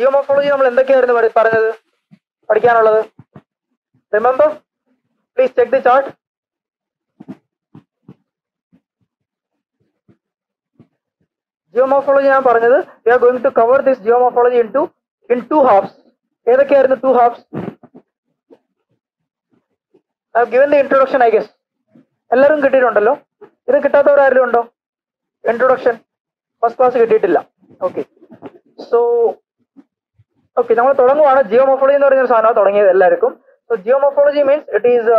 Geomorphology നമ്മൾ എന്തൊക്കെയായിരുന്നു പറഞ്ഞത് പഠിക്കാനുള്ളത്? Remember please check the chart. Geomorphology ഞാൻ പറഞ്ഞത് we are going to cover this geomorphology in two halves. ഏതൊക്കെയായിരുന്നു two halves? I have given the introduction. I guess എല്ലാവരും കിട്ടിയിട്ടുണ്ടല്ലോ. ഇത് കിട്ടാത്തവരാരും ഉണ്ടോ? ഇൻട്രൊഡക്ഷൻ ഫസ്റ്റ് ക്ലാസ് കിട്ടിയിട്ടില്ല. ഓക്കെ സോ ഓക്കെ നമ്മൾ തുടങ്ങുവാണ്. ജിയോമോർഫോളജി എന്ന് പറഞ്ഞൊരു സാധനമാണ് തുടങ്ങിയത് എല്ലാവർക്കും. So geomorphology means it is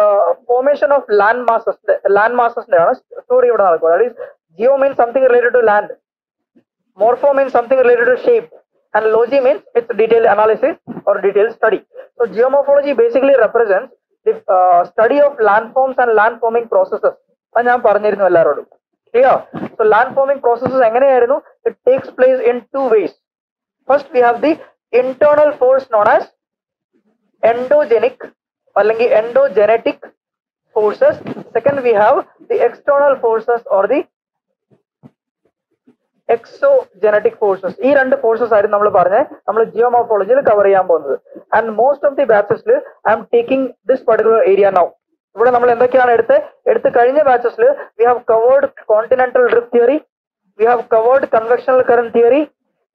formation of land masses. Land മാസസിന്റെ ആണ് സ്റ്റോറി ഇവിടെ നടക്കുക. That is geo means something related to land, morpho means something related to shape, and logy means it's detailed analysis or detailed study. So geomorphology basically represents the study of landforms and land forming processes. I am parnirunnu ellarodu clear. So land forming processes engane irunu, it takes place in two ways. First we have the internal force known as endogenic allengi endogenetic forces. Second we have the external forces or the exogenetic forces. ഈ രണ്ട് forces ആയിരുന്നു നമ്മൾ പറഞ്ഞത്, നമ്മൾ ജിയോമോർഫോളജിയിൽ cover ചെയ്യാൻ പോകുന്നത്. And most of the ബാച്ചസിൽ I M taking this particular area now. ഇവിടെ നമ്മൾ എന്തൊക്കെയാണ് എടുത്ത് കഴിഞ്ഞ ബാച്ചസിൽ we have covered continental drift theory, we have covered convectional current theory,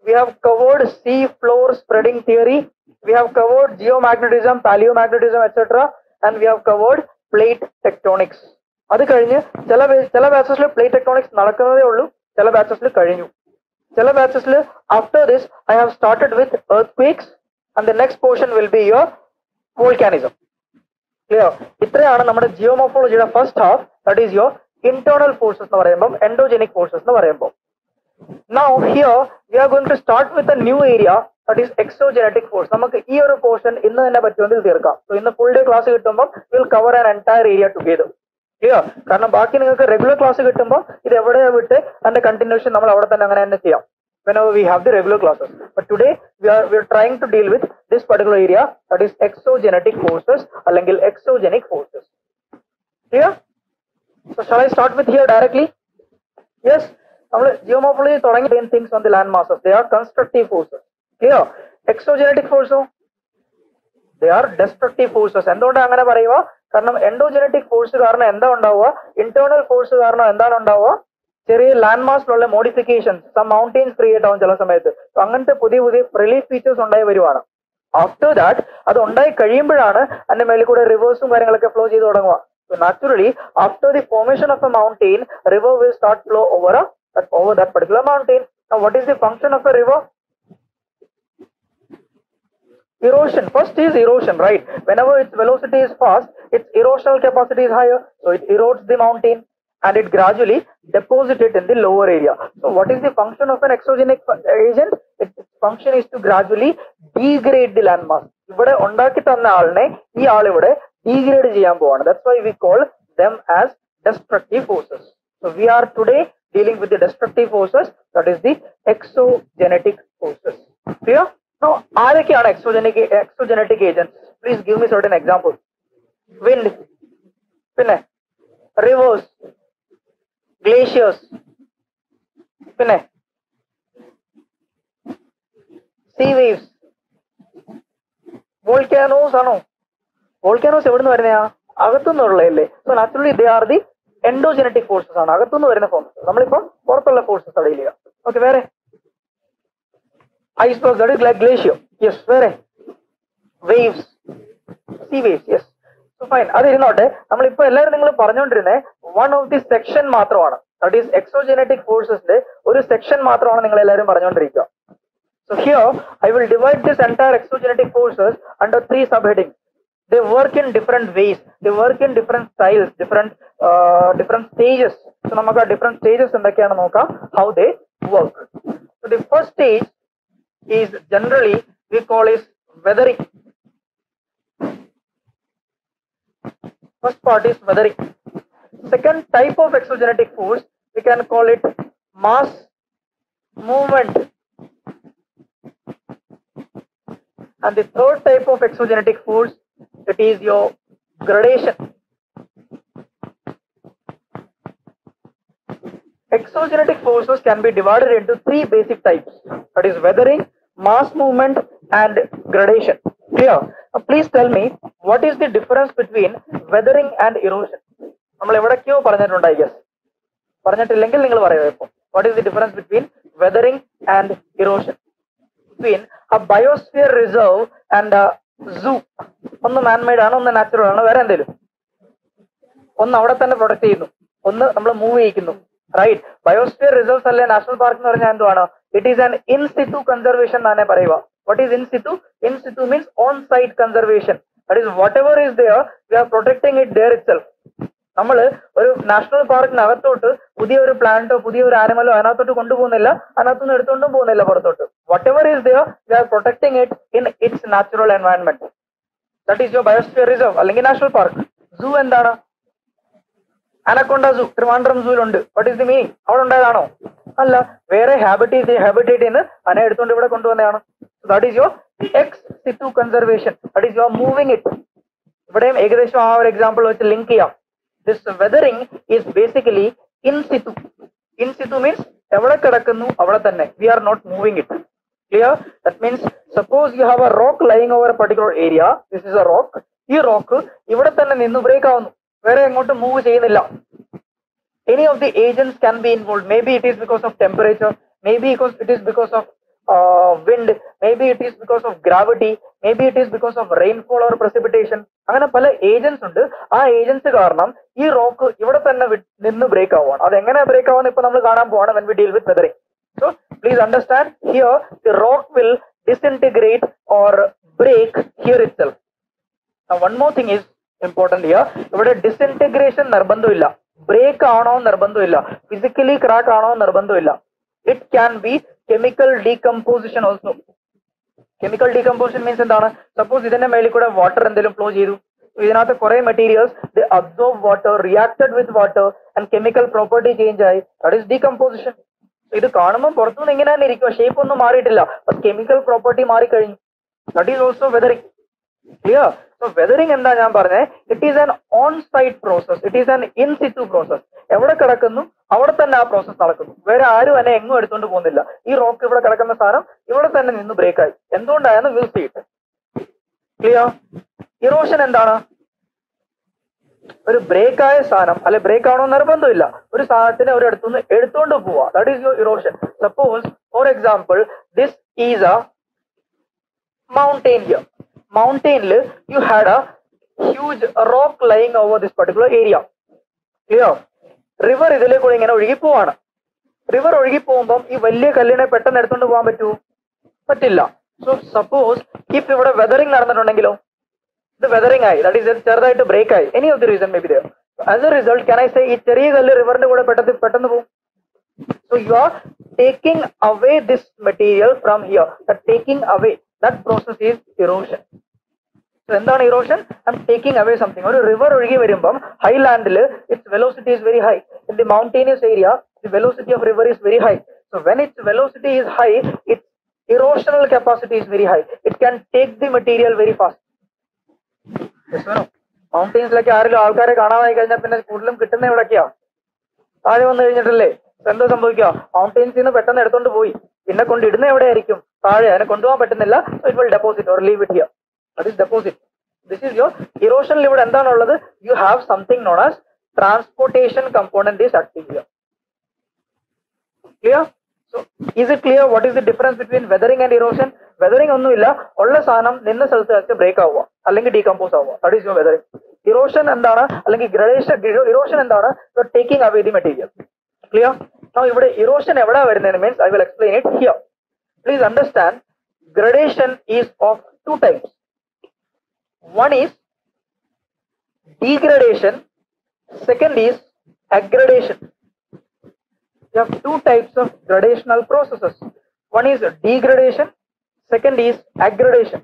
we have covered sea floor spreading theory, we have covered geomagnetism, palaeomagnetism etcetera, and we have covered plate tectonics. അത് കഴിഞ്ഞ് ചില ബാച്ചസിൽ plate tectonics നടക്കുന്നതേ ഉള്ളൂ, ചില ബാച്ചസിൽ കഴിഞ്ഞു. ചില ബാച്ചസിൽ after this I have started with earthquakes and the next portion will be your volcanism. Clear? ഇത്രയാണ് നമ്മുടെ ജിയോമോർഫോളജിയുടെ first half, that is your internal forces എന്ന് പറയുമ്പോൾ, എൻഡോജനിക് ഫോഴ്സസ് എന്ന് പറയുമ്പോൾ. Now here we are going to start with a new area, that is exogenetic force. നമുക്ക് ഈ ഒരു പോർഷൻ ഇന്ന് തന്നെ പറ്റുമെങ്കിൽ തീർക്കാം. സോ ഇന്ന് ഫുൾ ഡേ ക്ലാസ് കിട്ടുമ്പോൾ will cover an entire area together. Clear? കാരണം ബാക്കി നിങ്ങൾക്ക് റെഗുലർ ക്ലാസ് കിട്ടുമ്പോൾ ഇത് എവിടെ വിട്ട് അതിന്റെ കണ്ടിന്യൂഷൻ നമ്മൾ അവിടെ തന്നെ അങ്ങനെ തന്നെ ചെയ്യാം. Whenever we have the regular classes, but today we are trying to deal with this particular area, that is exogenetic forces അല്ലെങ്കിൽ exogenic forces. Clear? So shall I start with here directly? Yes, നമ്മൾ geomorphology തുടങ്ങി. Main things on the land masses, they are constructive forces. Clear? Exogenetic forces, they are destructive forces. എന്തുകൊണ്ടാണ് അങ്ങനെ പറയുക? കാരണം endogenetic force കാരണം എന്താ ഉണ്ടാവുക, internal force കാരണം എന്താണ് ഉണ്ടാവുക, ചെറിയ ലാൻഡ് മാസിലുള്ള മോഡിഫിക്കേഷൻ, സം മൗണ്ടൈൻസ് ക്രിയേറ്റ് ആവും ചില സമയത്ത്. അങ്ങനത്തെ പുതിയ പുതിയ റിലീഫ് ഫീച്ചേഴ്സ് ഉണ്ടായി വരുവാണ്. ആഫ്റ്റർ ദാറ്റ് അത് ഉണ്ടായി കഴിയുമ്പോഴാണ് അതിന്റെ മേലിൽ കൂടെ റിവേഴ്സും കാര്യങ്ങളൊക്കെ ഫ്ലോ ചെയ്ത് തുടങ്ങുക. Naturally after the formation of a mountain, river will start flow over that particular mountain. What is the function of a river? Erosion. First is erosion, right? Whenever its velocity is fast, its erosional capacity is higher, so it erodes the mountain and it gradually deposits it in the lower area. So what is the function of an exogenic agent? Its function is to gradually degrade the landmass. Ivade undaki thanna aalne ee aal ivade degrade cheyan povana. That's why we call them as destructive forces. So we are today dealing with the destructive forces, that is the exogenetic forces. Clear? Now ആരൊക്കെയാണ് exogenetic agents? Please give me certain example. Wind, പിന്നെ rivers, glaciers, പിന്നെ sea waves. Volcanoes ആണോ? Volcanoes എവിടുന്ന് വരുന്നതാ? അകത്തുനിന്നുള്ളതല്ലേ? So naturally they are the endogenetic forces ആണ്, അകത്തുനിന്ന് വരുന്ന ഫോഴ്സസ്. നമ്മളിപ്പം പുറത്തുള്ള ഫോഴ്സസ് അറിയില്ല. ഓക്കെ, വേറെ icebergs, that is like glacier. Yes, where waves, sea waves. Yes, so fine. Adirinote nammal ipo ellarum ningal paranjondirune one of the section mathramana, that is exogenetic forces de oru section mathramana ningal ellarum paranjondirikka. So here I will divide this entire exogenetic forces under three subheadings. They work in different ways, they work in different styles, different stages. So namakku different stages endakeyanu nokka, how they work. So the first stage is generally we call is weathering. First part is weathering. Second type of exogenetic force we can call it mass movement, and the third type of exogenetic force, it is your gradation. Exogenetic forces can be divided into three basic types, that is weathering, mass movement and gradation. Clear? Please tell me, what is the difference between weathering and erosion? What is the difference between weathering and erosion? Between a biosphere reserve and a zoo. One man-made and one natural. One product. One movie. Right? Biosphere reserves and national park. It is an in-situ conservation. What is in situ? In situ means on-site conservation. That is, whatever is there, we are protecting it there itself. National park plant animal, whatever is there, we are protecting it in its natural environment. That is your biosphere reserve, along national park. Zoo and Dana. Anaconda zoo, Trivandrum zoo. What is the meaning? How do you know? Where habitat in it. So that is your ex situ conservation. That is your moving it. For example, link here. This weathering is basically in situ. In situ means we are not moving it. Clear? That means suppose you have a rock lying over a particular area. This is a rock. This rock break down. Where I want to move any of the agents can be involved. Maybe it is because of temperature, maybe it is because of wind, maybe it is because of gravity, maybe it is because of rainfall or precipitation. Agents rock break when we deal with weathering. So please understand, here the rock will disintegrate or break here itself. Now one more thing is important here. Disintegration narbandhu illa, break aano narbandhu illa, physically crack aano narbandhu illa. It can be chemical decomposition also. Chemical decomposition means suppose water and flow. So materials, they absorb water, reacted with water, and chemical property change. That is decomposition. So this is shape but chemical property. That is also weathering. Clear? So weathering, it is an on-site process. It is an in-situ process. We'll see it. Clear? Erosion endana? Break that is your erosion. Suppose, for example, this is a mountain here. Mountain, you had a huge rock lying over this particular area. Clear? River is like going in a river. River is going. So, suppose if you were weathering, the weathering eye, that is a break eye, any of the reason may be there. As a result, can I say it river? So, you are taking away this material from here. That taking away, that process is erosion. So, in erosion, I am taking away something. Or river, highland, its velocity is very high. In the mountainous area, the velocity of river is very high. So, when its velocity is high, its erosional capacity is very high. It can take the material very fast. Yes, no? Mountains like so it will deposit or leave it here. That is deposit. This is your erosion level. And you have something known as transportation component is active here. Clear? So is it clear what is the difference between weathering and erosion? Weathering onnu illa, olla saanam ninna salathu break avva allengi decompose avva. That is your weathering. Erosion endana allengi gradation, erosion endana, you are taking away the material. Clear? Now ivide erosion evada varunnu means I will explain it here. Please understand, gradation is of two types. One is degradation, second is aggradation. You have two types of gradational processes. One is degradation, second is aggradation.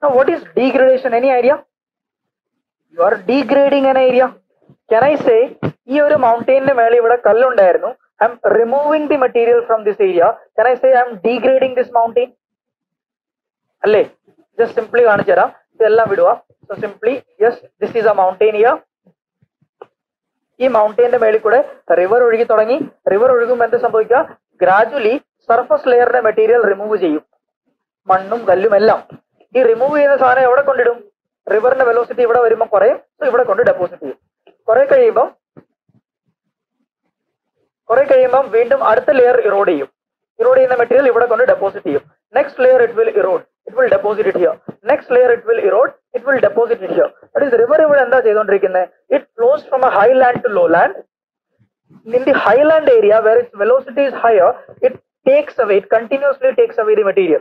Now, what is degradation? Any idea? You are degrading an area. Can I say, I am removing the material from this area. Can I say I am degrading this mountain? Just simply, so simply, yes, this is a mountain here. This mountain, river, gradually surface ലെയറിന്റെ material remove ചെയ്യും, മണ്ണും കല്ലും എല്ലാം. ഈ remove ചെയ്യുന്ന സാധനം എവിടെ കൊണ്ടിടും? റിവറിന്റെ velocity ഇവിടെ വരുമ്പോൾ കുറയും, ഇവിടെ കൊണ്ട് ഡെപ്പോസിറ്റ് ചെയ്യും. കുറെ കഴിയുമ്പം വീണ്ടും അടുത്ത ലെയർ ഇറോഡ് ചെയ്യും. ഇറോഡ് ചെയ്യുന്ന മെറ്റീരിയൽ ഇവിടെ കൊണ്ട് ഡെപ്പോസിറ്റ് ചെയ്യും. Next layer it will erode, it will deposit here. Next layer it will erode, it will deposit here. അതായത് റിവർ ഇവിടെ എന്താ ചെയ്തുകൊണ്ടിരിക്കുന്നത്? It flows from a high land to low land. In the highland area where its velocity is higher, it continuously takes away the material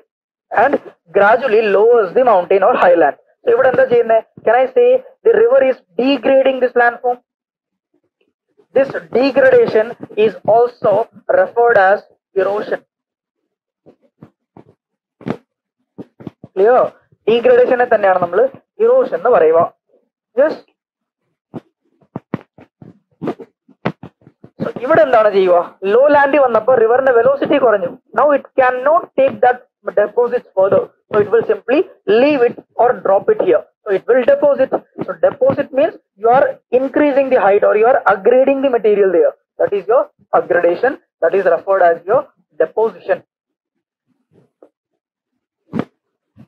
and gradually lowers the mountain or highland. So what is happening? Can I say the river is degrading this landform? This degradation is also referred as erosion. Clear? Degradation is erosion. Yes. So ഇവിടെ എന്താണ് ചെയ്യുക? Law ലാൻഡിൽ വന്നപ്പോൾ റിവറിന്റെ velocity കുറഞ്ഞു. Now it can not take that deposit further. So it will simply leave it or drop it here. So it will deposit. So deposit means you are increasing the height or you are aggrading the material here. That is your aggradation. That is referred as your deposition.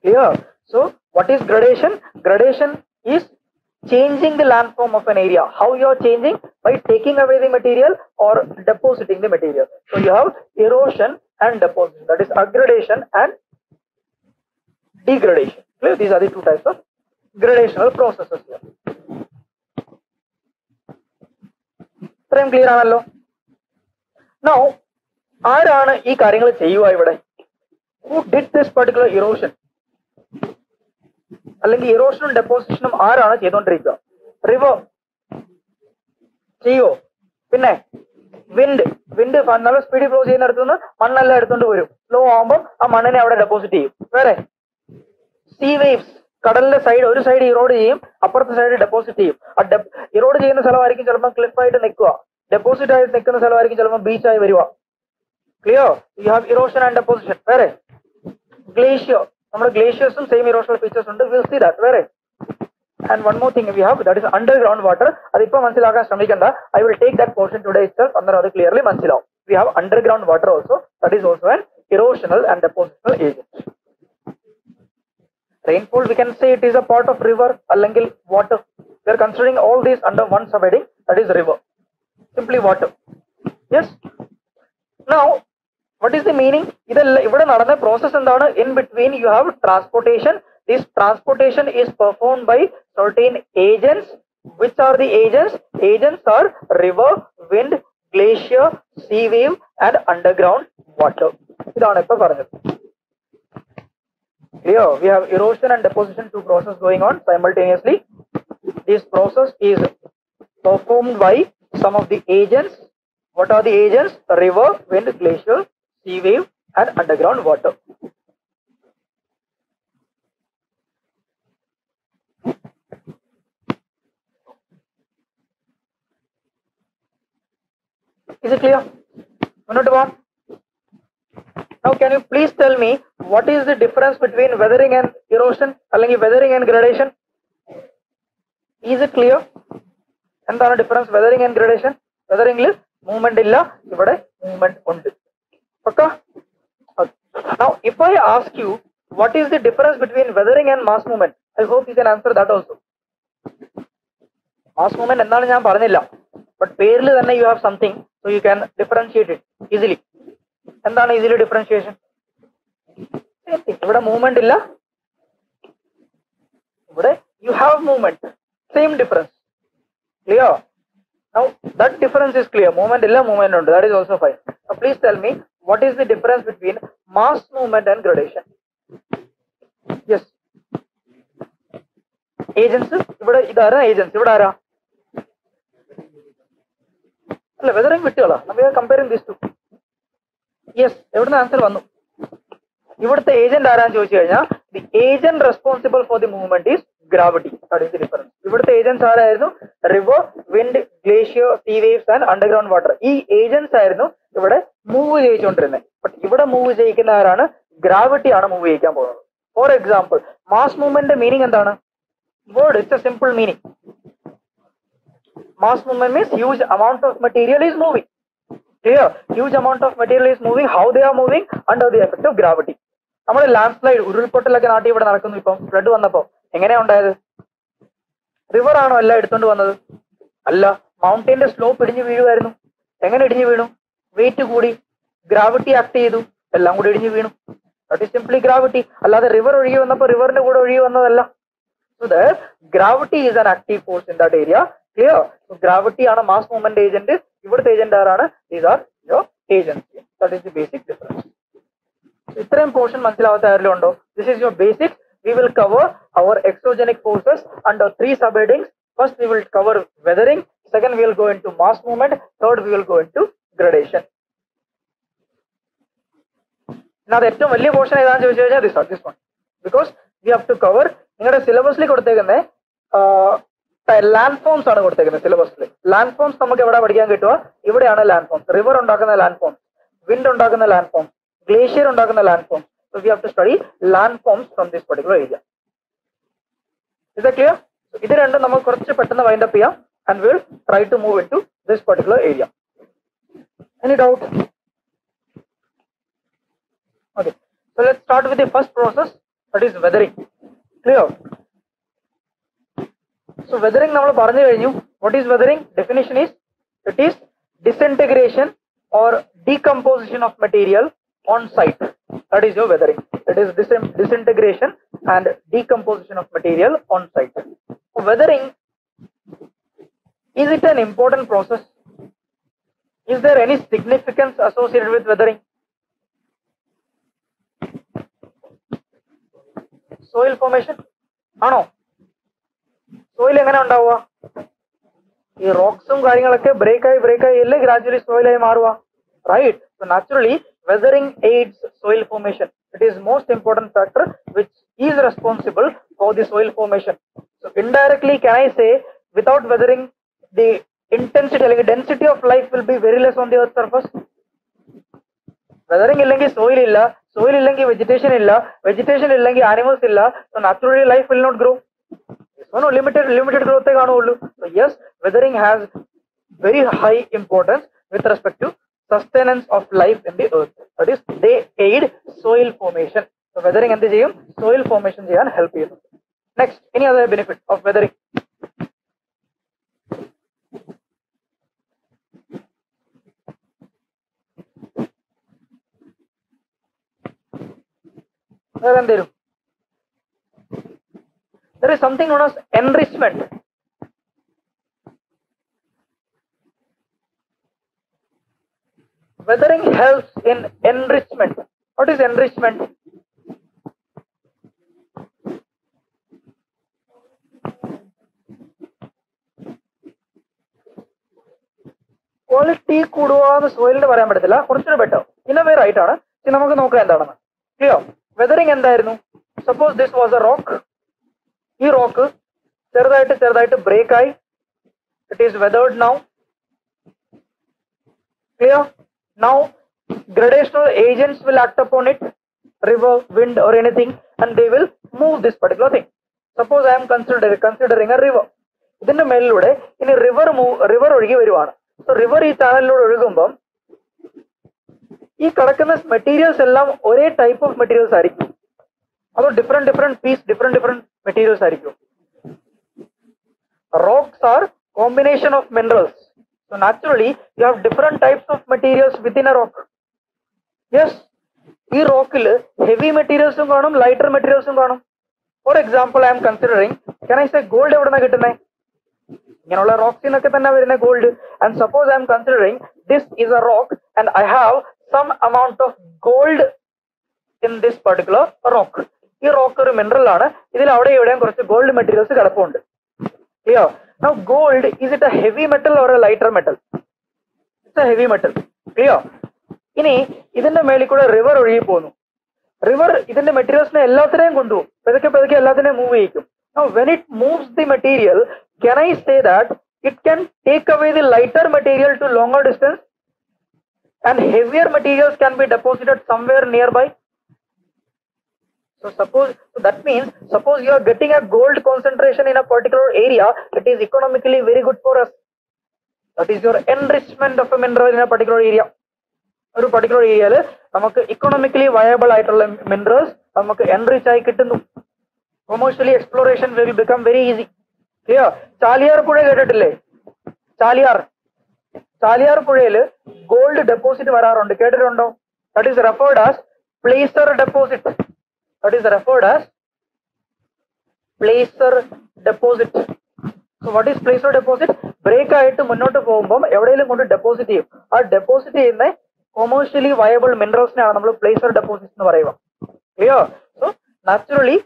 Clear? So what is gradation? Gradation is changing the landform of an area. How you are changing? By taking away the material or depositing the material. So you have erosion and deposition, that is aggradation and degradation. Clear? These are the two types of gradational processes here. Frame clear aanallo? Now aarana ee karyangal cheyuva ivide? Who did this particular erosion? അല്ലെങ്കിൽ ഇറോഷനും ഡെപ്പോസിഷനും ആരാണ് ചെയ്തോണ്ടിരിക്കുക? River ചെയ്യോ? പിന്നെ wind wind നല്ല സ്പീഡിൽ flow ചെയ്യുന്നിടത്തുനിന്ന് മണ്ണെല്ലാം എടുത്തോണ്ട് വരും. Slow ആവുമ്പോൾ ആ മണ്ണിനെ അവിടെ ഡെപ്പോസിറ്റ് ചെയ്യും. വേറെ സീ വേവ്സ് കടലിന്റെ സൈഡ് ഒരു സൈഡ് ഇറോഡ് ചെയ്യും, അപ്പുറത്തെ സൈഡ് ഡെപ്പോസിറ്റ് ചെയ്യും. ആ ഇറോഡ് ചെയ്യുന്ന സ്ഥലമായിരിക്കും ചിലപ്പോൾ ക്ലിഫായിട്ട് നിൽക്കുക, ഡെപ്പോസിറ്റ് ആയിട്ട് നിൽക്കുന്ന സ്ഥലമായിരിക്കും ചിലപ്പോൾ ബീച്ചായി വരിക. Clear? You have erosion and deposition. വേറെ ഗ്ലേഷ്യർ, നമ്മുടെ ഗ്ലേഷ്യേഴ്സും സെയിം ഇറോഷണൽ ഫീച്ചേഴ്സ് ഉണ്ട്. Will see that. വേറെ and one more thing we have, that is underground water. അതിപ്പോൾ മനസ്സിലാക്കാൻ ശ്രമിക്കണ്ട, I will take that portion today itself, അന്നേരം അത് ക്ലിയർലി മനസ്സിലാവും. We have underground water also, that is also an erosional and depositional agent. Rainfall we can say it is a part of river അല്ലെങ്കിൽ water. We are considering all these under one sub heading, that is river, simply water. Yes. Now what is the meaning? Ivide nadanna process endana? In between you have transportation. This transportation is performed by certain agents. Which are the agents? Agents are river, wind, glacier, sea wave and underground water. Idana ipo paranju. Clear? We have erosion and deposition, two process going on simultaneously. This process is performed by some of the agents. What are the agents? River, wind, glacier, sea wave and underground water. Is it clear? Not one. Now can you please tell me what is the difference between weathering and erosion, allengi weathering and gradation? Is it clear? Endana difference weathering and gradation? Weathering is movement illa, ivade movement undu. Okay. Now if I ask you what is the difference between weathering and mass movement, I hope you can answer that also. Mass movement endana njan parnilla, but peril thanne you have something, so you can differentiate it easily. Endana easily differentiation? Same thing, ivada movement illa, ivada you have movement. Same difference. Clear? Now that difference is clear. Movement illa, movement undu, that is also fine. Now please tell me what is the difference between mass movement and gradation? Yes. Agents ivada idara agents ivada ara alla weathering vittuala. We are comparing these two. Yes. Evadna answer vannu? Ivadte agent ara nu choichu kanja, the agent responsible for the movement is gravity. That is the difference. Ivadte agents ara irunnu? River, wind, glacier, sea waves and underground water. Ee agents irunnu ivade move ചെയ്യിച്ചുകൊണ്ടിരുന്നത്. But ഇവിടെ move ചെയ്യിക്കുന്ന ആരാണ്? Gravity ആണ് move ചെയ്യിക്കാൻ പോകുന്നത്. For example mass മൂവ്മെന്റിന്റെ meaning എന്താണ്? Word, it's a simple meaning. Mass movement means huge amount of material is moving. Here, huge amount of material is moving. How they are moving? Under the effect of gravity. നമ്മുടെ landslide ഉരുൾപൊട്ടലൊക്കെ നാട്ടിൽ ഇവിടെ നടക്കുന്നു. ഇപ്പം flood വന്നപ്പോ എങ്ങനെയാ ഉണ്ടായത്? River ആണോ എല്ലാം എടുത്തോണ്ട് വന്നത്? അല്ല, മൗണ്ടൈന്റെ സ്ലോപ്പ് ഇടിഞ്ഞു വീഴുമായിരുന്നു. എങ്ങനെ ഇടിഞ്ഞു വീണു? വെയിറ്റ് കൂടി, ഗ്രാവിറ്റി ആക്ട് ചെയ്തു, എല്ലാം കൂടി ഇടിഞ്ഞു വീണു. That is simply gravity. അല്ലാതെ റിവർ ഒഴുകി വന്നപ്പോ റിവറിന്റെ കൂടെ ഒഴുകി വന്നതല്ല. So the gravity is an active force in that area. Clear? Gravity ആണ് മാസ് മൂവ്മെന്റ് ഏജന്റ്, ഇവിടുത്തെ ഏജന്റ് ആരാണ്? These are your agency. That is the basic difference. ഇത്രയും പോർഷൻ മനസ്സിലാവാത്ത ആരെങ്കിലും ഉണ്ടോ? This is your basic. We will cover our exogenic forces under three subheadings. First, we will cover weathering. Second, we will go into mass movement. Third, we will go into gradation. Now, the ഏറ്റവും വലിയ portion ഏതാണെന്ന് ചോദിച്ചു കഴിഞ്ഞാൽ this this one, because we have to cover. നിങ്ങളുടെ സിലബസിൽ കൊടുത്തേക്കുന്നത് land forms ആണ് കൊടുത്തേക്കുന്നത്. സിലബസിൽ ലാൻഡ് ഫോംസ് നമുക്ക് എവിടെ പഠിക്കാൻ കിട്ടുക? ഇവിടെയാണ് ലാൻഡ് ഫോംസ്. റിവർ ഉണ്ടാക്കുന്ന ലാൻഡ് ഫോംസ്, വിൻഡ് ഉണ്ടാക്കുന്ന ലാൻഡ് ഫോംസ്, ഗ്ലേഷ്യർ ഉണ്ടാക്കുന്ന land forms. So we have to study landforms from this particular area. Is that clear? So idu rendu namak korchu pettana wind up cheyam and we will try to move into this particular area. Any doubt? Okay. So let's start with the first process, that is weathering. Clear? So weathering nammal paranju kകഴിഞ്ഞു. What is weathering? Definition is, it is disintegration or decomposition of material on site. That is your weathering. It is disintegration and decomposition of material on site. Weathering, is it an important process? Is there any significance associated with weathering? Soil formation ano? Soil engana undavuva? Ee rocks um karyangalakke break aayi elle gradually soil aayi maaruva, right? So naturally weathering aids soil formation. It is most important factor which is responsible for the soil formation. So indirectly can I say, without weathering the intensity, like density of life will be very less on the earth surface. Weathering illengi soil illa, soil illengi vegetation illa, vegetation illengi animals illa. So naturally life will not grow. So no limited growth e kaanullu. So yes, weathering has very high importance with respect to sustenance of life in the earth. That is, they aid soil formation. So weathering endu cheyum? Soil formation cheyan help cheyum. Next, any other benefit of weathering? There is something known as enrichment. Weathering helps in enrichment. What is enrichment? Quality കൂടുവാന്ന് സോയിലിന് പറയാൻ പറ്റത്തില്ല, കുറച്ചുകൂടി better ഇന്നവേ right ആണ്. ഇനി നമുക്ക് നോക്കാം എന്താണെന്ന്. ക്ലിയർ? വെതറിങ് എന്തായിരുന്നു? Suppose this was a rock. ഈ റോക്ക് ചെറുതായിട്ട് ബ്രേക്ക് ആയി. It is weathered now. Clear? Now gradational agents will act upon it, river, wind or anything, and they will move this particular thing. Suppose I am considering a river. ഇതിന്റെ മേലിലൂടെ ഇനി river ഒഴുകി വരുവാണ്. So river ഈ ചാനലിലൂടെ ഒഴുകുമ്പം ഈ കിടക്കുന്ന materials എല്ലാം ഒരേ ടൈപ്പ് ഓഫ് മെറ്റീരിയൽസ് ആയിരിക്കും അതോ ഡിഫറെന്റ് മെറ്റീരിയൽസ് ആയിരിക്കും? Rocks are combination of minerals. So naturally you have different types of materials within a rock. Yes, ee rock il heavy materials um kaanum, lighter materials um kaanum. For example, I am considering, can I say gold evadana kittunne? Inganolla rocks inokke thanna varuna gold. And suppose I am considering this is a rock and I have some amount of gold in this particular rock. Ee rock oru mineral aanu, idil avade evadeyum korchu gold materials kadappundu. Clear? Now gold, is it a heavy metal or a lighter metal? It's a heavy metal. Clear? ini idinde meli kuda river ori ponu. River idinde materials ne ellathireyum kondu pedake ellathine move cheyikum. Now when it moves the material, can I say that it can take away the lighter material to longer distance and heavier materials can be deposited somewhere nearby? So suppose you are getting a gold concentration in a particular area, it is economically very good for us. That is your enrichment of a mineral in a particular area. ഒരു particular ഏരിയയിൽ നമുക്ക് economically viable ആയിട്ടുള്ള minerals നമുക്ക് enrich ആയി കിട്ടുന്നു. Commercially exploration will become very easy. Clear? Chaliyar പുഴ കേട്ടിട്ടില്ലേ? ചാലിയാർ പുഴയിൽ ഗോൾഡ് ഡെപ്പോസിറ്റ് വരാറുണ്ട്, കേട്ടിട്ടുണ്ടോ? That is referred as placer deposit. So what is placer deposit? Break ആയിട്ട് മുന്നോട്ട് പോകുമ്പോൾ എവിടെയെങ്കിലും കൊണ്ട് ഡെപ്പോസിറ്റ് ചെയ്യും. ആ ഡെപ്പോസിറ്റ് ചെയ്യുന്ന കൊമേഴ്ഷ്യലി വയബിൾ മിനറൽസിനാണ് നമ്മൾ പ്ലേസർ ഡെപ്പോസിറ്റ് എന്ന് പറയുക. Clear? So naturally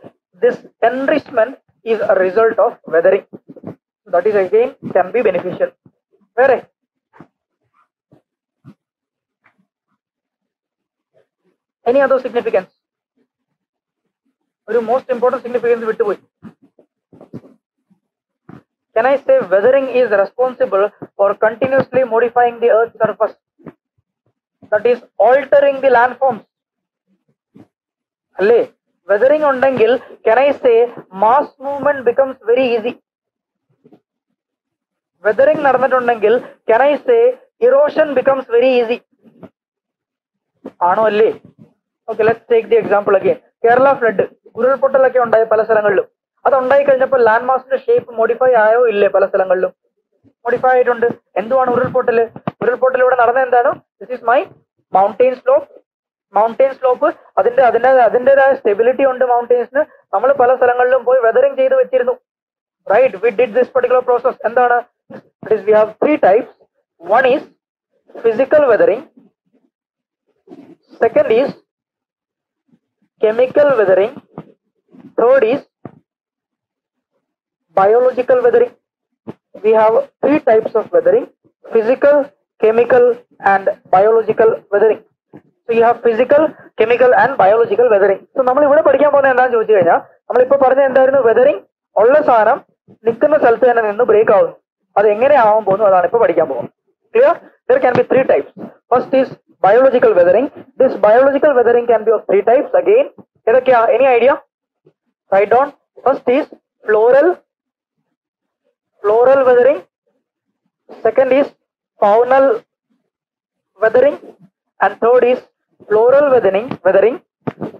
this enrichment is a result of weathering. That is again can be beneficial. വേറെ എനി അതർ സിഗ്നിഫിക്കൻസ്? ഒരു മോസ്റ്റ് ഇമ്പോർട്ടന്റ് സിഗ്നിഫിക്കൻസ് വിട്ടുപോയി. Can I say weathering is responsible for continuously modifying the earth's surface? That is altering the landforms. Alle, weathering undengil, can I say mass movement becomes very easy? Weathering nadannundengil, can I say erosion becomes very easy? Ano alle? Okay, let's take the example again. Kerala flood, urulpottal okke undaye pala salangalilum. അത് ഉണ്ടായി കഴിഞ്ഞപ്പോൾ land മാസിന്റെ shape modify ആയോ ഇല്ലേ? പല സ്ഥലങ്ങളിലും modify ആയിട്ടുണ്ട്. എന്തുവാണ് ഉരുൾപൊട്ടല്? ഉരുൾപൊട്ടൽ ഇവിടെ നടന്നത് എന്താണ്? This is my mountain slope. Mountain slope അതിന്റേതായ സ്റ്റെബിലിറ്റി ഉണ്ട് മൗണ്ടൈൻസിന്. നമ്മൾ പല സ്ഥലങ്ങളിലും പോയി വെതറിംഗ് ചെയ്ത് വെച്ചിരുന്നു, right? We did this particular process. എന്താണ്? We have three types. One is physical weathering, second is chemical weathering, third is biological weathering. We have three types of weathering: physical, chemical and biological weathering. So you have physical, chemical and biological weathering. So നമ്മൾ ഇവിടെ പഠിക്കാൻ പോകുന്നത് എന്താണെന്ന് ചോദിച്ചു കഴിഞ്ഞാൽ, നമ്മൾ ഇപ്പോൾ പറഞ്ഞ എന്തായിരുന്നു? വെതറിംഗ് ഉള്ള സാധനം നിൽക്കുന്ന സ്ഥലത്ത് തന്നെ നിന്ന് ബ്രേക്ക് ആവുന്നു. അത് എങ്ങനെ ആവാൻ പോകുന്നു അതാണ് ഇപ്പോൾ പഠിക്കാൻ പോകുന്നത്. Clear? There can be three types. First is biological weathering. This biological weathering can be of three types. Again, ഏതൊക്കെയാ? Any idea? Write down. First is floral weathering, second is faunal weathering, and third is floral weathering,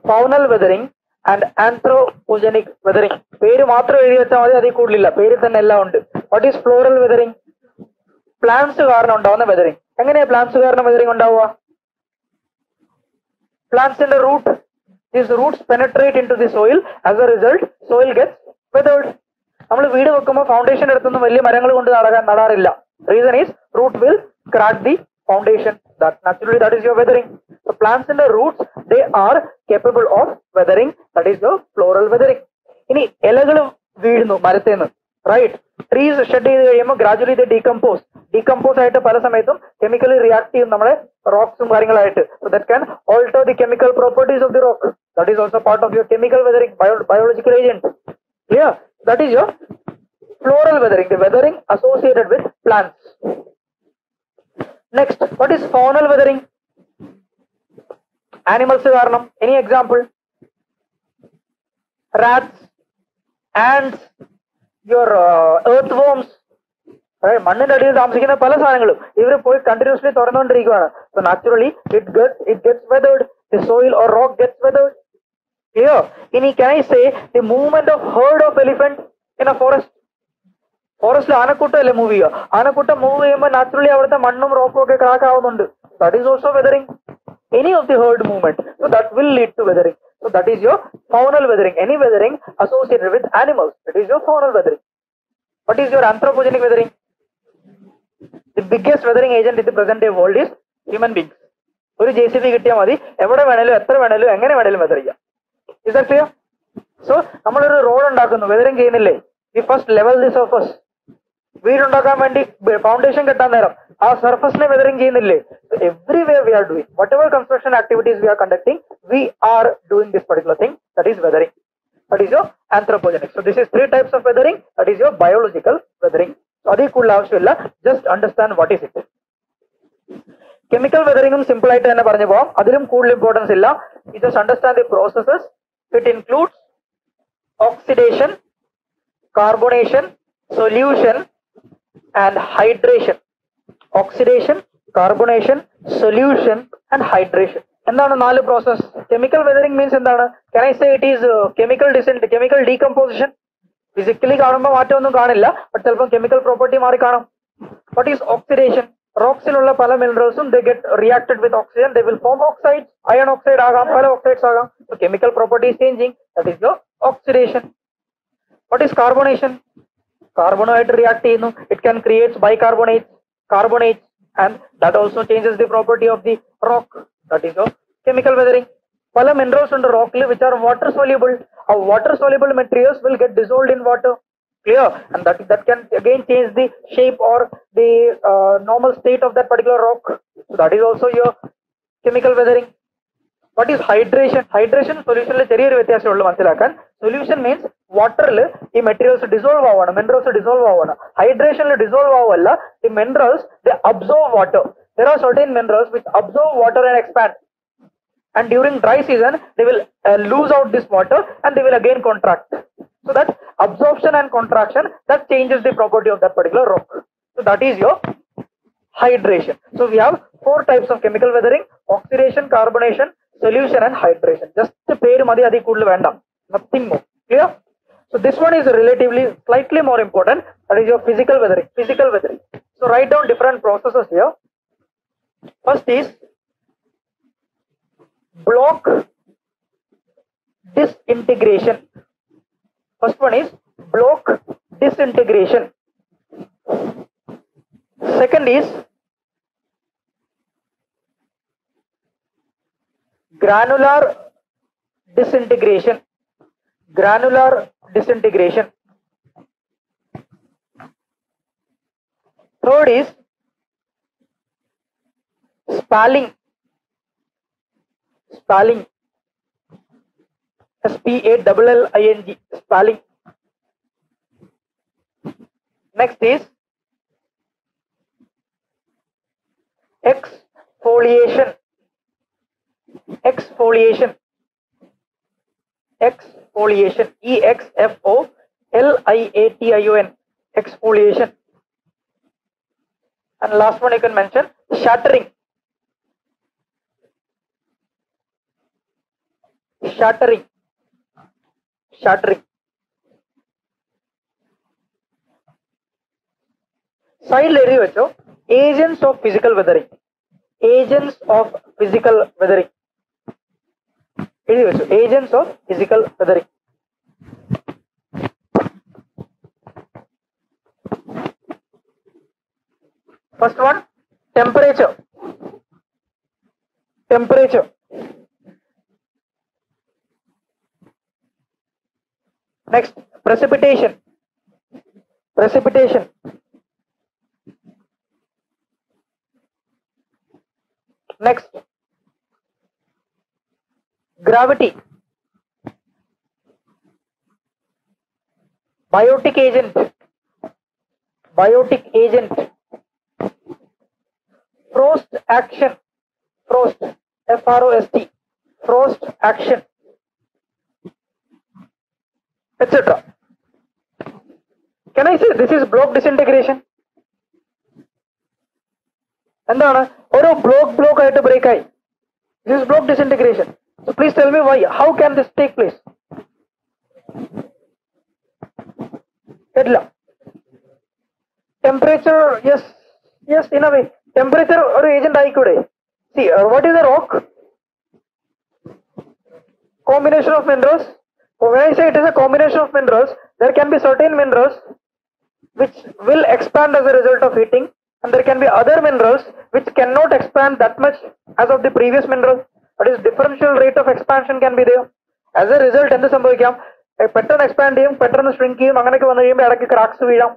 faunal weathering and anthropogenic weathering. പേര് മാത്രം എഴുതി വെച്ചാൽ മതി, അതിൽ കൂടുതലില്ല, പേര് തന്നെ എല്ലാം ഉണ്ട്. What is floral weathering? Plants കാരണം ഉണ്ടാവുന്ന വെതറിംഗ്. എങ്ങനെയാ പ്ലാന്റ്സ് കാരണം വെതറിംഗ് ഉണ്ടാവുക? പ്ലാന്റ്സിന്റെ root, these roots penetrate into the soil. As a result, soil gets weathered. നമ്മൾ വീട് വെക്കുമ്പോൾ ഫൗണ്ടേഷൻ എടുത്തൊന്നും വലിയ മരങ്ങൾ കൊണ്ട് നടാറില്ല. Reason is root will crack the foundation. Naturally that is your weathering. So പ്ലാന്റ്സിന്റെ roots they are capable of weathering. That is your floral weathering. ഇനി ഇലകൾ വീഴുന്നു മരത്തേന്ന്, റൈറ്റ്? ട്രീസ് ഷെഡ് ചെയ്ത് കഴിയുമ്പോൾ ഗ്രാജുവലി ദേ ഡീകമ്പോസ്. ഡീകമ്പോസ് ആയിട്ട് പല സമയത്തും കെമിക്കലി റിയാക്ട് ചെയ്യും നമ്മുടെ റോക്സും കാര്യങ്ങളായിട്ട്. So that can alter the chemical properties of the rock. That is also part of your chemical weathering, biological agent. Clear? That is your floral weathering, the weathering associated with plants. Next, what is faunal weathering? Animals karanam. Any example? Rats, ants, your earthworms, right? മണ്ണിന്റെ അടിയിൽ താമസിക്കുന്ന പല സാധനങ്ങളും ഇവരെ പോയി continuously തുറന്നുകൊണ്ടിരിക്കുകയാണ്. So naturally it gets weathered. The soil or rock gets weathered. Clear? Ini can I say the movement of herd of elephant in a forest? Forest la anakutta alle move cheya. Anakutta move cheyumba naturally avartha mannum rock okke crack avunnund. That is also weathering. Any of the herd movement, so that will lead to weathering. So that is your faunal weathering. Any weathering associated with animals, that is your faunal weathering. What is your anthropogenic weathering? The biggest weathering agent in the present day world is human beings. Oru JCB kittiya madi, evada venalo etra venalo engane venalo weather cheya. Is that clear? So നമ്മളൊരു road ഉണ്ടാക്കുന്നു, weathering ചെയ്യുന്നില്ലേ? We first level the surface. വീടുണ്ടാക്കാൻ വേണ്ടി foundation കെട്ടാൻ നേരം ആ സർഫസിനെ weathering ചെയ്യുന്നില്ലേ? Everywhere we are doing whatever construction activities we are conducting, we are doing this particular thing. That is weathering. That is your anthropogenic. So this is three types of weathering. That is your biological weathering. So അതിൽ കൂടുതൽ ആവശ്യമില്ല, just understand what is it. Chemical വെതറിംഗും simple ആയിട്ട് തന്നെ പറഞ്ഞു പോകാം, അതിലും കൂടുതൽ ഇമ്പോർട്ടൻസ് ഇല്ല. You just understand the processes. It includes oxidation, carbonation, solution and hydration. oxidation, carbonation, solution and hydration. എന്താണ് നാല് പ്രോസസ്? കെമിക്കൽ വെതറിംഗ് മീൻസ് എന്താണ്? Can I say it is chemical descent, chemical decomposition. Physically കാണുമ്പോൾ മാറ്റമൊന്നും കാണില്ല, but ചിലപ്പോൾ chemical property മാറി കാണും. What is oxidation? റോക്സിലുള്ള പല മിനറൽസും they get reacted with oxygen, they will form oxide. Iron oxide ആകാം, പല ഓക്സൈഡ്സ് ആകാം. Chemical property is changing, that is the oxidation. What is carbonation? കാർബണുമായിട്ട് റിയാക്ട് ചെയ്യുന്നു, it can creates bicarbonate, carbonate, and that also changes the property of the rock, that is the chemical weathering. Pala minerals under rock which are water soluble, our water soluble materials will get dissolved in water, clear, and that can again change the shape or the normal state of that particular rock. So that is also your chemical weathering. What is hydration? Hydration solution la cheriya oru vyathyasam ullu manthilakkan. Solution means water la ee materials dissolve avana, minerals dissolve avana. Hydration la dissolve avalla, the minerals they absorb water. There are certain minerals which absorb water and expand, and during dry season they will lose out this water and they will again contract. So that absorption and contraction, that changes the property of that particular rock. So that is your hydration. So we have four types of chemical weathering: oxidation, carbonation, solution and hydration. Just pair madhi adi koodlu venda, nothing more, clear. So this one is relatively slightly more important, that is your physical weathering. Physical weathering, so write down different processes here. First is block disintegration. First one is block disintegration. Second is granular disintegration. Granular disintegration. Third is spalling. Spalling, S-P-A-L-L-I-N-G, spalling. Next is exfoliation. Exfoliation. Exfoliation, E-X-F-O-L-I-A-T-I-O-N, exfoliation. And last one you can mention, shattering. Shattering. Shattering. Side layer vecho, agents of physical weathering. Agents of physical weathering. Agents of physical weathering. First one, temperature. Temperature. Next, precipitation. Precipitation. Next, gravity. Biotic agent. Biotic agent. Frost action. Frost, F-R-O-S-T, frost action, etc. Can I say this is block disintegration? And then or a block I had to break eye. This is block disintegration. So please tell me why, how can this take place? Edla. Temperature, yes, yes, in a way. Temperature or agent I could see. What is a rock? Combination of minerals. So when I say it is a combination of minerals, there can be certain minerals which will expand as a result of heating, and there can be other minerals which cannot expand that much as of the previous mineral. That is, differential rate of expansion can be there. As a result, എന്ത് സംഭവിക്കാം? പെട്ടെന്ന് expand ചെയ്യും, പെട്ടെന്ന് shrink ചെയ്യും, അങ്ങനെയൊക്കെ വന്നു കഴിയുമ്പോൾ ഇടയ്ക്ക് ക്രാക്സ് വീഴാം.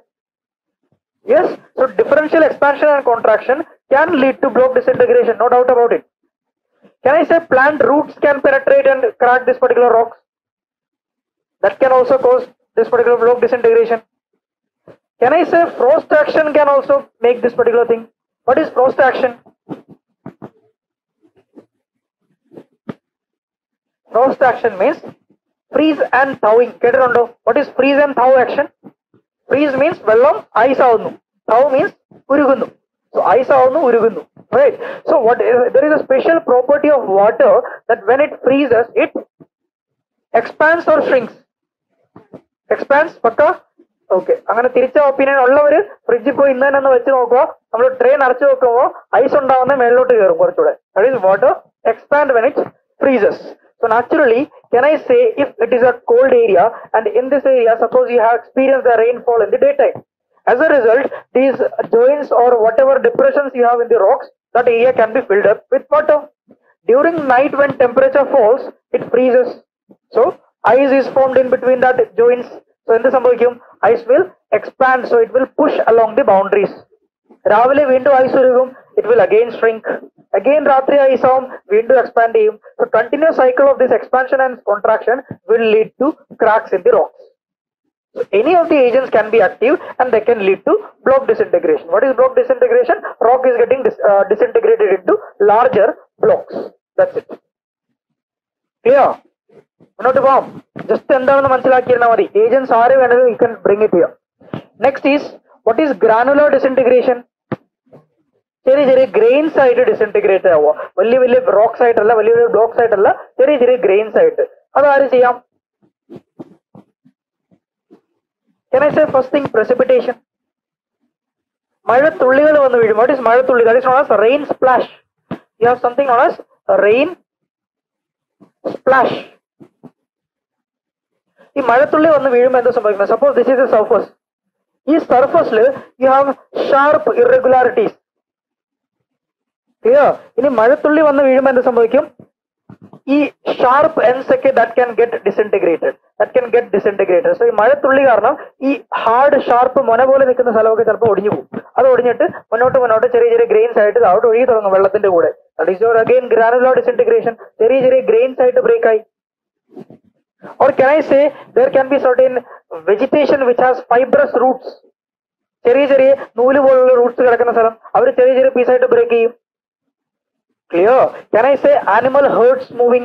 Yes, so differential expansion and contraction can lead to block disintegration, no doubt about it. Can I say plant roots can penetrate and crack this particular rocks? That can also cause this particular block disintegration. Can I say frost action can also make this particular thing? What is frost action? Frost action means freeze and thawing. What is freeze and thaw action? Freeze means vellam ice avunu, thaw means urugunnu. So ice avunu urugunu, right? So what there is a special property of water that when it freezes, it expands or shrinks. Expands, pakka? Okay. Angana thiricha opinion ullavaru fridge poi innanannu vechu nokkuva, nammal tray narichu vekkuvvo ice undavunna mellotte kerum korchude. That is water expand when it freezes. So naturally, can I say if it is a cold area and in this area suppose you have experienced the rainfall in the daytime, as a result these joints or whatever depressions you have in the rocks, that area can be filled up with water. During night when temperature falls, it freezes, so ice is formed in between that joints. So in the sambhavikum, ice will expand, so it will push along the boundaries. Ravale vindu ice urugum, it will again shrink. Again ratri ice avum, vindu expand avum. So continuous cycle of this expansion and contraction will lead to cracks in the rocks. So any of the agents can be active and they can lead to block disintegration. What is block disintegration? Rock is getting disintegrated into larger blocks. That's it. Clear? Not a bomb, just endavana mansilakirna mari. Agents are available, you can bring it here. Next is, what is granular disintegration? ചെറിയ ചെറിയ grains ആയിട്ട് disintegrate ആവുക. വലിയ വലിയ rocks ആയിട്ടല്ല, വലിയ വലിയ blocks ആയിട്ടല്ല, ചെറിയ ചെറിയ grains ആയിട്ട്. അതാര് ചെയ്യാം? Can I say first thing, precipitation? മഴത്തുള്ളികൾ വന്ന് വീഴും. What is Mazhathulli? That is known as rain splash. You have something known as rain splash. ഈ മഴത്തുള്ളി വന്ന് വീഴുമ്പോൾ എന്താ സംഭവിക്കുന്നത്? Suppose this is a surface. ഈ സർഫസിൽ you have sharp irregularities. Clear? ഇനി മഴത്തുള്ളി വന്ന് വീഴുമ്പോൾ എന്താ സംഭവിക്കും? ഈ sharp ends ഒക്കെ that can get disintegrated. That can get disintegrated. So ഈ മഴത്തുള്ളി കാരണം ഈ hard sharp മൊന പോലെ നിൽക്കുന്ന സ്ഥലമൊക്കെ ചിലപ്പോൾ ഒടിഞ്ഞു പോകും. അത് ഒടിഞ്ഞിട്ട് മുന്നോട്ട് മുന്നോട്ട് ചെറിയ ചെറിയ grains ആയിട്ട് അവിടെ ഒഴുകി തുടങ്ങും വെള്ളത്തിന്റെ കൂടെ. That is your again granular disintegration. ചെറിയ ചെറിയ grains ആയിട്ട് break ആയി. Or can I say there can be certain vegetation which has fibrous roots. ചെറിയ ചെറിയ നൂല് പോലുള്ള റൂട്ട്സ് കിടക്കുന്ന സ്ഥലം അവർ ചെറിയ ചെറിയ പീസ് ആയിട്ട് ബ്രേക്ക് ചെയ്യും. Clear? Can I say animal herds moving?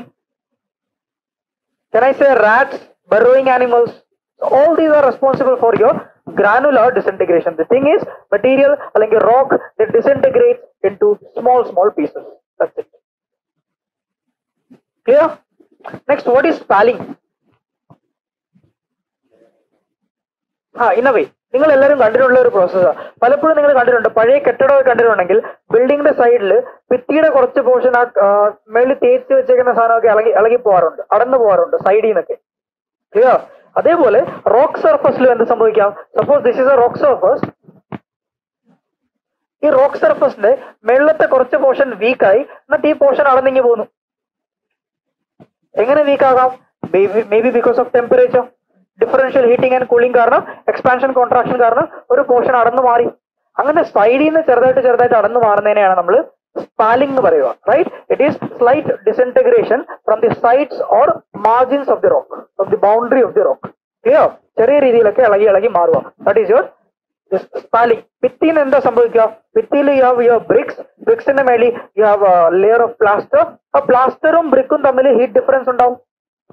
Can I say rats, burrowing animals? So all these are responsible for your granular disintegration. The thing is, material like a rock, they disintegrate into small pieces. That's it. Clear? Next, what is spalling? In a way നിങ്ങൾ എല്ലാവരും കണ്ടിട്ടുള്ള ഒരു പ്രോസസ്സാണ്. പലപ്പോഴും നിങ്ങൾ കണ്ടിട്ടുണ്ട്, പഴയ കെട്ടിടമൊക്കെ കണ്ടിട്ടുണ്ടെങ്കിൽ ബിൽഡിങ്ങിന്റെ സൈഡിൽ ഭിത്തിയുടെ കുറച്ച് പോർഷൻ ആ മേളിൽ തേച്ച് വെച്ചേക്കുന്ന സാധനമൊക്കെ ഇളകി പോകാറുണ്ട്, അടന്നു പോകാറുണ്ട് സൈഡിൽ നിന്നൊക്കെ. ക്ലിയർ? അതേപോലെ റോക്ക് സർഫസിൽ എന്ത് സംഭവിക്കാം? Suppose this is a rock surface. ഈ റോക്ക് സർഫസിന്റെ മേളിലത്തെ കുറച്ച് പോർഷൻ വീക്കായി, എന്നിട്ട് ഈ പോർഷൻ അടന്നിങ്ങി പോകുന്നു. എങ്ങനെ വീക്കാകാം? May be because of temperature, differential heating and cooling കാരണം, എക്സ്പാൻഷൻ കോൺട്രാക്ഷൻ കാരണം ഒരു പോർഷൻ അടന്നു മാറി. അങ്ങനെ സൈഡിൽ നിന്ന് ചെറുതായിട്ട് അടന്നു മാറുന്നതിനെയാണ് നമ്മൾ സ്പാലിംഗ് എന്ന് പറയുക. Right? It is slight disintegration from the sides or margins of the rock, of the boundary of the rock. Clear? ചെറിയ രീതിയിലൊക്കെ ഇളകി മാറുക. That is your spalling. ഭിത്തിയിൽ എന്താ സംഭവിക്കുക? ഭിത്തിയിൽ യു ഹാവ് യുവർ ബ്രിക്സ്, ബ്രിക്സിന്റെ മേളിൽ you have layer of plaster. ആ പ്ലാസ്റ്ററും ബ്രിക്കും തമ്മിൽ ഹീറ്റ് ഡിഫറൻസ് ഉണ്ടാവും.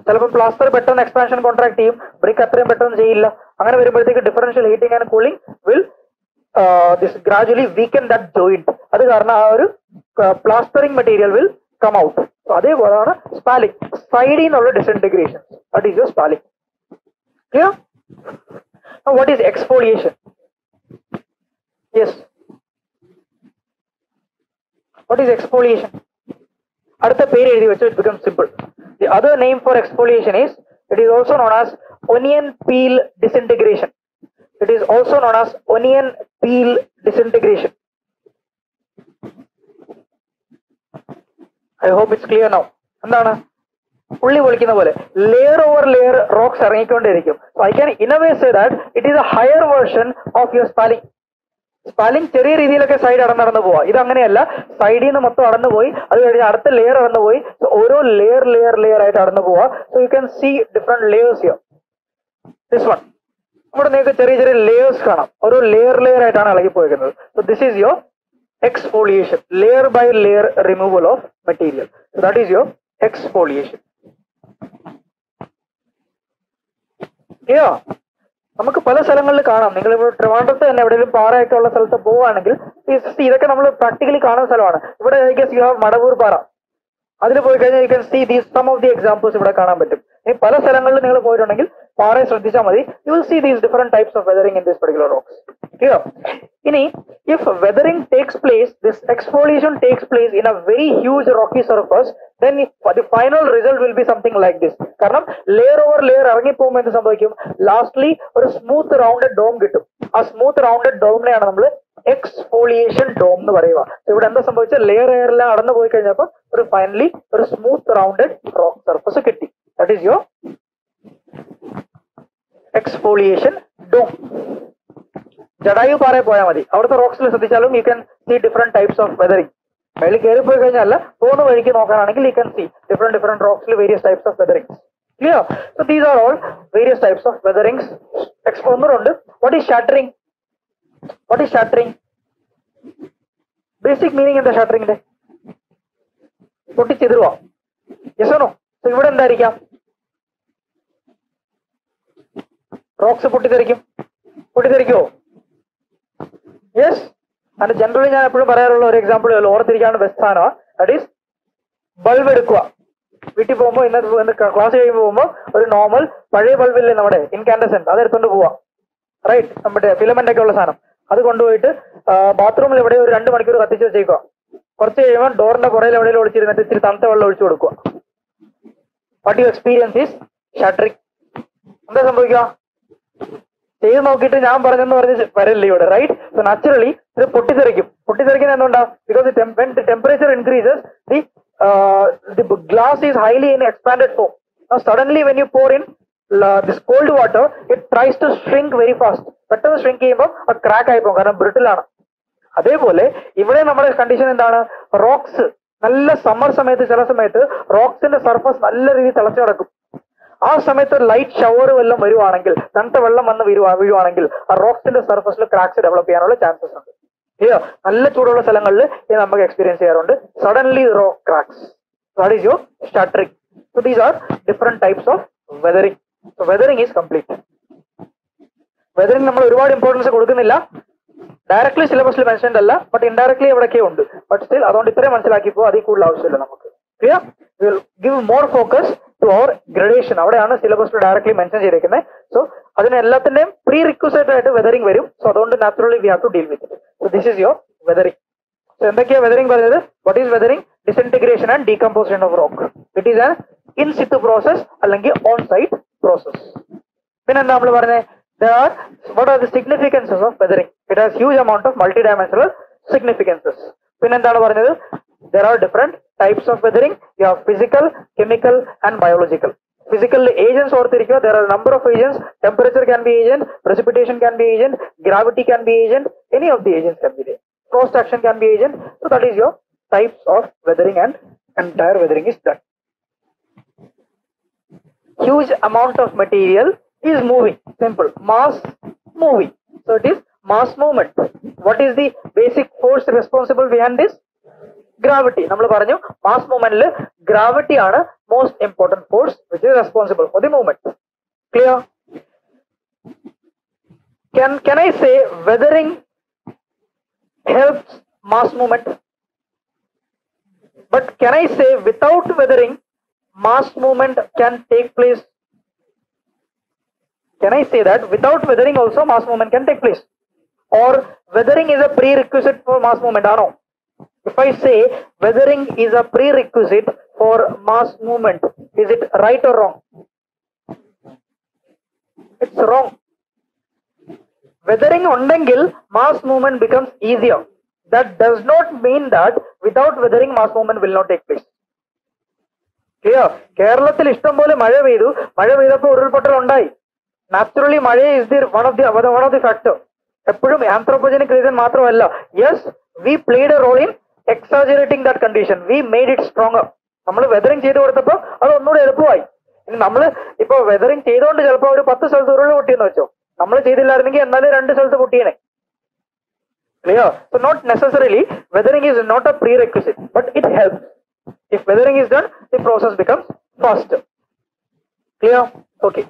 ചിലപ്പോൾ പ്ലാസ്റ്റർ പെട്ടെന്ന് എക്സ്പാൻഷൻ കോൺട്രാക്ട് ചെയ്യും, ബ്രിക്ക് അത്രയും പെട്ടെന്ന് ചെയ്യില്ല. അങ്ങനെ വരുമ്പോഴത്തേക്ക് differential heating and cooling will this gradually weaken that joint. അത് കാരണം ആ ഒരു plastering material will come out. അതേപോലെയാണ് സ്പാലിംഗ്, സൈഡിൽ നിന്നുള്ള disintegration. That is your spalling. Clear? What is exfoliation? Yes, what is exfoliation? അടുത്ത പേര് എഴുതി വെച്ചു, it becomes simple. The other name for exfoliation is, it is also known as onion peel disintegration. It is also known as onion peel disintegration. I hope it's clear now. എന്താണ് ഉള്ളി പൊളിക്കുന്ന പോലെ layer over layer rocks ഇറങ്ങിക്കൊണ്ടേയിരിക്കും. So I can in a way say that it is a higher version of your spalling. Spalling ചെറിയ രീതിയിലൊക്കെ side അടന്നു പോവാ. ഇത് അങ്ങനെയല്ല, സൈഡിൽ നിന്ന് മൊത്തം അടന്നു പോയി, അത് കഴിഞ്ഞ് അടുത്ത ലെയർ അടന്നു പോയി, ഓരോ ലെയർ ആയിട്ട് അടന്നു പോവാ. So you can see different layers here. This one ഇവിടെ നിങ്ങൾക്ക് ചെറിയ ചെറിയ ലെയേഴ്സ് കാണാം, ഓരോ ലെയർ ആയിട്ടാണ് ഇളകി പോയിരിക്കുന്നത്. So this is your exfoliation, layer by layer removal of material. So that is your exfoliation. Clear? നമുക്ക് പല സ്ഥലങ്ങളിൽ കാണാം. നിങ്ങൾ ഇപ്പോൾ ട്രിവാൻഡ്രത്ത് തന്നെ എവിടെയെങ്കിലും പാറയൊക്കെ ഉള്ള സ്ഥലത്ത് പോവുകയാണെങ്കിൽ ഇതൊക്കെ നമ്മൾ പ്രാക്ടിക്കലി കാണുന്ന സ്ഥലമാണ്. ഇവിടെ I guess you have Madavoor പാറ, അതിൽ പോയി കഴിഞ്ഞാൽ you can see these some of the examples ഇവിടെ കാണാൻ പറ്റും. ഇനി പല സ്ഥലങ്ങളിൽ നിങ്ങൾ പോയിട്ടുണ്ടെങ്കിൽ പാറയെ ശ്രദ്ധിച്ചാൽ മതി, you will see these different types of weathering in this particular rocks. Clear? ഇനി if weathering takes place, this exfoliation takes place in a very huge rocky surface, then the final result will be something like this. കാരണം layer over layer ഇറങ്ങി പോകുമ്പോൾ എന്ത് സംഭവിക്കും? Lastly ഒരു smooth rounded dome കിട്ടും. ആ smooth rounded ഡോമിനെയാണ് നമ്മൾ exfoliation dome എന്ന് പറയുക. ഇവിടെ എന്താ സംഭവിച്ചത്? ലെയർ എല്ലാം അടന്നു പോയി കഴിഞ്ഞപ്പോൾ ഒരു ഫൈനലി ഒരു സ്മൂത്ത് റൗണ്ടഡ് റോക്ക് സർഫസ് കിട്ടി. That is your exfoliation dome. Jatayu പാറയിൽ പോയാൽ മതി, അവിടുത്തെ റോക്സിൽ ശ്രദ്ധിച്ചാലും you can see different types of weathering. വെളി കയറി പോയി കഴിഞ്ഞാൽ പോകുന്ന വഴിക്ക് നോക്കാനാണെങ്കിൽ you can see different different റോക്സിൽ various types of weatherings. Clear? So these are all various types of weatherings. ഒന്നുണ്ട് what is shattering? Basic meaning എന്താ shattering ന്റെ? പൊട്ടിച്ചിതിരുവോ? Yes or no? So ഇവിടെ എന്തായിരിക്കാം? റോക്സ് പൊട്ടിത്തെറിക്കുമോ? Yes. അത് ജനറലി ഞാൻ എപ്പോഴും പറയാറുള്ള ഒരു എക്സാമ്പിൾ ഓർത്തിരിക്കാണ് ബെസ്റ്റാണ്. ദാറ്റ് ഈസ് ബൾബ് എടുക്കുക. വീട്ടിൽ പോകുമ്പോൾ ഇന്നത്തെ ക്ലാസ് കഴിയുമ്പോൾ പോകുമ്പോൾ ഒരു നോർമൽ പഴയ ബൾബില്ലേ നമ്മുടെ ഇൻകാൻഡസെന്റ്, അതെടുത്തോണ്ട് പോവാ, റൈറ്റ്? നമ്മുടെ ഫിലമെന്റ് ഒക്കെ ഉള്ള സാധനം അത് കൊണ്ടുപോയിട്ട് ബാത്റൂമിൽ എവിടെ ഒരു 2 മണിക്കൂർ കത്തിച്ച് വെച്ചേക്കുക. കുറച്ച് കഴിയുമ്പോൾ ഡോറിന്റെ പുറയിൽ എവിടെയെങ്കിലും ഒളിച്ചിരുന്നിട്ട് ഇത്തിരി തണുത്ത വെള്ളം ഒഴിച്ചു കൊടുക്കുക. What you experience is shattering. എന്താ സംഭവിക്കുക? ചെയ്ത് നോക്കിയിട്ട് ഞാൻ പറഞ്ഞെന്ന് പറഞ്ഞ് വരല്ലേ ഇവിടെ, റൈറ്റ്? സോ നാച്ചുറലി ഇത് പൊട്ടിത്തെറിക്കും. പൊട്ടിത്തെറിക്കുന്നത് എന്തുകൊണ്ടാണ്? Because the temperature increases, the glass is highly in expanded form. Suddenly when you pour in this cold water, it tries to shrink very fast. പെട്ടെന്ന് shrink ചെയ്യുമ്പോൾ അത് ക്രാക്ക് ആയി പോകും, കാരണം ബ്രിട്ടിൽ ആണ്. അതേപോലെ ഇവിടെ നമ്മുടെ കണ്ടീഷൻ എന്താണ്? റോക്സ് നല്ല സമ്മർ സമയത്ത് ചില സമയത്ത് റോക്സിന്റെ സർഫസ് നല്ല രീതിയിൽ തിളച്ചു കിടക്കും. ആ സമയത്ത് ഒരു ലൈറ്റ് ഷവർ വെള്ളം വരുവാണെങ്കിൽ, തണുത്ത വെള്ളം വന്ന് വീഴുവാണെങ്കിൽ ആ റോക്സിന്റെ സർഫസിൽ ക്രാക്സ് ഡെവലപ്പ് ചെയ്യാനുള്ള ചാൻസസ് ഉണ്ട്. ക്ലിയർ? നല്ല ചൂടുള്ള സ്ഥലങ്ങളിൽ ഇത് നമുക്ക് എക്സ്പീരിയൻസ് ചെയ്യാറുണ്ട്, suddenly rock cracks. That is your shattering. So these are different types of weathering. So weathering is complete. Weathering നമ്മൾ ഒരുപാട് ഇമ്പോർട്ടൻസ് കൊടുക്കുന്നില്ല, ഡയറക്ട്ലി സിലബസിൽ മെൻഷൻഡ് അല്ല, ബട്ട് ഇൻഡയറക്ട്ലി എവിടെയൊക്കെ ഉണ്ട്, ബട്ട് സ്റ്റിൽ അതുകൊണ്ട് ഇത്രയും മനസ്സിലാക്കി പോകും, അതിൽ കൂടുതൽ ആവശ്യമില്ല നമുക്ക്. Clear? We will give more focus to our gradation. അവിടെയാണ് സിലബസിൽ ഡയറക്ട്ലി മെൻഷൻ ചെയ്തിരിക്കുന്നത്. സോ അതിന് എല്ലാത്തിന്റെയും പ്രീ റിക്വസൈറ്റ് ആയിട്ട് വെതറിംഗ് വരും. സോ അതുകൊണ്ട് naturally we have to deal with it. So this is your weathering. So എന്തൊക്കെയാണ് വെതറിംഗ് പറഞ്ഞത്? What is weathering? Disintegration and decomposition of rock. It is an in situ process അല്ലെങ്കിൽ on site process. പിന്നെന്താ നമ്മൾ പറഞ്ഞത്? There are what are the significances of weathering? It has huge amount of multidimensional significances. പിന്നെന്താണ് പറഞ്ഞത്? There are different types of weathering. You have physical, chemical and biological. Physical agents ഓർത്തിരിക്കുക, there are number of agents. Temperature can be agent, precipitation can be agent, gravity can be agent, any of the agents can be there. Frost action can be agent. So that is your types of weathering and entire weathering is done. Huge amount of material is moving. Simple. Mass moving. So it is mass movement. What is the basic force responsible behind this? Gravity. നമ്മൾ പറഞ്ഞു mass movement ൽ gravity ആണ് most important force which is responsible for the movement. Clear? Can I say weathering helps mass movement? But can I say without weathering mass movement can take place? Can I say that without weathering also mass movement can take place? Or weathering is a prerequisite for mass movement? Or no? If I say weathering is a prerequisite for mass movement, is it right or wrong? It's wrong. Weathering undengil mass movement becomes easier. That does not mean that without weathering mass movement will not take place. Clear? കേരളത്തിൽ ഇഷ്ടം പോലെ മഴ പെയ്തു. മഴ പെയ്തപ്പോൾ ഉരുൾപൊട്ടൽ ഉണ്ടായി. Naturally മഴ is the one of the factor. എപ്പോഴും ആന്ത്രോപോജനിക് റീസൺ മാത്രമല്ല. Yes, we played a role in exaggerating that condition. We made it stronger. നമ്മൾ വെതറിംഗ് ചെയ്ത് കൊടുത്തപ്പോൾ അത് ഒന്നുകൂടെ എളുപ്പമായി. നമ്മൾ ഇപ്പോൾ വെതറിംഗ് ചെയ്തുകൊണ്ട് ചിലപ്പോൾ ഒരു 10 സ്ഥലത്ത് ഉരുൾ പൊട്ടിയെന്ന് വെച്ചോ. നമ്മൾ ചെയ്തില്ലായിരുന്നെങ്കിൽ എന്നാലും 2 സ്ഥലത്ത് പൊട്ടിയേനെ. Clear? So not necessarily weathering is not a prerequisite, but it helps. If weathering is done, the process becomes faster. Clear? Okay.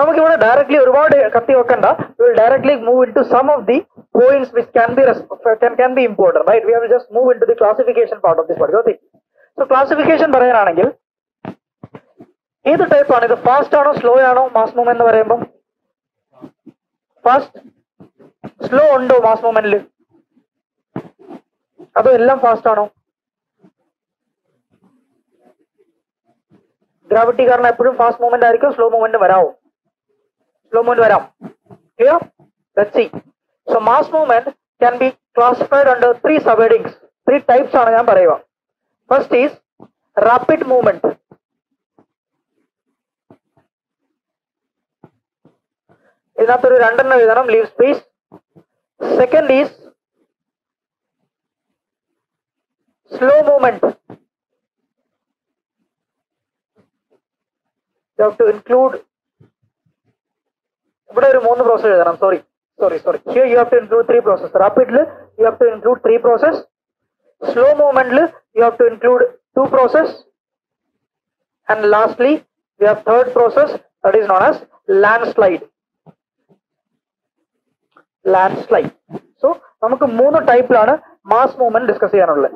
നമുക്ക് ഇവിടെ ഡയറക്ട്ലി ഒരുപാട് കത്തി വെക്കണ്ട, we will directly move into some of the points which can be important, right? We will just move into the classification part of this particular thing. So classification പറയാനാണെങ്കിൽ ഏത് type ആണ് ഇത്? Fast ആണോ slow ആണോ mass movement എന്ന് പറയുമ്പോൾ? Fast slow ഉണ്ടോ mass മൂവ്മെന്റിൽ? അതോ എല്ലാം ഫാസ്റ്റ് ആണോ? ഗ്രാവിറ്റി കാരണം എപ്പോഴും ഫാസ്റ്റ് മൂവ്മെന്റ് ആയിരിക്കും, സ്ലോ മൂവ്മെന്റ് വരാവോ? സ്ലോ മൂവ്മെന്റ് വരാം. Clear? Let's see. So mass movement can be classified under three subheadings, three types ആണ് ഞാൻ പറയുക. First is rapid movement. ഇതിനകത്തൊരു രണ്ടെണ്ണം എഴുതണം, leave space. Second is slow movement. You have to include ഇവിടെ ഒരു മൂന്ന് പ്രോസസ് എഴുതണം. Sorry here you have to include three process. റാപ്പിഡില് you have to include three process, slow മൂവ്മെന്റില് you have to include two process, and lastly you have third process that is non as landslide. So നമുക്ക് മൂന്ന് ടൈപ്പിലാണ് mass movement discuss ചെയ്യാനുള്ളത്.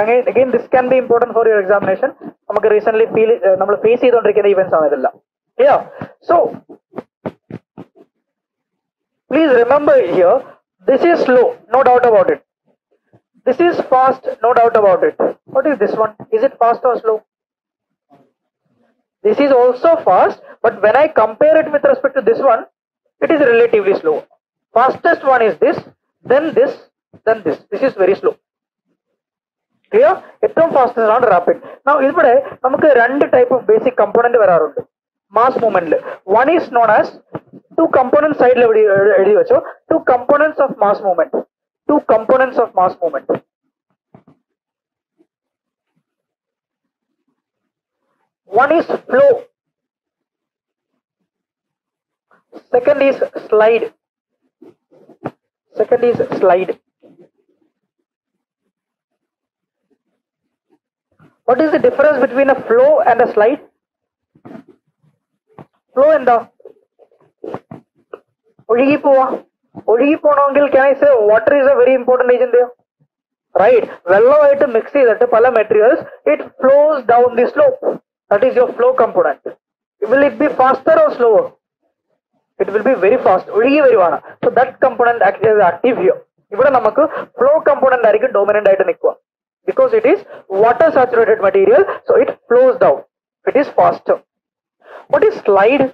Again, this can be important for your examination. നമുക്ക് recently നമ്മൾ face ചെയ്തുകൊണ്ടിരിക്കുന്ന events ആണ് ഇതെല്ലാം. Yeah, so please remember here, this is slow, no doubt about it. This is fast, no doubt about it. What is this one? Is it fast or slow? This is also fast, but when I compare it with respect to this one, it is relatively slow. Fastest one is this, then this, then this. This is very slow. Clear? ഏറ്റവും fastest ആണ് rapid. Now ഇവിടെ നമുക്ക് രണ്ട് type of basic component വരാറുണ്ട് mass മൂവ്മെന്റിൽ. One is non as two component. സൈഡിൽ എഴുതി വെച്ചോ, two components of mass movement. One is flow, second is slide. What is the difference between a flow and a slide? Flow and the oligi pona. Can I say water is a very important agent there, right? Vellavayittu mix cheyidattu pala materials, it flows down the slope. That is your flow component. Will it be faster or slower? It will be very fast, oligi varivana. So that component is active here. Ivide namakku flow component aayirikkum dominant aayittu nikkuva. Because it is water saturated material, so it flows down. It is faster. What is slide?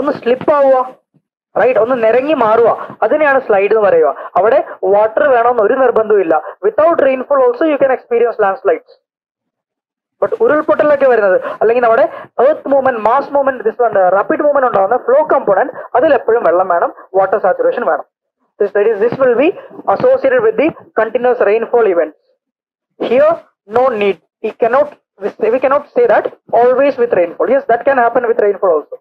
Onnu slip avuva, right? Onnu nerangi maaruva, adineyana slide nu parayuva. Avade water venam oru nirbandham illa. Without rainfall also you can experience landslides. But urulpottalakke varunathu allengil avade earth movement, mass movement, this one rapid movement undavana flow component adil eppozhum vellam venam, water saturation venam. This will be associated with the continuous rainfall event. Here, no need. We cannot say that always with rainfall. Yes, that can happen with rainfall also.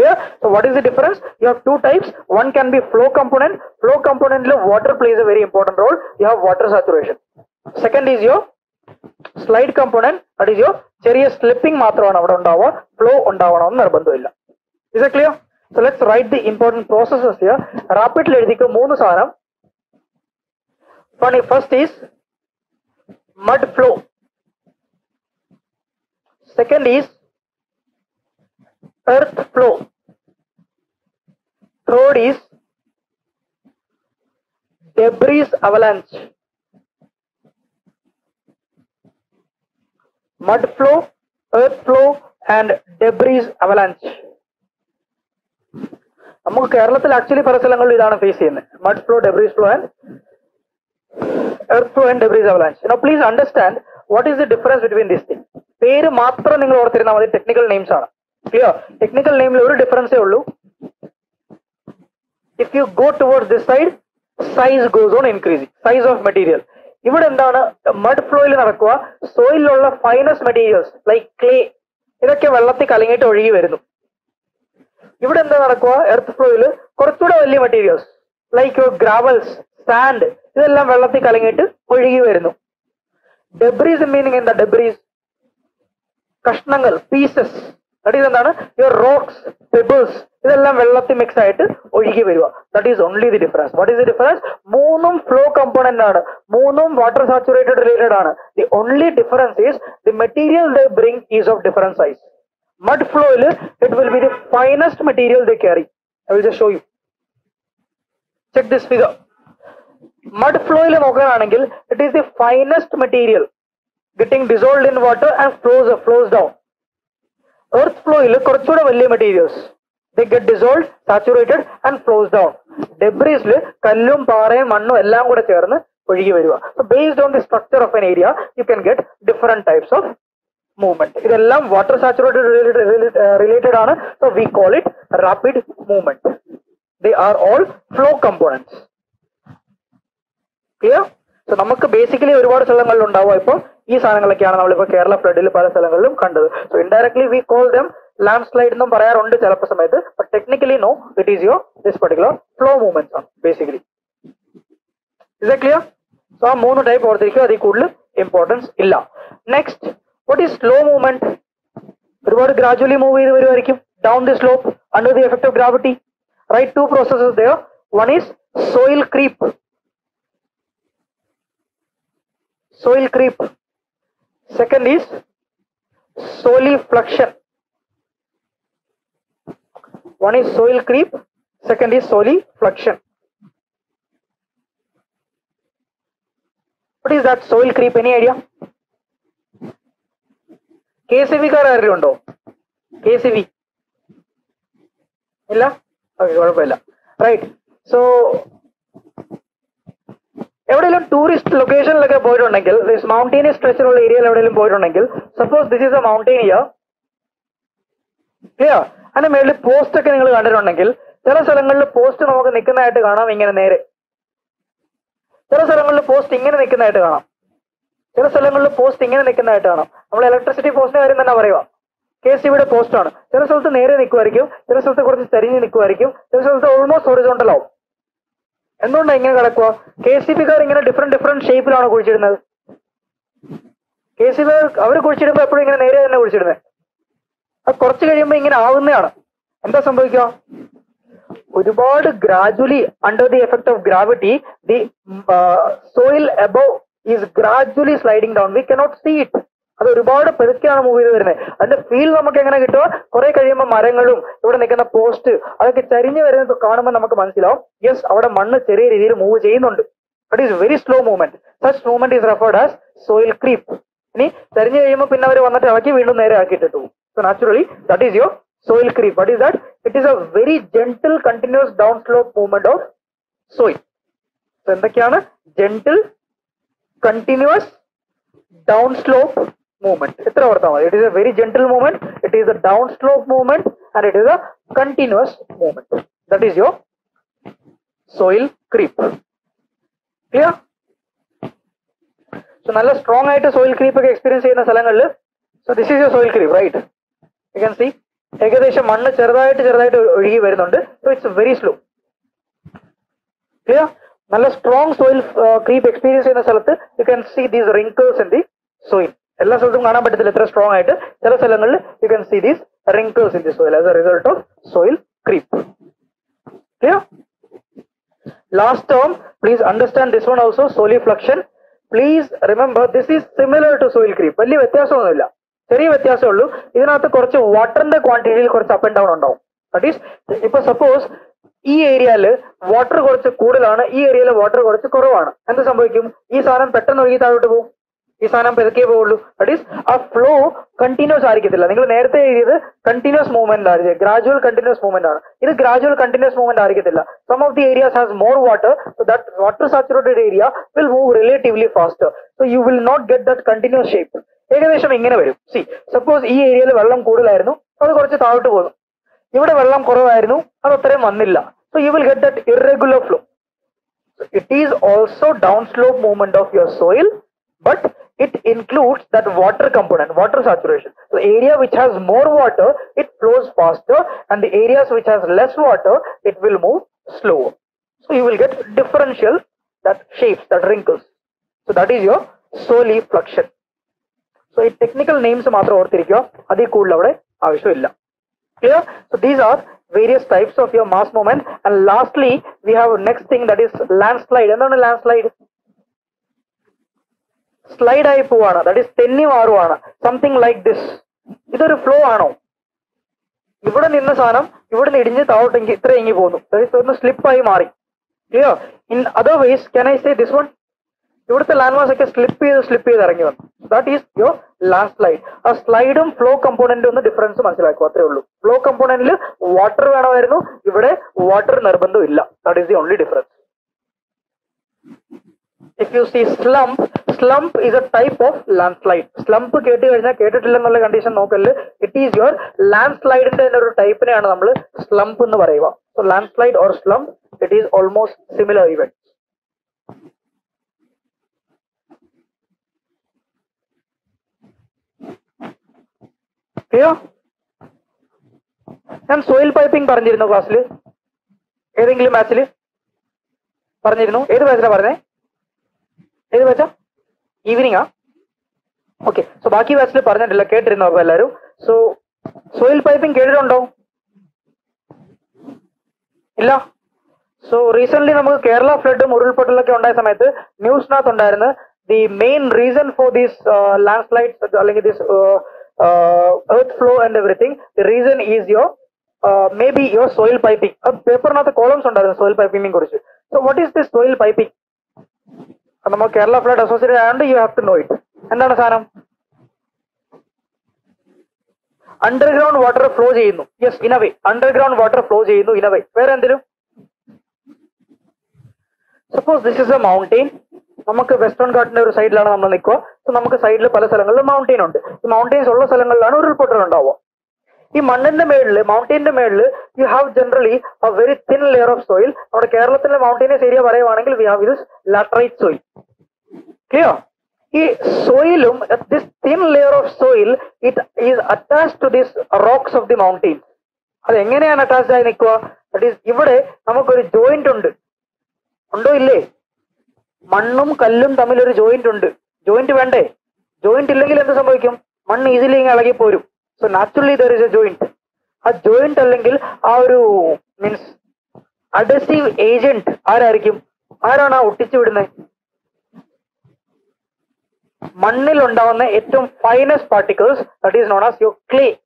Here, so what is the difference? You have two types. One can be flow component. Flow component lo water plays a very important role. You have water saturation. Second is your slide component. That is your cheriya slipping mathram avada undava, flow undavanam nirbandham illa. Is it clear? So let's write the important processes here. Rapidly edidikku moonu saanam. First is mud flow. Second is earth flow. Third is debris avalanche. Mud flow, earth flow and debris avalanche. നമുക്ക് കേരളത്തിൽ actually പല സ്ഥലങ്ങളിൽ ഇതാണ് face ചെയ്യുന്നത്, mud flow, debris flow and earth flow and debris avalanche. Now please understand what is the difference between this thing. പേര് മാത്രം നിങ്ങൾ ഓർത്തിരുന്നാൽ മതി, ടെക്നിക്കൽ നെയിംസ് ആണ്. ക്ലിയർ? ടെക്നിക്കൽ നെയിമിൽ ഒരു ഡിഫറൻസേ ഉള്ളൂ. If you go towards this side, size goes on increasing, size of material. ഇവിടെ എന്താണ് മഡ് ഫ്ലോയിൽ നടക്കുക? സോയിലുള്ള ഫൈനസ് മെറ്റീരിയൽസ് ലൈക്ക് ക്ലേ, ഇതൊക്കെ വെള്ളത്തിൽ കലങ്ങിയിട്ട് ഒഴുകി വരുന്നു. ഇവിടെ എന്താ നടക്കുക? എർത്ത് ഫ്ലോയിൽ കുറച്ചുകൂടെ വലിയ മെറ്റീരിയൽസ് ലൈക്ക് ഗ്രാവൽസ്, സാൻഡ്, ഇതെല്ലാം വെള്ളത്തിൽ കലങ്ങിയിട്ട് ഒഴുകി വരുന്നു. ഡെബ്രീസ് മീനിങ് എന്താ? ഡെബ്രീസ് കഷ്ണങ്ങൾ, pieces, That is your rocks, pebbles, ഇതെല്ലാം വെള്ളത്തിൽ മിക്സ് ആയിട്ട് ഒഴുകി വരിക. That is only the difference. What is the difference? മൂന്നും ഫ്ലോ കമ്പോണന്റ് ആണ്, മൂന്നും വാട്ടർ സാച്ചുറേറ്റഡ് റിലേറ്റഡ് ആണ്. The only difference is the material they bring is of difference size. Mud flow it will be the finest material they carry. I will just show you. Check this figure. Mud flow nokkananengil it is the finest material getting dissolved in water and flows down. Earth flow korchuda velli materials they get dissolved, saturated and flows down. Debris kallum paarayum mannum ellam kuda chernu ozhugi varuva. So based on the structure of an area you can get different types of movement. Idellam water saturated related aanu, so we call it rapid movement. They are all flow components. Clear? So namakku basically oru salangal undavum. Ipo ee saanangalokkana nammal ipo Kerala flood il pala salangalum kandathu. So indirectly we call them landslide ennum parayarundu chalappa samayathu, but technically no, it is your this particular flow movements on basically. Is that clear? So aa moonu type orthirikku adi koodlu importance illa. Next, what is slow movement? The water gradually move down the slope under the effect of gravity, right? Two processes there. One is soil creep. Soil creep. Second is solifluxion. One is soil creep, second is solifluxion. What is that soil creep? Any idea? KCV का रह रही होंडो, KCV, इल्ला, अभी वाला पहला, right, so एवढे लोग tourist location लगे board on angle, this mountainous structural area एवढे लोग board on angle, suppose this is a mountain here, clear, अने मेरे लिए post के निगल गांडे ऑन एंगल, चला सालंगल लो post नमक निकलना ऐट गाना इंगेर नेरे, चला सालंगल लो post इंगेर निकलना ऐट गाना ചില സ്ഥലങ്ങളിൽ പോസ്റ്റ് ഇങ്ങനെ നിൽക്കുന്നതായിട്ട് കാണാം. നമ്മൾ ഇലക്ട്രിസിറ്റി പോസ്റ്റിന്റെ കാര്യം തന്നെ പറയുക, കെ സി ബിയുടെ പോസ്റ്റാണ്. ചില സ്ഥലത്ത് നേരെ നിൽക്കുമായിരിക്കും, ചില സ്ഥലത്ത് കുറച്ച് ചരിഞ്ഞ് നിൽക്കുമായിരിക്കും, ചില സ്ഥലത്ത് ഓൾമോസ്റ്റ് ഹൊറിസോണ്ടലാവും. എന്തുകൊണ്ടാണ് ഇങ്ങനെ കിടക്കുക? കെ സി ബിക്കാർ ഇങ്ങനെ ഡിഫറെന്റ് ഷേപ്പിലാണ് കുഴിച്ചിടുന്നത്. കെ സി ബി അവർ കുഴിച്ചിടുമ്പോൾ എപ്പോഴും ഇങ്ങനെ നേരെ തന്നെ കുഴിച്ചിടുന്നത്. അത് കുറച്ച് കഴിയുമ്പോൾ ഇങ്ങനെ ആവുന്നതാണ്. എന്താ സംഭവിക്കുക? ഒരുപാട് gradually under the effect of gravity the soil above is gradually sliding down. We cannot see it. അത് ഒരുപാട് പെരുക്കാണ് മൂവ് ചെയ്ത് വരുന്നത്. അതിന്റെ ഫീൽ നമുക്ക് എങ്ങനെ കിട്ടുക? കുറെ കഴിയുമ്പോൾ മരങ്ങളും ഇവിടെ നിൽക്കുന്ന പോസ്റ്റ് അതൊക്കെ ചരിഞ്ഞു വരുന്നത് കാണുമ്പോൾ നമുക്ക് മനസ്സിലാവും, യെസ് അവിടെ മണ്ണ് ചെറിയ രീതിയിൽ മൂവ് ചെയ്യുന്നുണ്ട്. That is very slow movement. Such movement is referred as soil creep. ഇനി ചരിഞ്ഞു കഴിയുമ്പോൾ പിന്നെ അവർ വന്നിട്ട് ഇളക്കി വീണ്ടും നേരെ ആക്കിയിട്ട് പോകും. So naturally that is your soil creep. What is that? It is a very gentle continuous down slope movement of soil. So എന്തൊക്കെയാണ് ജെന്റിൽ continuous down slope movement? Itra vartham, it is a very gentle movement, it is a down slope movement and it is a continuous movement. That is your soil creep. Clear? So nalla strong aayittu soil creep okke experience cheyna salangallu. So this is your soil creep, right? You can see ekadesham mannu cherudayittu ozhugi varunnundu. So it's very slow. Clear? നല്ല strong soil creep experience ചെയ്യുന്ന സ്ഥലത്ത് you can see these wrinkles in the soil. എല്ലാ സ്ഥലത്തും കാണാൻ പറ്റത്തില്ല ഇത്ര strong ആയിട്ട്. ചില സ്ഥലങ്ങളിൽ you can see these wrinkles in the soil as a result of soil creep. Clear? Last term please understand this one also, solifluction. Please remember this is similar to soil creep. വലിയ വ്യത്യാസമൊന്നുമില്ല, ചെറിയ വ്യത്യാസമേ ഉള്ളൂ. ഇതിനകത്ത് കുറച്ച് വാട്ടറിന്റെ ക്വാണ്ടിറ്റിയിൽ കുറച്ച് അപ്പ് ആൻഡ് ഡൗൺ ഉണ്ടാവും. ദാറ്റ് ഈസ് ഇപ്പൊ സപ്പോസ് ഈ ഏരിയയില് വാട്ടർ കുറച്ച് കൂടുതലാണ്, ഈ ഏരിയയില് വാട്ടർ കുറച്ച് കുറവാണ്. എന്ത് സംഭവിക്കും? ഈ സാധനം പെട്ടെന്ന് ഒഴുകി താഴോട്ട് പോകും, ഈ സാധനം പെരുക്കേ പോവുള്ളൂ. ദാറ്റ് ഈസ് ആ ഫ്ലോ കണ്ടിന്യൂസ് ആയിരിക്കത്തില്ല. നിങ്ങൾ നേരത്തെ എഴുതിയത് കണ്ടിന്യൂസ് മൂവ്മെന്റ് ആയിരിക്കും, ഗ്രാജുവൽ കണ്ടിന്യൂസ് മൂവ്മെന്റ് ആണ്. ഇത് ഗ്രാജുവൽ കണ്ടിന്യൂസ് മൂവ്മെന്റ് ആയിരിക്കത്തില്ല. Some of the areas has more water, so that water saturated area will move relatively faster. So you will not get that continuous shape. ഏകദേശം ഇങ്ങനെ വരും. C suppose ഈ ഏരിയയിൽ വെള്ളം കൂടുതലായിരുന്നു, അത് കുറച്ച് താഴോട്ട് പോകുന്നു. ഇവിടെ വെള്ളം കുറവായിരുന്നു, അത് അത്രയും വന്നില്ല. So you will get that irregular flow. It is also down slope movement of your soil, but it includes that water component, water saturation. So area which has more water it flows faster and the areas which has less water it will move slower. So you will get differential that shapes, that wrinkles. So that is your solifluction. So ഈ technical names മാത്രം ഓർത്തിരിക്കുക, അതിൽ കൂടുതൽ അവിടെ avashya. Clear? So these are various types of your mass movement. And lastly, we have next thing, that is landslide. And then landslide. Slide I puana, that is tenni varuana, something like this. This is a flow ano. If you don't know sanam, you wouldn't idinje out and get three bono. That is the slip by mari. Clear? In other ways, can I say this one? You would the landmass like a slip is arranged. That is your landslide. A slide and flow component on the difference manchilai kothre. Flow component le water vana varino, you would a water narbando illa. That is the only difference. If you see slump, slump is a type of landslide. Slump condition, it is your landslide type slump. So landslide or slump, it is almost similar event. Clear? And soil piping paranjirunno class le edengilum match le paranjirunno edu match la parane edu match evening ah okay so baaki match le paranjilla ketirunno ellaru so soil piping kedirundo illa so recently namak Kerala flood urulpottalokku undaya samayathu news nathu undarunnu the main reason for this landslides allengi this earth flow and everything, the reason is your maybe your soil piping. Paper not the columns under the soil piping. So what is this soil piping? Kerala flood associated and you have to know it. And then underground water flows. Yes, in a way. Underground water flows in a way. Where and there? Suppose this is a mountain. Namak Western Gardner side Lana Niko, so Namak side La Palasalangal mountain on the mountains all Salangalanur Potter and Dawa. In the middle, mountain the middle, you have generally a very thin layer of soil. On a Kerala mountainous area where we have this laterite soil. Clear? Soilum, this thin layer of soil, it is attached to these rocks of the mountain. That is Ivade Namakuri joint undo. Mannum Kallum Tamil joint undu. Joint vende. Joint illegil and the Samakim. Man easily in Alagaporu. So naturally there is a joint. A joint allegil are means adhesive agent are Arikim. Arana utitude. Mannil on down the etum finest particles, that is known as your clay.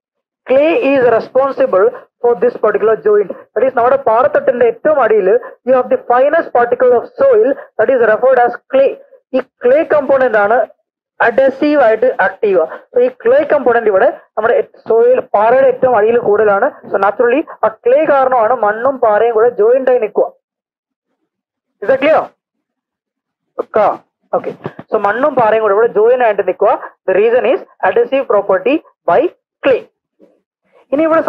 Clay is responsible for this particular joint. That is not a part that in the etum adil. You have the finest particle of soil that is referred as clay. This clay component is adhesive active. So this clay component is soil parade etum adil kodalana. So naturally a clay karno ana mannum parayum kuda joint ayi nikkuva. Is that clear? Okay. Okay. So mannum parayum kuda joint ayi nikkuva. The reason is adhesive property by clay. When we have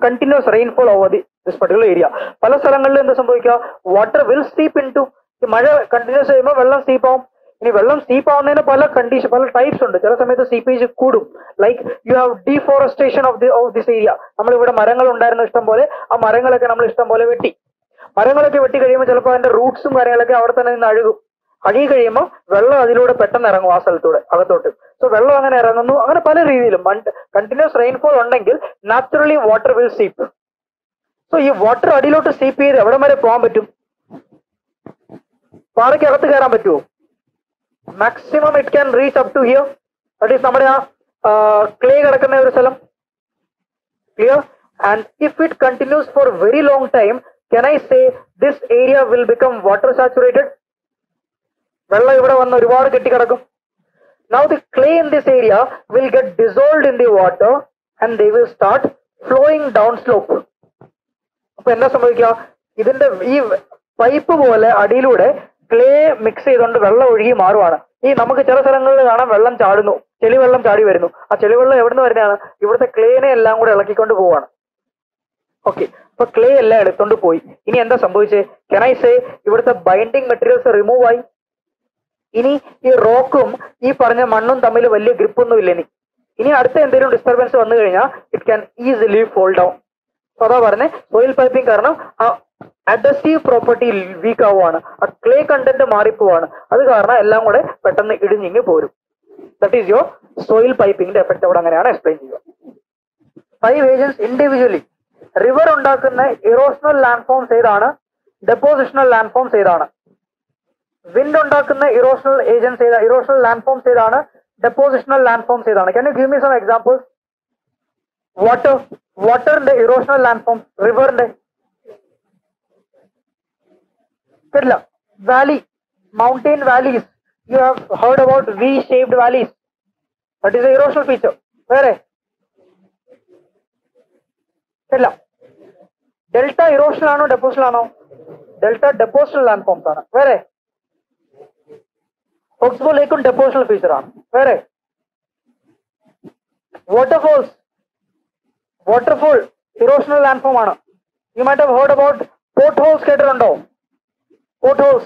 continuous rainfall over this particular area, water will seep into the continuous seepage. Like you have deforestation of this area. So continuous rainfall naturally water will seep. So if water adilote seep cheyid evadamare povan pattum paarkku agathu keran pattuvo maximum it can reach up to here, that is nammade clay kadakkunna oru salam. Clear? And if it continues for very long time, can I say this area will become water saturated? Vella ivada vanna oru vaadu ketti kadakkum. Now the clay in this area will get dissolved in the water and they will start flowing down slope. Pipe clay mix okay. So clay can I say the binding materials are removed? This rock is a grip on the disturbance, it can easily fall down. So, soil piping is adhesive property weak, clay content is that is your soil piping effect. Five agents individually river ഉണ്ടാക്കുന്ന erosional land forms ഏതാണ്? Depositional land forms ഏതാണ്? Wind ഉണ്ടാക്കുന്ന erosional agents ഏതാണ്? Erosional land forms ഏതാണ്? Depositional land forms ഏതാണ്? Can you give me some examples? വാട്ടറിന്റെ erosional land forms, റിവറിന്റെ Kerala valley, mountain valleys. You have heard about V-shaped valleys. That is an erosional feature. Where? Kerala. Delta erosional ano depositional ano? Delta depositional landforms ano. Where? Oxbow Lake un depositional feature ano. Where? Waterfalls. Waterfall erosional landform ano. You might have heard about potholes kettundo. Potholes.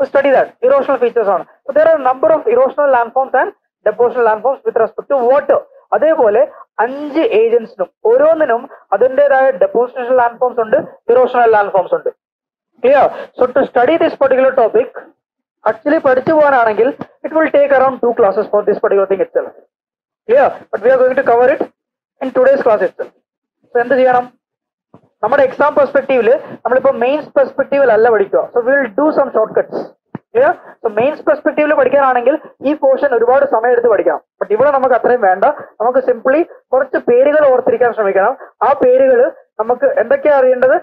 So study that erosional features on. So there are number of erosional landforms and depositional landforms with respect to water. അതേപോലെ 5 ഏജൻസിനും ഓരോന്നിനും അതിൻ്റെതായ depositional landforms ഉണ്ട്, erosional landforms ഉണ്ട്. Clear? So to study this particular topic, actually പഠിച്ചു പോകാനാണെങ്കിൽ it will take around 2 classes for this particular thing itself. Clear? But we are going to cover it in today's class itself. So എന്ത് ചെയ്യണം? നമ്മുടെ exam പെർസ്പെക്ടീവില് നമ്മളിപ്പോ mains പെർസ്പെക്ടീവിൽ അല്ല പഠിക്കുക. So will do some shortcuts. Clear? So mains പെർസ്പെക്ടീവിൽ പഠിക്കാനാണെങ്കിൽ ഈ പോർഷൻ ഒരുപാട് സമയം എടുത്ത് പഠിക്കണം. ബട്ട് ഇവിടെ നമുക്ക് അത്രയും വേണ്ട. നമുക്ക് സിംപ്ലി കുറച്ച് പേരുകൾ ഓർത്തിരിക്കാൻ ശ്രമിക്കണം. ആ പേരുകൾ നമുക്ക് എന്തൊക്കെയാണ് അറിയേണ്ടത്?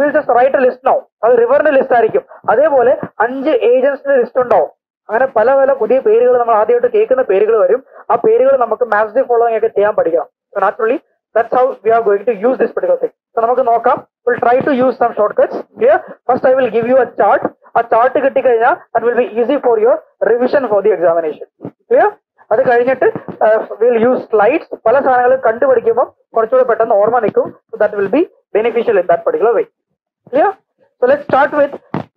Will just write a list ആവും. അത് റിവറിന്റെ ലിസ്റ്റ് ആയിരിക്കും. അതേപോലെ 5 ഏജൻസിന്റെ ലിസ്റ്റ് ഉണ്ടാവും. അങ്ങനെ പല പല പുതിയ പേരുകൾ നമ്മൾ ആദ്യമായിട്ട് കേൾക്കുന്ന പേരുകൾ വരും. ആ പേരുകൾ നമുക്ക് മാച്ച് ദി ഫോളോയിങ് ഒക്കെ ചെയ്യാൻ പഠിക്കണം. So naturally that's how we are going to use this particular thing. So namakku nokka, we'll try to use some shortcuts. Clear? First I will give you a chart. A chart kitti kayna that will be easy for your revision for the examination. Clear? adu kayinittu we'll use slides. Pala saanangal kandu padikkumbom korchoru pettannu orma nikkum. So that will be beneficial in that particular way. Clear? So let's start with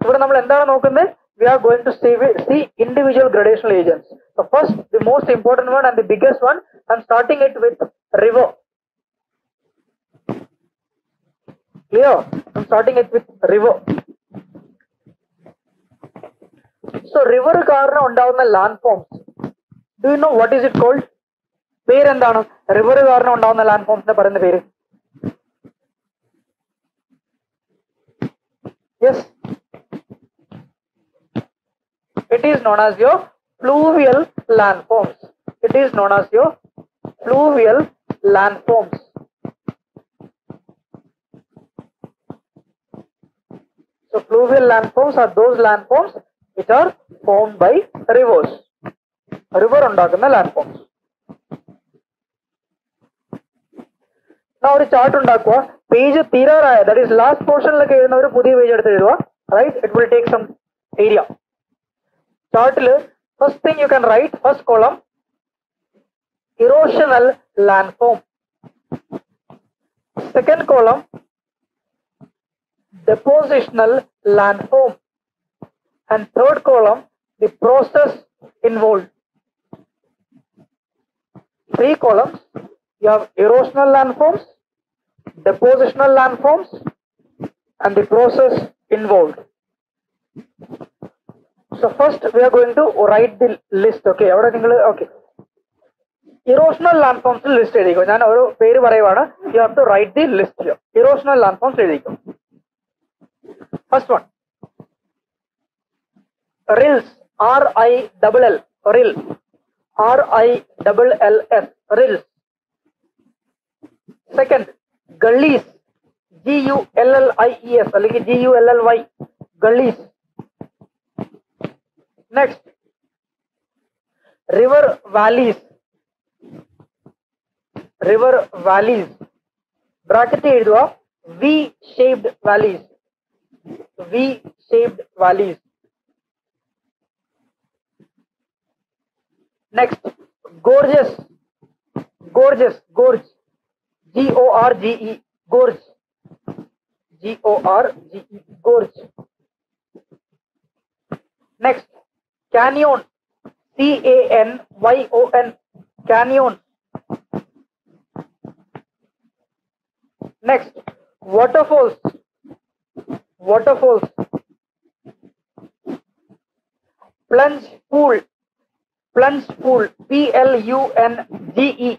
ivda nammal endana nokkunne. We are going to see individual gradational agents. So first the most important one and the biggest one, I'm starting it with river. Clear? I'm starting it with river. So river kaarna undavuna landforms, do you know what is it called? Peru endanu river kaarna undavuna landforms ne parayna peru? Yes, it is known as your fluvial landforms. It is known as your fluvial landforms. So fluvial landforms are those landforms which are formed by rivers. River undaakuna landforms. Now oru chart undaakuva, page thiraraya, that is last portion la keedna oru pudhiya page eduthu eluva, right? It will take some area. Chart la first thing you can write, first column, erosional landform. Second column, depositional landform. And third column, the process involved. 3 columns, you have erosional landforms, depositional landforms, and the process involved. So first we are going to write the list. Okay, everything will, okay, erosional landforms list ediko nan oru peru parayana. You have to write the list here. Erosional landforms ediko. First one, rills, R-I-double-L, rill, R-I-double-L-S, rills. Second, gullies, G-U-L-L-I-E-S, like G-U-L-L-Y, gullies. Next, river valleys, river valleys. Bracket edwa, V-shaped valleys. V-shaped valleys. Next, gorges, gorges, gorge, G-O-R-G-E, gorge, G-O-R-G-E, gorge. Next, canyon, C-A-N-Y-O-N, canyon. Next, waterfalls. Waterfalls. Plunge pool, plunge pool, P-L-U-N-G-E,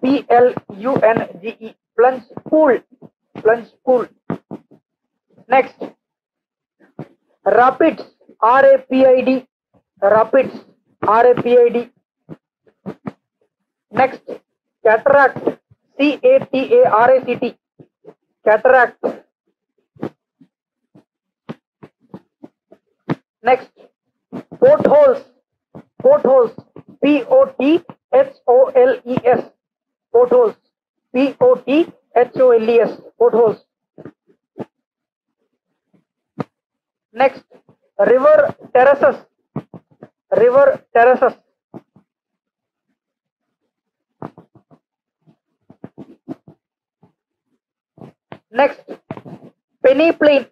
PLUNGE, plunge pool, plunge pool. Next, rapids, RAPID, rapids, RAPID. Next, cataract, CATARACT, cataract. Next, potholes, potholes, POTHOLES, potholes, POTHOLES, potholes. Next, river terraces, river terraces. Next, peneplain.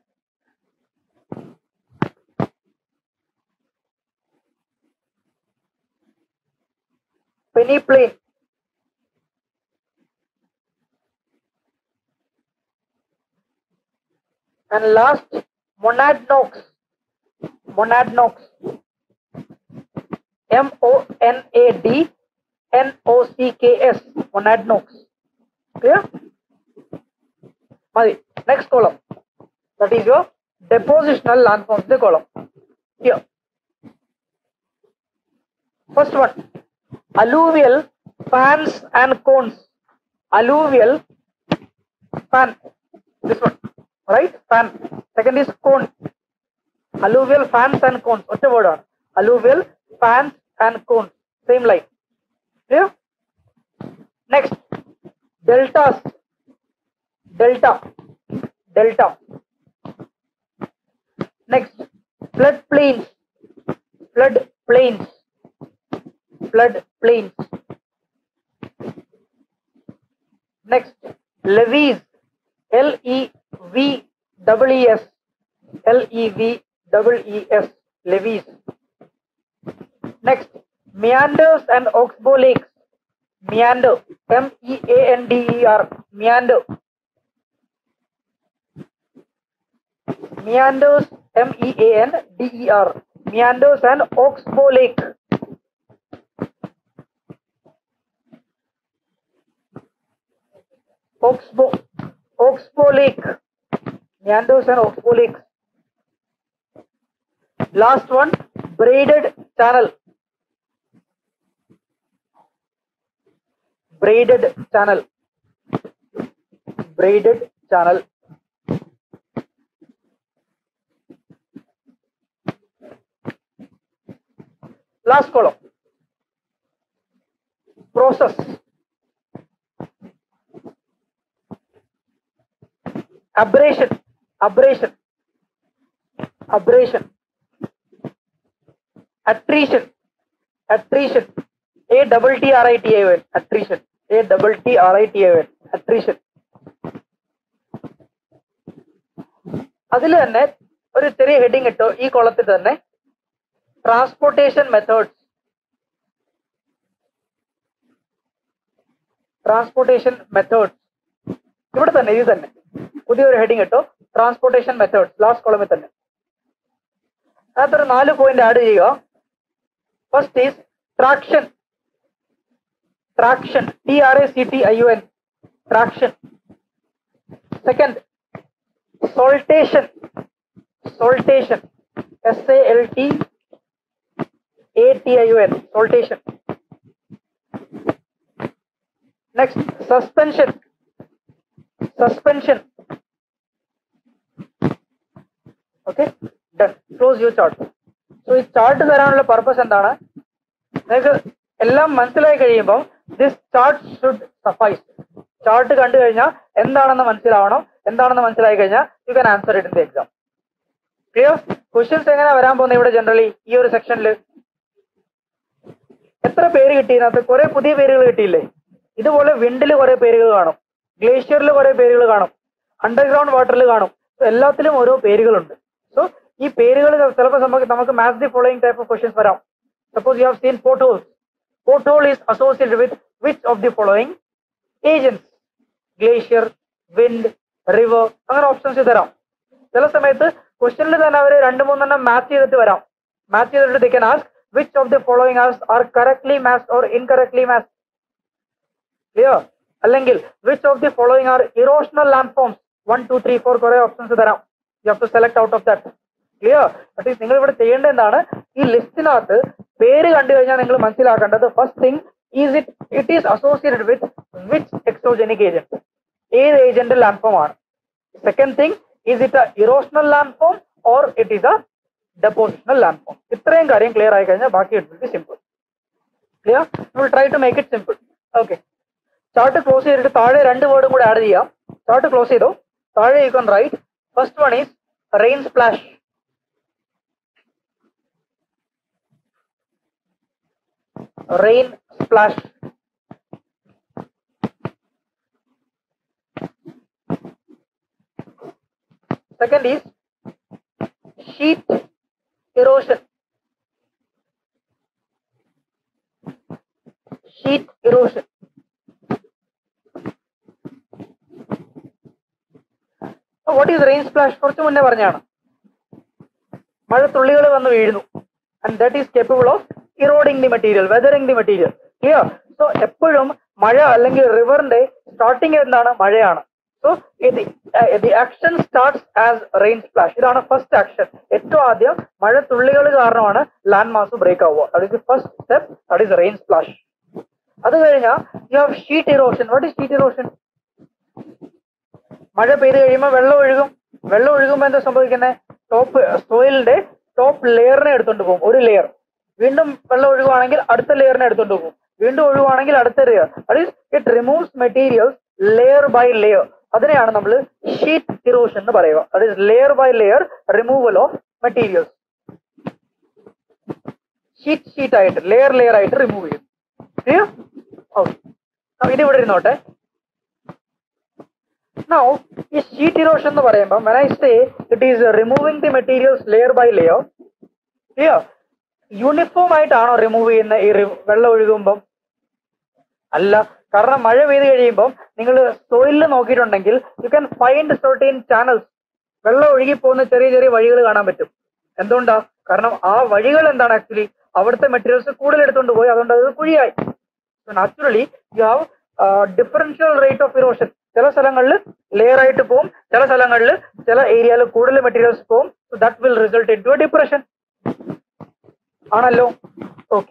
Peneplain. And last, monadnocks. Monadnocks. MONADNOCKS. Monadnocks. Clear? Next column, that is your depositional landforms, the column here. First one, alluvial fans and cones. Alluvial fan, this one, right? Fan. Second is cone. Alluvial fans and cones. What's the word on? Alluvial fans and cones. Same line. Clear? Next, deltas. Delta, delta. Next, flood plains, flood plains, flood plains. Next, levees, LEVES, LEVES, levees. Next, meanders and oxbow lakes, meander, MEANDER, meander. Meanders, MEANDER, meanders and oxbow lake. Oxbow, oxbow lake, meanders and oxbow lake. Last one, braided channel. Braided channel. Braided channel. Last column, process. Abrasion, abrasion, abrasion. Attrition, attrition, ATTRITION, attrition, ATTRITION, attrition. Adile thanne oru cheriya heading ittu ee kolathil thanne transportation methods. Transportation methods. What is the heading? Transportation methods. Last column. After 4 points add here. First is traction. Traction. TRACTION. Traction. Second, saltation. Saltation. SALTATION, saltation. Next, suspension. Suspension. Okay, done. Close your chart. So, this chart is around the purpose and dana. Next, all monthly this chart should suffice. Chart kandu kazhinja endana manasila avanam endana manasila kazhinja you can answer it in the exam. Clear? Questions engana varan povunu generally ee oru section il. Etra peri kittiyinathu kore pudhiya perukal kittiyille idupole windil kore perukal kaanum glacieril kore perukal kaanum underground wateril kaanum so ellathilum oro perukal undu so ee perukal selappo namakku match the following type of questions varam suppose you have seen potholes. Pothole is associated with which of the following agents? Glacier, wind, river, angana options idaram sela samayathu question il than avare rendu moonanna match cheyidittu varam match cheyidittu they can ask which of the following are correctly matched or incorrectly matched? Clear? Allengil, which of the following are erosional landforms? 1, 2, 3, 4 korre options tharam. You have to select out of that. Clear? That is ningal ivide cheyenda endana ee list nathu peru kandu kanja ningal manasilaakkandathu. First thing is it is associated with which exogenic agent? Ede agent landform are. Second thing, is it a erosional landform or it is a depositional landform? Itrayum karyam clear aayi kanja baaki it will be simple. Clear? We will try to make it simple. Okay. Chart close ചെയ്തിട്ട് താഴെ രണ്ട് വേർഡും കൂടി add ചെയ്യാം. Chart close ചെയ്തോ. താഴെ icon right. First one is rain splash. Rain splash. Second is sheet erosion. Sheet erosion. So what is rain splash? Korchu munne parnjana mala thulligal vannu veedunu, and that is capable of eroding the material, weathering the material. Clear? So eppozhum mala allengil river inde starting endana malayana. So the action starts as rain splash. Idana first action. Etto adyam mala thulligal kaaranamana landmass break avva. That is the first step. That is rain splash. Adu kazhinja you have sheet erosion. What is sheet erosion? മഴ പെയ്തു കഴിയുമ്പോൾ വെള്ളം ഒഴുകും. വെള്ളം ഒഴുകുമ്പോൾ എന്താ സംഭവിക്കുന്നത്? Top സോയിലിന്റെ top ലെയറിനെ എടുത്തുകൊണ്ട് പോകും, ഒരു ലെയർ. വീണ്ടും വെള്ളം ഒഴുകുവാണെങ്കിൽ അടുത്ത ലെയറിനെ എടുത്തുകൊണ്ട് പോകും, വീണ്ടും ഒഴുകുവാണെങ്കിൽ അടുത്ത layer. That is it removes materials layer by layer. അതിനെയാണ് നമ്മൾ ഷീറ്റ് ഇറോഷൻ എന്ന് പറയുക. That is layer by layer removal of materials. Sheet sheet ആയിട്ട് ലെയർ ലെയർ ആയിട്ട് റിമൂവ് ചെയ്യും. ക്ലിയർ? ഓക്കെ, ഇതിവിടെ ഇരുന്നോട്ടെ. Now, this sheet erosion nu parayumba, when I say it is removing the materials layer by layer, clear? Uniform aitano remove cheyyna ee vella ozhugumbam alla, karanam mala veedu kazhiyumbam ningal soil il nokkittundengil you can find certain channels. Vella ozhugi povuna cheriya cheriya vazhigal kaanan pattum. Endonda? Karanam aa vazhigal endana actually avarthe materials koodal eduttondu poi adonda adu kuzhiyayi. So naturally you have differential rate of erosion. ചില സ്ഥലങ്ങളിൽ layer ആയിട്ട് പോകും, ചില സ്ഥലങ്ങളിൽ ചില ഏരിയയിൽ കൂടുതൽ materials പോകും. So that will result into a depression ആണല്ലോ. ഓക്കെ,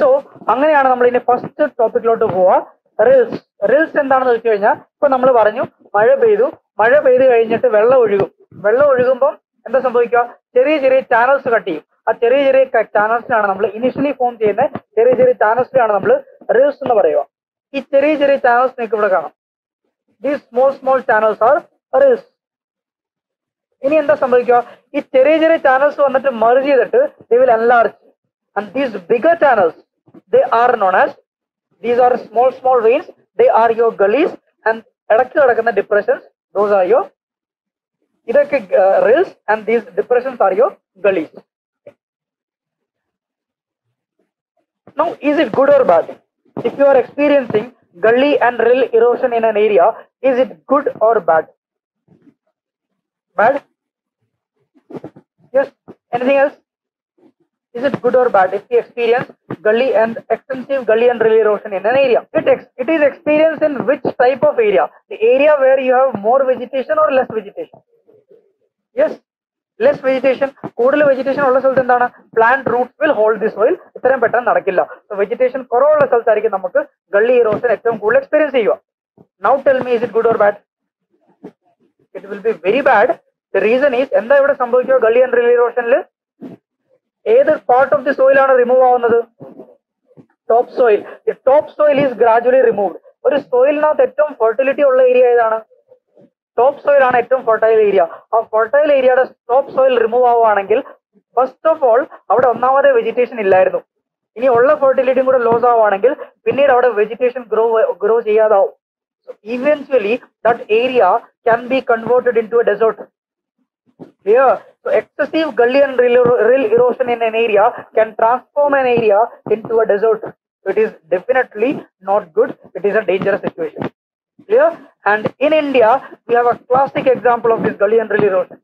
സോ അങ്ങനെയാണ് നമ്മൾ ഇനി ഫസ്റ്റ് ടോപ്പിക്കിലോട്ട് പോവുക. റിൽസ്. റിൽസ് എന്താണെന്ന് വെച്ച് കഴിഞ്ഞാൽ ഇപ്പൊ നമ്മൾ പറഞ്ഞു മഴ പെയ്തു, മഴ പെയ്തു കഴിഞ്ഞിട്ട് വെള്ളം ഒഴുകും. വെള്ളം ഒഴുകുമ്പം എന്താ സംഭവിക്കുക? ചെറിയ ചെറിയ ചാനൽസ് കട്ട് ചെയ്യും. ആ ചെറിയ ചെറിയ ചാനൽസിനാണ് നമ്മൾ ഇനിഷ്യലി ഫോം ചെയ്യുന്ന ചെറിയ ചെറിയ ചാനൽസിനാണ് നമ്മൾ റിൽസ് എന്ന് പറയുക. ഈ ചെറിയ ചെറിയ ചാനൽസ് നിങ്ങൾക്ക് ഇവിടെ കാണാം. These small channels are rills. ഇനി എന്താ സംഭവിക്കുക? ഈ ചെറിയ ചെറിയ ചാനൽസ് വന്നിട്ട് മെർജ് ചെയ്തിട്ട് they will enlarge, and these bigger channels they are known as, these are small veins, they are your gullies, and ഇടയ്ക്ക് നടക്കുന്ന depressions, those are your ഇതൊക്കെ rills, and these depressions are your gullies. Now is it good or bad? If you are experiencing gully and rill erosion in an area, is it good or bad? Bad? Yes. Anything else? Is it good or bad if we experience gully and extensive gully and rill erosion in an area? It is experienced in which type of area? The area where you have more vegetation or less vegetation? Yes. Less vegetation. കൂടുതൽ vegetation ഉള്ള സ്ഥലത്ത് എന്താണ്? Plant roots will hold the soil. ഇത്രയും പെട്ടെന്ന് നടക്കില്ല. So vegetation കുറവുള്ള സ്ഥലത്തായിരിക്കും നമുക്ക് gully erosion ഏറ്റവും കൂടുതൽ എക്സ്പീരിയൻസ് ചെയ്യുക. Now tell me, is it good or bad? It will be very bad. The reason is, എന്താ ഇവിടെ സംഭവിക്കുക? ഗള്ളി ആൻഡ് റിൽ ഇറോഷനിൽ ഏത് പാർട്ട് ഓഫ് ദി സോയിൽ ആണ് റിമൂവ് ആവുന്നത്? Top soil. The top soil is gradually removed. ഒരു സോയിലിനകത്ത് ഏറ്റവും ഫെർട്ടിലിറ്റി ഉള്ള ഏരിയ ഏതാണ്? ടോപ്പ് സോയിൽ ആണ് ഏറ്റവും ഫെർട്ടൈൽ ഏരിയ. ആ ഫെർട്ടൈൽ ഏരിയയുടെ ടോപ്പ് സോയിൽ റിമൂവ് ആവുകയാണെങ്കിൽ ഫസ്റ്റ് ഓഫ് ഓൾ അവിടെ ഒന്നാമത് വെജിറ്റേഷൻ ഇല്ലായിരുന്നു. ഇനി ഉള്ള ഫെർട്ടിലിറ്റിയും കൂടെ ലോസ് ആവുകയാണെങ്കിൽ പിന്നീട് അവിടെ വെജിറ്റേഷൻ ഗ്രോ ചെയ്യാതാവും. Eventually that area can be converted into a desert. Clear? So excessive gully and rill erosion in an area can transform an area into a desert. It is definitely not good. It is a dangerous situation. Clear? And in India we have a classic example of this gully and rill erosion.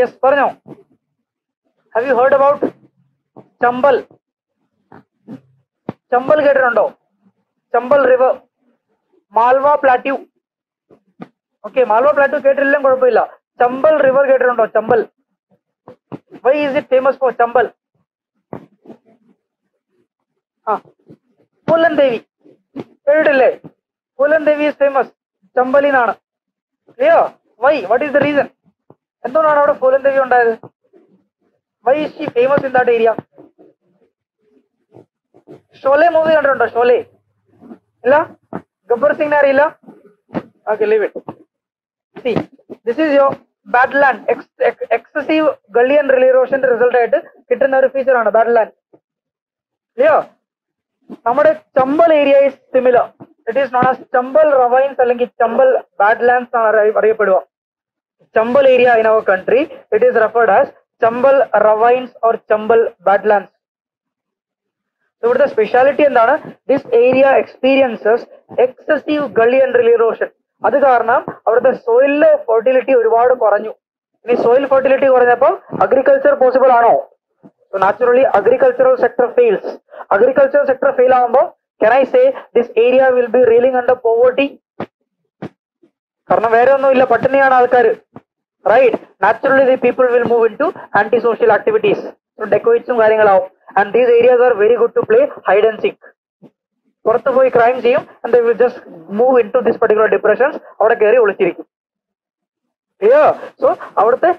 Yes, Parno, have you heard about Chambal? Chambal കേട്ടിട്ടുണ്ടോ? Chambal river, Malwa plateau. Okay, Malwa plateau കേട്ടിട്ടില്ല, കുഴപ്പമില്ല. Chambal river കേട്ടിട്ടുണ്ടോ? Chambal. Why is it famous for Chambal? Phoolan Devi കേട്ടിട്ടില്ലേ? Phoolan Devi is famous ചമ്പലിനാണ്. Clear? Why? What is the reason? എന്തുകൊണ്ടാണ് അവിടെ Phoolan Devi ഉണ്ടായത്? Why is she famous in that area? Sholay movie കണ്ടിട്ടുണ്ടോ? Sholay ഇല്ല? Gabbar Singh അറിയില്ല? Okay, leave it. See, this is your badland. Excessive gully and rill erosion result ആയിട്ട് കിട്ടുന്ന ഒരു feature ആണ് badland. Clear? നമ്മുടെ Chambal area is similar. It is known as Chambal ravines അല്ലെങ്കിൽ Chambal badlands ആണ് അറിയപ്പെടുക. Chambal area in our country, it is referred as Chambal ravines or Chambal badlands. So the speciality endana, this area experiences excessive gully and rill erosion. അത് കാരണം അവിടുത്തെ സോയിലിലെ fertility ഒരുപാട് കുറഞ്ഞു. ഇനി soil fertility കുറഞ്ഞപ്പോൾ agriculture possible ആണോ? Naturally agricultural sector fails. Agriculture sector fail ആകുമ്പോൾ can I say this area will be reeling under poverty? കാരണം വേറെ ഒന്നും ഇല്ല, പട്ടിണിയാണ് ആൾക്കാർ, right? Naturally the people will move into anti-social activities. So decoits ഉം കാര്യങ്ങളാവും. And these areas are very good to play hide and seek. പുറത്തു പോയി crime ചെയ്യും, and they will just move into this particular depressions. അവിടെ കയറി ഒളിച്ചിരിക്കും. Clear? So അവിടുത്തെ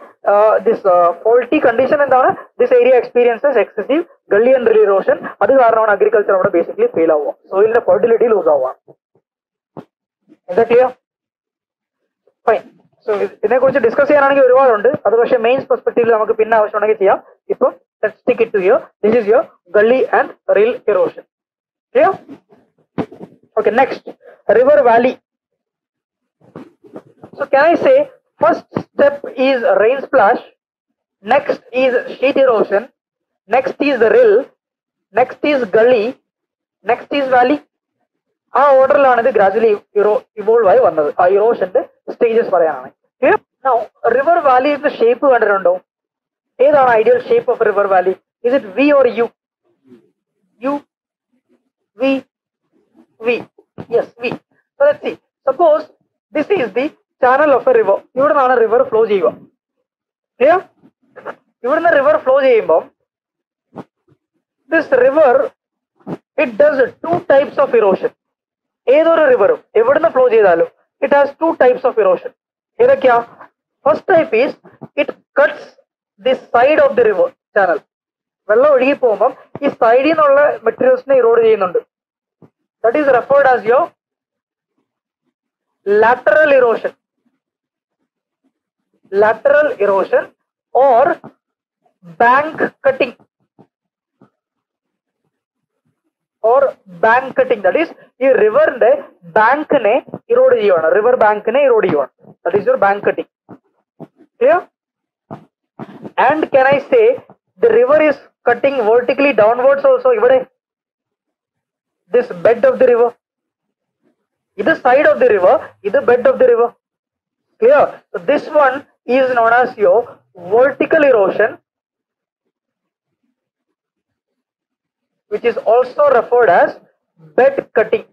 this faulty condition എന്താണ്, this area experiences excessive gully and rill erosion. അത് കാരണമാണ് agriculture അവിടെ ബേസിക്കലി ഫെയിൽ ആവുക, സോയിലിന്റെ ഫെർട്ടിലിറ്റി ലൂസ് ആവുക. എന്താ ക്ലിയർ? ഫൈൻ. സോ ഇതിനെക്കുറിച്ച് ഡിസ്കസ് ചെയ്യാനാണെങ്കിൽ ഒരുപാടുണ്ട്, അത് പക്ഷേ മെയിൻസ് പെർസ്പെക്ടീവിൽ നമുക്ക് പിന്നെ ആവശ്യമുണ്ടെങ്കിൽ ചെയ്യാം. ഇപ്പോൾ let's stick it to here. This is your gully and rill erosion. Clear? Okay, next, river valley. So can I say first step is rain splash, next is sheet erosion, next is the rill, next is gully, next is valley. ആ ഓർഡറിലാണ് ഇത് gradually evolve ആയി വന്നത്. ആ ഇറോഷന്റെ stages പറയാനാണ്. Clear? Now river valley is the shape കണ്ടിട്ടുണ്ടോ? ഏതാണ് ideal shape of river valley? Is it V or U? U. V. Yes, V. So let's see. Suppose this is the channel of a river. ഇവിടുന്നാണ് river flow ചെയ്യുക. Clear? ഇവിടുന്ന് river flow ചെയ്യുമ്പോൾ this river it does two types of erosion. ഏതൊരു റിവറും എവിടുന്ന് flow ചെയ്താലും it has two types of erosion. ഏതൊക്കെയാ? First type is it cuts the side of the river channel. വെള്ളം ഒഴുകി പോകുമ്പോൾ ഈ സൈഡിൽ നിന്നുള്ള മെറ്റീരിയൽസിനെ ഇറോഡ് ചെയ്യുന്നുണ്ട്. That is referred as your lateral erosion. Lateral erosion or bank cutting. Or bank cutting. That is ഈ റിവറിന്റെ ബാങ്കിനെ ഇറോഡ് ചെയ്യുവാണ്, റിവർ ബാങ്കിനെ ഇറോഡ് ചെയ്യുവാണ്. That is your bank cutting. Clear? And can I say the river is cutting vertically downwards also? Ivade this bed of the river, either side of the river, either bed of the river. Clear? So this one is known as your vertical erosion, which is also referred as bed cutting.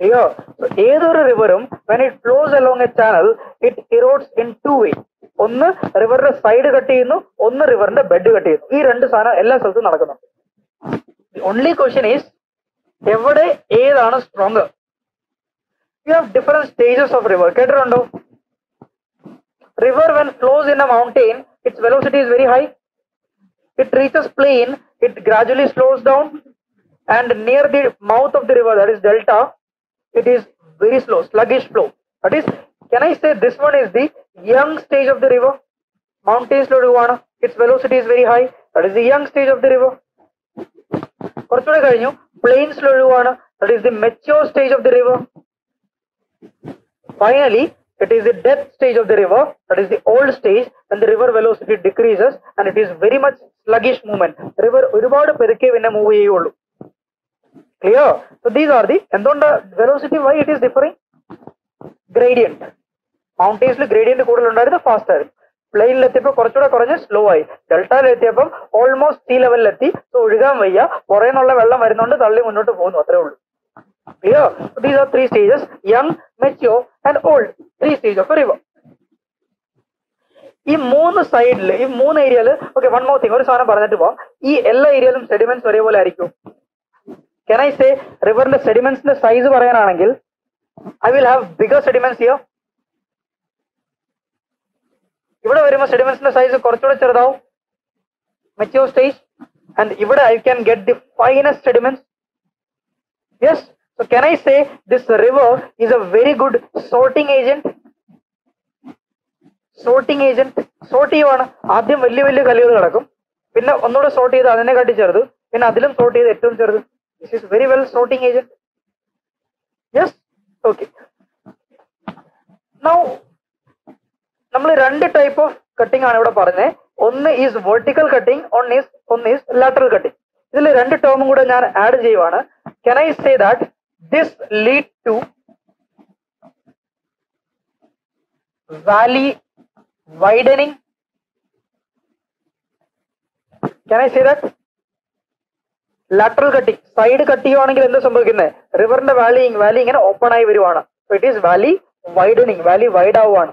Clear? So either river when it flows along a channel it erodes in two ways. ഒന്ന് റിവറിന്റെ side cut ചെയ്യുന്നു, ഒന്ന് റിവറിന്റെ bed cut ചെയ്യുന്നു. ഈ രണ്ട് സാധനം എല്ലാ സ്ഥലത്തും നടക്കുന്നുണ്ട്. ഓൺലി ക്വസ്റ്റ്യൻ ഈസ് എവിടെ ഏതാണ് stronger? You have different stages of river. കേട്ടിട്ടുണ്ടോ? River when flows in a mountain its velocity is very high. It reaches plain, it gradually slows down, and near the mouth of the river that is delta it is very slow, sluggish flow. That is, can I say this one is the young stage of the river? Mountains lo oduvaana, its velocity is very high. That is the young stage of the river. Korchude kazhinju plains lo oduvaana, that is the mature stage of the river. Finally it is the death stage of the river, that is the old stage, when the river velocity decreases and it is very much sluggish movement. River oruvaadu perukke vinna move cheyyullu. Clear? So these are the endonda velocity, why it is differing? Gradient. Mountains lo gradient കൂടുതൽ ഉണ്ടായിരുന്നു, fast ആയിരുന്നു. പ്ലെയിനിൽ എത്തിയപ്പോ കുറച്ചുകൂടെ കുറഞ്ഞ് slow ആയി, ഡെൽറ്റയിൽ എത്തിയപ്പം almost sea ലെവലിൽ എത്തി. സോ ഒഴുകാൻ വയ്യ, പുറേന്നുള്ള വെള്ളം വരുന്നോണ്ട് തള്ളി മുന്നോട്ട് പോകുന്നു, അത്രേ ഉള്ളൂ. Clear? These are three stages: young, mature and old. Three stages of a river. ഈ മൂന്ന് സൈഡില്, ഈ മൂന്ന് ഏരിയയില്, ഓക്കെ വൺ മോർ തിങ്, ഒരു സാധനം പറഞ്ഞിട്ട് പോവാം. ഈ എല്ലാ ഏരിയയിലും സെഡിമെന്റ്സ് ഒരേപോലെ ആയിരിക്കും. Can I say riverന്റെ സെഡിമെന്റ്സിന്റെ സൈസ് പറയാനാണെങ്കിൽ I will have bigger sediments here. ഇവിടെ വരുമ്പോൾ സെഡിമെന്റ്സിന്റെ സൈസ് കുറച്ചുകൂടെ ചെറുതാവും, മെച്യൂർ സ്റ്റേജ്. ആൻഡ് ഇവിടെ I can get the finest sediments. Yes, so can I say this river is a very good sorting agent. Sorting agent, sort ചെയ്യുവാണ്. ആദ്യം വലിയ വലിയ കല്ലുകൾ കിടക്കും, പിന്നെ ഒന്നുകൂടെ സോർട്ട് ചെയ്ത് അതിനെ കാട്ടി ചെറുത്, പിന്നെ അതിലും സോർട്ട് ചെയ്ത് ഏറ്റവും ചെറുത്. This is very well sorting agent. Yes? Okay. Now, നമ്മൾ രണ്ട് ടൈപ്പ് ഓഫ് കട്ടിംഗ് ആണ് ഇവിടെ പറഞ്ഞത്. ഒന്ന് ഈസ് വെർട്ടിക്കൽ കട്ടിംഗ്, ഒന്ന് ഈസ് ലാറ്ററൽ കട്ടിംഗ്. ഇതിൽ രണ്ട് ടേമും കൂടെ ഞാൻ ആഡ് ചെയ്യുവാണ്. Can I say that this lead to valley widening? Can I say that? Lateral cutting, side cut ചെയ്യുവാണെങ്കിൽ എന്താ സംഭവിക്കുന്നത്? റിവറിന്റെ വാലി ഇങ്ങനെ ഓപ്പൺ ആയി വരുവാണ്. So it is valley widening, valley wide ആവുകയാണ്.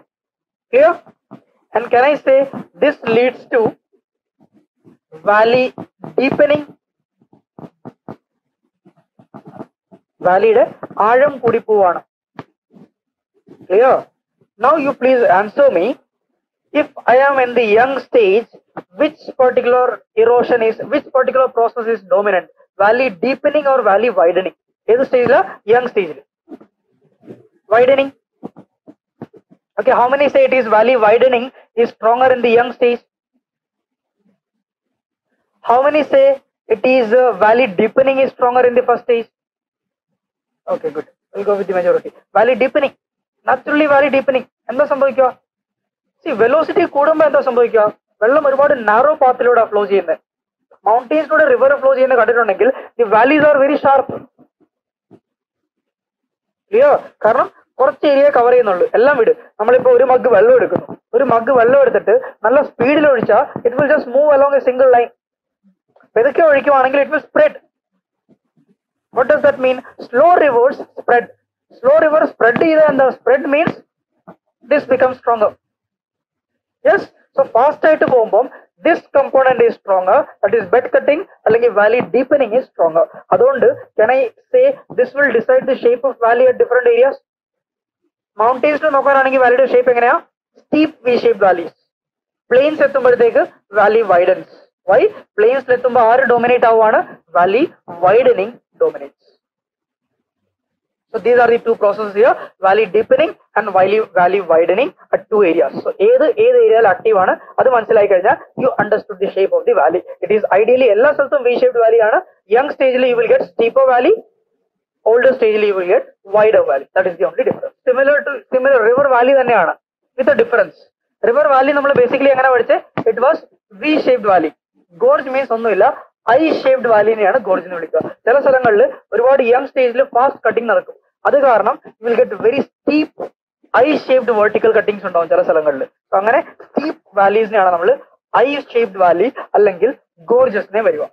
Clear? And can I say this leads to valley deepening, വാലിയുടെ ആഴം കൂടി പോവാണ്. Clear? Now you please answer me, if I am in the young stage, which particular process is dominant, valley deepening or valley widening? This stage la young stage widening. Okay, how many say it is valley widening is stronger in the young stage? How many say it is valley deepening is stronger in the first stage? Okay, good, we'll go with the majority. Valley deepening, naturally valley deepening endha sambhavikka. See, velocity കൂടുമ്പോ എന്താ സംഭവിക്കുക? വെള്ളം ഒരുപാട് narrow പാത്തിലൂടെ flow ചെയ്യുന്നത്. മൗണ്ടൈൻസിലൂടെ river flow ചെയ്യുന്ന കണ്ടിട്ടുണ്ടെങ്കിൽ the valleys are very sharp. Clear? കാരണം കുറച്ച് ഏരിയ കവർ ചെയ്യുന്നുള്ളൂ. എല്ലാം വിട്, നമ്മളിപ്പോ ഒരു മഗ് വെള്ളം എടുക്കുന്നു, ഒരു മഗ് വെള്ളം എടുത്തിട്ട് നല്ല സ്പീഡിൽ ഒഴിച്ചാൽ it will just move along a single line. പെതുക്കെ ഒഴിക്കുവാണെങ്കിൽ it will spread. What does that mean? Slow rivers spread. Slow river spread ചെയ്ത എന്താ? Spread means this become stronger. Yes, so fast ആയിട്ട് പോകുമ്പോൾ this component is stronger, that is bed cutting അല്ലെങ്കിൽ valley deepening is stronger. അതുകൊണ്ട് can I say this will decide the shape of valley at different areas? Mountains നോക്കാനാണെങ്കിൽ valleyയുടെ shape എങ്ങനെയാ? Steep V-shaped valleys. Plains എത്തുമ്പോഴത്തേക്ക് valley widens. Why? Plains എത്തുമ്പോൾ ആര് dominate ആവുകയാണ്? Valley widening dominates. So these are the two processes here: valley deepening and valley widening at two areas. So ഏത് ഏരിയയിൽ active ആണ് അത് മനസ്സിലായി കഴിഞ്ഞാൽ you understood the shape of the valley. It is ideally എല്ലാ സ്ഥലത്തും V-shaped valley ആണ്. Young stage you will get steeper valley, older stage you will get wider valley. That is the only difference. Similar river valley തന്നെയാണ്, with a difference. River valley നമ്മൾ basically എങ്ങനെ പഠിച്ചേ? It was V-shaped valley. Gorge means ഒന്നുമില്ല, I shaped വാലിനെയാണ് ഗോർജിനെ വിളിക്കുക. ചില സ്ഥലങ്ങളിൽ ഒരുപാട് യങ് സ്റ്റേജിൽ ഫാസ്റ്റ് കട്ടിങ് നടക്കും, അത് കാരണം you will get very steep I shaped vertical cuttings ഉണ്ടാവും ചില സ്ഥലങ്ങളിൽ. അങ്ങനെ സ്റ്റീപ്പ് വാലീസിനെയാണ് നമ്മൾ ഐ ഷേപ്ഡ് വാലി അല്ലെങ്കിൽ ഗോർജസിനെ വരിക.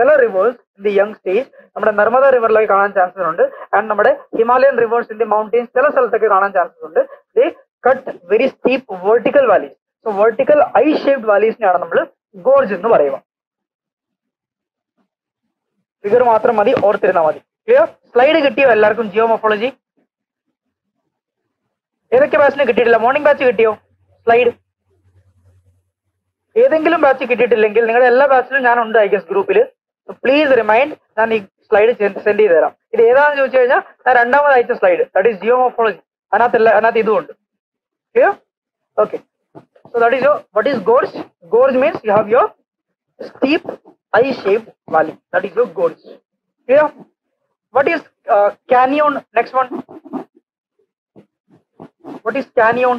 ചില rivers in the young stage നമ്മുടെ നർമ്മദ റിവറിലൊക്കെ കാണാൻ ചാൻസസ് ഉണ്ട്. ആൻഡ് നമ്മുടെ Himalayan rivers in the mountains ചില സ്ഥലത്തൊക്കെ കാണാൻ ചാൻസസ് ഉണ്ട്. They cut very steep vertical valleys. So vertical I shaped വാലീസിനെയാണ് നമ്മൾ ഗോർജ് എന്ന് പറയുക. ഫിഗർ മാത്രം മതി, ഓർത്തിരുന്നാൽ മതി. ക്ലിയർ? സ്ലൈഡ് കിട്ടിയോ എല്ലാവർക്കും? ജിയോമോർഫോളജി ഏതൊക്കെ ബാച്ചിന് കിട്ടിയിട്ടില്ല? മോർണിംഗ് ബാച്ച് കിട്ടിയോ സ്ലൈഡ്? ഏതെങ്കിലും ബാച്ച് കിട്ടിയിട്ടില്ലെങ്കിൽ നിങ്ങളുടെ എല്ലാ ബാച്ചിലും ഞാൻ ഉണ്ട് ഐ ഗസ് ഗ്രൂപ്പിൽ. പ്ലീസ് റിമൈൻഡ്, ഞാൻ ഈ സ്ലൈഡ് സെൻഡ് ചെയ്ത് തരാം. ഇത് ഏതാണെന്ന് ചോദിച്ചു കഴിഞ്ഞാൽ ഞാൻ രണ്ടാമത് അയച്ച സ്ലൈഡ്, ദാറ്റ് ഈസ് ജിയോമോർഫോളജി, അതിനകത്ത് ഇതുമുണ്ട്. Clear? Okay, so that is your what is gorge. Gorge means you have your steep I-shaped valley. That is your gorge. Clear? What is canyon? Next one. What is canyon?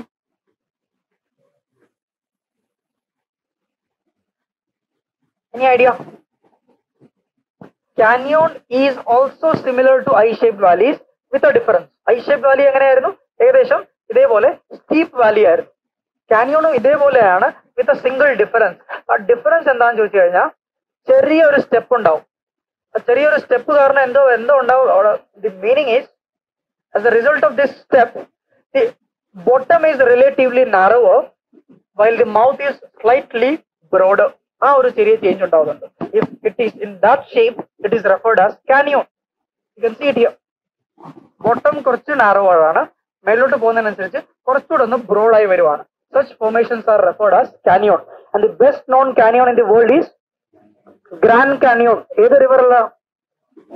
Any idea? Canyon is also similar to I-shaped valleys with a difference. I-shaped valley എങ്ങനെയായിരുന്നു? ഏകദേശം ഇതേപോലെ steep valley ആയിരുന്നു. കാന്യോണും ഇതേപോലെയാണ് with a single difference. ആ difference എന്താണെന്ന് ചോദിച്ചു കഴിഞ്ഞാൽ ചെറിയൊരു സ്റ്റെപ്പ് ഉണ്ടാവും. ആ ചെറിയൊരു സ്റ്റെപ്പ് കാരണം എന്തോ ഉണ്ടാവും. The meaning is as a result of this step the bottom is relatively narrower while the mouth is slightly broader. ആ ഒരു ചെറിയ ചേഞ്ച് ഉണ്ടാവുന്നുണ്ട്. If it is in that shape it is referred as canyon. You can see it here. Bottom കുറച്ച് നാരോവാണ്, മേലോട്ട് പോകുന്നതിനനുസരിച്ച് കുറച്ചുകൂടെ ഒന്ന് broad ആയി വരുവാണ്. Such formations are referred as canyon, and the best known canyon in the world is Grand Canyon. ഏത് റിവറല്ല?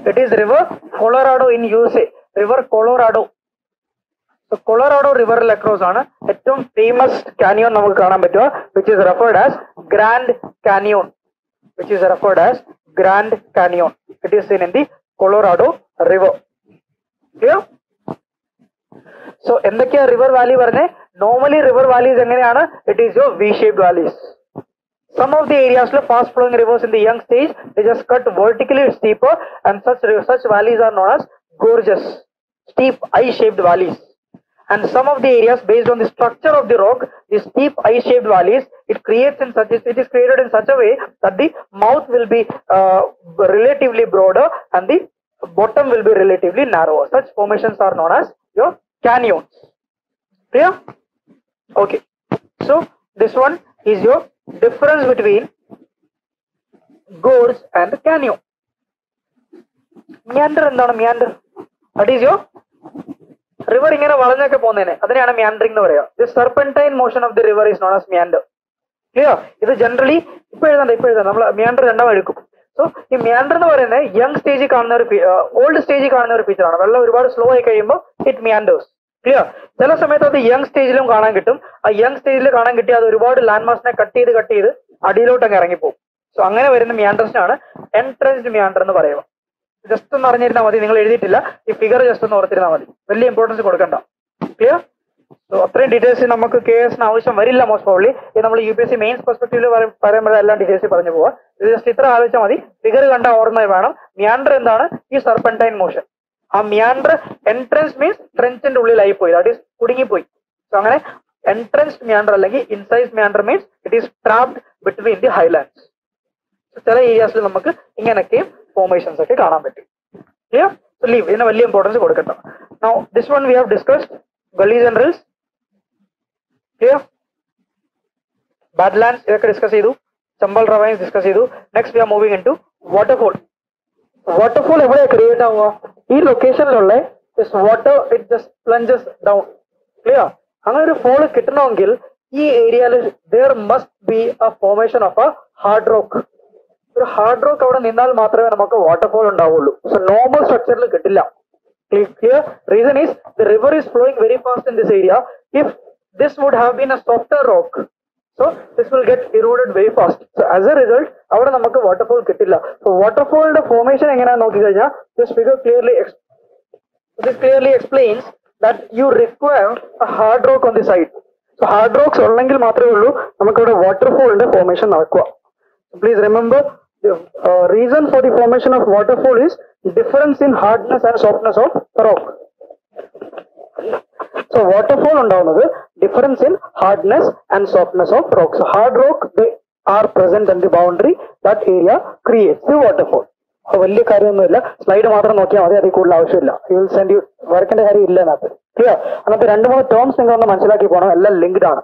It is river Colorado in USA. River Colorado. So Colorado river across ആണ് ഏറ്റവും ഫേമസ് കാനിയോൺ നമുക്ക് കാണാൻ പറ്റുക, which is referred as Grand Canyon. It is seen in the Colorado river. Clear? So എന്തൊക്കെയാ river valley പറഞ്ഞേ? Normally river valleys എങ്ങനെയാണ്? It is your V-shaped valleys. Some of the areas like fast flowing rivers in the young stage they just cut vertically steeper, and such valleys are known as gorges, steep I-shaped valleys. And some of the areas, based on the structure of the rock, the steep I-shaped valleys, it is created in such a way that the mouth will be relatively broader and the bottom will be relatively narrower. Such formations are known as your canyons. Clear? Okay. So this one is your difference between gorge and canyon. Meander എന്താണ്? meander, that is your river ഇങ്ങനെ വളഞ്ഞൊക്കെ പോകുന്നതിനെ അതിനെയാണ് meandering എന്ന് പറയുക. This serpentine motion of the river is known as meander. Clear? ഇത് generally ഇപ്പോൾ എഴുതാം നമ്മൾ meander രണ്ടാമത് എടുക്കും. So ഈ meander എന്ന് പറയുന്നത് യങ് സ്റ്റേജിൽ കാണുന്ന ഒരു ഓൾഡ് സ്റ്റേജിൽ കാണുന്ന ഒരു ഫീച്ചറാണ്. വെള്ളം ഒരുപാട് സ്ലോ ആയി കഴിയുമ്പോൾ ഇറ്റ് meanders. Clear? ചില സമയത്ത് അത് യങ് സ്റ്റേജിലും കാണാൻ കിട്ടും. ആ യങ് സ്റ്റേജിൽ കാണാൻ കിട്ടിയ അത് ഒരുപാട് ലാൻഡ് മാർക്സിനെ കട്ട് ചെയ്ത് അടിയിലോട്ട് അങ്ങ് ഇറങ്ങിപ്പോകും. സോ അങ്ങനെ വരുന്ന meandersനാണ് എൻട്രൻസ്ഡ് meander എന്ന് പറയുക. ജസ്റ്റ് ഒന്ന് അറിഞ്ഞിരുന്നാൽ മതി, നിങ്ങൾ എഴുതിയിട്ടില്ല. ഈ ഫിഗർ ജസ്റ്റ് ഒന്ന് ഓർത്തിരുന്നാൽ മതി, വലിയ ഇമ്പോർട്ടൻസ് കൊടുക്കണ്ട. ക്ലിയർ? സോ അത്രയും ഡീറ്റെയിൽസ് നമുക്ക് KS ആവശ്യം വരില്ല മോസ്റ്റ് പ്രോബ്ലി. ഇത് നമ്മൾ UPSC മെയിൻസ് പെർസ്പെക്ടീവില് പറയുമ്പോഴെല്ലാം ഡീറ്റെയിൽസ് പറഞ്ഞു പോവാ. ഇത് ജസ്റ്റ് ഇത്ര ആലോചിച്ചാൽ മതി, ഫിഗർ കണ്ട ഓർമ്മ വേണം. മിയാൻഡർ എന്താണ്? ഈ സർപെന്റൈൻ മോഷൻ. ആ മിയാൻഡർ എൻട്രൻസ് മീൻസ് ട്രെഞ്ചിന്റെ ഉള്ളിലായി പോയി, ദാറ്റ് ഈസ് കുടുങ്ങിപ്പോയി. സോ അങ്ങനെ എൻട്രൻസ് മിയാൻഡർ അല്ലെങ്കിൽ ഇൻസൈസ് meander means it is trapped between the highlands. ചില ഏരിയാസിൽ നമുക്ക് ഇങ്ങനെയൊക്കെയും ഫോർമേഷൻസ് ഒക്കെ കാണാൻ പറ്റും. ക്ലിയർ? സോ ലീവ്, ഇതിന് വലിയ ഇമ്പോർട്ടൻസ് കൊടുക്കണ്ട. Now this one we have discussed gullies and rills. Clear? Bad lands ഇതൊക്കെ ഡിസ്കസ് ചെയ്തു, ചമ്പൽ റവൈൻസ് ഡിസ്കസ് ചെയ്തു. Next we are moving into waterfall. Waterfall എവിടെയാണ് ക്രിയേറ്റ് ആവുക? ഈ ലൊക്കേഷനിലുള്ള this water it just plunges down. Clear? അങ്ങനെ ഒരു ഫോൾ കിട്ടണമെങ്കിൽ ഈ ഏരിയയിൽ there must be a formation of a hard rock. ഒരു ഹാർഡ് റോക്ക് അവിടെ നിന്നാൽ മാത്രമേ നമുക്ക് വാട്ടർഫോൾ ഉണ്ടാവുള്ളൂ. സോ നോർമൽ സ്ട്രക്ചറിൽ കിട്ടില്ല. Clear? Reason is the river is flowing very fast in this area. If this would have been a softer rock so this will get eroded very fast. So as a result അവിടെ നമുക്ക് waterfall കിട്ടില്ല. So വാട്ടർഫോളിന്റെ formation എങ്ങനെയാണെന്ന് നോക്കിക്കഴിഞ്ഞാൽ this figure clearly explains that you require a hard rock on the side. So hard rocks ഉള്ളെങ്കിൽ മാത്രമേ ഉള്ളൂ നമുക്കിവിടെ വാട്ടർഫോളിന്റെ ഫോർമേഷൻ നടക്കുക. Please remember the reason for the formation of waterfall is difference in hardness and softness of rock. So waterfall undavunnathu difference in hardness and softness of rock. So hard rock they are present in the boundary, that area creates the waterfall. So velli karyamnu illa, slide matram nokkiya madi, adu kodla avashyam illa. I will send you varkende kari illa nathu. Clear? Anathu rendu moonu terms ningal onnu manasilakki ponam, ella linked aanu.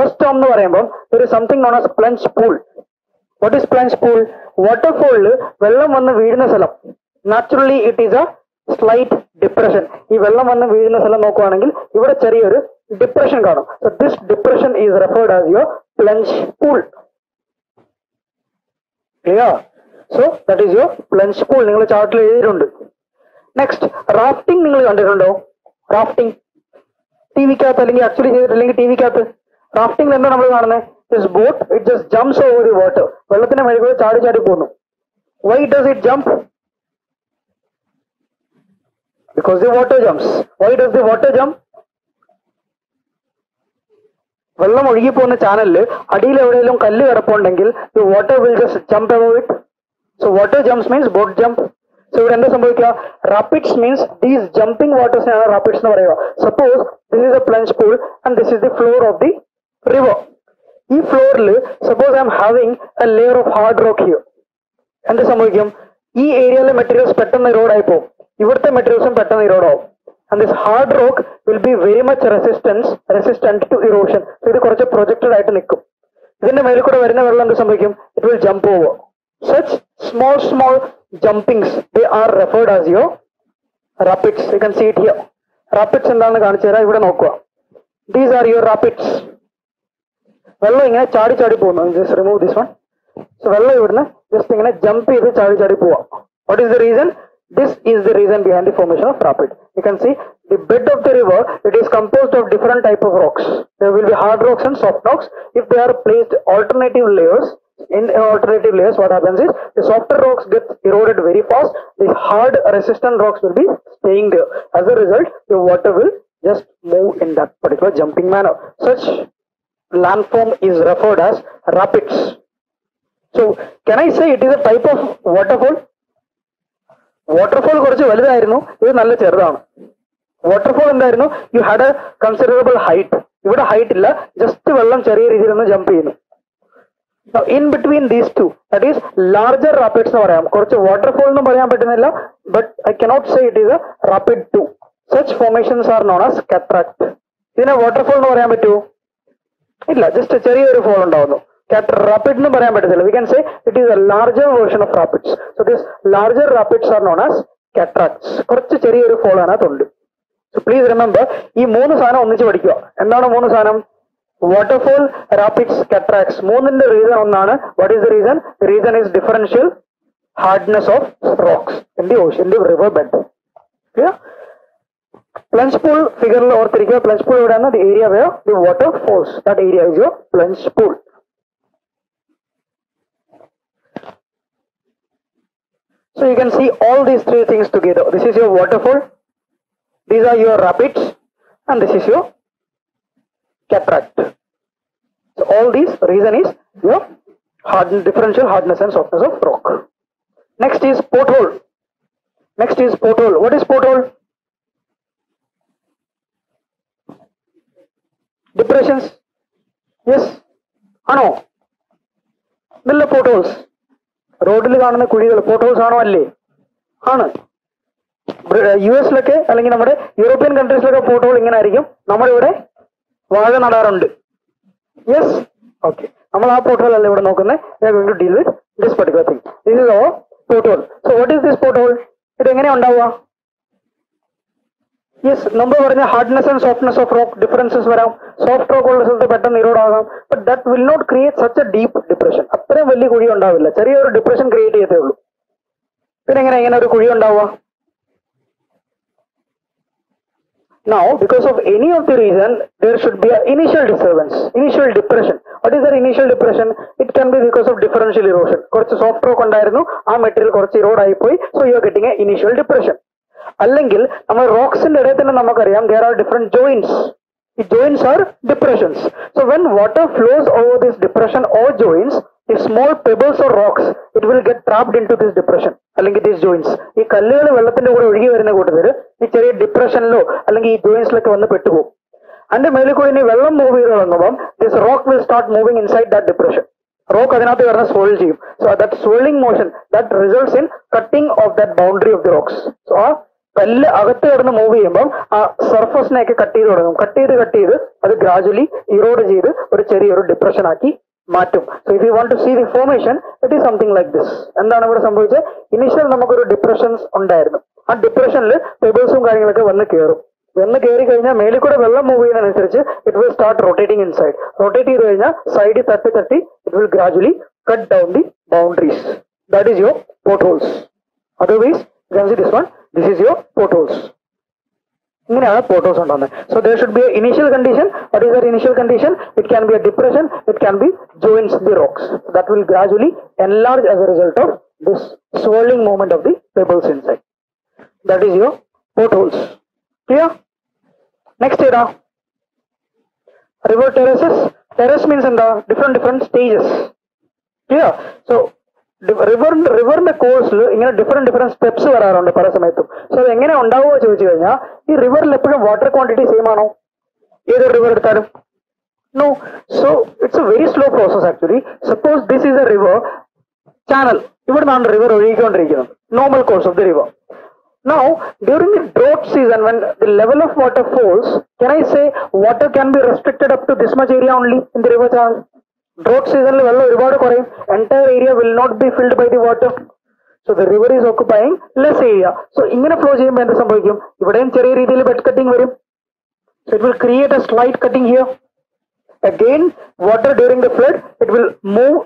First term nu parayumbom there is something known as plunge pool. What is plunge pool? Waterfall vellam vannu veeduna salam. Naturally it is a slight depression. Ee vellam vannu veeduna salam nokkuvaanengil ivada cheriyoru depression kaanum. So this depression is referred as your plunge pool. Clear? So that is your plunge pool. Ningal chartil ezhidundu. Next, rafting ningal kandirundo. Rafting TV katha allengi actually cheyidillengi TV katha rafting enna nammal kaanunne. This boat it just jumps over the water. Vellathine merikku chaadi ponu. Why does it jump? Because the water jumps. Why does the water jump? Vellam oligi pona channel adil evadeyilum kallu karappondengil the water will just jump above it. So water jumps means boat jump. So ivide endu sambhavikka? Rapids means these jumping waters are rapids nu parayuva. Suppose this is a plunge pool and this is the floor of the river. Kerala, suppose I am having a layer of hard rock here. എന്താ സംഭവിക്കും? ഈ ഏരിയയിലെ materials പെട്ടെന്ന് erode ആയി പോകും, ഇവിടുത്തെ മെറ്റീരിയൽസും പെട്ടെന്ന് erode ആവും. And this hard rock will be very much resistant to erosion. So ഇത് കുറച്ച് പ്രൊജക്റ്റഡ് ആയിട്ട് നിൽക്കും. ഇതിന്റെ മേലിൽ കൂടെ വരുന്ന വെള്ളം എന്ത് സംഭവിക്കും? It will jump over. Such small jumpings, they are referred as your rapids. You can see it here. Rapids എന്താണെന്ന് കാണിച്ചു തരാം, ഇവിടെ നോക്കുക. These are your rapids. വെള്ളം ഇങ്ങനെ ചാടി ചാടി പോകുന്നു. Just remove this one. So വെള്ളം ഇവിടുന്ന് ജസ്റ്റ് ഇങ്ങനെ ജമ്പ് ചെയ്ത് ചാടി ചാടി പോവാം. What is the reason? This is the reason behind the formation of rapid. You can see the bed of the river, it is composed of different type of rocks. There will be hard rocks and soft rocks. If they are placed in alternative layers, what happens is the softer rocks get eroded very fast. The hard resistant rocks will be staying there. As a result, the water will just move in that particular jumping manner. Such landform is referred as rapids. So can I say it is a type of waterfall? Waterfall കുറച്ച് വലുതായിരുന്നു, ഇത് നല്ല ചെറുതാണ്. Waterfall എന്തായിരുന്നു? You had a considerable height. ഇവിടെ height ഇല്ല, just വെള്ളം ചെറിയ രീതിയിൽ ഒന്ന് ജമ്പ് ചെയ്യുന്നു. In between these two, that is larger rapids എന്ന് പറയാം. കുറച്ച് വാട്ടർഫോൾ എന്നും പറയാൻ പറ്റുന്നില്ല, but I cannot say it is a rapid too. Such formations are known as cataract. ഇതിനെ വാട്ടർഫോൾ എന്ന് പറയാൻ പറ്റുമോ? ഇല്ല, ജസ്റ്റ് ചെറിയൊരു ഫോൾ ഉണ്ടാവുന്നു. Rapid nu parayan pattilla. We can say it is a larger version of rapids. So this larger rapids are known as cataracts. Korchu cheriya oru fall aanu thundu. So please remember ee moonu saanam onnichu padikkuva. Endana moonu saanam? Waterfall, rapids, cataracts. Mooninte reason onnaanu. What is the reason? The reason is differential hardness of rocks in the ocean, the river bed. Clear? Plunge pool figure la orthirikka. Plunge pool evada aanu? The area where the water falls. That area is your plunge pool. So you can see all these three things together. This is your waterfall, these are your rapids, and this is your cataract. So all these reason is your differential hardness and softness of rock. Next is porthole. What is porthole? Depressions. Yes. Ano? Little portholes. റോഡിൽ കാണുന്ന കുഴികൾ പോർട്ടോൾസ് ആണോ? അല്ലേ? ആണ്. US അല്ലെങ്കിൽ നമ്മുടെ European കൺട്രീസിലൊക്കെ പോർട്ടോൾ ഇങ്ങനെ ആയിരിക്കും. നമ്മളിവിടെ വാഴ നടാറുണ്ട്. Yes, okay. നമ്മൾ ആ പോർട്ടോൾ അല്ല ഇവിടെ നോക്കുന്നത്. Deal with this particular thing. This is our porthole. So what is this porthole? ഇത് എങ്ങനെയാ ഉണ്ടാവുക? യെസ്, നമ്മൾ പറഞ്ഞ hardness and softness of rock differences വരാം. സോഫ്റ്റ് റോക്ക് ഉള്ള സ്ഥലത്ത് പെട്ടെന്ന് ഇറോഡാകാം. But that will not create such a deep depression. അത്രയും വലിയ കുഴി ഉണ്ടാവില്ല, ചെറിയൊരു ഡിപ്രഷൻ ക്രിയേറ്റ് ചെയ്തേ ഉള്ളൂ. പിന്നെ എങ്ങനെ ഇങ്ങനെ ഒരു കുഴി ഉണ്ടാവുക? Now because of any of the reason there should be initial disturbance, initial depression. What is there initial depression? It can be because of differential erosion. കുറച്ച് സോഫ്റ്റ് റോക്ക് ഉണ്ടായിരുന്നു, ആ മെറ്റീരിയൽ കുറച്ച് ഇറോഡായി പോയി. So you are getting a initial depression. അല്ലെങ്കിൽ നമ്മൾ റോക്സിന്റെ ഇടയിൽ തന്നെ നമുക്കറിയാം ദർ ആർ ഡിഫറെന്റ് ജോയിന്റ്സ്. ഈ joints are depressions. So when water flows over this depression or joints, ഈ small pebbles or rocks it will get trapped into this depression അല്ലെങ്കിൽ this joints. ഈ കല്ലുകൾ വെള്ളത്തിന്റെ കൂടെ ഒഴുകി വരുന്ന കൂട്ടത്തിൽ ഈ ചെറിയ ഡിപ്രഷനിലോ അല്ലെങ്കിൽ ഈ ജോയിന്റ്സിലൊക്കെ വന്ന് പെട്ടുപോകും. അതിന്റെ മേലിൽ കൂടി ഇനി വെള്ളം മൂവ് ചെയ്ത് തുടങ്ങുമ്പോൾ this rock will start moving inside that depression. Rock അതിനകത്ത് വരുന്ന സ്വെൽ ചെയ്യും. So that swelling motion that results in cutting of that boundary of the rocks. So ആ കല്ല് അകത്ത് കിടന്ന് മൂവ് ചെയ്യുമ്പം ആ സർഫസിനെയൊക്കെ കട്ട് ചെയ്ത് തുടങ്ങും. കട്ട് ചെയ്ത് അത് ഗ്രാജുവലി ഇറോഡ് ചെയ്ത് ഒരു ചെറിയൊരു ഡിപ്രഷൻ ആക്കി മാറ്റും. So if you want to see the formation, it is something like this. എന്താണ് ഇവിടെ സംഭവിച്ചത്? ഇനിഷ്യൽ നമുക്കൊരു ഡിപ്രഷൻസ് ഉണ്ടായിരുന്നു. ആ ഡിപ്രഷനിൽ പെബിൾസും കാര്യങ്ങളൊക്കെ വന്ന് കയറി കഴിഞ്ഞാൽ മേലിൽ കൂടെ വെള്ളം മൂവ് ചെയ്യുന്നതനുസരിച്ച് it will start rotating inside. Rotate ചെയ്ത് കഴിഞ്ഞാൽ സൈഡിൽ തട്ടി it will gradually cut down the boundaries. That is your portholes. Otherwise consider this one. This is your portholes. ഇങ്ങനെയാണ് പോർട്ടോൾസ് ഉണ്ടാകുന്നത്. So there should be a initial condition. What is there initial condition? It can be a depression, it can be joints the rocks. That will gradually enlarge as a result of this swirling movement of the pebbles inside. That is your portholes. Clear? Next era. River terraces. Terrace means എന്താ? Different stages. Clear? So റിവറിന്റെ കോഴ്സിൽ ഇങ്ങനെ different steps വരാറുണ്ട് പല സമയത്തും. So അത് എങ്ങനെ ഉണ്ടാവുക ചോദിച്ചു കഴിഞ്ഞാൽ ഈ റിവറിൽ എപ്പോഴും വാട്ടർ ക്വാണ്ടിറ്റി സെയിം ആണോ? ഏതൊരു റിവർ എടുത്താലും? No. So it's a very slow process actually. Suppose this is a river channel. Even on river region, normal course of the river. Now during the drought season, when the level of water falls, can I say water can be restricted up to this much area only in the river channel? Drought season level reward correct, entire area will not be filled by the water. So the river is occupying less area. So ingane flow cheyumbol endu sambhavikkum, ivadeyum cheriya reethiyil bed cutting varum. So it will create a slight cutting here. Again water during the flood, it will move,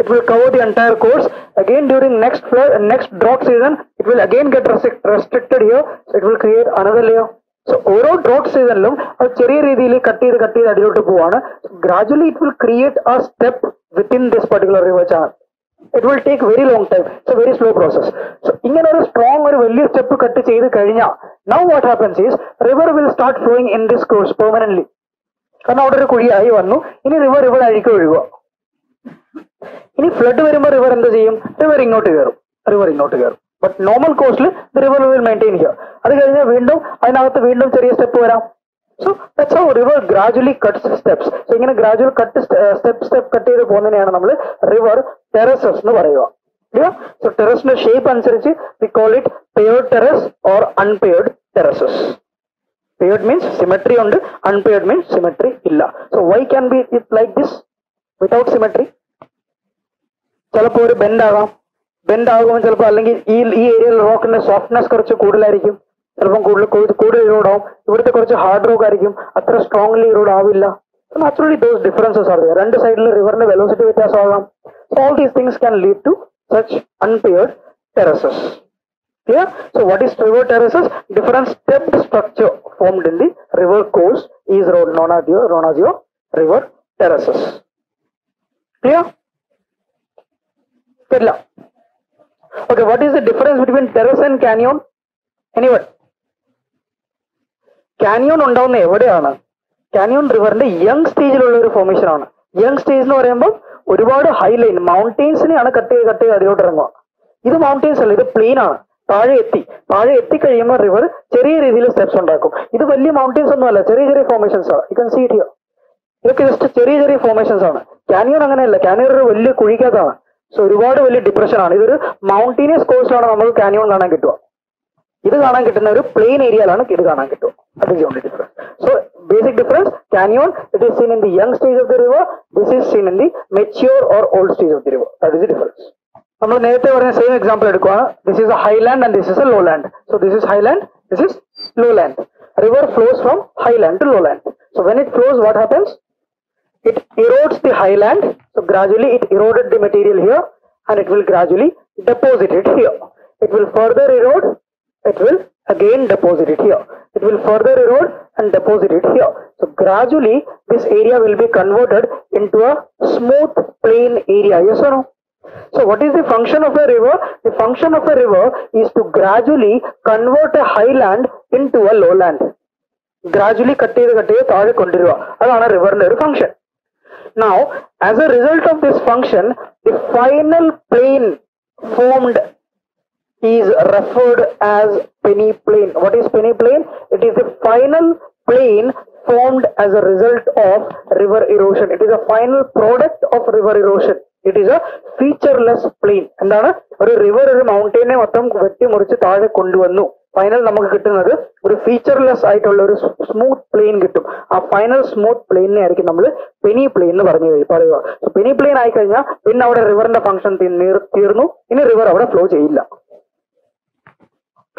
it will cover the entire course. Again during next flood and next drought season, it will again get restricted here. So it will create another layer. So ഓരോ drought season ലും അത് ചെറിയ രീതിയിൽ cut ചെയ്ത് അതിലോട്ട് പോവാണ്. Gradually it will create a step within this particular river channel. It will take very long time. It's a very slow process. So ഇങ്ങനെ ഒരു strong ഒരു വലിയ സ്റ്റെപ്പ് കട്ട് ചെയ്ത് കഴിഞ്ഞാൽ now what happens is river will start flowing in this course permanently. കാരണം അവിടെ ഒരു കുഴിയായി വന്നു, ഇനി river ആയിരിക്കും ഒഴുകുക. ഇനി ഫ്ലഡ് വരുമ്പോൾ river എന്ത് ചെയ്യും? river ഇങ്ങോട്ട് കയറും. But normal course the river will maintain here. Adu kazhinja veendum adanathu veendum cheriya step varam. So that's how river gradually cuts steps. So ingane gradual cut step cut cheyidu povunneyana nammal river terraces nu parayuva. Yeah? So terrace ne shape anusarichu we call it paired terrace or unpaired terraces. Paired means symmetry und, unpaired means symmetry illa. So why can be it like this without symmetry? Chalappo oru bend aagam, bend ആകുമ്പോൾ ചിലപ്പോൾ അല്ലെങ്കിൽ ഈ ഏരിയയിൽ റോക്കിന്റെ softness കുറച്ച് കൂടുതലായിരിക്കും, ചിലപ്പം കൂടുതൽ erode ആവും. ഇവിടുത്തെ കുറച്ച് ഹാർഡ് റോക്ക് ആയിരിക്കും, അത്ര സ്ട്രോങ്ലി ഇറോഡ് ആവില്ല. നാച്ചുറലി ദോസ് ഡിഫറൻസസ് ആണ്. രണ്ട് സൈഡിൽ റിവറിന്റെ വെലോസിറ്റി വ്യത്യാസമാകാം. All these things can lead to such unpaired terraces. Clear? So what is river terraces? Different stepped structure formed in the river course is non as your river terraces. Clear? കേട്ടില്ല? Okay, what is the difference between terrace and canyon? Anyone? Canyon undavane evadeyana? Canyon river inde young stage il ulla oru formation aanu. Young stage nu parayumbol oruvaadu high line mountains ne aanu cut cheyidu adiyote irunga. Idu mountains alla, idu plain aanu. താഴെ എത്തി കഴിയുമ്പോൾ river ചെറിയ രീതിയിൽ steps ഉണ്ടാക്കും. ഇത് വലിയ mountains ഒന്നും അല്ല, ചെറിയ formations ആണ്. You can see it here. ഇതൊക്കെ just ചെറിയ formations ആണ്. Canyon അങ്ങനെയല്ല, canyon ഒരു വലിയ കുഴിക്കകത്താണ്. സോ ഒരുപാട് വലിയ ഡിപ്രഷൻ ആണ്. ഇതൊരു മൗണ്ടീനിയസ് കോസ്റ്റിലാണ് നമുക്ക് കാനിയോൺ കാണാൻ കിട്ടുക. ഇത് കാണാൻ കിട്ടുന്ന ഒരു പ്ലെയിൻ ഏരിയയിലാണ് ഇത് കാണാൻ കിട്ടുക. അതിന്റെ only difference. So basic difference, canyon it is seen in the young stage of the river, this is seen in the mature or old stage of the river. That is the difference. നമ്മൾ നേരത്തെ പറഞ്ഞ same example എടുക്കുകയാണ്. This is a highland and this is a lowland. So this is highland, this is lowland. River flows from highland to low land. So when it flows what happens? It erodes the highland. So gradually it eroded the material here and it will gradually deposit it here. It will further erode, it will again deposit it here. It will further erode and deposit it here. So gradually this area will be converted into a smooth plain area. Yes or no? So what is the function of a river? The function of a river is to gradually convert a highland into a lowland. Gradually cut cheyidu taale kondiruva, adana river inde oru function. Now, as a result of this function, the final plain formed is referred as penny plain. What is penny plain? It is the final plain formed as a result of river erosion. It is a final product of river erosion. It is a featureless plain. എന്താണ് ഒരു river ഒരു മൗണ്ടൈനെ മൊത്തം വെട്ടിമുറിച്ച് താഴെ കൊണ്ടുവന്നു. Final നമുക്ക് കിട്ടുന്നത് ഒരു featureless ആയിട്ടുള്ള ഒരു സ്മൂത്ത് പ്ലെയിൻ കിട്ടും. ആ ഫൈനൽ സ്മൂത്ത് പ്ലെയിനെ ആയിരിക്കും നമ്മൾ പെനി പ്ലെയിൻ എന്ന് പറയുക. പെനി പ്ലെയിൻ ആയി കഴിഞ്ഞാൽ പിന്നെ അവിടെ റിവറിന്റെ ഫംഗ്ഷൻ തീർന്നു, ഇനി റിവർ അവിടെ ഫ്ലോ ചെയ്യില്ല.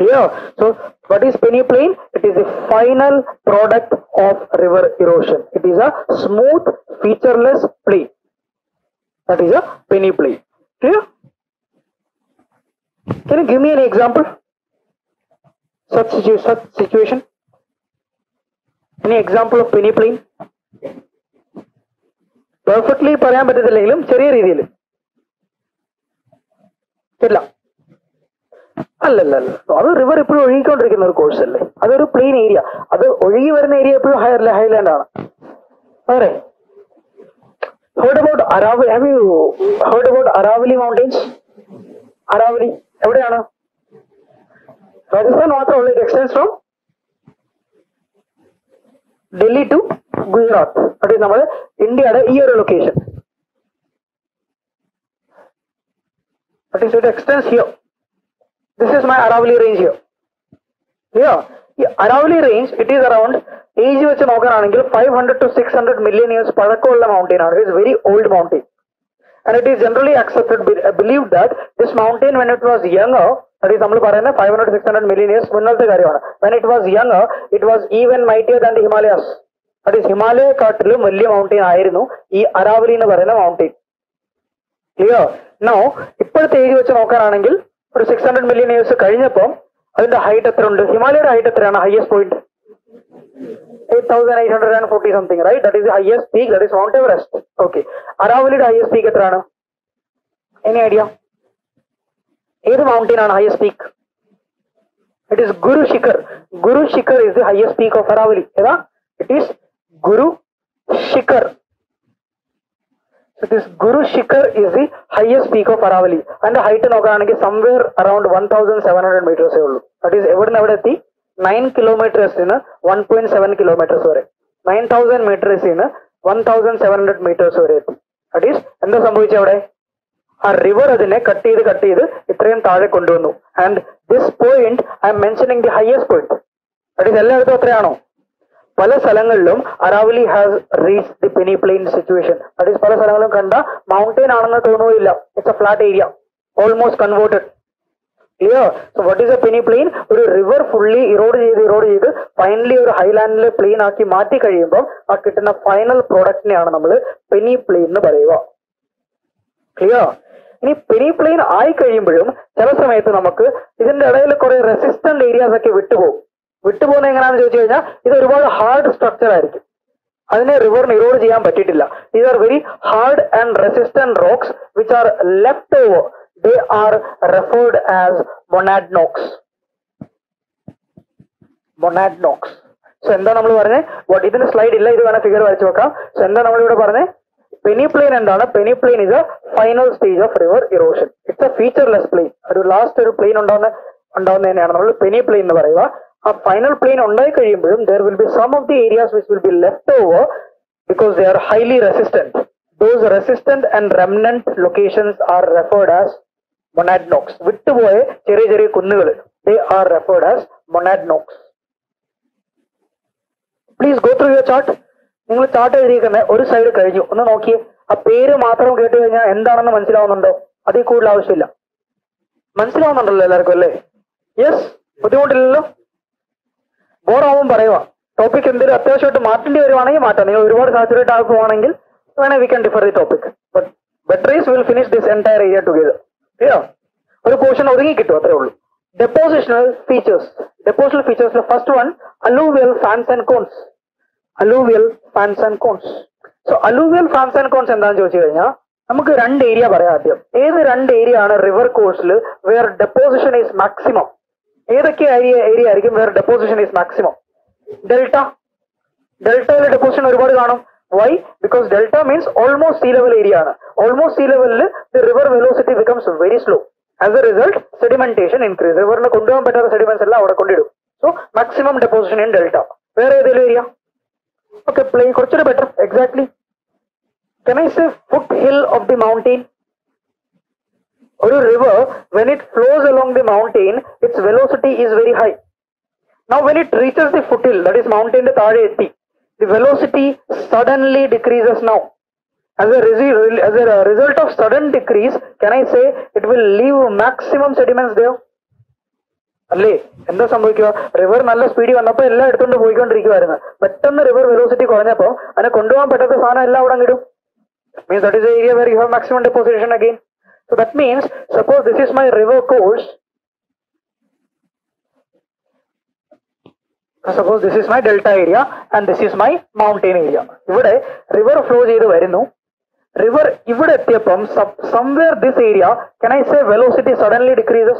Clear? So what is peneplain? It is the final product of river erosion. It is a smooth featureless plain. That is a peneplain. Clear? Can you give me an example? Such situation. Any example of penny plain? Perfectly പറയാൻ പറ്റത്തില്ലെങ്കിലും ചെറിയ രീതിയിൽ കേട്ടില്ല? അല്ലല്ല, അത് river എപ്പോഴും ഒഴുകിക്കൊണ്ടിരിക്കുന്ന ഒരു course അല്ലേ, അതൊരു പ്ലെയിൻ ഏരിയ. അത് ഒഴുകി വരുന്ന ഏരിയ എപ്പോഴും ഹൈലാൻഡ് ആണ്. അതെ. Have you heard about Aravali mountains? Aravali എവിടെയാണ്? Rajasthan മാത്രമല്ല, it extends from Delhi to Gujarat. അത് നമ്മൾ ഇന്ത്യയുടെ ഈ ഒരു location. This is my Aravali range here. Yeah, Aravali range, it is around age which is 500 to 600 million years pazhakkamulla mountain. It is very old mountain, and it is generally accepted believed that this mountain when it was younger, that is nammal parayna 500 to 600 million years munnathe karyana, when it was younger it was even mightier than the Himalayas. That is Himalaya kattilu valiya mountain aayirunnu ee Aravali nu parayna mountain. Clear? Now ippolte age vechu nokkaranengil ഒരു 600 million years കഴിഞ്ഞപ്പം അതിന്റെ height എത്ര ഉണ്ട്? ഹിമാലയയുടെ height എത്രയാണ്? Highest point 8,840 something, right? That is the highest peak, that is Mount Everest. Okay, അരാവലിയുടെ highest peak എത്രയാണ്? Any idea? ഏത് മൗണ്ടൈൻ ആണ് highest peak? It is Guru Shikhar. Guru Shikhar is the highest peak of Aravalli. ഏതാ? It is Guru Shikhar. So this Guru Shikar is the highest peak of Aravali, and the height is somewhere around 1,700 meters. That is every 9 kilometers in 1.7 kilometers. 9,000 meters in 1,700 meters. That is, and the Sambuicha, a river adine cut it, itrain tare kondonu. And this point, I am mentioning the highest point. That is, Ellathotriano. പല സ്ഥലങ്ങളിലും Aravalli has reach the peneplain situation. അത് പല സ്ഥലങ്ങളിലും കണ്ട mountain ആണെന്ന് തോന്നുകയില്ല. It's a flat area, almost converted. Clear? So what is a peneplain? ഒരു river fully erode ചെയ്ത് ഫൈനലി ഒരു ഹൈലാൻഡിലെ പ്ലെയിൻ ആക്കി മാറ്റി കഴിയുമ്പോൾ ആ കിട്ടുന്ന ഫൈനൽ പ്രോഡക്റ്റിനെയാണ് നമ്മൾ പെനി പ്ലെയിൻ എന്ന് പറയുക. ക്ലിയർ? ഇനി പെനി പ്ലെയിൻ ആയി കഴിയുമ്പോഴും ചില സമയത്ത് നമുക്ക് ഇതിന്റെ ഇടയിൽ കുറെ റെസിസ്റ്റന്റ് ഏരിയാസ് ഒക്കെ വിട്ടുപോകുന്നത് എങ്ങനെയാണെന്ന് ചോദിച്ചു കഴിഞ്ഞാൽ ഇത് ഒരുപാട് ഹാർഡ് സ്ട്രക്ചർ ആയിരിക്കും. അതിനെ റിവറിന് ഇറോഡ് ചെയ്യാൻ പറ്റിയിട്ടില്ല. These are very hard and resistant rocks which are left over. They are referred as monadnocks. So എന്താ നമ്മൾ പറഞ്ഞത്? ഇതിന് സ്ലൈഡ് ഇല്ല, ഇത് വേണം ഫിഗർ വരച്ചു വെക്കാം. സോ എന്താ നമ്മളിവിടെ പറഞ്ഞത്? പെനി പ്ലെയിൻ എന്താണ്? Peneplain is a final stage of river erosion. It's a featureless plain. ഒരു ലാസ്റ്റ് ഒരു പ്ലെയിൻ ഉണ്ടാവുന്നതിനെയാണ് നമ്മൾ പെനി പ്ലെയിൻ എന്ന് പറയുക. ആ ഫൈനൽ പ്ലെയിൻ ഉണ്ടായി കഴിയുമ്പോഴും there will be some of the areas which will be left over because they are highly resistant. Those resistant and remnant locations are referred as monadnocks. വിട്ടുപോയ ചെറിയ കുന്നുകൾ, they are referred as monadnocks. Please go through your chart. നിങ്ങൾ chart എഴുതിയിരിക്കുന്ന ഒരു side കഴിഞ്ഞു ഒന്ന് നോക്കിയേ. ആ പേര് മാത്രം കേട്ട് കഴിഞ്ഞാൽ എന്താണെന്ന് മനസ്സിലാവുന്നുണ്ടോ? അതിൽ കൂടുതൽ ആവശ്യമില്ല. മനസ്സിലാവുന്നുണ്ടല്ലോ എല്ലാവർക്കും, അല്ലേ? യെസ്, ബുദ്ധിമുട്ടില്ലല്ലോ. ബോറാവും പറയുക. ടോപ്പിക് എന്തെങ്കിലും അത്യാവശ്യമായിട്ട് മാറ്റേണ്ടി വരുവാണെങ്കിൽ മാറ്റാം. നിങ്ങൾ ഒരുപാട് സാച്ചുറേറ്റ് ആയി പോവാണെങ്കിൽ വേണേൽ we can defer the topic. But better is will finish this entire area together. Clear? ഒരു പോർഷൻ ഒതുങ്ങി കിട്ടും, അത്രേ ഉള്ളൂ. ഡെപ്പോസിഷണൽ ഫീച്ചേഴ്സിൽ first one alluvial fans and cones. So alluvial fans and cones എന്താണെന്ന് ചോദിച്ചു കഴിഞ്ഞാൽ നമുക്ക് രണ്ട് ഏരിയ പറയാം. ആദ്യം ഏത് രണ്ട് ഏരിയ ആണ് റിവർ കോഴ്സിൽ വേർ ഡെപ്പോസിഷൻ ഈസ് മാക്സിമം? ഏതൊക്കെ ഏരിയ ആയിരിക്കും വേർ ഡെപ്പോസിഷൻ ഈസ് മാക്സിമം? ഡെൽറ്റയിലെ ഡെപ്പോസിഷൻ ഒരുപാട് കാണും. Why? Because delta means almost sea level area ആണ്. ഓൾമോസ്റ്റ് സീ ലെവലിൽ the river velocity becomes very slow. As a result sedimentation increase. റിവറിന് കൊണ്ടുപോകാൻ പറ്റാത്ത സെഡിമെന്റ്സ് എല്ലാം അവിടെ കൊണ്ടിടും. So maximum deposition in delta. വേറെ ഏതെങ്കിലും ഏരിയ? ഓക്കെ, പ്ലെയിൻ കുറച്ചുകൂടെ better. Exactly. Can I say foot hill of the mountain? ഒരു river when it flows along the mountain its velocity is very high. Now when it reaches the foothill, that is mountain താഴെ എത്തി, the velocity suddenly decreases. Now as a result of sudden decrease, can I say it will leave maximum sediments there? അല്ലേ? എന്താ സംഭവിക്കുക? River നല്ല സ്പീഡിൽ വന്നപ്പോൾ എല്ലാം എടുത്തുകൊണ്ട് പോയിക്കൊണ്ടിരിക്കുവായിരുന്നു. പെട്ടെന്ന് റിവർ വെലോസിറ്റി കുറഞ്ഞപ്പോൾ അതിനെ കൊണ്ടുപോകാൻ പറ്റാത്ത സാധനം എല്ലാം അവിടെ കിടും. Means that is area where you have maximum deposition again. So that means, suppose this is my river course. Suppose this is my delta area and this is my mountain area. Ivide river flow cheyidu varunu. River ivide ettiyappam somewhere this area, can I say velocity suddenly decreases?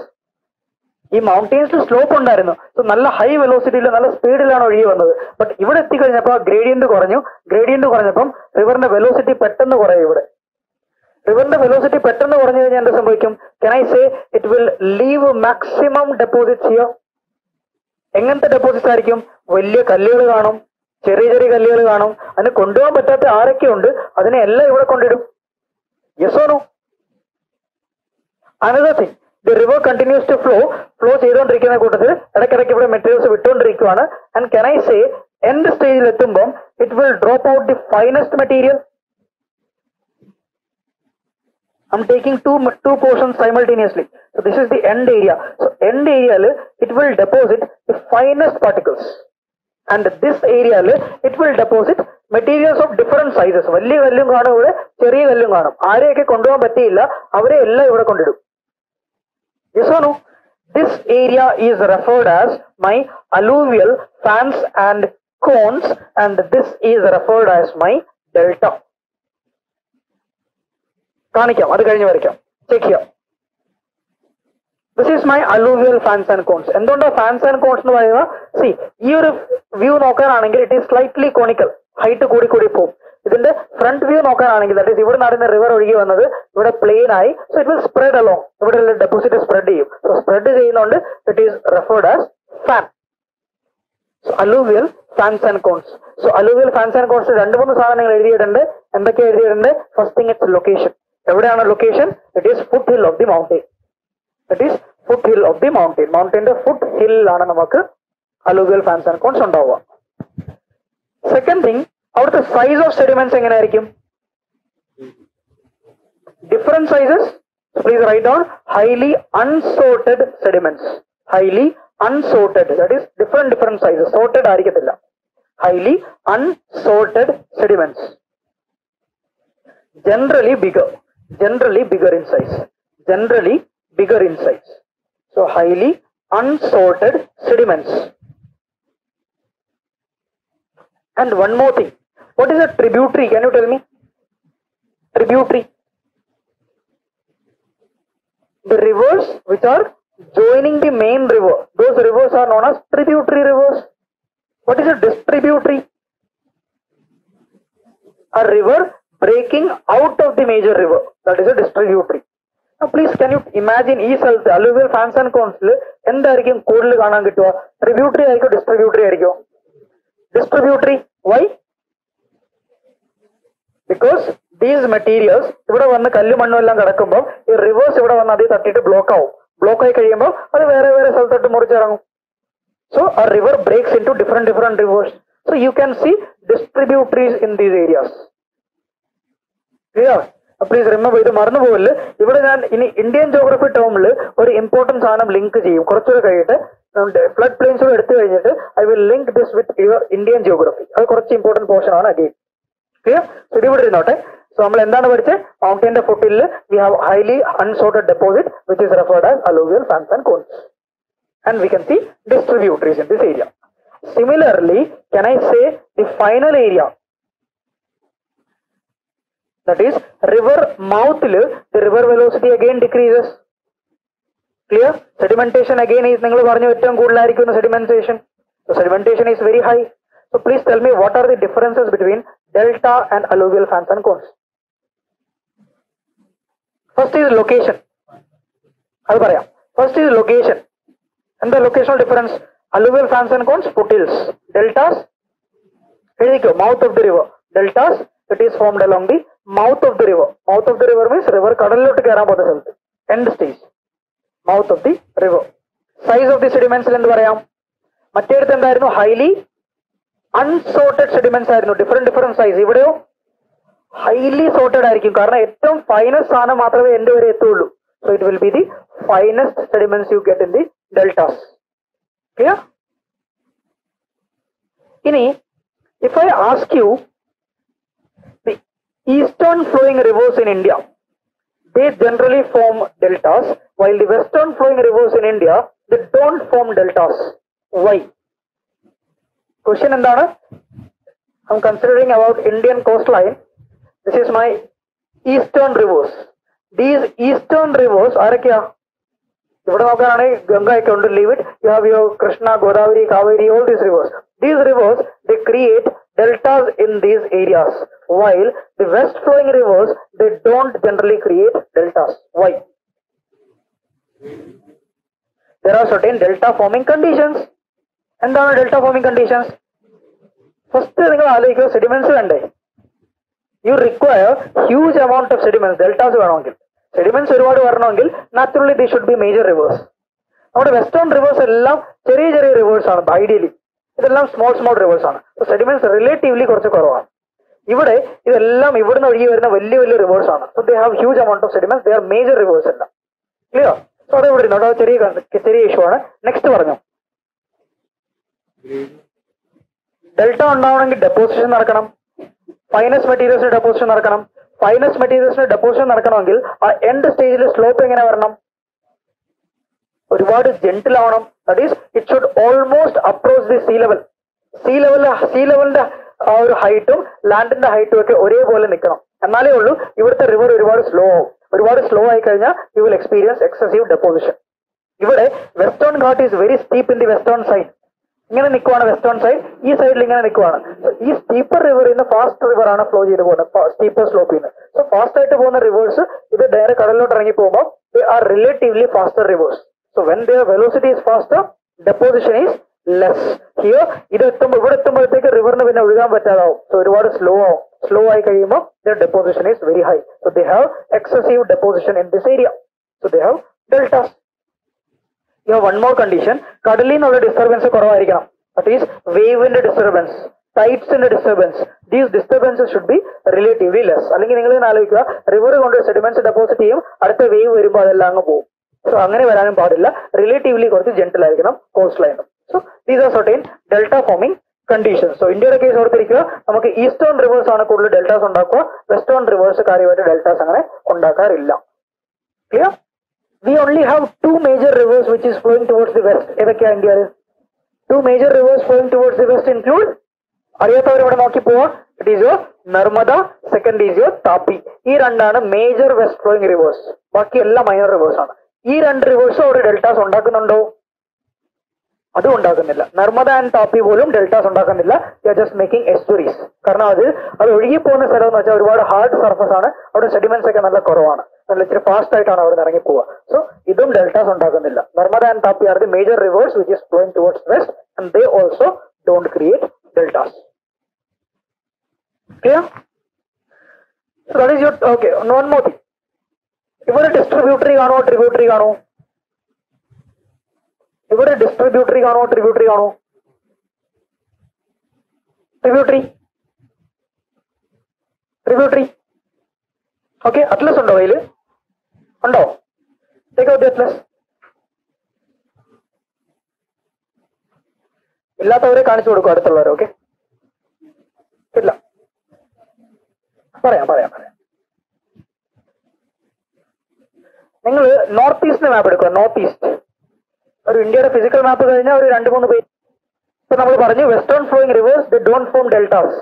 Ee mountains la slope undarunu. So nalla high velocity la nalla speed la ana ozhiyi vannathu. But ivide etti kazhinjappam gradient koranjappam river ne velocity pettannu korayu. Ivide റിവറിന്റെ velocity പെട്ടെന്ന് കുറഞ്ഞു കഴിഞ്ഞാൽ എന്ത് സംഭവിക്കും? Can I say it will leave maximum deposits here? എങ്ങനത്തെ deposits ആയിരിക്കും? വലിയ കല്ലുകൾ കാണും, ചെറിയ ചെറിയ കല്ലുകൾ കാണും. അതിനെ കൊണ്ടുപോകാൻ പറ്റാത്ത ആരൊക്കെ ഉണ്ട്, അതിനെ എല്ലാം ഇവിടെ കൊണ്ടിടും. Yes or no? Another thing, the river continues to flow ചെയ്തുകൊണ്ടിരിക്കുന്ന കൂട്ടത്തിൽ ഇടയ്ക്കിടയ്ക്ക് ഇവിടെ മെറ്റീരിയൽസ് വിട്ടുകൊണ്ടിരിക്കുകയാണ്. And can I say end സ്റ്റേജിൽ എത്തുമ്പം it will drop out the finest material. I'm taking two portions simultaneously. So this is the end area. So end area it will deposit the finest particles, and this area it will deposit materials of different sizes. വലിയ കല്ലും കാണും ഇവിടെ, ചെറിയ കല്ലും കാണും. ആരെയൊക്കെ കൊണ്ടുപോകാൻ പറ്റിയില്ല അവരെ എല്ലാം ഇവിടെ കൊണ്ടിടും. Yes or no? This area is referred as my alluvial fans and cones, and this is referred as my delta. കാണിക്കാം, അത് കഴിഞ്ഞ് വരയ്ക്കാം. ചെക്ക് ചെയ്യാം. This is my alluvial fans and cones. എന്തുകൊണ്ടാണ് ഫാൻസ് ആൻഡ് കോൺസ് എന്ന് പറയുക? See, ഈ ഒരു വ്യൂ നോക്കാനാണെങ്കിൽ it is slightly conical, height കൂടി കൂടി പോകും. ഇതിന്റെ ഫ്രണ്ട് വ്യൂ നോക്കാനാണെങ്കിൽ, ദാറ്റ് ഈസ് ഇവിടെ നടന്ന റിവർ ഒഴുകി വന്നത് ഇവിടെ പ്ലെയിൻ ആയി. So it will spread along, ഇവിടെ ഡെപ്പോസിറ്റ് സ്പ്രെഡ് ചെയ്യും. സോ സ്പ്രെഡ് ചെയ്യുന്നതുകൊണ്ട് it is referred as fan. So alluvial fans and cones. So alluvial fans and cons രണ്ട് മൂന്ന് സാധനങ്ങൾ എഴുതിയിട്ടുണ്ട്. എന്തൊക്കെയാണ് എഴുതിയിട്ടുണ്ട്? First thing it's location. എവിടെയാണ് location? It is foot hill of the mountain. It is foot hill of the mountain. മൗണ്ടന്റെ foot ഹില്ലാണ് നമുക്ക് അലൂവിയൽ ഫാൻസ് ആൻഡ് കോൺസ് ഉണ്ടാവുക. സെക്കൻഡ് തിങ്, അവിടുത്തെ സൈസ് ഓഫ് സെഡിമെന്റ്സ് എങ്ങനെയായിരിക്കും? Different sizes. Please write down, highly unsorted sediments. Highly unsorted, that is different sizes, sorted ആയിരിക്കത്തില്ല. Highly unsorted sediments generally bigger in size, so highly unsorted sediments. And one more thing, what is a tributary? Can you tell me? Tributary, the rivers which are joining the main river, those rivers are known as tributary rivers. What is a distributary? A river breaking out of the major river, that is a distributary. Now please, can you imagine ഈ സ്ഥലത്ത് alluvial fans and consul എന്തായിരിക്കും കൂടുതൽ കാണാൻ കിട്ടുക? Tributary ആയിരിക്കും distributary ആയിരിക്കോ? Distributary. Why? Because these materials ഇവിടെ വന്ന് കല്ലും മണ്ണും എല്ലാം കിടക്കുമ്പോൾ ഈ റിവേഴ്സ് ഇവിടെ വന്ന് അതിൽ തട്ടിയിട്ട് ബ്ലോക്ക് ആവും. ബ്ലോക്ക് ആയി കഴിയുമ്പോൾ അത് വേറെ വേറെ സ്ഥലത്തോട്ട് മുറിച്ചിറങ്ങും. സോ ആ river breaks into different rivers. So you can see distributaries in these areas. Please remember, ഇത് മറന്നു പോകല്. ഇവിടെ ഞാൻ ഇനി ഇന്ത്യൻ ജോഗ്രഫി ടേമിൽ ഒരു ഇമ്പോർട്ടൻറ്റ് സാധനം ലിങ്ക് ചെയ്യും കുറച്ചുകൂടെ കഴിഞ്ഞിട്ട്. ഫ്ലഡ് പ്ലെയിൻസ് കൂടെ എടുത്തു കഴിഞ്ഞിട്ട് I will link this with your Indian geography. അത് കുറച്ച് ഇമ്പോർട്ടൻറ്റ് പോർഷൻ ആണ്. Again clear? ഇത് ഇവിടെ ഇരുന്നോട്ടെ. സോ നമ്മൾ എന്താണ് പഠിച്ചത്? മൗണ്ടന്റെ ഫുട്ടിൽ we have highly unsorted deposit which is referred as alluvial fans and cones, and we can see distributaries in this area. Similarly can I say the final area, that is river mouth, the river velocity again decreases. Clear? Sedimentation again is ningal parnu vettum koodalairikku sedimentation. So sedimentation is very high. So please tell me, what are the differences between delta and alluvial fans and cones? First is location. Adu parayam. First is location. And the locational difference, alluvial fans and cones foothills, deltas edikku mouth of the river, deltas it is formed along the mouth of the river. Mouth of the river means river kadalilotte keran podda salathu, end stage, mouth of the river. Size of the sediments endu parayam? Mattedu endayirunnu? Highly unsorted sediments aayirunnu, different size. Ivideyo highly sorted aayirkum, karanam ettom finest saanam maatrame end vare ethullu. So it will be the finest sediments you get in the deltas. Clear? Ini if I ask you eastern flowing rivers in India, they generally form deltas, while the western flowing rivers in India, they don't form deltas. Why? Question endana? I'm considering about Indian coastline. This is my eastern rivers. These eastern rivers are kya? Ivada nokkanane Ganga I can't leave it. You have your Krishna, Godavari, Kaveri, all these rivers. These rivers, they create deltas in these areas, while the west flowing rivers, they don't generally create deltas. Why? There are certain delta forming conditions. And there are delta forming conditions. First thing, sediments and you require huge amount of sediments, deltas. Sediments are naturally they should be major rivers. Our western rivers are cherry rivers ideally. They are small rivers. So sediments are relatively korchu. So they have huge amount of sediments. They are major rivers. Clear? So that is not a cherry issue. Next one. Delta on deposition arkanam. Finest materials deposition arkanam. Finest materials deposition arkanam. End stage sloping in our reward is gentle avanam. That is, it should almost approach the sea level. Sea level the height, land in the height okay, orayole nikkanam. Annale ullu ivurtha river reward is slow. Reward is slow aikayna you will experience excessive deposition. Ivade western ghat is very steep in the western side. Ingane nikkuvana western side, ee side ingane nikkuvana. So ee steeper river in the fast river ana flow cheyidu pona, steeper slope inna. So fast aayittu pona rivers idu direct kadalotte irangi povumba they are relatively faster rivers. So when their velocity is faster, deposition is less. Here, so reward is slow. Slow, their deposition is very high. So they have excessive deposition in this area. So they have deltas. You have one more condition. Kadalinoda disturbance. That is wave in the disturbance, tides in the disturbance. These disturbances should be relatively less. River sediments deposit wave. So, relatively gentle coastline. So, these are certain delta forming conditions. So, in India case, we have eastern rivers and deltas, western rivers and deltas. Clear? We only have two major rivers which is flowing towards the west. India two major rivers flowing towards the west include it is your Narmada, second is your Tapi. These are major west flowing rivers. Baki all minor rivers. These two rivers are deltas. That is not. Narmada and Tapi are deltas. They are just making estuaries. Because it's hard surface and sediments are fast. So, these are deltas. Narmada and Tapi are the major rivers which is flowing towards west and they also don't create deltas. Clear? So, that is your... Okay, one more thing. Even a distributary or tributary or even a distributary or tributary or tributary. Okay, atlas undo vaile undo. Take out the atlas illathavare kaanichu kodukku aduthullavare. Okay, illa paraya northeast map northeast. India physical map so, western flowing rivers they don't form deltas.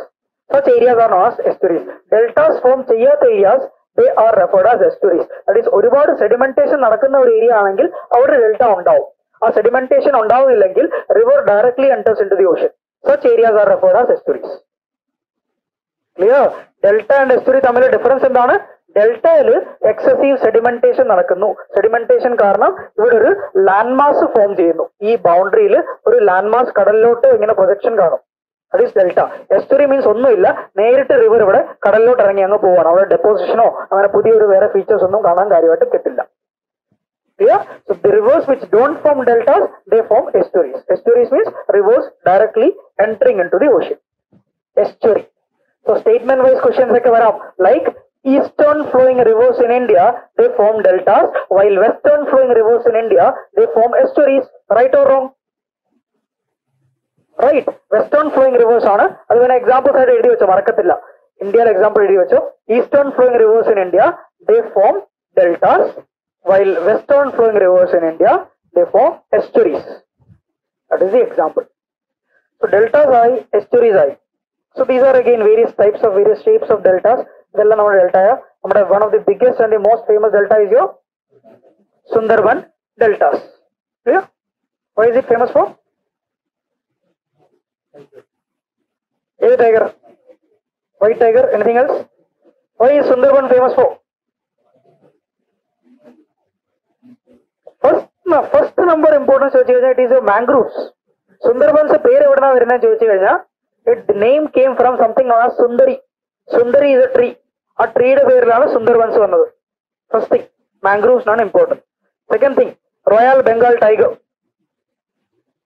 Such areas are known as estuaries. Deltas form cheyatha areas they are referred as estuaries. That is orivadu sedimentation nadakkunna or area anengil avare delta undavu. Aa sedimentation undavillengil river directly enters into the ocean. Such areas are referred as estuaries. Clear? Delta and estuary tamil difference endana? Delta is excessive sedimentation. Sedimentation karna, here landmass form. This boundary is landmass projection. That is delta. Estuary means one illa, near to river vada, kadallo tarangiyanga povan. Deposition features onnum. Clear? So the rivers which don't form deltas, they form estuaries. Estuaries means rivers directly entering into the ocean. Estuary. So statement wise questions like eastern flowing rivers in India, they form deltas, while western flowing rivers in India, they form estuaries. Right or wrong? Right. Western flowing rivers are, as an example, India example, eastern flowing rivers in India, they form deltas, while western flowing rivers in India, they form estuaries. That is the example. So deltas I, estuaries I. So these are again various types of various shapes of deltas. One of the biggest and the most famous delta is your Sundarban deltas. Clear? What is it famous for? A tiger, white tiger, anything else? Why is Sundarban famous for? First number important, it is your mangroves. Sundarban's name is The name came from something known as Sundari. Sundari is a tree. A tree is Sundarban. First thing, mangroves not important. Second thing, Royal Bengal Tiger.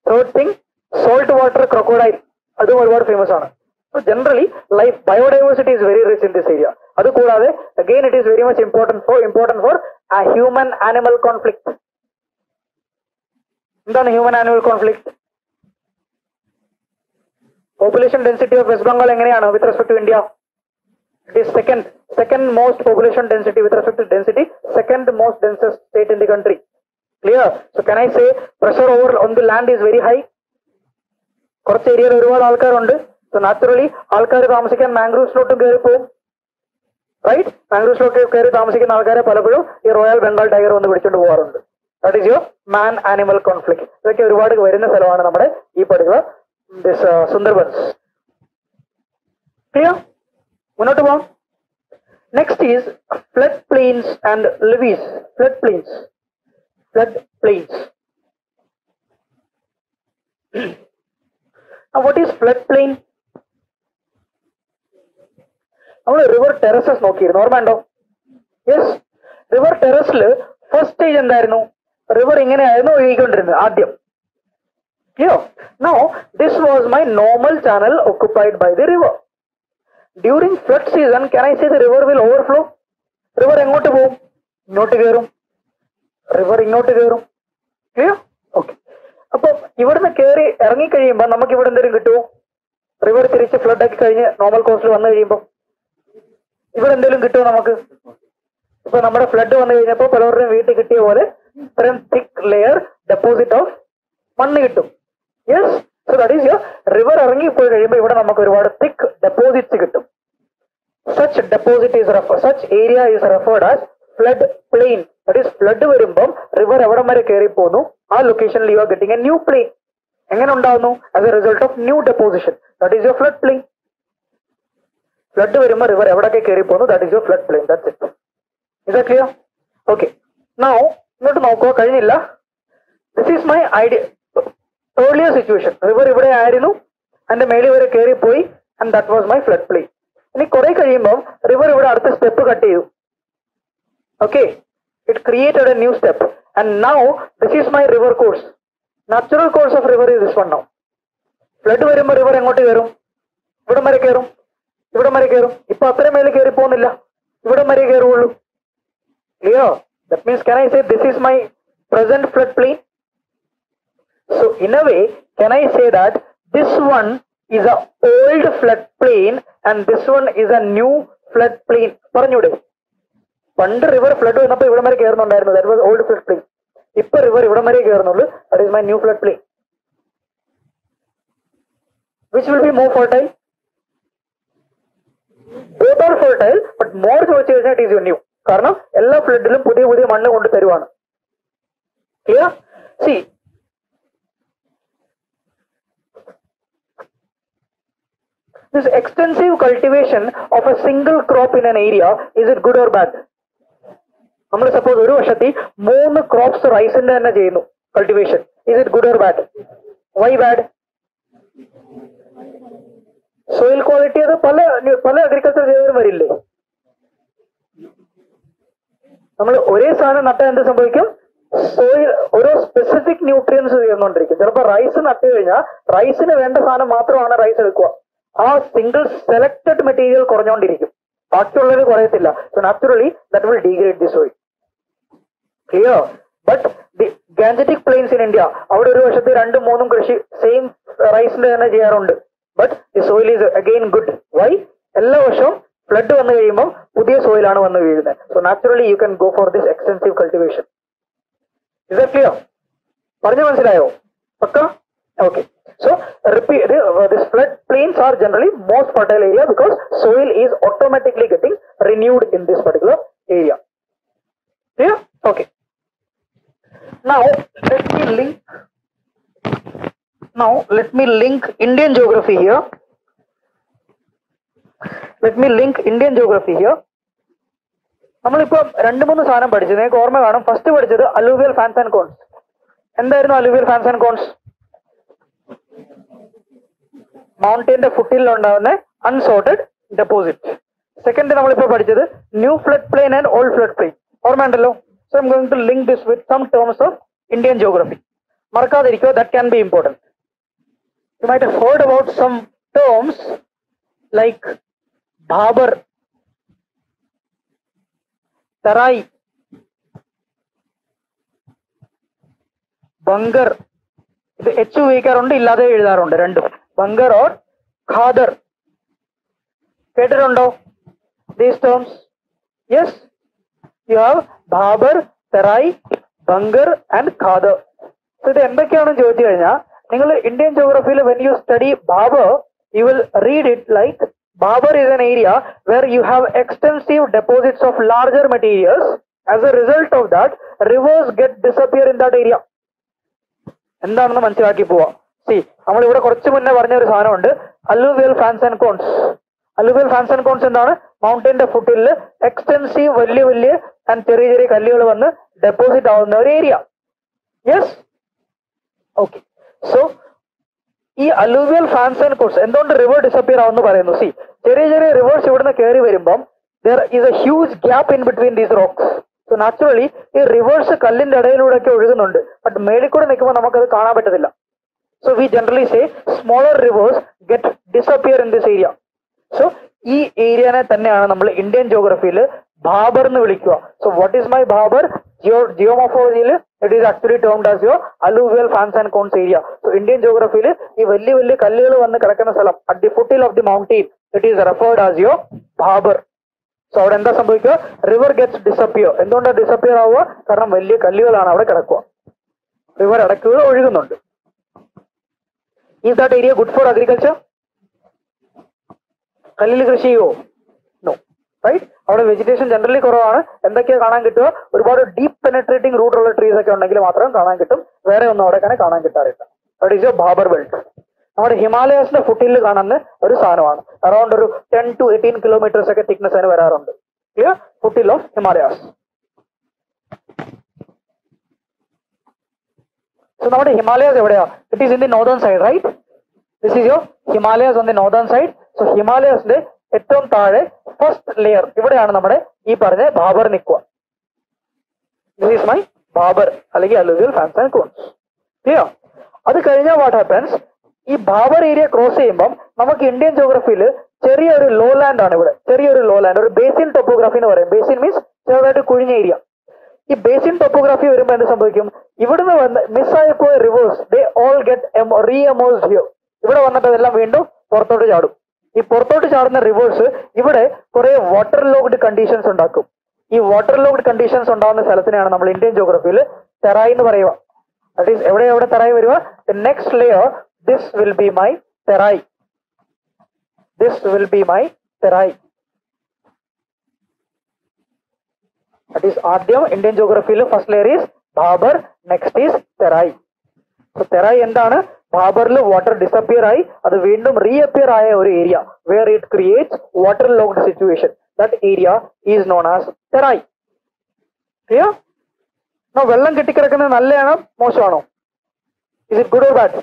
Third thing, saltwater crocodile. That is very famous. So generally, life biodiversity is very rich in this area. That is again, it is very much important for a human-animal conflict. What is human-animal conflict? Population density of West Bengal with respect to India. It is second most population density with respect to density, second most densest state in the country. Clear? So can I say pressure over on the land is very high? So naturally, mangroves to right? Mangroves to Royal Bengal Tiger on the war. That is your man-animal conflict. Like you reward this Sundarbans. Clear? Next is floodplains and levees. Floodplains. Now, what is floodplain? River terraces. Normando. Yes. River terrace first stage and there no river in Adium. Clear? Now, this was my normal channel occupied by the river. During flood season, can I say the river will overflow? River engotu po? Ingotu kerum. River ingotu kerum. Clear? Okay. Appo ivarna keri irangi kazhiyumba namakku ivada enderu kittu. River thirichu flood akki kazhinju normal coastal vannu kazhiyumba ivada endelum kittu namakku. Appo nammada flood vannu kazhinjappo palavurre veetu kittiya pole itrayum thick layer deposit of mannu kittum. Yes. So that is your river arangi poi kazhiyumba ivada namakku oru vaadu thick deposits kittum. Such deposit is referred, such area is referred as flood plain. That is flood varumbam river evada mari keri ponu aa location you are getting a new plain. Engane undavunu as a result of new deposition. That is your flood plain. Flood varumba river evada ke keri ponu that is your flood plain. That's it. Is that clear? Okay. Now ingotu nokku kazhinilla. This is my idea. Earlier situation, river ivide aayirunnu and mele vare keri poi and that was my floodplain. Ini kore kazhiyumbom river ivide adutha step cut cheyu. Okay, it created a new step and now this is my river course. Natural course of river is this one now. Flood varumba river engotu kerum? Ivide mari kerum. Ivide mari kerum. Ippa athra mele keri ponilla. Ivide mari kerullu. Clear? That means can I say this is my present floodplain? So in a way, can I say that this one is a old floodplain and this one is a new floodplain? Pand river flood that was old floodplain. Ippa river that is my new floodplain. Which will be more fertile? Both are fertile, but more it is your new. Karna ella flood ilum pudhiya mannu kondu theruvana. Clear? See. This extensive cultivation of a single crop in an area, is it good or bad? Suppose oru vashati moonu crops rice inde enna cheyunu cultivation. Is it good or bad? Why bad? Soil quality adu pala agriculture cheyavar varille. Nammal ore saana natta endu sambhavikkum? Soil oru specific nutrients cheyanondirikkum. Chelappo rice nattu kazhinja rice nu venda saana mathramana rice edukkuva. A single selected material kornondirikum. So naturally, that will degrade the soil. Clear? But the Gangetic plains in India, same rice energy around. But the soil is again good. Why? Flood soil. So naturally, you can go for this extensive cultivation. Is that clear? Okay. So, these flood plains are generally most fertile area because soil is automatically getting renewed in this particular area. Clear? Okay. Now, let me link Indian geography here. We have learned two things. First, we learned alluvial fans and cones. What are alluvial fans and cones? മൗണ്ടൈൻ്റെ ഫുട്ടിൽ ഉണ്ടാകുന്ന unsorted deposit. Second നമ്മളിപ്പോ പഠിച്ചത് new flood plain and old flood plain, ഓർമ്മയുണ്ടല്ലോ? So I M going to link this with some terms of Indian geography. മറക്കാതിരിക്കുക, that can be important. You might have heard about some terms like Bhabar, Terai, ബംഗർ. ഇത് എച്ച് ഉപയോഗിക്കാറുണ്ട്, ഇല്ലാതെ എഴുതാറുണ്ട് രണ്ടും. ബംഗർ or Khadar കേട്ടിട്ടുണ്ടോ these terms? Yes, you have Bhabar, Terai, ബംഗർ and Khadar. ഇത് എന്തൊക്കെയാണെന്ന് ചോദിച്ചു കഴിഞ്ഞാൽ നിങ്ങൾ ഇന്ത്യൻ ജിയോഗ്രഫിയിൽ when you study Bhabar you will read it like Babur is an area where you have extensive deposits of larger materials. As a result of that, rivers get disappear in that area. എന്താണെന്ന് മനസ്സിലാക്കി പോവാം. C, നമ്മൾ ഇവിടെ കുറച്ച് മുന്നേ പറഞ്ഞ ഒരു സാധനമുണ്ട്, alluvial fans and cones. Alluvial fans and cones എന്താണ്? മൗണ്ടൈൻ്റെ ഫുട്ടിൽ എക്സ്റ്റെൻസീവ് വലിയ വലിയ ആൻഡ് ചെറിയ ചെറിയ കല്ലുകൾ വന്ന് ഡെപ്പോസിറ്റ് ആവുന്ന ഒരു ഏരിയ. Yes, okay. സോ ഈ അലൂവിയൽ ഫാൻസ് ആൻഡ് കോൺസ് എന്തുകൊണ്ട് റിവർ ഡിസപ്പിയർ ആവുമെന്ന് പറയുന്നു. സി, ചെറിയ ചെറിയ റിവേഴ്സ് ഇവിടുന്ന് കയറി വരുമ്പം there is a huge gap in between these rocks. So naturally ഈ റിവേഴ്സ് കല്ലിന്റെ ഇടയിലൂടെയൊക്കെ ഒഴുകുന്നുണ്ട്, ബട്ട് മേളിൽ കൂടെ നിൽക്കുമ്പോൾ നമുക്കത് കാണാൻ പറ്റത്തില്ല. So we generally say smaller rivers get disappear in this area. So ഈ ഏരിയനെ തന്നെയാണ് നമ്മൾ ഇന്ത്യൻ ജിയോഗ്രഫിയിൽ ബാബർ എന്ന് വിളിക്കുക. So what is my Bhabar? ജിയോമോർഫോളജിയിൽ it is actually termed as your alluvial fans and cones area. So Indian ജിയോഗ്രഫിയിൽ ഈ വലിയ വലിയ കല്ലുകൾ വന്ന് കിടക്കുന്ന സ്ഥലം അറ്റ് ദി ഫുട്ടിൽ of the mountain it is referred as your Bhabar. So അവിടെ എന്താ സംഭവിക്കുക? River gets disappear. എന്തുകൊണ്ടാണ് ഡിസപ്പിയർ ആവുക? കാരണം വലിയ കല്ലുകളാണ് അവിടെ കിടക്കുക, റിവർ അടക്കുക, ഒഴുകുന്നുണ്ട്. Is that area good for agriculture? കല്ലിൽ കൃഷി ചെയ്യുമോ? No, right. അവിടെ വെജിറ്റേഷൻ ജനറലി കുറവാണ്. എന്തൊക്കെയാണ് കാണാൻ കിട്ടുക? ഒരുപാട് ഡീപ്പ് പെനട്രേറ്റിംഗ് റൂട്ട് ഉള്ള ട്രീസ് ഒക്കെ ഉണ്ടെങ്കിൽ മാത്രം കാണാൻ കിട്ടും, വേറെ ഒന്നും അവിടെ അങ്ങനെ കാണാൻ കിട്ടാറില്ല. That is your Bhabar belt. നമ്മുടെ ഹിമാലയാസിന്റെ ഫുട്ടിൽ കാണുന്ന ഒരു സാധനമാണ്. അറൌണ്ട് ഒരു 10 to 18 kilometers ഒക്കെ തിക്നെസ് അതിന് വരാറുണ്ട്. ക്ലിയർ? ഫുട്ടിൽ ഓഫ് ഹിമാലയാസ്. സോ നമ്മുടെ ഹിമാലയാസ് എവിടെയാ? It is in the northern side, right? This is your Himalayas on the northern side. So ഹിമാലയാസിന്റെ ഏറ്റവും താഴെ ഫസ്റ്റ് ലെയർ ഇവിടെയാണ് നമ്മുടെ ഈ പറഞ്ഞ ബാബർ നിൽക്കുക. ദിസ് ഈസ് മൈ ബാബർ അല്ലെങ്കിൽ alluvial fans and cones. Clear? അത് കഴിഞ്ഞാൽ വാട്ട് ഹാപ്പൻസ്? ഈ ബാബർ ഏരിയ ക്രോസ് ചെയ്യുമ്പം നമുക്ക് ഇന്ത്യൻ ജിയോഗ്രഫിയിൽ ചെറിയൊരു ലോ ലാൻഡ് ആണ് ഇവിടെ, ചെറിയൊരു ലോ ലാൻഡ്, ഒരു ബേസിൻ ടോപ്പോഗ്രാഫി എന്ന് പറയും. ബേസിൻ മീൻസ് ചെറുതായിട്ട് കുഴിഞ്ഞ ഏരിയ. ഈ ബേസിൻ ടോപ്പോഗ്രാഫി വരുമ്പോൾ എന്ത് സംഭവിക്കും? ഇവിടുന്ന് വന്ന് മിസ്സായി പോയ rivers they all get reemerged here. ഇവിടെ വന്നിട്ട് അതെല്ലാം വീണ്ടും പുറത്തോട്ട് ചാടും. ഈ പുറത്തോട്ട് ചാടുന്ന റിവേഴ്സ് ഇവിടെ കുറെ വാട്ടർ ലോക്ഡ് കണ്ടീഷൻസ് ഉണ്ടാക്കും. ഈ വാട്ടർ ലോക്ഡ് കണ്ടീഷൻസ് ഉണ്ടാകുന്ന സ്ഥലത്തിനാണ് നമ്മൾ ഇന്ത്യൻ ജിയോഗ്രഫിയിൽ തെറായി എന്ന് പറയുക. ദാറ്റ് ഈസ് എവിടെ എവിടെ തെറായി വരിക? The next layer this will be my Terai. This will be my Terai. That is ആദ്യം ഇന്ത്യൻ ജിയോഗ്രഫിയിൽ first layer is Bhabar, next is Terai. So Terai എന്താണ്? ബാബറിൽ വാട്ടർ ഡിസപ്പിയർ ആയി അത് വീണ്ടും റീഅപ്പിയർ ആയ ഒരു area where it creates water locked situation. That area is non as Terai. Clear? വെള്ളം കെട്ടിക്കിടക്കുന്നത് നല്ലതാണോ മോശമാണോ? Is it good or bad?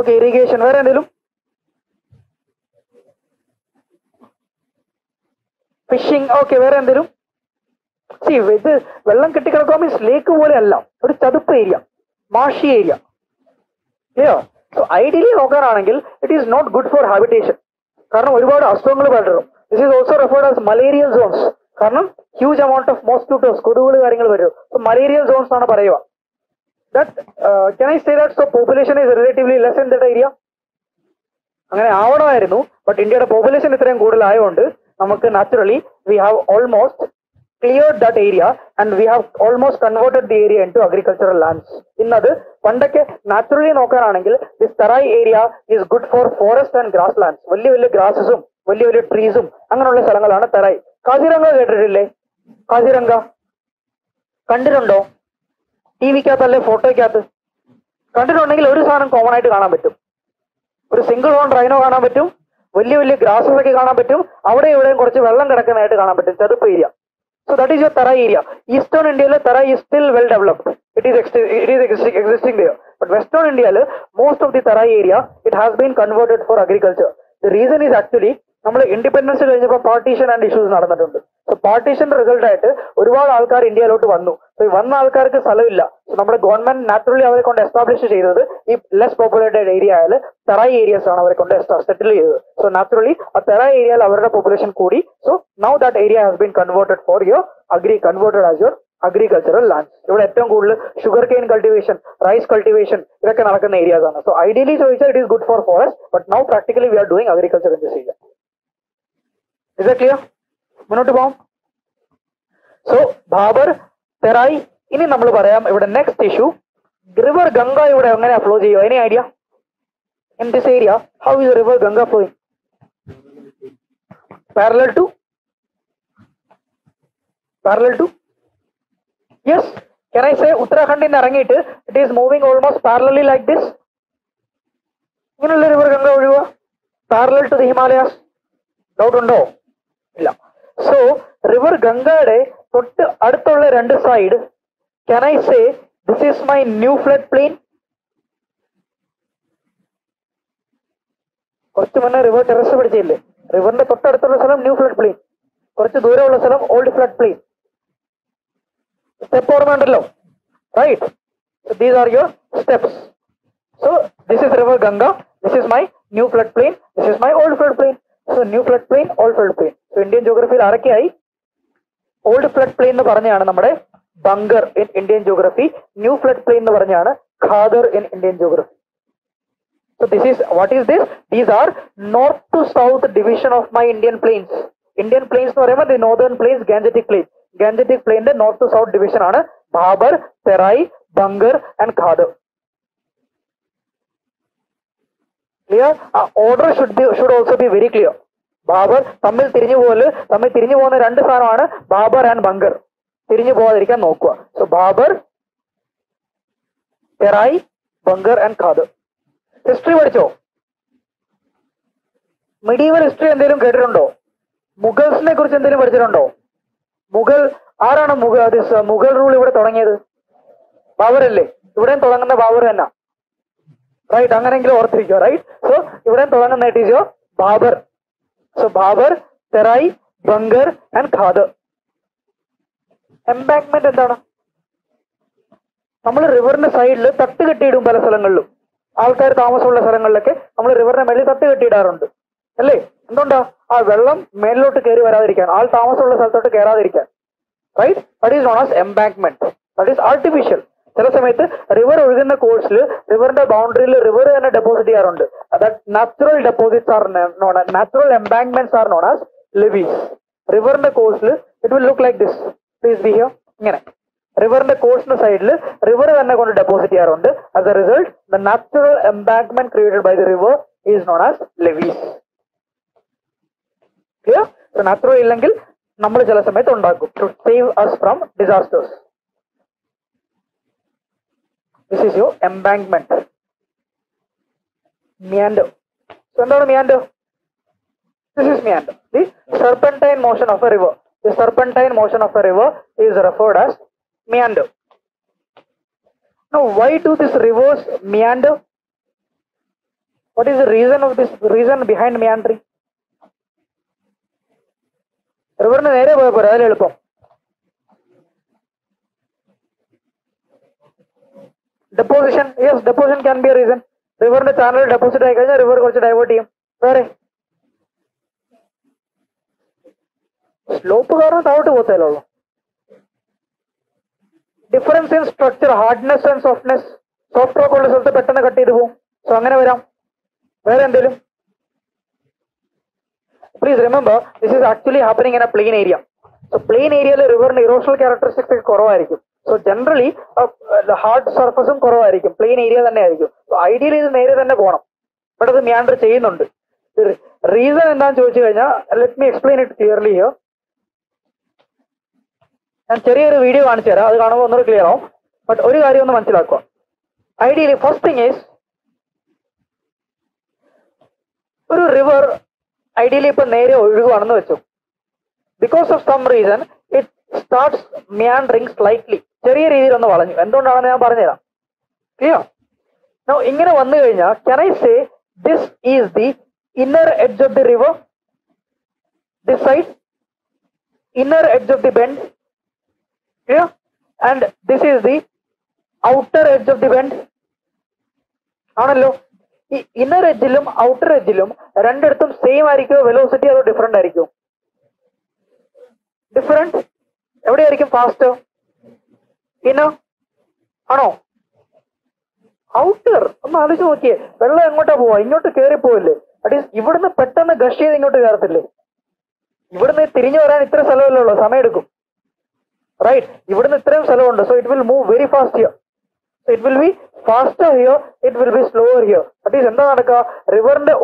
Okay. Irrigation വേറെ എന്തെങ്കിലും? ഫിഷിംഗ്? ഓക്കെ. വേറെ എന്തെങ്കിലും? സി, ഇത് വെള്ളം കെട്ടിക്കിടക്കുക മീൻസ് ലേക്ക് പോലെ അല്ല, ഒരു ചതുപ്പ് area, marshy area. Clear? So ideally നോക്കാനാണെങ്കിൽ it is not good for habitation. കാരണം ഒരുപാട് അസുഖങ്ങൾ പടരും. This is also referred as malarial zones. കാരണം ഹ്യൂജ് എമൗണ്ട് ഓഫ് മോസ്ക്യൂട്ടോസ്, കൊതുകുകൾ കാര്യങ്ങൾ വരും. സോ മലേറിയൽ സോൺസ് ആണ് പറയുക. That can I say that so population is relatively less in that area? അങ്ങനെ ആവണമായിരുന്നു, ബട്ട് ഇന്ത്യയുടെ പോപ്പുലേഷൻ ഇത്രയും കൂടുതലായതുകൊണ്ട് നമുക്ക് naturally we have almost cleared that area and we have almost converted the area into agricultural lands. Innadu pandakke naturally nokkaranengil this tarai area is good for forest and grasslands. Velli velli grassesum velli velli treesum anganulla sthalangalana tarai. Kaziranga kettille? Kaziranga kandirundo? TV kathalle photo kathu kandurundengil oru saanam common aayittu kaanan pattum. Oru single horn rhino kaanan pattum, velli velli grasses okke kaanan pattum, avade evadeyum korchu vellam kidakkanaayittu kaanan pattum, chadupu area. So that is your Tarai area. Eastern India la Tarai is still well developed. It is existing there. But Western India, most of the Tarai area, it has been converted for agriculture. The reason is actually, independence from partition and issues. So partition result Alkar India to Vannu. So one Alkar Salavilla. So number government naturally established less populated area, Tarai areas settled. So naturally a Tarai area our population Kodi. So now that area has been converted for your converted as your agricultural land. You would have sugarcane cultivation, rice cultivation, areas. So ideally so it is good for forest, but now practically we are doing agriculture in this area. Is that clear? So Bhabar, Terai, ini namlu parayam. Ivada next issue, river Ganga ivada engane flow cheyo? Any idea? In this area, how is the river Ganga flowing? Parallel to? Yes. Can I say Uttarakhand in Arangit, it is moving almost parallelly like this? You know the river Ganga parallel to the Himalayas? Doubt undo? No. So, river Ganga other side, can I say this is my new floodplain? River terrace river new floodplain. Old floodplain. Step over, right? So these are your steps. So this is river Ganga. This is my new floodplain. This is my old floodplain. So new floodplain, old floodplain. So Indian geography is old floodplain is Bangar in Indian geography. New floodplain is Khadar in Indian geography. So this is, what is this? These are north to south division of my Indian plains. Indian plains are the northern plains, Gangetic plains. Gangetic plain the north to south division are Bhabar, Terai, Bangar and Khadar. Clear? Our order should also be very clear. Bhabar, Tamil Tirinju and Bhabar and Bangar. Tirinju Boharika Nokwa. So Bhabar, Terai, Bangar and Khadar. History Varcho. Medieval history and then Keterundo. Mughals ne Kurchan then Varcherundo. Mughal, Arana Mughal, this Mughal rule over Toranga. Bavarelle. You don't Toranga Bavarana. Right, Anganangle or three, right? So, you don't Toranga, that is your Bhabar. So, Bhabar, Terai, Bangar, and Khadar. Embankment and Dana. Namala river na side, Tattigati Dumbala Salangalu. Alkar Thomas Ola Sarangalake, Namala river na Meli Tattigati Darundu. Hello. Right? That is known as embankment. That is artificial. River course, river boundary, river and a deposit around. That natural deposits are known as, natural embankments are known as levees. River and the course, it will look like this. Please be here. River and the coast side, river and a deposit around. As a result, the natural embankment created by the river is known as levees. Clear? So natural illangal nammal jalasamayathu undakum to save us from disasters. This is your embankment. Meander. So endana meander? This is meander. The serpentine motion of a river. The serpentine motion of a river is referred as meander. Now why do these rivers meander? What is the reason of this, reason behind meandering? River na nere boya pora elpom. Deposition, yes, deposition can be a reason. River na channel deposit aayega, river korchu divert cheyum. Sare slope garu out pothayallo. Difference in structure, hardness and softness. Soft rock ulla soltha pettana cut cheyidu pom. So angane varam. Vera endelum. Please remember, this is actually happening in a plain area. So plain area river erosional characteristics is korava irikkum. So generally the hard surface is korava irikkum, plain area thanne irikkum. So ideally idu nere thanne poganam, but adu meander cheyyunnundu. The reason endan choichu kanja, let me explain it clearly here. Nan cheriyoru video kaanichu thara, adu kaanumbo onnu clear aavum, but oru karyam onnu manasilakkua. Ideally first thing is oru river ideally because of some reason it starts meandering slightly. Clear? Now, ingane vannu kayna, can I say this is the inner edge of the river? This side, inner edge of the bend, yeah, and this is the outer edge of the bend. Aanallo, ee inner edge ilum outer edge ilum rendeduthum same aayirikku velocity adu different aayirikku. Different evade aayirikku faster? Inner ano outer amma aalichu nokkiye, vella engota pova ingottu keri poville, that is ivrudna pettanna gush cheythu ingottu karathille. ഇവിടുന്ന് തിരിഞ്ഞു വരാൻ ഇത്ര സ്ഥലമല്ലേ ഉള്ളൂ, സമയമെടുക്കും right. ഇവിടുന്ന് ഇത്രയും സ്ഥലമുണ്ട്, so it will move very fast here, so it will be faster here, it will be slower here. At least എന്താ നടക്കുക, റിവറിന്റെ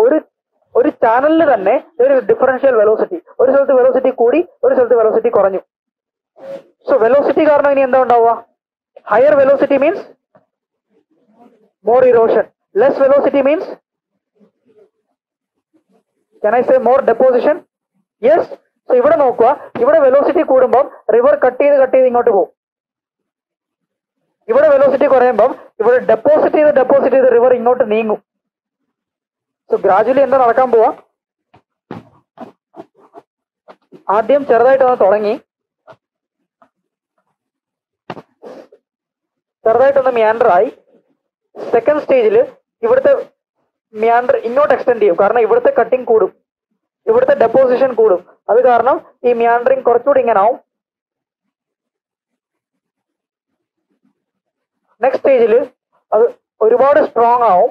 ഒരു ചാനലിൽ തന്നെ ഒരു ഡിഫറൻഷ്യൽ വെലോസിറ്റി, ഒരു സ്ഥലത്ത് വെലോസിറ്റി കൂടി ഒരു സ്ഥലത്ത് വെലോസിറ്റി കുറഞ്ഞു. സോ വെലോസിറ്റി കാരണം ഇനി എന്താ ഉണ്ടാവുക, higher velocity means more erosion, less velocity means can I say more deposition. Yes, so ഇവിടെ നോക്കുക, ഇവിടെ വെലോസിറ്റി കൂടുമ്പോൾ റിവർ കട്ട് ചെയ്ത് ഇങ്ങോട്ട് പോകും, ഇവിടെ വെലോസിറ്റി കുറയുമ്പോൾ ഇവിടെ ഡെപ്പോസിറ്റ് ചെയ്ത് റിവർ ഇങ്ങോട്ട് നീങ്ങും. സോ ഗ്രാജുവലി എന്താ നടക്കാൻ പോവാ, ആദ്യം ചെറുതായിട്ടാണ് തുടങ്ങി, ചെറുതായിട്ടൊന്ന് മിയാൻഡറായി, സെക്കൻഡ് സ്റ്റേജിൽ ഇവിടുത്തെ മിയാൻഡർ ഇങ്ങോട്ട് എക്സ്റ്റെൻഡ് ചെയ്യും, കാരണം ഇവിടുത്തെ കട്ടിങ് കൂടും, ഇവിടുത്തെ ഡെപ്പോസിഷൻ കൂടും, അത് കാരണം ഈ മിയാൻഡറിങ് കുറച്ചുകൂടി ഇങ്ങനെ ആവും. നെക്സ്റ്റ് സ്റ്റേജിൽ അത് ഒരുപാട് സ്ട്രോങ് ആവും.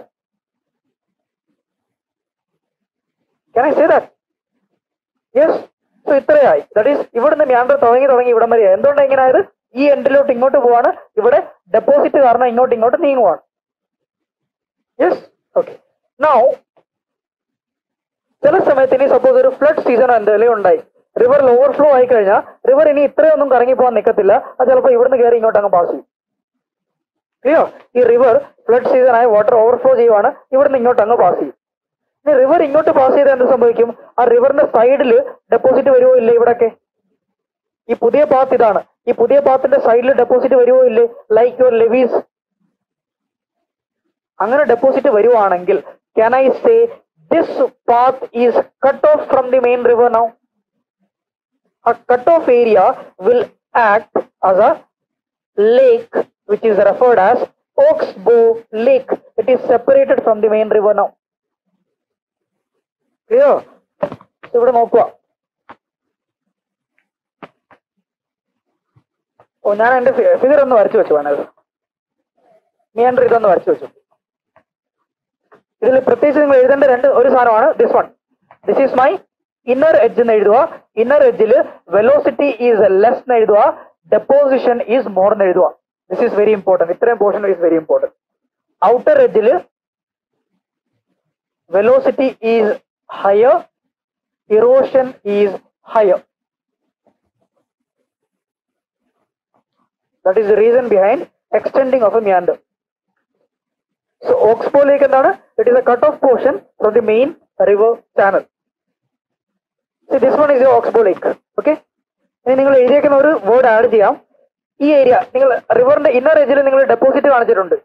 Can I say that? Yes, so ഇത്രയായി, ദാറ്റ് ഈസ് ഇവിടുന്ന് മിയാൻഡർ തുടങ്ങി ഇവിടം വരെയായി. എന്തുകൊണ്ടാണ് ഇങ്ങനെ ആയത്, ഈ എൻഡിലോട്ട് ഇങ്ങോട്ട് പോവാണ്, ഇവിടെ ഡെപ്പോസിറ്റ് കാരണം ഇങ്ങോട്ട് നീങ്ങുവാണ്. Yes, okay. നൗ ചില സമയത്ത് ഇനി സപ്പോസ് ഒരു ഫ്ലഡ് സീസൺ എന്തെങ്കിലും ഉണ്ടായി, റിവർ ഓവർഫ്ലോ ആയി കഴിഞ്ഞാൽ റിവർ ഇനി ഇത്രയൊന്നും കറങ്ങി പോകാൻ നിൽക്കത്തില്ല, അത് ചിലപ്പോൾ ഇവിടുന്ന് കയറി ഇങ്ങോട്ട് അങ്ങ് പാസ് ചെയ്യും. അയ്യോ, ഈ റിവർ ഫ്ലഡ് സീസൺ ആയി വാട്ടർ ഓവർഫ്ലോ ചെയ്യുവാണ്, ഇവിടുന്ന് ഇങ്ങോട്ട് അങ്ങ് പാസ് ചെയ്യും. ഇനി റിവർ ഇങ്ങോട്ട് പാസ് ചെയ്താൽ എന്ത് സംഭവിക്കും, ആ റിവറിന്റെ സൈഡിൽ ഡെപ്പോസിറ്റ് വരുമോ ഇല്ലേ, ഇവിടൊക്കെ ഈ പുതിയ പാത്ത് ഇതാണ്, ഈ പുതിയ പാത്തിന്റെ സൈഡിൽ ഡെപ്പോസിറ്റ് വരുമോ ഇല്ലേ, ലൈക്ക് യുവർ ലെവീസ്. അങ്ങനെ ഡെപ്പോസിറ്റ് വരുവാണെങ്കിൽ can I say this path is cut off from the main river. Now a cut off area will act as a lake which is referred as ox bow lake. It is separated from the main river now. Clear? So ഇവിടെ നോക്കുക, ഞാൻ എന്റെ figure ഒന്ന് വരച്ചു വെച്ചു, വേണത് meander ഇതൊന്ന് വരച്ചു വെച്ചു. ഇതിൽ പ്രത്യേകിച്ച് നിങ്ങൾ എഴുതേണ്ട ഒരു സാധനമാണ് this one, this is my inner edge എന്ന് എഴുതുക, ഇന്നർ എഡ്ജിൽ വെലോസിറ്റി ഈസ് ലെസ് എന്ന് എഴുതുക, ഡെപ്പോസിഷൻ ഈസ് മോർ എന്ന് എഴുതുക. ദിസ് ഈസ് വെരി ഇമ്പോർട്ടൻറ്റ്, ഇത്രയും portion is very important. Outer എഡ്ജിൽ velocity is higher, erosion is higher. That is the reason behind extending of a meander. So Oxbow Lake endana, it is a cut off portion from the main river channel. See, this one is your Oxbow Lake. Okay, ini ningal ediyekana oru word add cheyam. Ee area ningal river inde inner edge il ningal deposit kaanichittundu,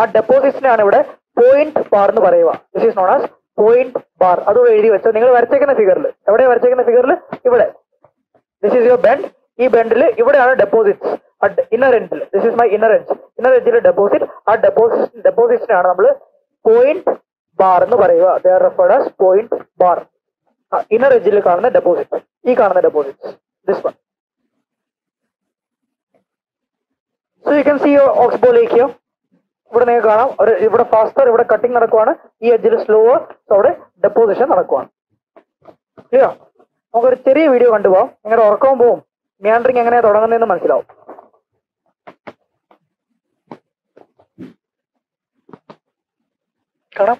aa deposits ne aanu ivide point bar nu parayuva. This is known as point bar. Adu ezhuthi vechu ningal varachekana figure il, evade varachekana figure il ivide, this is your bend, ee bend il ivide aanu deposits at inner edge. This is my inner edge, inner edge ile deposit, ആ deposit ആണ് നമ്മൾ point bar എന്ന് പറയുക. They are referred as point bar. Inner edge ile കാണുന്ന deposit, ഈ കാണുന്ന deposit, this one. So you can see your Oxbow Lake here. ഇവിടെ നിങ്ങൾക്ക് കാണാം, ഇവിടെ ഫാസ്റ്റർ, ഇവിടെ കട്ടിങ് നടക്കുവാണ്, ഈ എഡ്ജിൽ സ്ലോവർ, സോ അവിടെ ഡെപ്പോസിഷൻ നടക്കുവാണ്. ക്ലിയർ? നമുക്കൊരു ചെറിയ വീഡിയോ കണ്ടുപോകാം, നിങ്ങളുടെ ഉറക്കവും പോവും, മിയാൻഡറിങ് എങ്ങനെയാണ് തുടങ്ങുന്നതെന്ന് മനസ്സിലാവും. കാണാം.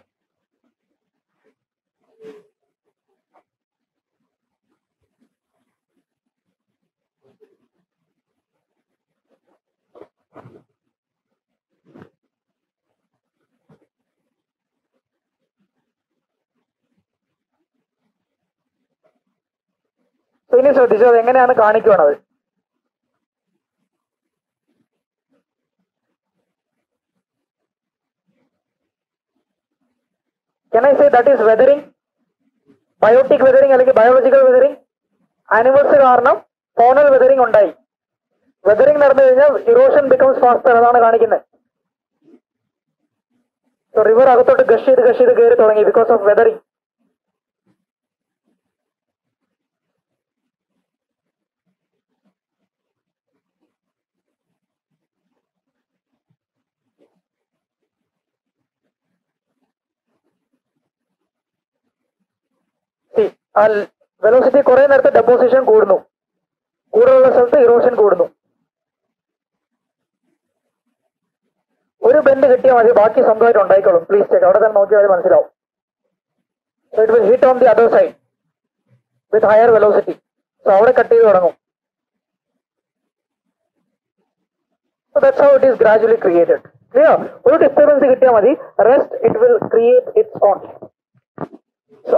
ഇനി ശ്രദ്ധിച്ചു, അത് എങ്ങനെയാണ് കാണിക്കുന്നത്. Can I say that is weathering? Biotic weathering, like biological weathering. Animals are now faunal weathering on die. Weathering erosion becomes faster. So river agathotu gashid geri thodangi because of weathering. See, velocity kore nerthu deposition koodnu. Koodulla salathu erosion koodnu. Please check out the so it will hit on the other side with higher velocity. So that's how it is gradually created. Clear? Rest it will create its own. So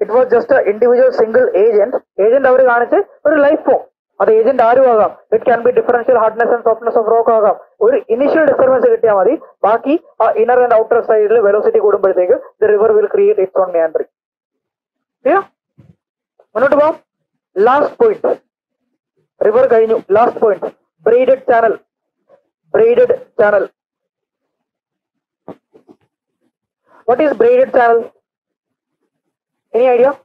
it was just an individual single agent. Agent is life form. It can be differential hardness and softness of rock. Initial disturbance inner and outer side velocity, the river will create its own meandering. Yeah? Last point. River last point. Braided channel. Braided channel. What is braided channel? Any idea?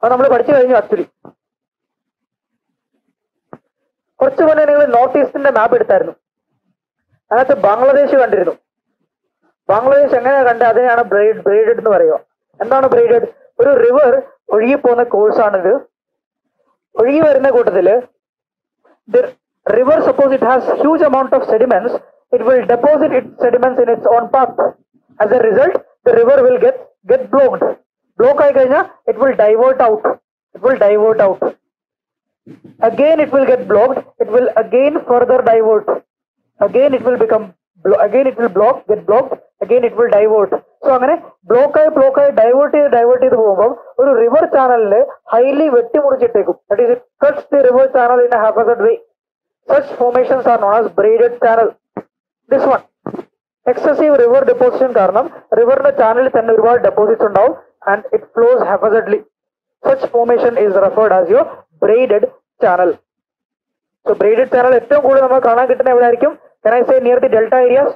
Actually. Northeast in the map and Bangladesh country. Bangladesh and braided and braided river Uripona course on the river, suppose it has huge amount of sediments, it will deposit its sediments in its own path. As a result, the river will get blocked. Block it will divert out. It will divert out. Again it will get blocked, it will again further divert, again it will become, again it will block, get blocked, again it will divert. So block divert the river channel highly vetti, that is, it cuts the river channel in a haphazard way. Such formations are known as braided channel. This one, excessive river deposition karnam, river channel deposits and it flows haphazardly. Such formation is referred as your braided channel. So braided channel, can I say near the delta areas?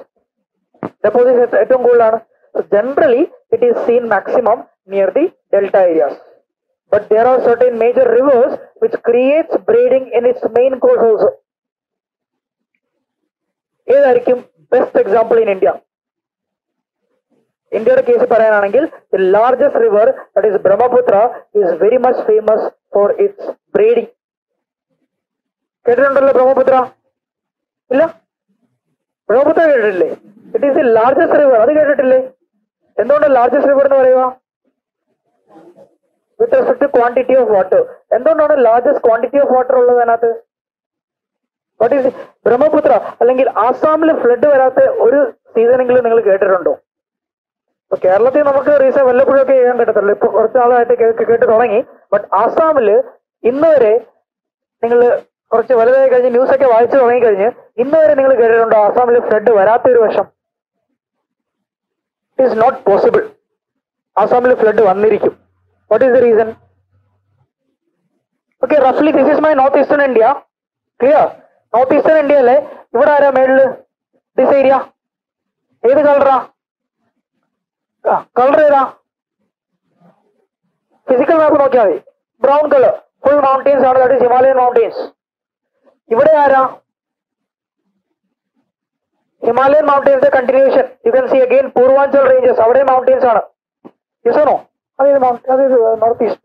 Deposition. So generally, it is seen maximum near the delta areas. But there are certain major rivers which creates braiding in its main course also. This best example in India. India case, the largest river, that is Brahmaputra, is very much famous for its braiding. Brahmaputra? Brahmaputra, it is the largest river. What is the largest river? With respect to quantity of water. What is the largest quantity of water? What is Brahmaputra? Assam flood one season. So Kerala we have but Assam flood. It is not possible. Assam flood. What is the reason? Okay, roughly this is my northeastern India. Clear? Northeastern India, this area. Color physical map brown color, full mountains are that is Himalayan mountains. Himalayan mountains the continuation. You can see again Purvanchal ranges, our mountains are. Yes or no? Northeast,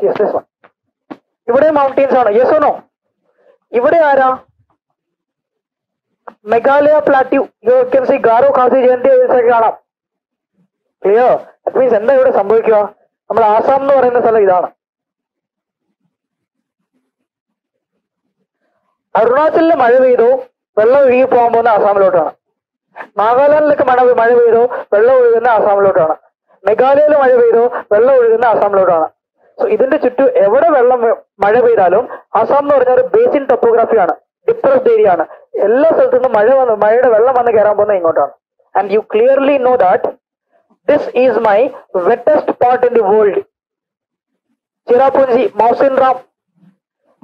yes, this one. Ivade mountains are, yes or no? Ivade are Meghalaya Plateau. You can see Garo Khasi Jayanti. Clear? That means what is happening here? We are Assam. Arunachal Malavido, Vella Vipombo, Assam Lotana. Nagaland Malavido, Vella Assam Lotana. Meghalaya Malavido, Vella Assam Lotana. So, this is the ever Vella Malavidalum, Assam or basin topography, depressed area. Ella Sultan Malavan, Malavan, and you clearly know that. This is my wettest spot in the world. Cherrapunji, Mausindrap.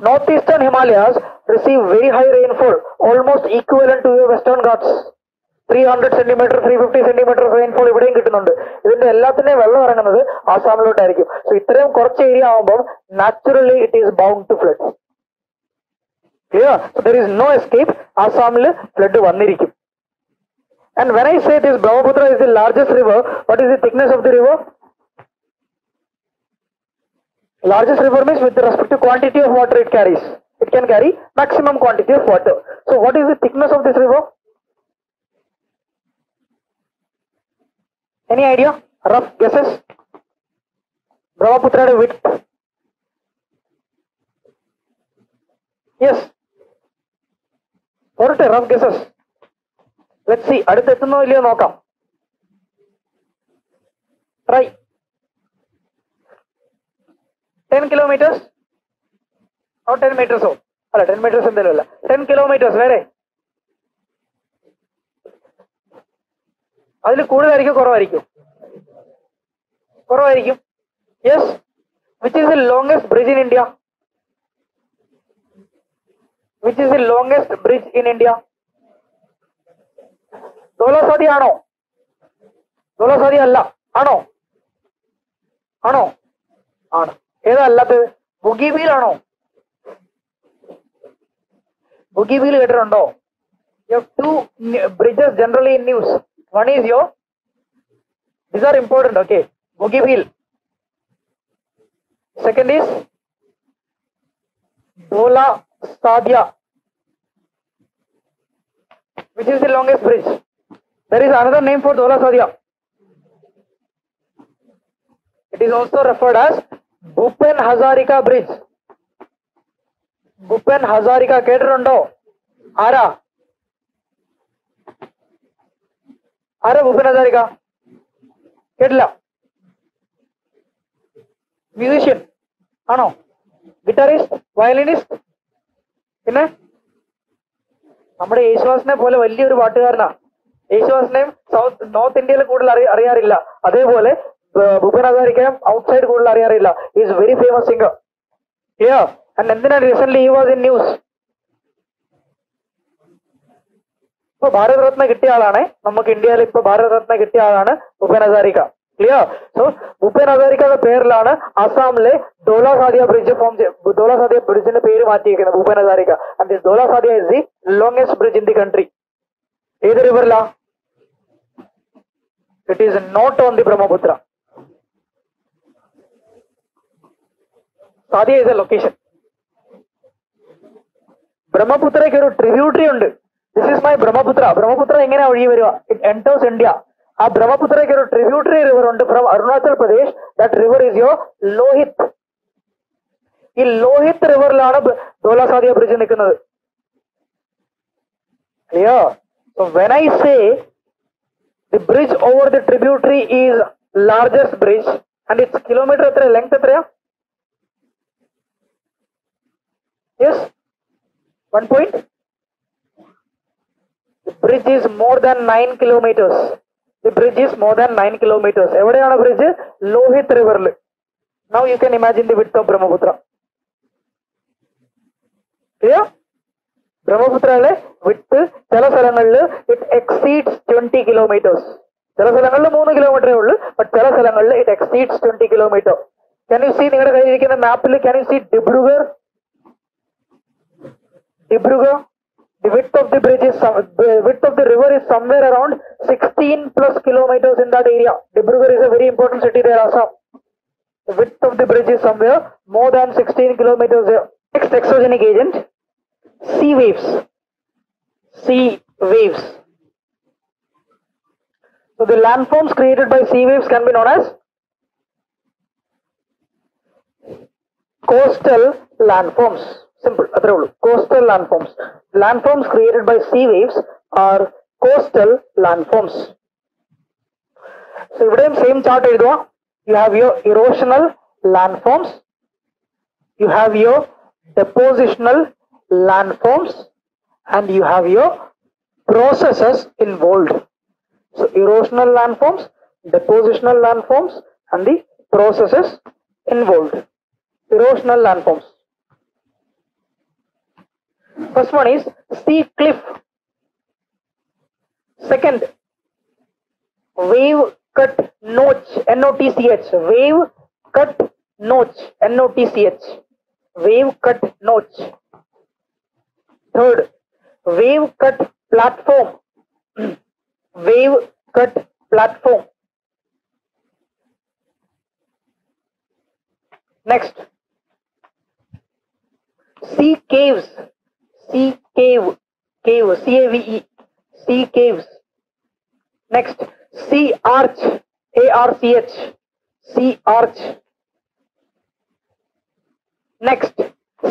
Northeastern Himalayas receive very high rainfall, almost equivalent to your Western Ghats. 300 cm, 350 cm rainfall ഇവിടെയും കിട്ടുന്നുണ്ട്. ഇതിന്റെ എല്ലാത്തിനെ വെള്ളം ഇറങ്ങുന്നത് ആസാമിലോട്ടായിരിക്കും. So ഇത്രയും കുറച്ച് area ആവുമ്പോൾ naturally it is bound to flood. Clear? So there is no escape. ആസാമിൽ flood വന്നിരിക്കും. And when I say this, Brahmaputra is the largest river. What is the thickness of the river? Largest river means with respect to quantity of water it carries. It can carry maximum quantity of water. So what is the thickness of this river? Any idea? Rough guesses? Brahmaputra width. Yes. What are rough guesses? Let's see. അടുത്ത് എത്തുന്നോ ഇല്ലയോ നോക്കാം. Try. 10 kilometers? Or 10 meters? അല്ല 10 meters എന്തായാലും അല്ല. 10 kilometers വേറെ. അതിൽ കൂടുതലായിരിക്കും കുറവായിരിക്കും? കുറവായിരിക്കും. Yes. Which is the longest bridge in India? Which is the longest bridge in India? Dhola Sadiya ano? Dhola Sadiya alla ano? Ano ano eda allathu Bugivil ano? Bugivil kettarundo? You have two bridges generally in news. One is your, these are important, okay, Bugivil. Second is Dhola Sadiya, which is the longest bridge. There is another name for Dhola Sadiya. It is also referred as Bhupen Hazarika Bridge. Bhupen Hazarika Kedrondo. Ara. Ara Bhupen Hazarika. Kedla. Musician. Ano. Guitarist. Violinist. Inna. നമ്മുടെ യേശുദാസിനെ പോലെ വലിയൊരു പാട്ടുകാരനാ. യേശുദാസിനെ south north ഇന്ത്യയിൽ കൂടുതൽ അറിയാറില്ല, അതേപോലെ Bhupen ഹസാരിക്കയും out side കൂടുതൽ അറിയാറില്ല. Is very famous singer. Clear? And എന്തിനാണ് recently he was in news. ഇപ്പൊ ഭാരതരത്ന കിട്ടിയ ആളാണ്, നമുക്ക് ഇന്ത്യയിൽ ഇപ്പൊ ഭാരതരത്ന കിട്ടിയ ആളാണ് ഭൂപൻ ഹസാരിക. ക്ലിയർ? സോ ഭൂപൻ ഹസാരിക്കയുടെ പേരിലാണ് അസാമിലെ ദോല സാദിയ ബ്രിഡ്ജ് ഫോം, ദോല സാദിയ ബ്രിഡ്ജിന്റെ പേര് മാറ്റിയിരിക്കുന്നത് Bhupen Hazarika. And this Dhola Sadiya is the longest bridge in the country. ഏത് റിവറിലാ? It is not on the Brahmaputra. Sadiya is a location. ബ്രഹ്മപുത്രയ്ക്ക് ഒരു ട്രിബ്യൂട്ടറി ഉണ്ട്. This is my Brahmaputra. Brahmaputra എങ്ങനെ ഒഴുകി വരിക? It enters India. ആ ബ്രഹ്മപുത്രയ്ക്ക് ഒരു ട്രിബ്യൂട്ടറി റിവർ ഉണ്ട് from Arunachal Pradesh. That river is your Lohit. ഈ ലോഹിത് റിവറിലാണ് ദോല സാദിയ ബ്രിഡ്ജ് നിൽക്കുന്നത്. Clear? So when I say the bridge over the tributary is largest bridge and its kilometer atra length atra? Yes, 1 point. The bridge is more than 9 kilometers. The bridge is more than 9 kilometers. Evadeyana bridge? Lohit river il. Now you can imagine the width of Brahmaputra. Clear? ബ്രഹ്മപുത്രയിലെ വിട്ട് ചില സ്ഥലങ്ങളിൽ it exceeds 20 kilometres. ചില സ്ഥലങ്ങളിൽ 3 കിലോമീറ്ററേ ഉള്ളൂ, but ചില സ്ഥലങ്ങളിൽ it exceeds 20 kilometre. Can you see, നിങ്ങളുടെ കയ്യിലിരിക്കുന്ന a map. Can you see Dibrugarh? Dibrugarh. The width of the bridge is the width of the river is somewhere around 16+ kilometers in that area. Dibrugarh is a very important city there, Assam. The width of the bridge is somewhere more than 16 kilometers there. Next exogenic agent, sea waves. Sea waves. So the landforms created by sea waves can be known as coastal landforms. Simple. Coastal landforms. Landforms created by sea waves are coastal landforms. So the same chart edutha. You have your erosional landforms. You have your depositional landforms, and you have your processes involved. So erosional landforms, depositional landforms and the processes involved. Erosional landforms. First one is sea cliff. Second, wave cut notch, NOTCH, wave cut notch, NOTCH, wave cut notch. Third, wave cut platform, wave cut platform. Next, sea caves, sea cave, cave, C-A-V-E, sea caves. Next, sea arch, A-R-C-H, sea arch. Next,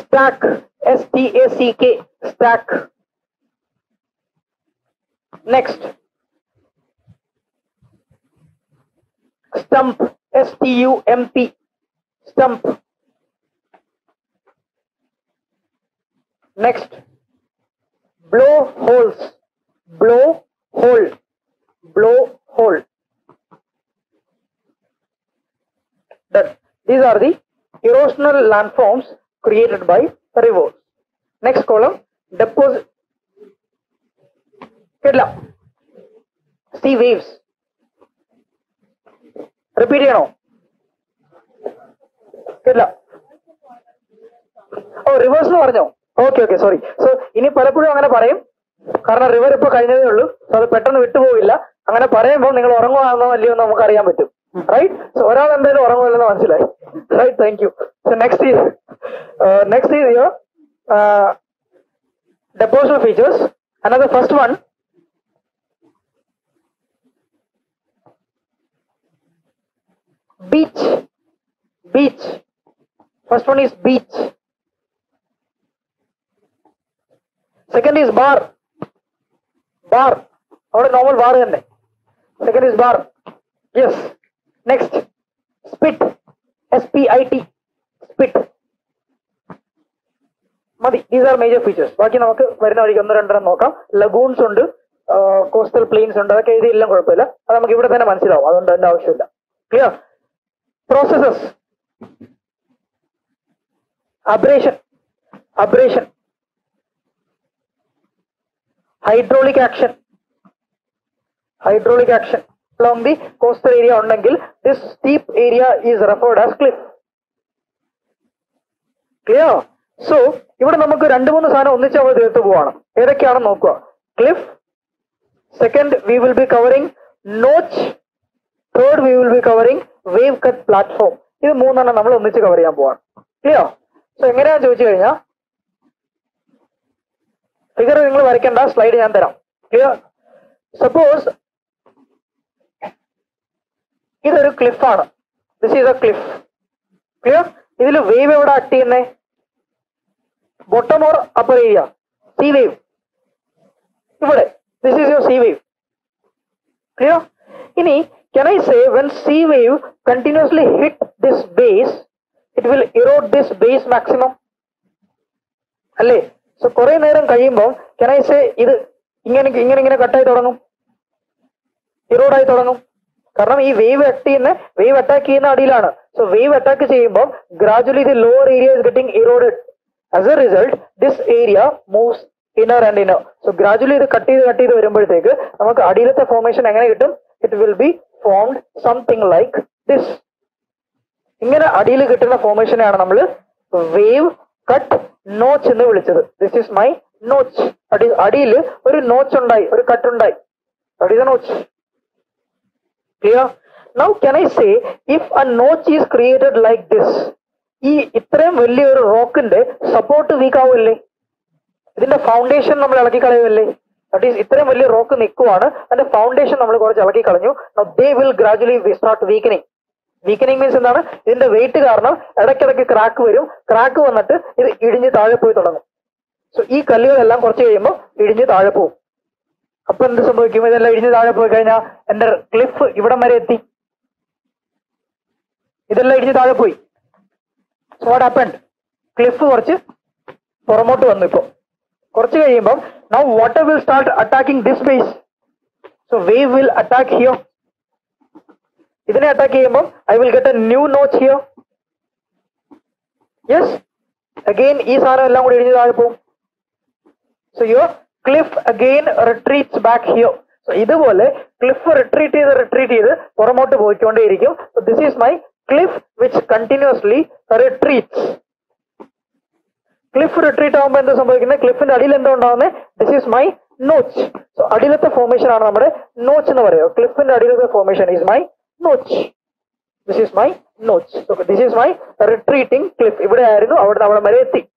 stack, S-T-A-C-K, stack. Next, stump, S-T-U-M-P, stump. Next, blow holes, blow hole, blow hole. That these are the erosional landforms created by rivers. Next column, deposit. Kerala, sea waves. Repeat, you know. Kerala. Oh, reverse no arjo. Okay, okay, sorry. So, ini palapudu angana parayum. Karena river ipo kayinade ullu. So, adu pettannu vittu povilla. Angana parayumbol ningal oranguvaano illeyenu namukku ariyan pattum. Right? So, oral endale oranguvilla manasilayi. Right, thank you. So, next is your depositional features. Another first one. Beach. Beach. First one is beach. Second is bar. Bar. Or a normal bar in there. Second is bar. Yes. Next. Spit. S-P-I-T. Spit. These are major features. Baki namakku varina varikku onnu rendu nokkam. Lagoons undu, coastal plains undu, adokke idu illam kolappilla. Adu namakku ivide thana manasilavum. Adondu enda avashyamilla. Clear? Processes. Abrasion. Abrasion. Hydraulic action along the coastal area on Nangil. This steep area is referred as cliff. Clear? So, here we will cover cliff. Second, we will be covering notch. Third, we will be covering wave cut platform. This we will cover. Clear? So, here figure ningal varikanda slide njan tharam. Clear? Suppose idu oru cliff aanu. This is a cliff. Clear? Idilu wave evada act cheyne? Bottom or upper area? Sea wave. Ivade this is your sea wave. Clear? Ini can I say when sea wave continuously hit this base, it will erode this base maximum? Alle? So, Korean Iron Kayimbo, can I say either Ingan Katai Torano? Erodai Torano? Karami wave actin, wave attack in Adilana. So, wave attack is Imbo, gradually the lower area is getting eroded. As a result, this area moves inner and inner. So, gradually the Kati remember taker, Amaka Adilata formation, it will be formed something like this. Ingana Adilata formation, wave cut. Notch in the village. This is my notch. That is Adil, or a notch on die, or a cut on die. That is a notch. Clear? Now, can I say if a notch is created like this, itram velli or rock in the support weeka velli. Then the foundation namal alaki kalai. That is itram velli rock nikkuana and the foundation namal korchu alaki kalanju. Now they will gradually start weakening. Weakening means in the weight karna, crack varum, crack vannattu idu idinju taazhe poi thodangum. So ee kallugal ellam korchu kayumbo idinju taazhe pov. Appo endu sambhavikkum idella idinju taazhe poi kayna ender cliff ivadam vare etti. Idella idinju taazhe poi. So what happened? Cliff korchu puramotu vannu ipo. Korchu kayumbo now water will start attacking this base. So wave will attack here. इतने attack किए बम, I will get a new notch here. Yes, again ये सारा lung उड़े जा रहे हैं. So your cliff again retreats back here. So इधर बोले cliff retreat इधर परमोटे बोल क्यों नहीं रही हो? So this is my cliff which continuously retreats. Cliff retreat आम बंदे संभव किन्हें cliff ने अड़िल इंदौर डालने. This is my notch. So अड़िलते formation आना हमारे notch न बने हो. Cliff ने अड़िलते formation is my notch. This is my notch. So this is my retreating cliff. इबड़े आये नो अवध अवध मरे थी.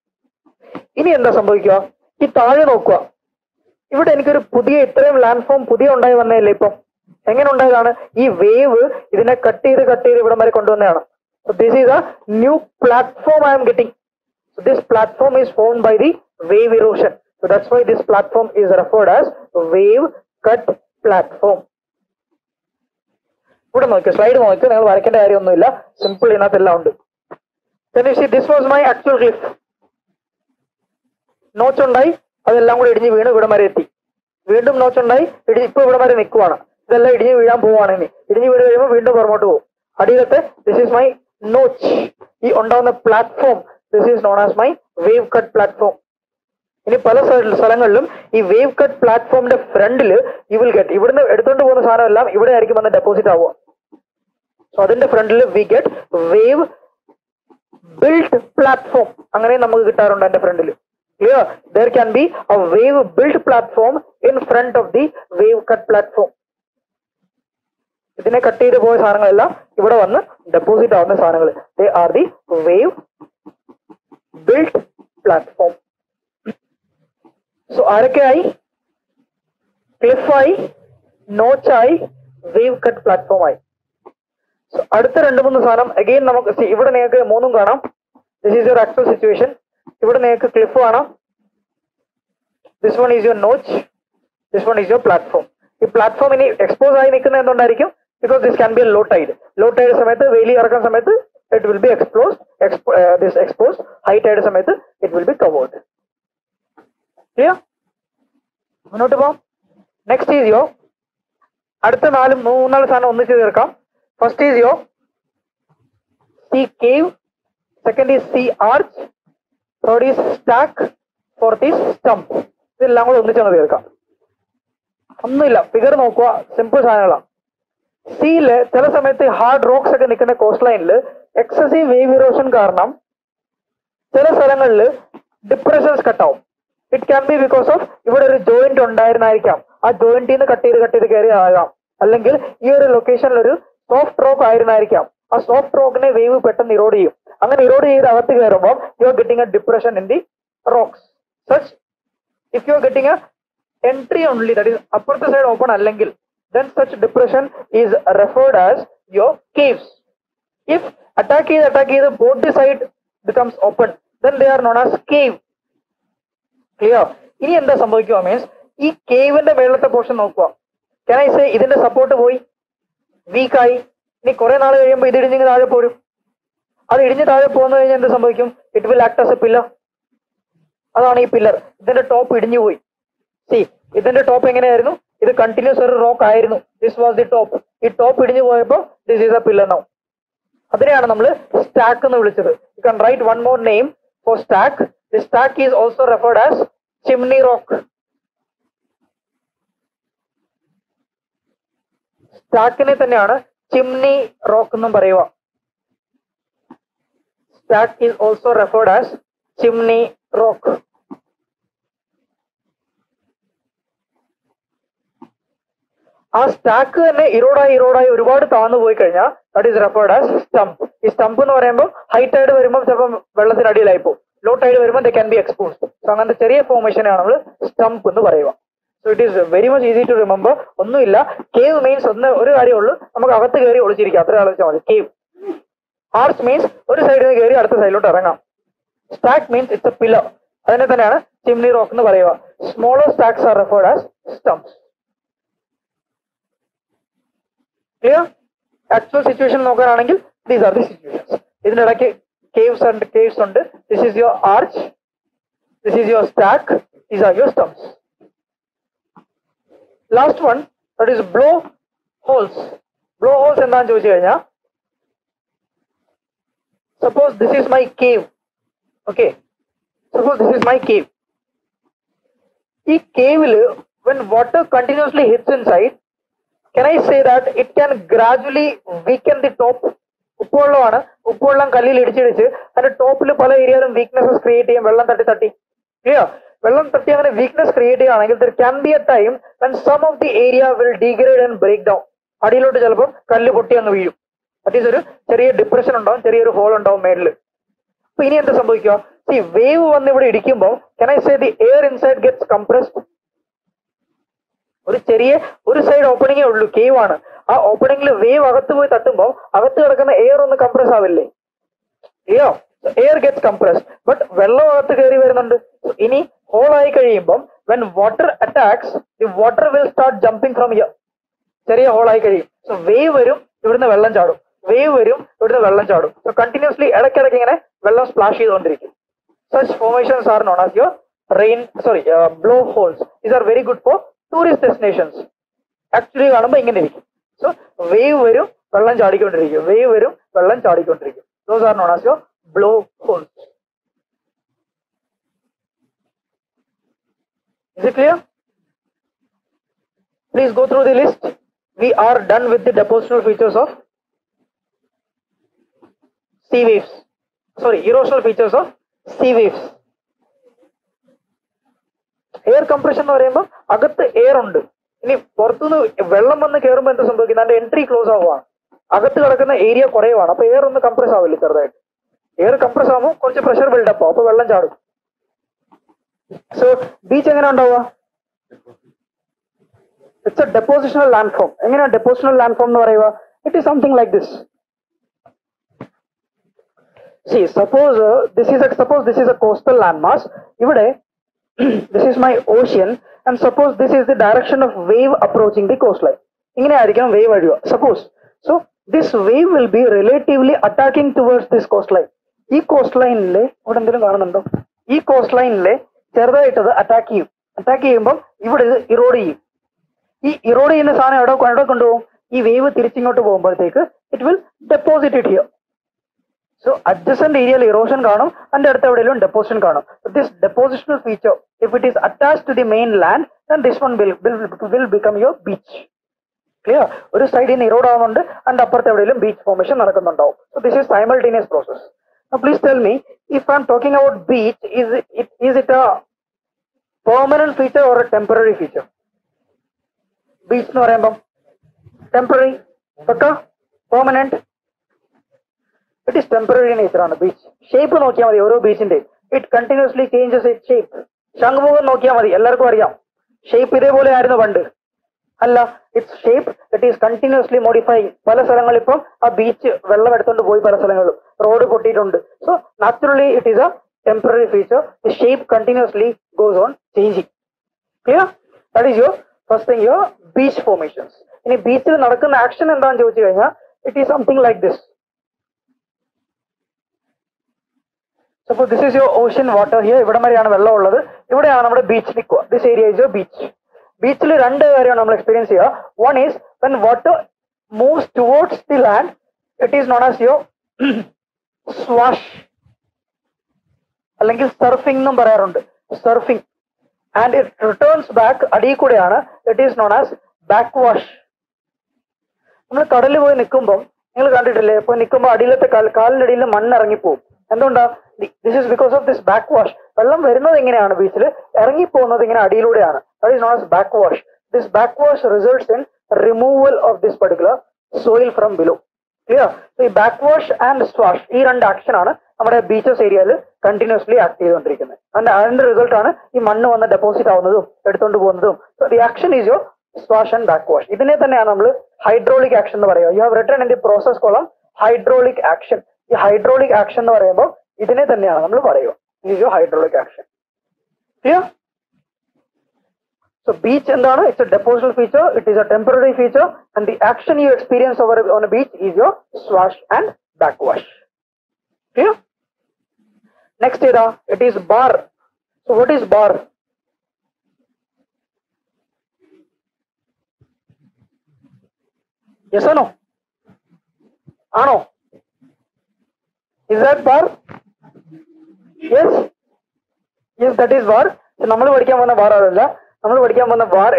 इन्हीं इंदौर संभव क्या? ये ताजे नोक्वा. इबड़े इनके एक पुदिये इतने landform पुदिये उन्नाई बनने लेपो. ऐंगन उन्नाई जाना. ये wave इधर न कट्टी इधर इबड़े मरे कंडोन ने आना. So this is a new platform I am getting. So this platform is formed by the wave erosion. So that's why this platform is referred as wave cut platform. Put on slide on. You all varikenda area onnu illa. Simple enathu illa undu. Then you see this was my actual cliff. Notch undai adellam kude idinju veenu ivda mari etti. Veendum notch undai idinju ipo ivda mari nikkuvana. Idella idinju veeyan povana ini. Idinju veedu kayumbol veendum pormotu pov. Adilathe this is my notch. Ee undavana platform this is known as my wave cut platform. In pala salangalum ee wave cut platform inde front il you will get ivudna edutkondu pona saara ellam ivide irikkum vanna deposit avu. So adinde front il we get wave built platform. Angane namukku kittarundu adinde front il. Clear? There can be a wave built platform in front of the wave cut platform. Idine cut cheythu poya saarangal ellam ivide vanna deposit avuna saarangal they are the wave built platform. So arch आई, cliff आई, notch आई, wave cut platform आई. So अड़तर रण्ड मुन्द सानम again नमक सी इवड़ नेक मोनुं गाना. This is your actual situation. इवड़ neck cliff आना. This one is your notch. This one is your platform. ये platform इनी expose आई निकलने अंदर डारी क्यों? Because this can be a low tide. Low tide समय तो वेली अरकन समय तो it will be exposed. This exposed high tide समय तो it will be covered. Clear? Notable. Next is your. Adutha naalu moonalu saana onnu sedirka. First is your sea cave. Second is sea arch. Third is stack. Fourth is stump. Idellam kude onnu sedirka. Onnu illa figure nokkuva simple saanala. Sea le chala samayathe hard rocks okke nikkunna coastline le excessive wave erosion karanam chala salangalil depressions cut out. It can be because of ivide oru joint undayirnayirikam aa joint inne cut idu keri aagam allengil ee oru location il oru soft rock aayirnayirikam aa soft rock ne wave pettan erode cheyum angane erode cheyid avathu kerumbom you are getting a depression in the rocks such if you are getting a entry only that is upper side open allengil then such depression is referred as your caves if attack is both the side becomes open then they are known as cave. Clear? ഇനി എന്താ സംഭവിക്കുക means ഈ കേവിന്റെ മേളത്തെ portion നോക്കുക. Can I say ഇതിന്റെ support പോയി വീക്കായി ഇനി കുറെ നാൾ കഴിയുമ്പോൾ ഇത് ഇടിഞ്ഞ് താഴെ പോരും. അത് ഇടിഞ്ഞ് താഴെ പോകുന്ന കഴിഞ്ഞാൽ എന്ത് സംഭവിക്കും? It will act as a pillar. അതാണ് ഈ പില്ലർ. ഇതിന്റെ ടോപ്പ് ഇടിഞ്ഞു പോയി. See ഇതിന്റെ ടോപ്പ് എങ്ങനെയായിരുന്നു? ഇത് കണ്ടിന്യൂസ് ഒരു റോക്ക് ആയിരുന്നു. This was the top. ഈ ടോപ്പ് ഇടിഞ്ഞു പോയപ്പോൾ this is a pillar now. അതിനെയാണ് നമ്മൾ സ്റ്റാക്ക് എന്ന് വിളിച്ചത്. You can write one more name for stack. The stack is also referred as chimney rock. Stack ne thaneyana chimney rock ennu parayuva. Stack is also referred as chimney rock. ആ stack തന്നെ ഇറോഡായി ഒരുപാട് താന്നു പോയി കഴിഞ്ഞാൽ that is referred as stump. ഈ stump എന്ന് പറയുമ്പോൾ ഹൈ ടൈഡ് വരുമ്പോൾ ചിലപ്പോൾ വെള്ളത്തിന് അടിയിലായി പോകും. ലോ ടൈഡ് വരുമ്പോൾ they can be exposed. So അങ്ങനത്തെ ചെറിയ ഫോർമേഷനാണ് നമ്മൾ സ്റ്റംപ് എന്ന് പറയുക. So it is very much easy to remember. ഒന്നുമില്ല കേവ് മീൻസ് ഒരു കാര്യമുള്ളൂ നമുക്ക് അകത്ത് കയറി ഒളിച്ചിരിക്കാം. അത്ര ആലോചിച്ചാൽ മതി. കേവ് ആർച്ച് മീൻസ് ഒരു സൈഡിൽ നിന്ന് കയറി അടുത്ത സൈഡിലോട്ട് ഇറങ്ങാം. Stack means it's a pillar. അതിനെ തന്നെയാണ് ചിമ്നി റോക്ക് എന്ന് പറയുക. Smaller stacks are referred as stumps. Clear? Actual situation nokkaranengil these are the situations. Idin edakke caves undu. This is your arch. This is your stack. These are your stumps. Last one that is blow holes. blow holes and then choose here. Suppose this is my cave. Okay, suppose this is my cave. This cave, when water continuously hits inside, can I say that it can gradually weaken the top? Uppolam kallil idichu and top le pala areailum weaknesses create cheyum, vellam tatti. Clear? Vellam tatti angane weakness create cheyanengil there can be a time when some of the area will degrade and break down. Adilotte chalappo kallu potti angu veeyum. That is oru cheriya depression undavum, cheriya oru hole undavum medile. Appo ini endu sambhavikkum? See, wave vannu ivide idikkumbo can I say the air inside gets compressed? ഒരു ചെറിയ ഒരു side ഓപ്പണിങ്ങേ ഉള്ളൂ, cave ആണ്. ആ ഓപ്പണിങ്ങിൽ wave അകത്ത് പോയി തട്ടുമ്പോൾ അകത്ത് കിടക്കുന്ന എയർ ഒന്ന് കംപ്രസ് ആവില്ലേ? അയ്യോ, എയർ ഗെറ്റ്സ് കംപ്രസ്, ബട്ട് വെള്ളം അകത്ത് കയറി വരുന്നുണ്ട്. ഇനി ഹോളായി കഴിയുമ്പം when water attacks the water will start jumping from here. ചെറിയ ഹോളായി കഴിയും, സോ വേവ് വരും, ഇവിടുന്ന് വെള്ളം ചാടും, വേവ് വരും, ഇവിടുന്ന് വെള്ളം ചാടും. സോ കണ്ടിന്യൂസ്ലി ഇടയ്ക്കിടയ്ക്ക് ഇങ്ങനെ വെള്ളം സ്പ്ലാഷ് ചെയ്തുകൊണ്ടിരിക്കും. Such formations are known as your rain, sorry, blow holes. These are very good for tourist destinations. Actually കാണുമ്പോൾ ഇങ്ങനെ ഇരിക്കും. സോ വേവ് വരും, വെള്ളം ചാടിക്കൊണ്ടിരിക്കും, വേവ് വരും, വെള്ളം ചാടിക്കൊണ്ടിരിക്കും. Those are known as your blow holes. Is it clear? Please go through the list. We are done with the depositional features of sea waves. Sorry, erosional features of sea waves. Air compression എന്ന് പറയുമ്പോൾ അകത്ത് air ഉണ്ട്, ഇനി പുറത്തുനിന്ന് വെള്ളം വന്ന് കയറുമ്പോൾ എന്താ സംഭവിക്കുന്നത്? അതിന്റെ എൻട്രി ക്ലോസ് ആവുകയാണ്, അകത്ത് കിടക്കുന്ന ഏരിയ കുറയുവാണ്. അപ്പൊ എയർ ഒന്ന് കംപ്രസ് ആവില്ല, ചെറുതായിട്ട് എയർ കംപ്രസ് ആവുമ്പോൾ കുറച്ച് പ്രഷർ ബിൽഡപ്പ് ആവും, അപ്പൊ വെള്ളം ചാടും. സോ ബീച്ച് എങ്ങനെ ഉണ്ടാവുക? It's a depositional land form. എങ്ങനെയാണ് ഡെപ്പോസിഷണൽ ലാൻഡ് ഫോം എന്ന് പറയുക? It is something like this. See suppose this is a coastal land mass. ഇവിടെ this is my ocean and suppose this is the direction of wave approaching the coastline. Ingane aayirikkum wave adiva suppose. So this wave will be relatively attacking towards this coastline. Ee coastline le ivada endilum kaanunundo, ee coastline le cherudayittad attack cheyumbom ivada erode cheyum. Ee erode cheyna saanam evada kondu povom, ee wave thirichingotte povumbolathu it will deposit it here. So adjacent area la erosion kaanum and adutha evideyilum deposition kaanum. So this depositional feature, if it is attached to the main land, then this one will become your beach. Clear? Oru side in erode aavunnund and apparathe evideyilum beach formation nadakkunnundavum. So this is simultaneous process. Now please tell me, if I am talking about beach, is it a permanent feature or a temporary feature? Beach nu parayumbom temporary pakka permanent. It is temporary in nature on a beach. Shape nokkiya mari oro beach inde, it continuously changes its shape. Shangmuga nokkiya mari ellarkku ariyam, shape idhe pole aayirunnu vandu alla, its shape it is continuously modifying. Pala salangal ipo a beach vellam edutkondu poi pala salangal road potittundu. So naturally it is a temporary feature. The shape continuously goes on changing. Clear? That is your first thing, your beach formations. Ini beach il nadakkunna action endha nu choichu kanja it is something like this. Suppose this is your ocean water here. Ivada mariyana vella ullathu, ivadeyana nammude beach nikku. This area is your beach. Beach il rendu karyam nammal experience cheya. One is when water moves towards the land, it is known as your swash allengil surfing ennum parayarundu, surfing. And it returns back adikudeyana, it is known as backwash. Nammal kadalil poi nikkumbom ningal kandittille, poi nikkumbo adiyilate kaalil adiyil mannu irangi pov. എന്തുകൊണ്ടാ? This is because of this back wash. വെള്ളം വരുന്നത് എങ്ങനെയാണ്? ബീച്ചിൽ ഇറങ്ങി പോകുന്നത് ഇങ്ങനെ അടിയിലൂടെയാണ്. That is not as back wash. This back wash results in removal of this particular soil from below. Clear? ഈ ബാക്ക് വാഷ് ആൻഡ് സ്വാഷ് ഈ രണ്ട് ആക്ഷൻ ആണ് നമ്മുടെ ബീച്ചസ് ഏരിയയിൽ കണ്ടിന്യൂസ്ലി ആക്ട് ചെയ്തുകൊണ്ടിരിക്കുന്നത്. അതിന്റെ റിസൾട്ട് ആണ് ഈ മണ്ണ് വന്ന് ഡെപ്പോസിറ്റ് ആവുന്നതും എടുത്തുകൊണ്ട് പോകുന്നതും. The action is your swash and back wash. ഇതിനെ തന്നെയാണ് നമ്മൾ ഹൈഡ്രോളിക് ആക്ഷൻ എന്ന് പറയുക. You have written in the process column hydraulic action. ഈ ഹൈഡ്രോളിക് ആക്ഷൻ എന്ന് പറയുമ്പോൾ ഇതിനെ തന്നെയാണ് നമ്മൾ പറയുക, it is hydraulic action. Clear? So beach എന്താണ്? It's a depositional feature, it is a temporary feature and the action you experience over on a beach is your swash and back wash. Clear? Next ഏതാ? It is bar. So what is bar? Yes or no? Ano. Is that bar? Yes. Yes, that is bar. So, bar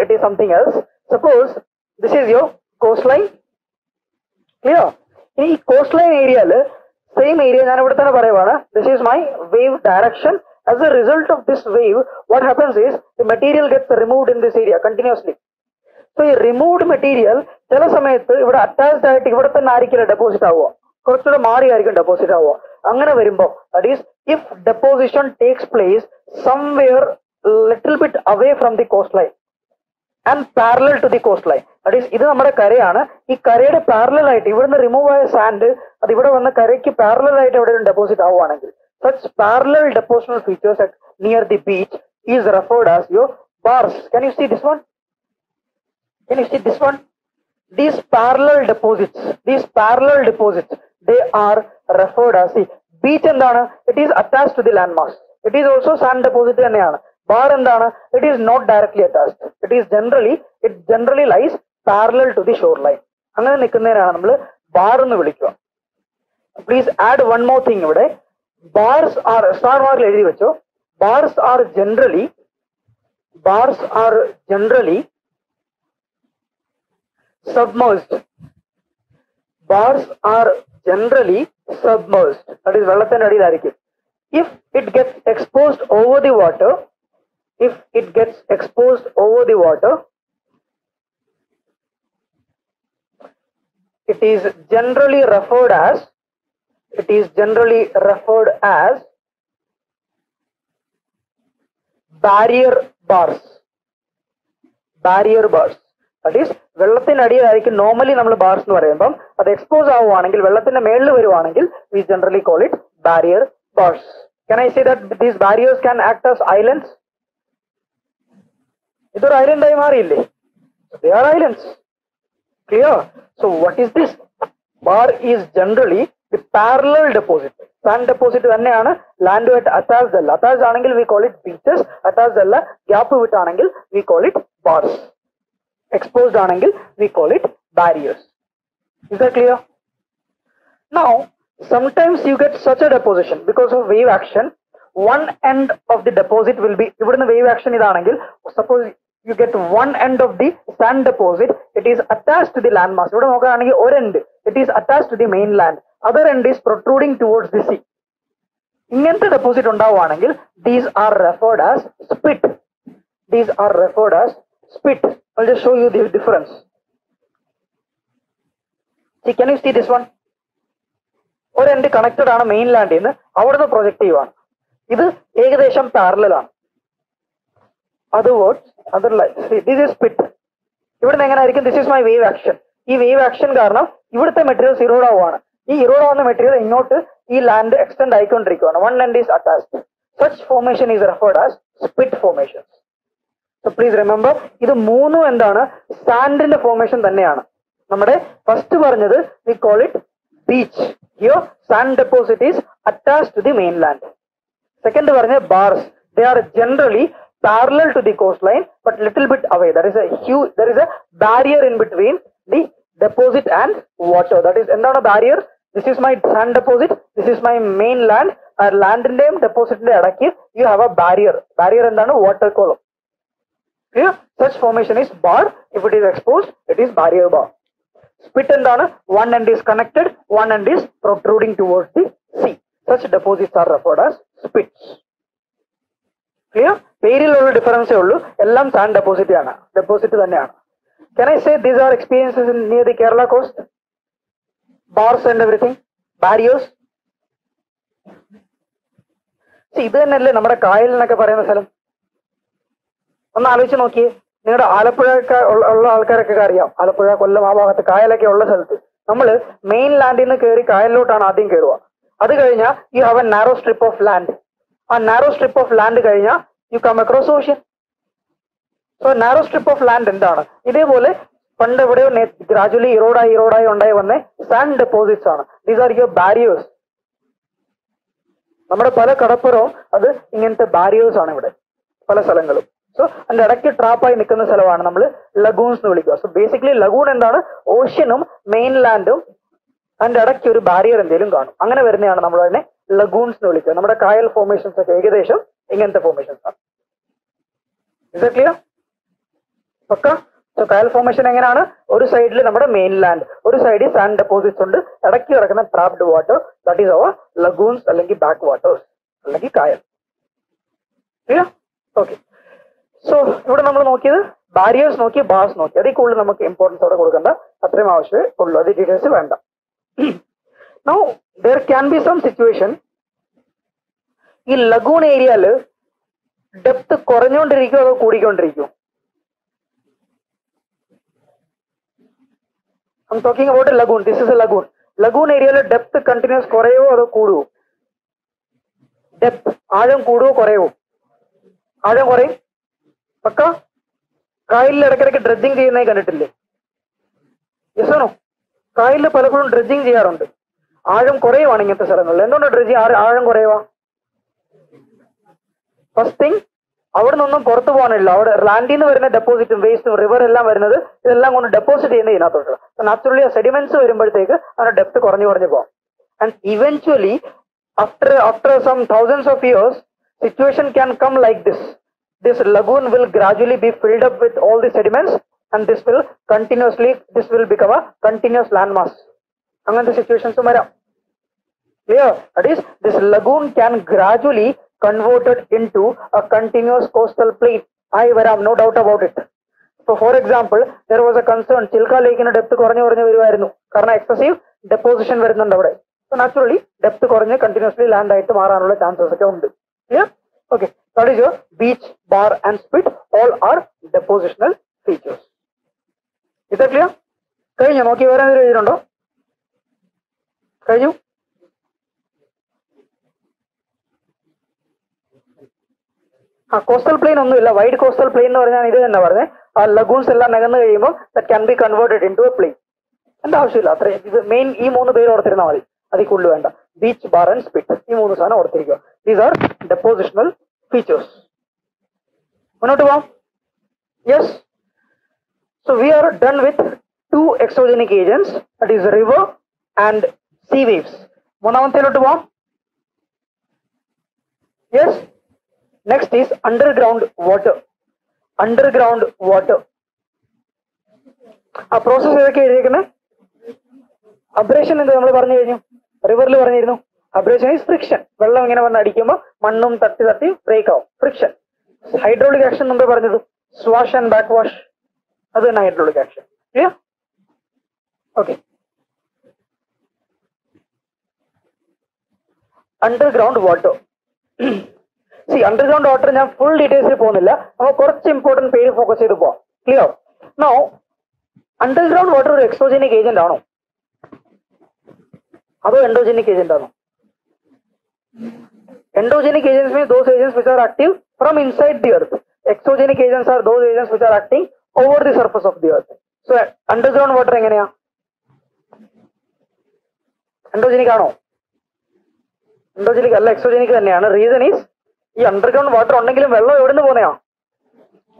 it is something else. Suppose this is your coastline. Clear? In the coastline area, same area, this is my wave direction. As a result of this wave, what happens is the material gets removed in this area continuously. So, this removed material, attached at deposit. That is, if deposition takes place somewhere little bit away from the coastline and parallel to the coastline. That is, this is our Kare. This Kare is parallel. If remove sand, that is parallel deposit. Such parallel depositional features at near the beach is referred as your bars. Can you see this one? Can you see this one? These parallel deposits, they are referred as the beach and it is attached to the landmass. It is also sand deposit and bar and it is not directly attached. It generally lies parallel to the shoreline. Please add one more thing. Bars are generally submerged. Bars are generally submerged. That is, if it gets exposed over the water, it is generally referred as barrier bars. That is, normally we bars expose, we generally call it barrier bars. Can I say that these barriers can act as islands? They are islands. Clear? So what is this? Bar is generally the parallel deposit. Sand deposit land at attached angle, we call it beaches. Attached gap with angle, we call it bars. Exposed angle, we call it barriers. Is that clear? Now, sometimes you get such a deposition because of wave action. One end of the deposit will be, even the wave action is angle. Suppose you get one end of the sand deposit, it is attached to the landmass. It is attached to the mainland. Other end is protruding towards the sea. These are referred as spit. I'll just show you the difference. See, can you see this one? Or end connected on a mainland in our projective one. This is parallel. Other words, other light. See, this is spit. This is my wave action. This wave action karna, the material is eroded. This eroded material is not this land extend icon. One end is attached. Such formation is referred as spit formations. So please remember, this moonu and sand in the formation. First we call it beach. Here sand deposit is attached to the mainland. Second bars. They are generally parallel to the coastline but little bit away. There is a barrier in between the deposit and water. That is another barrier. This is my sand deposit. This is my mainland. Our land name deposit. You have a barrier. Barrier and water column. Clear? Such formation is bar. If it is exposed, it is barrier bar. Spit and one end is connected, one end is protruding towards the sea. Such deposits are referred as spits. Clear? Peril difference is sand deposit. Can I say these are experiences in near the Kerala coast? Bars and everything? Barriers? See, this is mainland in the Kerala. You have a narrow strip of land. A narrow strip of land, you come across ocean. So narrow strip of land in the gradually erode sand deposits. These are your barriers. So, and direct trap I nikkunna salavana nammal lagoons nu vilikka. So basically lagoon endana oceanum mainlandum അതിന്റെ ഇടയ്ക്ക് ഒരു barrier എന്തെങ്കിലും കാണും. അങ്ങനെ വരുന്നതാണ് നമ്മൾ അതിനെ lagoons എന്ന് വിളിക്കുക. നമ്മുടെ കായൽ ഫോർമേഷൻസ് ഒക്കെ ഏകദേശം ഇങ്ങനത്തെ ഫോർമേഷൻസ് ആണ്. ഇത് ക്ലിയർ? ഓക്കെ. സോ കായൽ ഫോർമേഷൻ എങ്ങനെയാണ്? ഒരു സൈഡിൽ നമ്മുടെ മെയിൻ ലാൻഡ്, ഒരു സൈഡിൽ സാൻഡ് ഡെപ്പോസിറ്റ്സ് ഉണ്ട്, ഇടയ്ക്ക് കിടക്കുന്ന trapped water, that is our lagoons അല്ലെങ്കിൽ ബാക്ക് വാട്ടേഴ്സ് അല്ലെങ്കിൽ കായൽ. ക്ലിയർ? ഓക്കെ. സോ ഇവിടെ നമ്മൾ നോക്കിയത് ബാരിയേഴ്സ് നോക്കി, ബാസ് നോക്കി. അതിൽ കൂടുതൽ നമുക്ക് ഇമ്പോർട്ടൻസ് അവിടെ കൊടുക്കേണ്ട അത്രയും ആവശ്യമേ ഉള്ളൂ, അത് ഡീറ്റെയിൽസ് വേണ്ട. Now there can be some situation ഈ ലഗൂൺ ഏരിയയില് ഡെപ്ത് കുറഞ്ഞുകൊണ്ടിരിക്കും അതോ കൂടിക്കൊണ്ടിരിക്കും? I'm talking about a lagoon. This is a lagoon. Lagoon ഏരിയയില് ഡെപ്ത് കണ്ടിന്യൂസ് കുറയോ അതോ കൂടുവോ? ഡെപ്ത് ആഴം കൂടുവോ കുറയോ? ആഴം കുറയും. പക്ക കായലിൽ ഇടയ്ക്കിടയ്ക്ക് ഡ്രഡ്ജിങ് ചെയ്യുന്നതായി കണ്ടിട്ടില്ലേ? Yes or no? കായലിൽ പലപ്പോഴും ഡ്രഡ്ജിങ് ചെയ്യാറുണ്ട്. ആഴം കുറയുവാണ് ഇങ്ങനത്തെ സ്ഥലങ്ങളിൽ. എന്തുകൊണ്ട് ഡ്രഡ്ജിങ് ആഴം കുറയുവാ? ഫസ്റ്റ് തിങ്, അവിടെ നിന്നും പുറത്തു പോകാനില്ല. അവിടെ ലാൻഡിൽ നിന്ന് വരുന്ന ഡെപ്പോസിറ്റും വേസ്റ്റും റിവർ എല്ലാം വരുന്നത് ഇതെല്ലാം കൊണ്ട് ഡെപ്പോസിറ്റ് ചെയ്യുന്നത് ഇതിനകത്തോട്ട്. നാച്ചുറലി സെഡിമെന്റ്സ് വരുമ്പോഴത്തേക്ക് അതിന്റെ ഡെപ്ത് കുറഞ്ഞു കുറഞ്ഞു പോകാം. And eventually after some thousands of years situation can come like this. This lagoon will gradually be filled up with all the sediments and this will become a continuous landmass. Angante situations mara clear. That is, this lagoon can gradually converted into a continuous coastal plain. I have no doubt about it. So for example, there was a concern Chilka lake in depth koranju varuvayirunnu karna excessive deposition varunund avade. So naturally depth koranju continuously land aayittu maaranulla chances okke undu. Clear? Okay. That is your beach, bar and spit, all are depositional features. Is that clear? കഴിഞ്ഞു നോക്കി വേറെ എന്തെങ്കിലും എഴുതിയിട്ടുണ്ടോ? കഴിഞ്ഞു. ആ coastal plain ഒന്നുമില്ല. Wide coastal plain എന്ന് പറഞ്ഞാൽ ഇത് തന്നെ പറഞ്ഞത്. ആ ലഗൂൺസ് എല്ലാം നികന്നു കഴിയുമ്പോൾ that can be converted into a plain. എന്താ ആവശ്യമില്ല. അത്രയും ഇത് മെയിൻ. ഈ മൂന്ന് പേര് ഓർത്തിരുന്നാൽ മതി. അതിൽ കൂടുതൽ വേണ്ട. ബീച്ച്, ബാർ ആൻഡ് സ്പിറ്റ്, ഈ മൂന്ന് സാധനം ഓർത്തിരിക്കുക. These are depositional features. മുന്നോട്ട് പോവാം. Yes. So we are done with two exogenic agents, that is river and sea waves. Monavanthelotu va. Yes. Next is underground water. Underground water, a process edake edikane abrasion endu nammal parnu kenu. River il parnirunnu abrasion is friction. Vellam ingane vanna adikkumbo mannum tatti tatti break out, friction. Hydraulic action nambe parnadu swash and backwash. That is hydraulic action. Clear? Okay. Underground water. See, underground water I am full details il povilla. Now korchu important page focus cheyidu povam. Clear? Now underground water or exogenic agent aano ado endogenic agent aano? Endogenic agents means those agents which are active from inside the earth. Exogenic agents are those agents which are acting over the surface of the earth. So underground water enganeya endogenic aano? Endogenic alla, exogenic thaneyana. Reason is ee underground water undengilum vellam evidnu poneya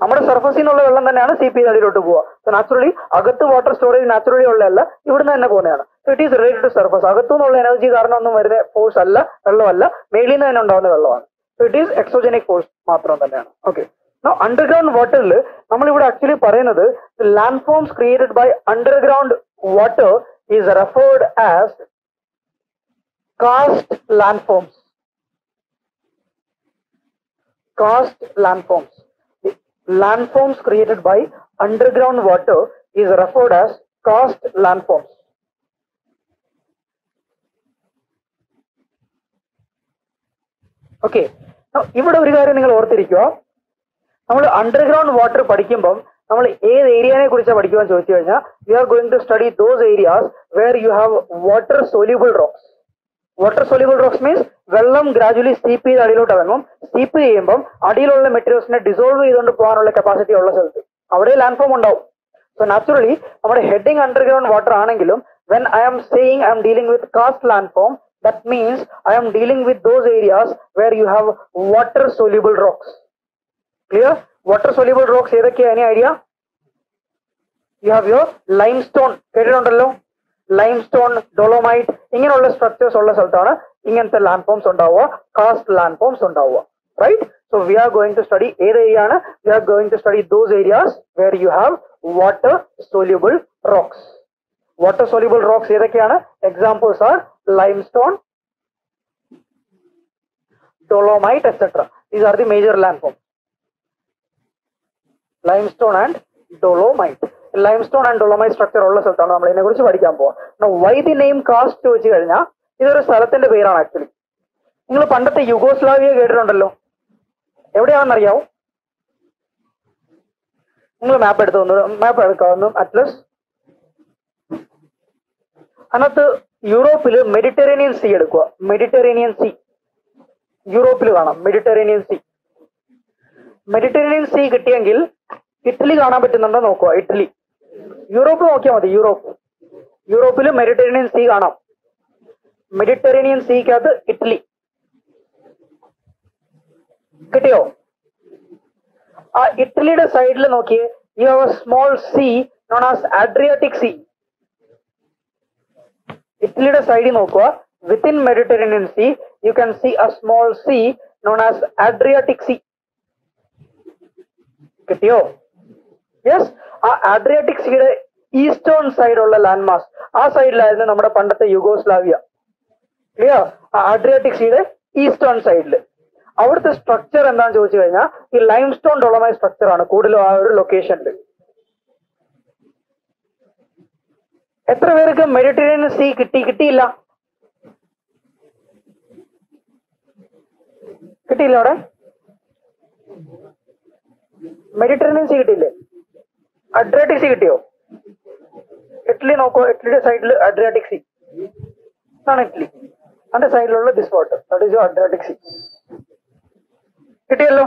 nammada surface innulla vellam thaneyana cp nadilotte pova. So naturally agathu water storage naturally ullalla ividnu thanne poneyana. So it is related to surface. Agathu nalla energy karanam onnum varune force alla, vellam alla, melilinu thanne undavana vellamana. So it is exogenic force mathram thaneyana. Okay. Now underground water il nammal ivide actually parayanadu the landforms created by underground water is referred as karst landforms. Karst landforms. The landforms created by underground water is referred as karst landforms. Okay. Now ivide oru karyam ningal orthirikkuva. നമ്മൾ underground water പഠിക്കുമ്പോൾ നമ്മൾ ഏത് ഏരിയനെ കുറിച്ച് പഠിക്കുവാൻ ചോദിച്ചു കഴിഞ്ഞാൽ you are going to study those areas where you have water soluble rocks. Water soluble rocks means വെള്ളം ഗ്രാജുവലി സ്റ്റീപ്പ് ചെയ്ത് അടിയിലോട്ട് ഇറങ്ങും. സ്റ്റീപ്പ് ചെയ്യുമ്പം അടിയിലുള്ള മെറ്റീരിയൽസിനെ ഡിസോൾവ് ചെയ്തുകൊണ്ട് പോകാനുള്ള കപ്പാസിറ്റി ഉള്ള സ്ഥലത്ത് അവിടെ ലാൻഡ്ഫോം ഉണ്ടാവും. സോ നാച്ചുറലി നമ്മുടെ ഹെഡിങ് അണ്ടർഗ്രൗണ്ട് വാട്ടർ ആണെങ്കിലും when I am saying I am dealing with karst landform that means I am dealing with those areas where you have water soluble rocks. Clear? Water soluble rocks edakkiya? Any idea? You have your limestone. Kettidundallo limestone, dolomite ഇങ്ങനെയുള്ള structures ഉള്ള സ്ഥലത്താണ് ഇങ്ങനത്തെ land forms ഉണ്ടാവുക, karst land forms ഉണ്ടാവുക, right? So we are going to study ഏത് area ആണ്? We are going to study those areas where you have water soluble rocks. Water soluble rocks ഏതൊക്കെയാണ്? Examples are limestone, dolomite, etc. These are the major land forms. Limestone and dolomite. Limestone and dolomite structure all the time. We will study it. Now, why the name karst? This is a name actually. You have heard of Yugoslavia. Where are you? You have map. Atlas. Another Europe Mediterranean Sea. Mediterranean Sea. യൂറോപ്പിൽ കാണാം Mediterranean sea. Mediterranean sea കിട്ടിയെങ്കിൽ Italy കാണാൻ പറ്റുന്നുണ്ടോ നോക്കുക. Italy Europe നോക്കിയാൽ മതി. Europe, യൂറോപ്പിൽ Mediterranean sea കാണാം. മെഡിറ്ററേനിയൻ സീക്കകത്ത് ഇറ്റലി കിട്ടിയോ? ആ ഇറ്റലിയുടെ സൈഡിൽ നോക്കിയേ, you have a small sea known as Adriatic sea. ഇറ്റലിയുടെ സൈഡിൽ നോക്കുക. Within Mediterranean Sea, you can see a small sea known as Adriatic Sea. Kitio? Yes, Adriatic Sea eastern side of the landmass. Our side lies in our Pandata Yugoslavia. Clear? Adriatic Sea eastern side. Our the structure and the limestone dolomite structure on a good location. Etraverica Mediterranean Sea kitty kitty la. കിട്ടിയില്ല? അവിടെ Mediterranean sea കിട്ടിയില്ലേ? Adriatic sea കിട്ടിയോ? Italy നോക്കോ. ഇറ്റലിയുടെ സൈഡിൽ Adriatic sea ആണ്. Italy അതിന്റെ സൈഡിലുള്ള this water that is Adriatic sea. കിട്ടിയല്ലോ?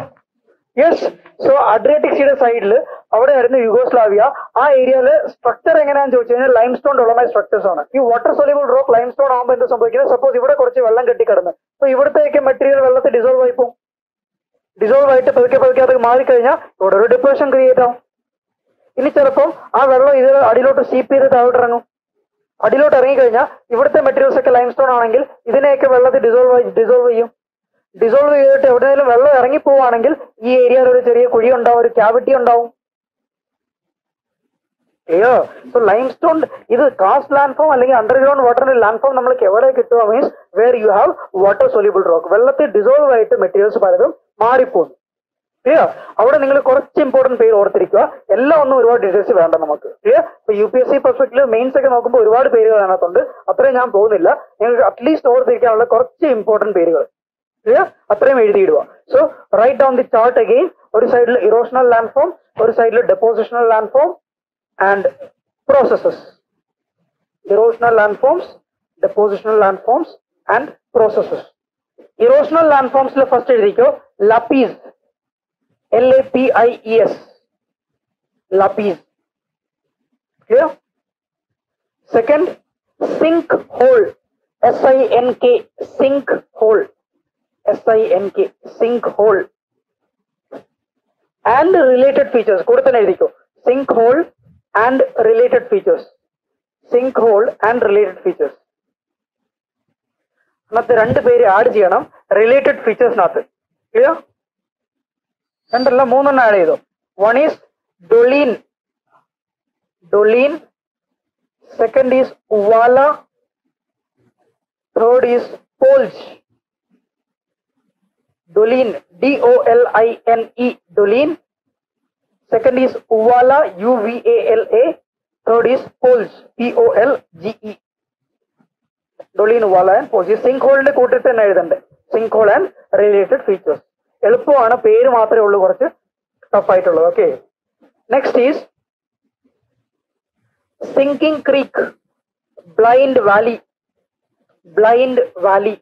യെസ്. സോ അഡ്രിയാറ്റിക് സീയുടെ സൈഡിൽ അവിടെ ആയിരുന്നു യുഗോസ്ലാവിയ. ആ ഏരിയയില് സ്ട്രക്ചർ എങ്ങനെയാണെന്ന് ചോദിച്ചു കഴിഞ്ഞാൽ ലൈംസ്റ്റോൺ ഡോളമൈറ്റ് സ്ട്രക്ചേഴ്സ് ആണ്. ഈ വാട്ടർ സോലിബിൾ റോക്ക് ലൈംസ്റ്റോൺ ആകുമ്പോൾ എന്താ സംഭവിക്കുന്നത്? സപ്പോസ് ഇവിടെ കുറച്ച് വെള്ളം കെട്ടിക്കിടന്ന് അപ്പൊ ഇവിടത്തേക്ക് മെറ്റീരിയൽ വെള്ളത്തിൽ ഡിസോൾവ് ആയി പോകും. ഡിസോൾവ് ആയിട്ട് പതുക്കെ പതുക്കെ അത് മാറിക്കഴിഞ്ഞാൽ ഇവിടെ ഒരു ഡിപ്രഷൻ ക്രിയേറ്റ് ആവും. ഇനി ചിലപ്പോൾ ആ വെള്ളം ഇത് അടിയിലോട്ട് ഷീപ്പ് ചെയ്ത് താഴോട്ട് ഇറങ്ങും. അടിയിലോട്ട് ഇറങ്ങിക്കഴിഞ്ഞാൽ ഇവിടുത്തെ മെറ്റീരിയൽസ് ഒക്കെ ലൈംസ്റ്റോൺ ആണെങ്കിൽ ഇതിനെയൊക്കെ വെള്ളത്തിൽ ഡിസോൾവ് ചെയ്യും. ഡിസോൾവ് ചെയ്തിട്ട് എവിടെയെങ്കിലും വെള്ളം ഇറങ്ങി പോവുകയാണെങ്കിൽ ഈ ഏരിയയിൽ ഒരു ചെറിയ കുഴി ഉണ്ടാവും, ഒരു ക്യാവിറ്റി ഉണ്ടാവും. ക്ലിയർ? സോ ലൈംസ്റ്റോൺ ഇത് കാസ്റ്റ് ലാൻഡ് ഫോം അല്ലെങ്കിൽ അണ്ടർഗ്രൗണ്ട് വാട്ടറിന്റെ ലാൻഡ് ഫോം നമ്മൾക്ക് എവിടെ കിട്ടുക? Means where you have water soluble rock. വെള്ളത്തിൽ ഡിസോൾവ് ആയിട്ട് മെറ്റീരിയൽസ് പലതും മാറിപ്പോകും. ക്ലിയർ? അവിടെ നിങ്ങൾ കുറച്ച് ഇമ്പോർട്ടന്റ് പേര് ഓർത്തിരിക്കുക. എല്ലാം ഒന്നും ഒരുപാട് ഡീറ്റെയിൽസ് വേണ്ട നമുക്ക്. ക്ലിയർ? ഇപ്പൊ UPSC പെർസ്പെക്ടീവില് മെയിൻസ് ഒക്കെ നോക്കുമ്പോൾ ഒരുപാട് പേരുകൾ അതിനകത്തുണ്ട്. അത്രയും ഞാൻ പോകുന്നില്ല. നിങ്ങൾക്ക് അറ്റ്ലീസ്റ്റ് ഓർത്തിരിക്കാനുള്ള കുറച്ച് ഇമ്പോർട്ടന്റ് പേരുകൾ അത്രയും എഴുതിയിടുക. So write down the chart again. ഒരു സൈഡിൽ ഇറോഷണൽ ലാൻഡ് ഫോം, ഒരു സൈഡിൽ depositional land form and processes. Erosional land forms, depositional land forms and processes. Erosional land ഫോംസിൽ ഫസ്റ്റ് എഴുതിക്കോ lapies, LAPIES, lapies. Clear? Second sink hole, SINK, sink hole, SINK, sinkhole and related features. Kodu thana edikko sinkhole and related features, sinkhole and related features. Matha rendu pere add cheyanam related features nathu. Clear? Rendalla moonanna add edho. One is doline, doline. Second is uvala. Third is polj. Doline, DOLINE, doline. Second is uvala, UVALA. Third is polge, POLGE. Doline, uvala and polge. Sinkhole ന്റെ കൂട്ടത്തിൽ തന്നെ എഴുതണ്ടേ? Sinkhole and related features. എളുപ്പമാണ്, പേര് മാത്രമേ ഉള്ളൂ കുറച്ച് tough ആയിട്ടുള്ളത്. Okay, next is sinking creek, blind valley, blind valley.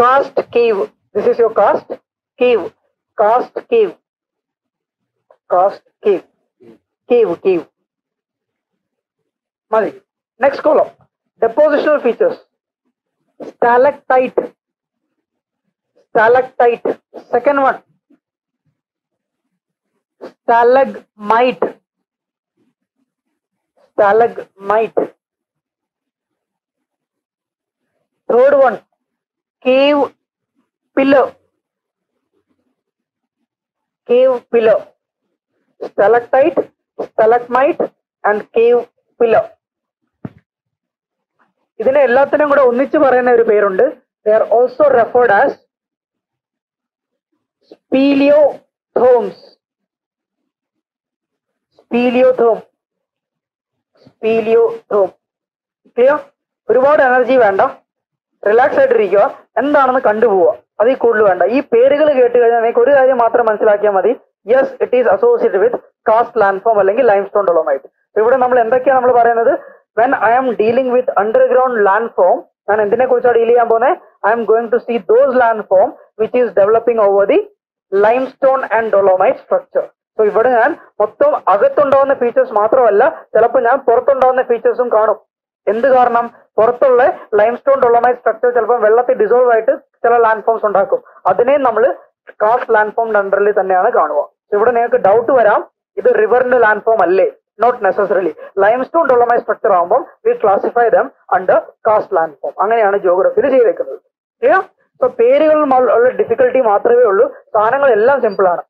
Karst cave, this is your karst cave, karst cave, karst cave, cave cave. Mali. Next column, depositional features, stalactite, stalactite. Second one, stalagmite, stalagmite. Third one, cave pillar. Cave pillar. Stalactite, stalagmite and cave pillar. They are also referred as speleothems. Speleotherm. Speleotherm. Clear? Reward energy vanda. Relax at Riga and the Kandua. Adi Kudluanda. E perigal get together Matra Mansilakiamadi. Yes, it is associated with karst landform along limestone dolomite. So we number and the camera. When I am dealing with underground landform, I am going to see those landform which is developing over the limestone and dolomite structure. So if I am agathundavana features matramalla chelappo njan porathundavana features um kaanum endu karanam porathulla limestone dolomite structure chelappo vellathil dissolve aayittu chela landforms undaakum adine nammal karst landform underli thanneyana kaanuva. So ivide ningalku doubt varam idu river in landform alle, not necessarily limestone dolomite structure aagum we classify them under karst landform. Anganeyana geography il cheyirikkunnathu. Clear? So perukal ulla difficulty maatrame ullu, saanangal ellam simple aanu.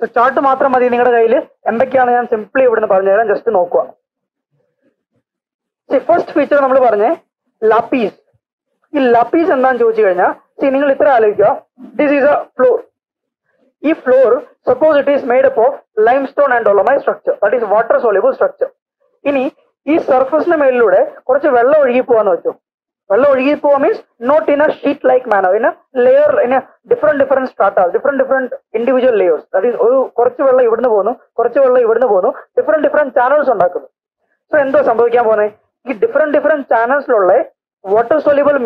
So chart matram madi ningada kayile endakiyana njan simply ivudna parnju tharan, just nokkuva. See first feature nammal parnje lapis. Ee lapis endan choichu kayna see ningal ithra aalikka, this is a floor. Ee floor suppose it is made up of limestone and dolomite structure, that is water soluble structure. Ini ee surface na mellude korchu vella ozhugi povanu vechu. Vella ozhugi pova means not in a sheet like manner, in a layer, in a different strata, different individual layers, that is korchu vella ivudnu povunu, korchu vella ivudnu povunu, different channels undakkum. So endho sambhavikkan povane ee different channels lulla water soluble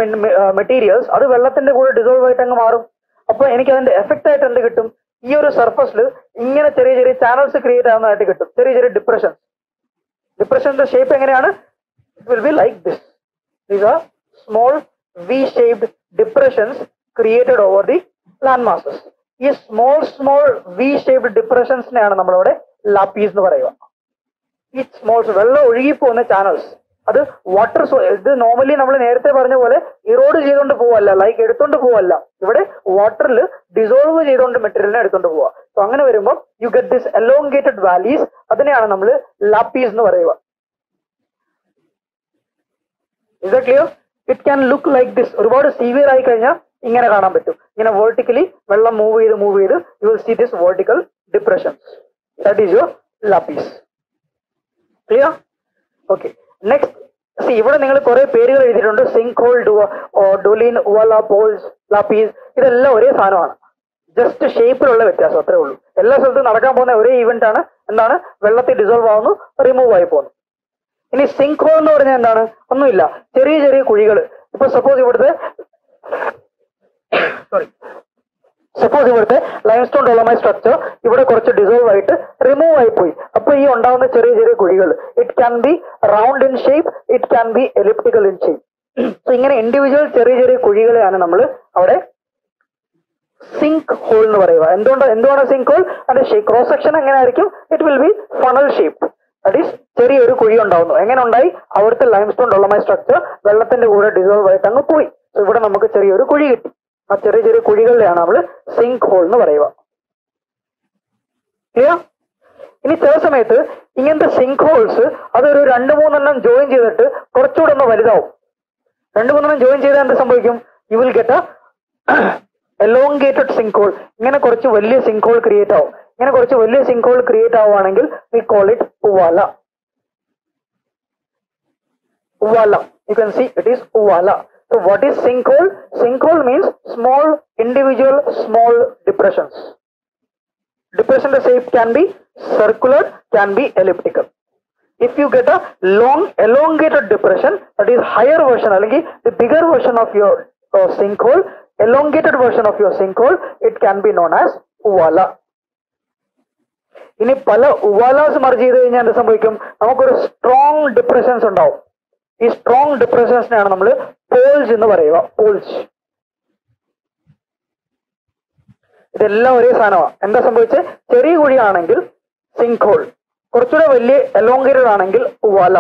materials adu vellathinte kude dissolve aayittu maarum. Appo enikku adinte effect aayittu endu kittum, ee oru surface lu ingane cheriya cheriya channels create aavunnaayittu kittum, cheriya cheriya depressions. The shape enganeyana, it will be like this. These are small V-shaped depressions created over the land masses. These small V-shaped depressions neyana nammal ivade lapis nu parayuva. These small vella ozhugi povuna channels adu water, so it normally nammal nerathe paranja pole erode cheyidondu povalla, like eduttondu povalla, ivade water il dissolve cheyidondu material ne eduttondu pova. So angane varumbo you get this elongated valleys, adineyana nammal lapis nu parayuva. Is that clear? It can look like this. Orupaadu severe aayi kayna ingane kaanan pattum, ingane vertically vella move edu, you will see this vertical depressions. That is your lapis. Clear? Okay, next see ivada ningal kore perukal ezhuthittundu, sinkhole, dolin, uvala, poles, lapis, idella ore saanamana, just shape ulla vyathyasam athre ullu. Ella salathu nadakkan povuna ore event aanu, endana vellathil dissolve aavunu, remove aayi povunu. ഇനി സിങ്ക്ഹോൾ എന്ന് പറഞ്ഞാൽ എന്താണ്? ഒന്നുമില്ല, ചെറിയ ചെറിയ കുഴികൾ. ഇപ്പൊ suppose ഇവിടുത്തെ ലൈംസ്റ്റോൺ ഡോളമൈറ്റ് സ്ട്രക്ചർ ഇവിടെ കുറച്ച് ഡിസോൾവ് ആയിട്ട് റിമൂവ് ആയി പോയി. അപ്പൊ ഈ ഉണ്ടാവുന്ന ചെറിയ ചെറിയ കുഴികൾ, it can be round in shape, it can be elliptical in shape. ഇങ്ങനെ ഇൻഡിവിജ്വൽ ചെറിയ ചെറിയ കുഴികളെയാണ് നമ്മൾ അവിടെ സിങ്ക് ഹോൾ എന്ന് പറയുക. എന്തുകൊണ്ടാണ് സിങ്ക് ഹോൾ? അതിന്റെ ക്രോസ് സെക്ഷൻ എങ്ങനെ ആയിരിക്കും? It will be funnel shape. That is ചെറിയൊരു കുഴി ഉണ്ടാവുന്നു. എങ്ങനെ ഉണ്ടായി? അവിടുത്തെ ലൈംസ്റ്റോൺ ഡോളമൈറ്റ് സ്ട്രക്ചർ വെള്ളത്തിന്റെ കൂടെ ഡിസോൾവ് ആയിട്ട് അങ്ങ് പോയി. സോ ഇവിടെ നമുക്ക് ചെറിയൊരു കുഴി കിട്ടി. ആ ചെറിയ ചെറിയ കുഴികളിലാണ് നമ്മൾ സിങ്ക് ഹോൾ എന്ന് പറയുക. ക്ലിയർ? ഇനി ചില സമയത്ത് ഇങ്ങനത്തെ സിങ്ക് ഹോൾസ് അതൊരു 2-3 ജോയിൻ ചെയ്തിട്ട് കുറച്ചുകൂടെ ഒന്ന് വലുതാവും. 2-3 ജോയിൻ ചെയ്താൽ എന്ത് സംഭവിക്കും? You will get a elongated sink hole. ഇങ്ങനെ കുറച്ച് വലിയ സിങ്ക് ഹോൾ ക്രിയേറ്റ് ആവും. ഇങ്ങനെ കുറച്ച് വലിയ സിങ്ക് ഹോൾ ക്രിയേറ്റ് ആവുകയാണെങ്കിൽ we call it uvala. Uvala, you can see it is uvala. So what is sink hole? Sink hole means small individual small depressions. ഡിപ്രഷന്റെ shape can be circular, can be elliptical. If you get a long elongated depression, that is higher version അല്ലെങ്കിൽ the bigger version of your sink hole, elongated version of your sink hole, it can be known as ഉവാല. ഇനി പല ഉവാലാസ് merge ചെയ്ത് കഴിഞ്ഞാൽ എന്ത് സംഭവിക്കും? നമുക്കൊരു strong depressions ഉണ്ടാവും. ഈ സ്ട്രോങ് ഡിപ്രഷൻസിനെയാണ് നമ്മൾ പോൾസ് എന്ന് പറയുക. പോൾസ് ഇതെല്ലാം ഒരേ സാധനമാണ്. എന്താ സംഭവിച്ചത്? ചെറിയ കുഴിയാണെങ്കിൽ സിങ്ക് ഹോൾ, കുറച്ചുകൂടെ വലിയ എലോംഗേറ്റഡ് ആണെങ്കിൽ ഉവാല.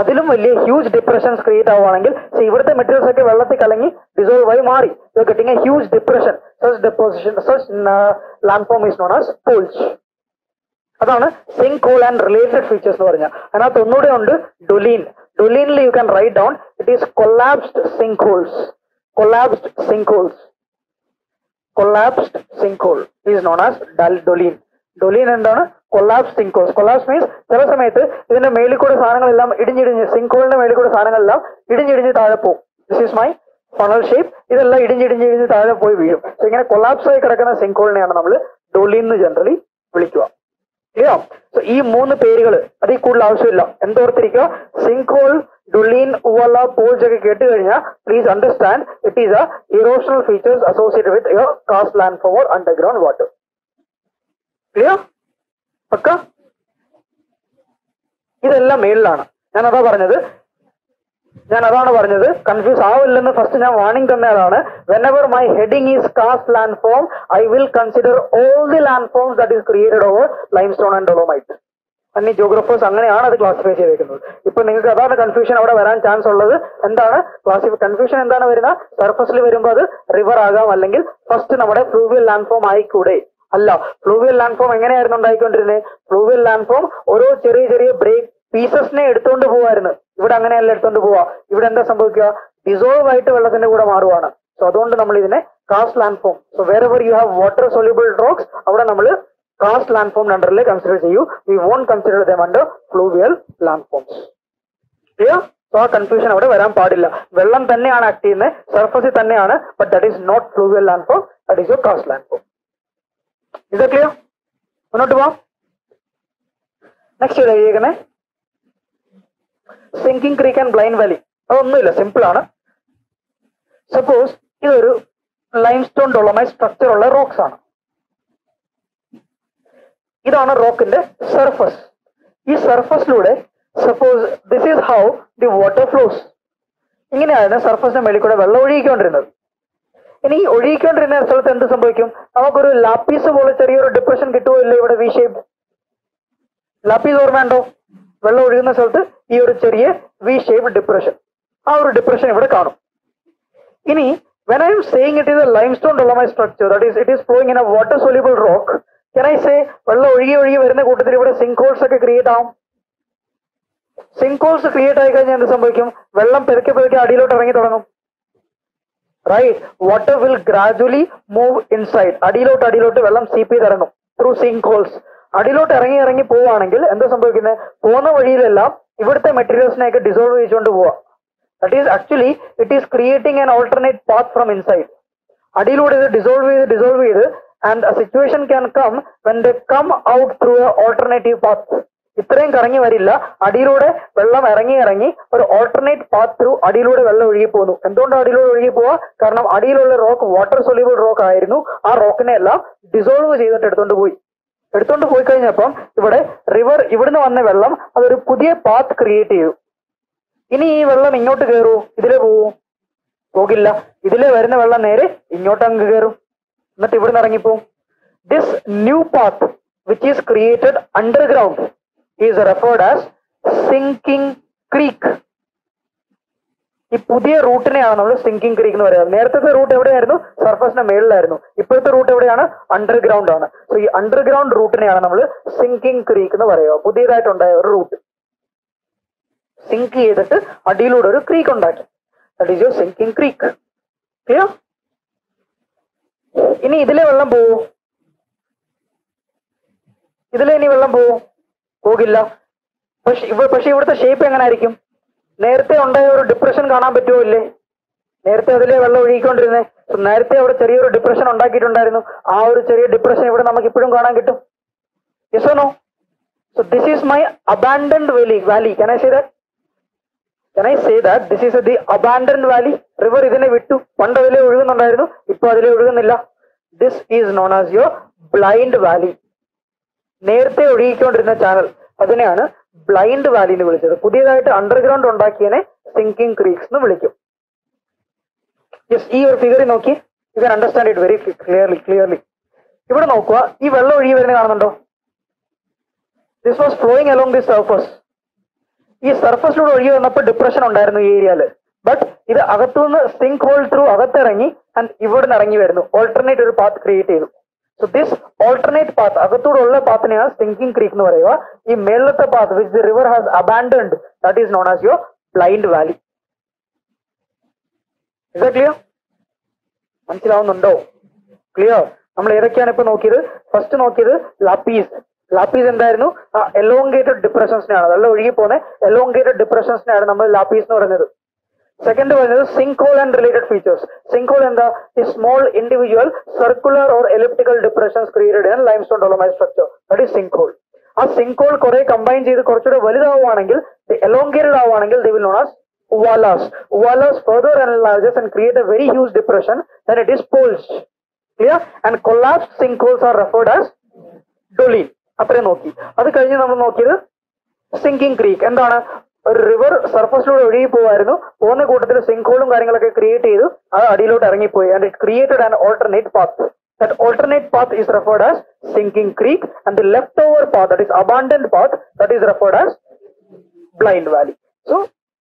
അതിലും വലിയ ഹ്യൂജ് ഡിപ്രഷൻസ് ക്രിയേറ്റ് ആവുകയാണെങ്കിൽ ഇവിടുത്തെ മെറ്റീരിയൽസ് ഒക്കെ വെള്ളത്തിൽ കലങ്ങി ഡിസോൾവ് ആയി മാറി getting a huge depression such deposition such land form is non as poljes. അതാണ് sink hole and related features എന്ന് പറഞ്ഞാൽ. അതിനകത്ത് ഒന്നുകൂടെ ഉണ്ട് ഡൊലീൻ. ഡൊലീനിൽ you can write down it is collapsed sink holes. Collapsed sink holes. Collapsed sinkhole is known as dolin. Dolin എന്താണ്? Collapsed sinkholes. Collapse means ചില സമയത്ത് ഇതിന്റെ മേളിൽ കൂടെ സാധനങ്ങളെല്ലാം ഇടിഞ്ഞിടിഞ്ഞ് സിങ്കോളിന്റെ മേളിൽ കൂടെ സാധനങ്ങളെല്ലാം ഇടിഞ്ഞിടിഞ്ഞ് താഴെ പോകും. This is my funnel shape. ഇതെല്ലാം ഇടിഞ്ഞിടിഞ്ഞ് താഴെ പോയി വീഴും. സോ ഇങ്ങനെ കൊളാപ്സ് ആയി കിടക്കുന്ന സിങ്കോളിനെയാണ് നമ്മൾ ഡൊലിൻ എന്ന് ജനറലി വിളിക്കുക. ക്ലിയർ? സോ ഈ മൂന്ന് പേരുകൾ അതിൽ കൂടുതൽ ആവശ്യമില്ല. എന്തോർത്തിരിക്കുക, സിങ്കോൾ, ഡൊലിൻ, ഉവല, പോൾസ് ഒക്കെ കേട്ട് കഴിഞ്ഞാൽ please understand it is a erosional features associated with your karst land form or underground water. Clear? പക്ക? ഇതെല്ലാം മേളിലാണ്. ഞാൻ അതാണ് പറഞ്ഞത് കൺഫ്യൂസ് ആവില്ലെന്ന് ഫസ്റ്റ് ഞാൻ വാർണിംഗ് തന്നതാണ്. Whenever my heading is karst land form I will consider all the land forms that is created over lime stone and dolomite. അന്നീ ജോഗ്രഫേഴ്സ് അങ്ങനെയാണ് അത് ക്ലാസിഫൈ ചെയ്തേക്കുന്നത്. ഇപ്പൊ നിങ്ങൾക്ക് അതാണ് കൺഫ്യൂഷൻ അവിടെ വരാൻ ചാൻസ് ഉള്ളത്. എന്താണ് കൺഫ്യൂഷൻ എന്താണ് വരുന്നത്? സർഫസിൽ വരുമ്പോൾ അത് റിവർ ആകാം, അല്ലെങ്കിൽ ഫസ്റ്റ് നമ്മുടെ ഫ്ലൂവിയൽ ലാൻഡ് ഫോം ആയിക്കൂടെ? അല്ല, ഫ്ലൂവിയൽ ലാൻഡ് ഫോം എങ്ങനെയായിരുന്നു ഉണ്ടായിക്കൊണ്ടിരുന്നത്? ഫ്ലൂവിയൽ ലാൻഡ് ഫോം ഓരോ ചെറിയ ചെറിയ ബ്രേക്ക് പീസസിനെ എടുത്തുകൊണ്ട് പോവായിരുന്നു. ഇവിടെ അങ്ങനെയല്ല എടുത്തുകൊണ്ട് പോവാ. ഇവിടെ എന്താ സംഭവിക്കുക? ഡിസോൾവ് ആയിട്ട് വെള്ളത്തിന്റെ കൂടെ മാറുവാണ്. സോ അതുകൊണ്ട് നമ്മൾ ഇതിനെ karst land form. So wherever you have water soluble rocks അവിടെ നമ്മൾ കാസ്റ്റ് ലാൻഡ് ഫോം അണ്ടറിലെ കൺസിഡർ ചെയ്യൂ. We won't consider them under fluvial land forms. Clear? So ആ കൺഫ്യൂഷൻ അവിടെ വരാൻ പാടില്ല. വെള്ളം തന്നെയാണ് ആക്ട് ചെയ്യുന്നത്, സർഫസിൽ തന്നെയാണ്, but that is not fluvial land form, that is your karst land form. ഇത് ക്ലിയർ? മുന്നോട്ട് പോവാം. നെക്സ്റ്റ് ഇവിടെ എഴുതിയേക്കണേ sinking creek and blind valley. അതൊന്നുമില്ല, സിമ്പിൾ ആണ്. സപ്പോസ് ഇതൊരു ലൈംസ്റ്റോൺ ഡൊളോമൈറ്റ് സ്ട്രക്ചർ ഉള്ള റോക്സ് ആണ്. ഇതാണ് റോക്കിന്റെ സർഫസ്. ഈ സർഫസിലൂടെ suppose this is how the water flows. ഇങ്ങനെയായിരുന്നു സർഫസിന്റെ മേളിൽ കൂടെ വെള്ളം ഒഴുകിക്കൊണ്ടിരുന്നത്. ഇനി ഒഴുകിക്കൊണ്ടിരുന്ന സ്ഥലത്ത് എന്ത് സംഭവിക്കും? നമുക്കൊരു ലാപ്പീസ് പോലെ ചെറിയൊരു ഡിപ്രഷൻ കിട്ടുമല്ലോ ഇവിടെ, വി ഷേപ്പ്. ലാപ്പീസ് ഓർമ്മയുണ്ടോ? വെള്ളം ഒഴുകുന്ന സ്ഥലത്ത് ഈ ഒരു ചെറിയ വി ഷേപ്പ് ഡിപ്രഷൻ, ആ ഒരു ഡിപ്രഷൻ ഇവിടെ കാണും. ഇനി when I am saying it is a limestone dolomite structure, that is it is flowing in a water soluble rock, can I say വെള്ളം ഒഴുകി വരുന്ന കൂട്ടത്തിൽ ഇവിടെ സിങ്ക് ഹോൾസ് ഒക്കെ ക്രിയേറ്റ് ആവും? സിങ്ക് ഹോൾസ് ക്രിയേറ്റ് ആയി കഴിഞ്ഞാൽ എന്ത് സംഭവിക്കും? വെള്ളം പെരുക്കെ പെരുക്കെ അടിയിലോട്ട് ഇറങ്ങി തുടങ്ങും. Right? Water will gradually move inside. അടിയിലോട്ട് വെള്ളം സീപ്പ് ചെയ്തിറങ്ങും ത്രൂ സിങ്ക് ഹോൾസ്. അടിയിലോട്ട് ഇറങ്ങി പോവുകയാണെങ്കിൽ എന്താ സംഭവിക്കുന്നത്? പോകുന്ന വഴിയിലെല്ലാം ഇവിടുത്തെ മെറ്റീരിയൽസിനെയൊക്കെ ഡിസോൾവ് ചെയ്തുകൊണ്ട് പോവുക. That is actually it is creating an alternate path from inside. അടിയിലൂടെ ഇത് ഡിസോൾവ് ചെയ്ത് and situation can come when the come out through a alternative path. ഇത്രയും കറങ്ങി വരില്ല, അടിയിലൂടെ വെള്ളം ഇറങ്ങി ഒരു ഓൾട്ടർനേറ്റ് പാത്ത് ത്രൂ അടിയിലൂടെ വെള്ളം ഒഴുകി പോകുന്നു. എന്തുകൊണ്ടാണ് അടിയിലൂടെ ഒഴുകി പോവുക? കാരണം അടിയിലുള്ള റോക്ക് വാട്ടർ സൊല്യൂബിൾ റോക്ക് ആയിരുന്നു. ആ റോക്കിനെ എല്ലാം ഡിസോൾവ് ചെയ്തിട്ട് എടുത്തുകൊണ്ട് പോയി കഴിഞ്ഞപ്പം ഇവിടെ റിവർ, ഇവിടുന്ന് വന്ന വെള്ളം അതൊരു പുതിയ പാത്ത് ക്രിയേറ്റ് ചെയ്തു. ഇനി ഈ വെള്ളം ഇങ്ങോട്ട് കയറൂ? ഇതിലെ പോകില്ല. ഇതിലെ വരുന്ന വെള്ളം നേരെ ഇങ്ങോട്ട് അങ്ങ് കയറും, എന്നിട്ട് ഇവിടുന്ന് ഇറങ്ങിപ്പോവും. This new path which is created underground is referred as sinking creek. ഈ പുതിയ റൂട്ടിനെയാണ് നമ്മൾ സിങ്കിങ് ക്രീക്ക് എന്ന് പറയുന്നത്. നേരത്തെ റൂട്ട് എവിടെയായിരുന്നു? സർഫസിന്റെ മേളിലായിരുന്നു. ഇപ്പോഴത്തെ റൂട്ട് എവിടെയാണ്? അണ്ടർഗ്രൗണ്ട് ആണ്. സോ ഈ അണ്ടർഗ്രൗണ്ട് റൂട്ടിനെയാണ് നമ്മൾ സിങ്കിങ് ക്രീക്ക് എന്ന് പറയുക. പുതിയതായിട്ടുണ്ടായ ഒരു റൂട്ട് സിങ്ക് ചെയ്തിട്ട് അടിയിലൂടെ ഒരു ക്രീക്ക് ഉണ്ടാക്കി, that is your sinking creek. Clear? ഇനി ഇതിലെ വെള്ളം പോവോ? പോകില്ല. പക്ഷെ ഇവിടുത്തെ ഷേപ്പ് എങ്ങനെ ആയിരിക്കും? നേരത്തെ ഉണ്ടായ ഒരു ഡിപ്രഷൻ കാണാൻ പറ്റുമോ? ഇല്ലേ? നേരത്തെ അതിലെ വെള്ളം ഒഴുകിക്കൊണ്ടിരുന്നേ. നേരത്തെ അവിടെ ചെറിയൊരു ഡിപ്രഷൻ ഉണ്ടാക്കിയിട്ടുണ്ടായിരുന്നു. ആ ഒരു ചെറിയ ഡിപ്രഷൻ ഇവിടെ നമുക്ക് ഇപ്പോഴും കാണാൻ കിട്ടും. Yes or no? So this is my abandoned valley. Can I say that this is the abandoned valley. River ഇതിനെ വിട്ടു. പണ്ട് അതിലെ ഒഴുകുന്നുണ്ടായിരുന്നു, ഇപ്പൊ അതിലെ ഒഴുകുന്നില്ല. This is non as your blind valley. നേരത്തെ ഒഴുകിക്കൊണ്ടിരുന്ന ചാനൽ, അതിനെയാണ് ബ്ലൈൻഡ് വാലി എന്ന് വിളിച്ചത്. പുതിയതായിട്ട് അണ്ടർഗ്രൗണ്ട് ഉണ്ടാക്കിയതിനെ സിങ്കിങ് ക്രീക്സ് എന്ന് വിളിക്കും. ഈ ഒരു ഫിഗറിൽ നോക്കി, you can understand it very clearly. ഇവിടെ നോക്കുക, ഈ വെള്ളം ഒഴുകി വരുന്നത് കാണുന്നുണ്ടോ? This was flowing along the surface. ഈ സർഫസ് റോഡ് ഒഴുകി വന്നപ്പോൾ ഡിപ്രഷൻ ഉണ്ടായിരുന്നു ഈ ഏരിയയിൽ. ബട്ട് ഇത് അകത്തുനിന്ന് സിങ്ക് ഹോൾ ത്രൂ അകത്തിറങ്ങി ആൻഡ് ഇവിടെ നിന്ന് ഇറങ്ങി വരുന്നു. ഓൾട്ടർനേറ്റ് ഒരു പാത്ത് ക്രിയേറ്റ് ചെയ്തു. സോ ദിസ് ഓൾട്ടർനേറ്റ് പാത്ത്, അകത്തൂടെ ഉള്ള പാത്തിനെയാണ് സിങ്കിങ് ക്രീക്ക് എന്ന് പറയുക. ഈ മേലത്തെ path which the river has abandoned, that is non as your blind valley. Is that clear? മനസ്സിലാവുന്നുണ്ടോ? ക്ലിയർ. നമ്മൾ ഏതൊക്കെയാണ് ഇപ്പൊ നോക്കിയത്? ഫസ്റ്റ് നോക്കിയത് ലാപ്പീസ്. ലാപ്പീസ് എന്തായിരുന്നു? ആ എലോങ്കേറ്റഡ് ഡിപ്രഷൻസിനെയാണ്, വെള്ളം ഒഴുകി പോകുന്ന എലോങ്കേറ്റഡ് ഡിപ്രഷൻസിനെയാണ് നമ്മൾ ലാപ്പീസ് എന്ന് പറയുന്നത്. സെക്കൻഡ് പറയുന്നത് sink hole and related features. Sink hole എന്താ? ഈ small individual circular or elliptical depressions created in limestone dolomite structure, that is sink hole. ആ സിങ്ക് ഹോൾ കുറെ കമ്പൈൻ ചെയ്ത് കുറച്ചുകൂടെ വലുതാവുകയാണെങ്കിൽ, എലോങ്കേറ്റഡ് ആവുകയാണെങ്കിൽ they will known as uvalas. Uvalas further enlarges and create a very huge depression, then it is pulsed. Clear? And collapsed sinkholes are referred as doline. Apre nokki adu kanje nammal nokkiyadu sinking creek. Endana river surface lode odi povayirunnu, one kootathil sinkholum karyangalokke create chedu adu adilote irangi poi, and it created an alternate path. That alternate path is referred as sinking creek, and the leftover path, that is abandoned path, that is referred as blind valley. So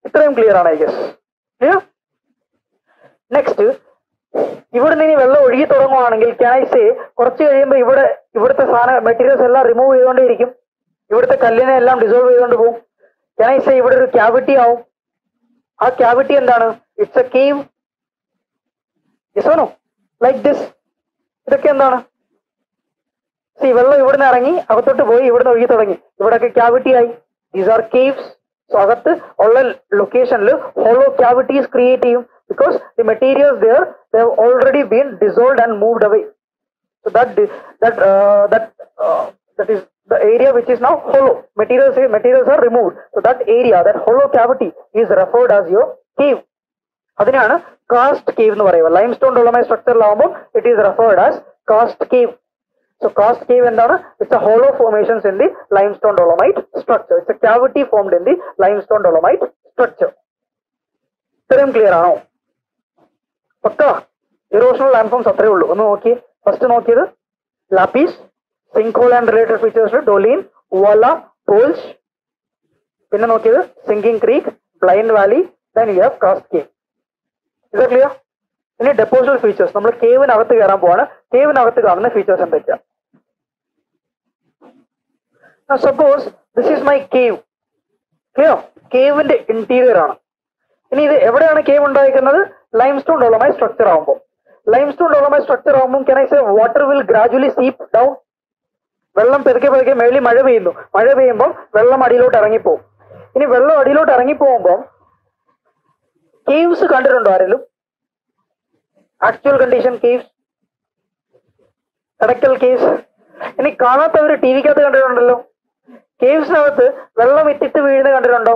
ഇത്രയും clear ആണ് I guess. Clear? Next, ഇവിടുന്ന് ഇനി വെള്ളം ഒഴുകി തുടങ്ങുകയാണെങ്കിൽ can I say കുറച്ച് കഴിയുമ്പോൾ ഇവിടുത്തെ സാധനം മെറ്റീരിയൽസ് എല്ലാം റിമൂവ് ചെയ്തുകൊണ്ടേ ഇരിക്കും, ഇവിടുത്തെ കല്ലിനെ എല്ലാം ഡിസോൾവ് ചെയ്തുകൊണ്ട് പോകും. ക്യാൻ ഐ സേ ഇവിടെ ഒരു ക്യാവിറ്റി ആവും. ആ ക്യാവിറ്റി എന്താണ്? It's a cave. Yes or no? Like this. ഇതൊക്കെ എന്താണ്? സി, വെള്ളം ഇവിടുന്ന് ഇറങ്ങി അകത്തോട്ട് പോയി ഇവിടുന്ന് ഒഴുകി തുടങ്ങി, ഇവിടെയൊക്കെ ക്യാവിറ്റി ആയി. These are caves. So agathu all location lu hollow cavities create you because the materials there, they have already been dissolved and moved away. So that is the area which is now hollow. Materials are removed, so that area, that hollow cavity is referred as your cave. Adinana karst cave nu parayva. Limestone dolomite structure la avumbo it is referred as karst cave. So karst cave endana? It's a hollow formations in the limestone dolomite structure. It's a cavity formed in the limestone dolomite structure. Term clear ano? Pakka erosional landforms athre ullu. Onnu nokki. First nokkiyadu lapis, sinkhole and related features, doline, uvala, pulse. Pinna nokkiyadu sinking creek, blind valley, then you have karst cave. Is that clear? ഇനി ഡെപ്പോസിറ്റൽ features. നമ്മൾ കേവിനകത്ത് കയറാൻ പോവാണ്. കേവിനകത്ത് കാണുന്ന features എന്തൊക്കെയാ? Now suppose this is my cave. Clear? കേവിന്റെ interior ആണ്. ഇനി ഇത് എവിടെയാണ് കേവ് ഉണ്ടായിരിക്കുന്നത്? ലൈംസ്റ്റോൺ ഡോളമൈറ്റ് സ്ട്രക്ചർ ആവുമ്പോൾ. ലൈംസ്റ്റോൺ ഡോളമൈറ്റ് സ്ട്രക്ചർ ആവുമ്പോൾ can I say water will gradually seep down? വെള്ളം പതുക്കെ പതുക്കെ മേളിൽ മഴ പെയ്യുന്നു. മഴ പെയ്യുമ്പോൾ വെള്ളം അടിയിലോട്ട് ഇറങ്ങിപ്പോവും. ഇനി വെള്ളം അടിയിലോട്ട് ഇറങ്ങിപ്പോകുമ്പോൾ കേവ്സ് കണ്ടിട്ടുണ്ടോ ആരെങ്കിലും? Actual condition caves, radical caves. ഇനി കാണാത്തവര് ടി വിക്കകത്ത് കണ്ടിട്ടുണ്ടല്ലോ. കേവ്സിനകത്ത് വെള്ളം ഇറ്റിട്ട് വീഴുന്ന കണ്ടിട്ടുണ്ടോ?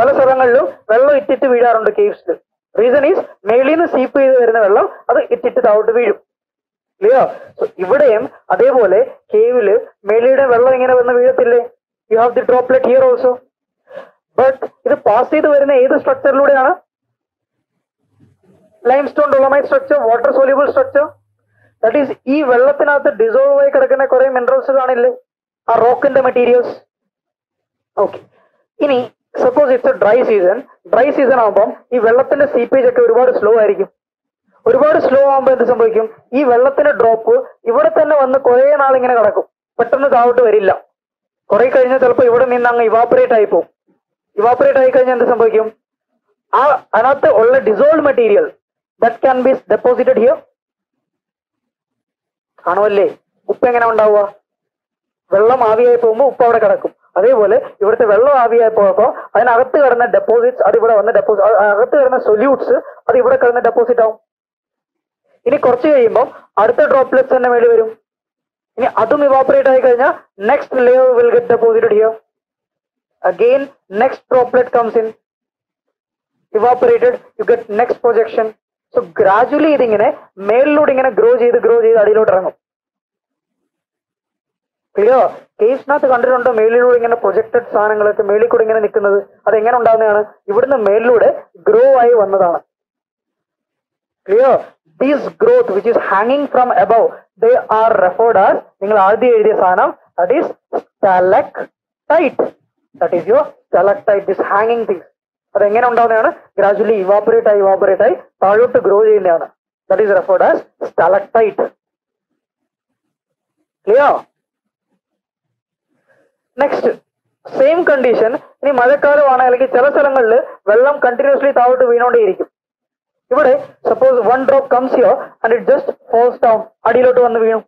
പല സ്ഥലങ്ങളിലും വെള്ളം ഇറ്റിട്ട് വീഴാറുണ്ട് കേവ്സിൽ. റീസൺ ഈസ് മേളീന്ന് സീപ്പ് ചെയ്ത് വരുന്ന വെള്ളം അത് ഇറ്റിട്ട് താഴോട്ട് വീഴും. ക്ലിയർ? സോ ഇവിടെയും അതേപോലെ കേവില് മേളിയുടെ വെള്ളം ഇങ്ങനെ വന്ന് വീഴത്തില്ലേ? You have the droplet here also. But ഇത് പാസ് ചെയ്ത് വരുന്ന ഏത് സ്ട്രക്ചറിലൂടെയാണ്? limestone dolomite structure, water soluble structure. That is, ee vellathinath dissolve ay kadakana kore minerals kaanille aa rock inde materials. Okay, ini suppose it's a dry season. Dry season aagum ee vellathinte seepage okke oru slow aayirikum. Oru slow aagum endu sambhavikkum? Ee vellathinte drop ivade thanne vannu kore naal ingane kadakkum, pettannu taavottu varilla. Kore kazhinja chalappo ivade ninnu anga evaporate ayi pogum. Evaporate ayi kazhinja endu sambhavikkum? Aa anathe ulla dissolved material that can be deposited here. ആണോല്ലേ? ഉപ്പ് എങ്ങനെ ഉണ്ടാവുക? വെള്ളം ആവിയായി പോകുമ്പോൾ ഉപ്പ് അവിടെ കിടക്കും. അതേപോലെ ഇവിടുത്തെ വെള്ളം ആവിയായി പോകുമ്പോൾ അതിനകത്ത് കിടന്ന ഡെപ്പോസിറ്റ്സ്, അതിവിടെ വന്ന് ഡെപ്പോസിറ്റ്, അകത്ത് കിടന്ന സൊല്യൂട്ട്സ് അത് ഇവിടെ കിടന്ന് ഡെപ്പോസിറ്റ് ആവും. ഇനി കുറച്ച് കഴിയുമ്പോൾ അടുത്ത ഡ്രോപ്ലെറ്റ്സ് തന്നെ മേളിൽ വരും. ഇനി അതും ഇവാപറേറ്റ് ആയി കഴിഞ്ഞാൽ next layer will get deposited here. Again next droplet comes in, evaporated, you get next projection. So gradually ഇതിങ്ങനെ മേളിലൂടെ ഇങ്ങനെ ഗ്രോ ചെയ്ത് അടിയിലോട്ട് ഇറങ്ങും. ക്ലിയർ? കേവ്സിനകത്ത് കണ്ടിട്ടുണ്ടോ മേളിലൂടെ ഇങ്ങനെ പ്രൊജക്റ്റഡ് സാധനങ്ങളൊക്കെ മേളിൽ കൂടെ ഇങ്ങനെ നിൽക്കുന്നത്? അതെങ്ങനെ ഉണ്ടാകുന്നതാണ്? ഇവിടുന്ന് മേളിലൂടെ ഗ്രോ ആയി വന്നതാണ്. Clear? These growth which is ഹാങ്ങിങ് from above they are referred as, നിങ്ങൾ ആദ്യം എഴുതിയ സാധനം, that is stalactite. that is your stalactite, this hanging things. അത് എങ്ങനെ ഉണ്ടാവുന്നതാണ്? ഗ്രാജുവലി ഇവാപറേറ്റ് ആയി താഴോട്ട് ഗ്രോ ചെയ്യുന്നതാണ്. That is referred as stalactite. Clear? Next same condition ഇനി മഴക്കാലമാണ് അല്ലെങ്കിൽ ചില സ്ഥലങ്ങളിൽ വെള്ളം കണ്ടിന്യൂസ്ലി താഴോട്ട് വീണോണ്ടേയിരിക്കും. ഇവിടെ suppose one drop comes here and it just falls down, അടിയിലോട്ട് വന്ന് വീണു.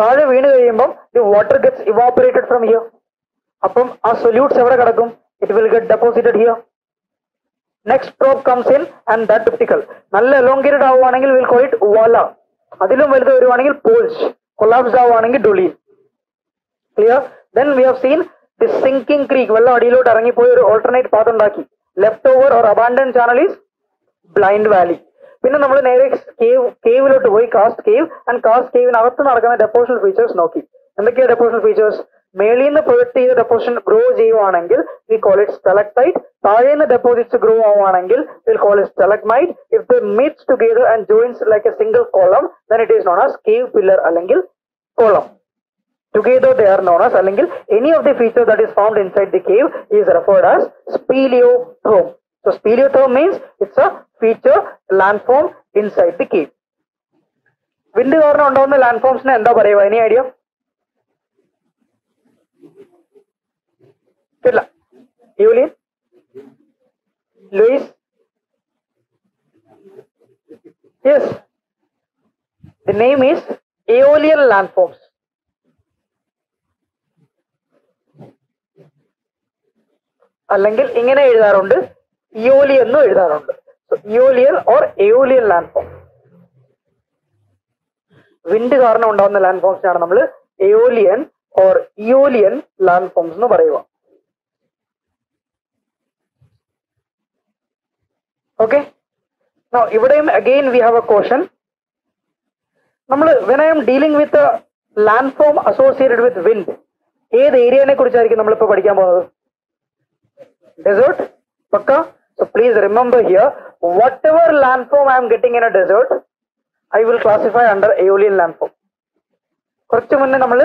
താഴെ വീണ് കഴിയുമ്പം the water gets evaporated from here. അപ്പം ആ സൊല്യൂട്ട്സ് എവിടെ കിടക്കും? It will get deposited here. Next drop comes in and that typical nalla elongated avuvanengil we'll call it vola, adilum veludhu varuvanengil pools, collapse avuvanengil dolin. Clear? Then we have seen the sinking creek, vella adilote irangi poi or alternate path undaki. Leftover or abandoned channel is blind valley. Pinna nammal nere cave lote poi cast cave inagathu nadakana depositional features nokki. Endakey depositional features? മേളിൽ നിന്ന് project ചെയ്ത deposition grow ചെയ്യുവാണെങ്കിൽ we call it stalactite. താഴേന്ന് deposits grow ആവുകയാണെങ്കിൽ will call it stalagmite. If the meets together and joins like a single column then it is known as cave pillar അല്ലെങ്കിൽ column. Together they are known as അല്ലെങ്കിൽ any of the feature that is found inside the cave is referred as speleothem. So speleothem means it's a feature land form inside the cave. Wind കാരണം ഉണ്ടാവുന്ന land ഫോംസിന് എന്താ പറയുക? Any idea? Kerala, Yulin, Luis, yes, the name is aeolian landforms. Allengil ingane ezhudarundu, aeolian nu ezhudarundu. So aeolian or aeolian landform. Wind കാരണം ഉണ്ടാകുന്ന landforms ആണ് നമ്മൾ aeolian or aeolian landforms എന്ന് പറയുക. Okay, now ivideyum again we have a caution. Nammal when I am dealing with a landform associated with wind, ed area ne kurichayirikku nammal ipo padikkan povunnathu? Desert, pakka. So please remember here, whatever landform I am getting in a desert, I will classify under aeolian landform. Korchu munne nammal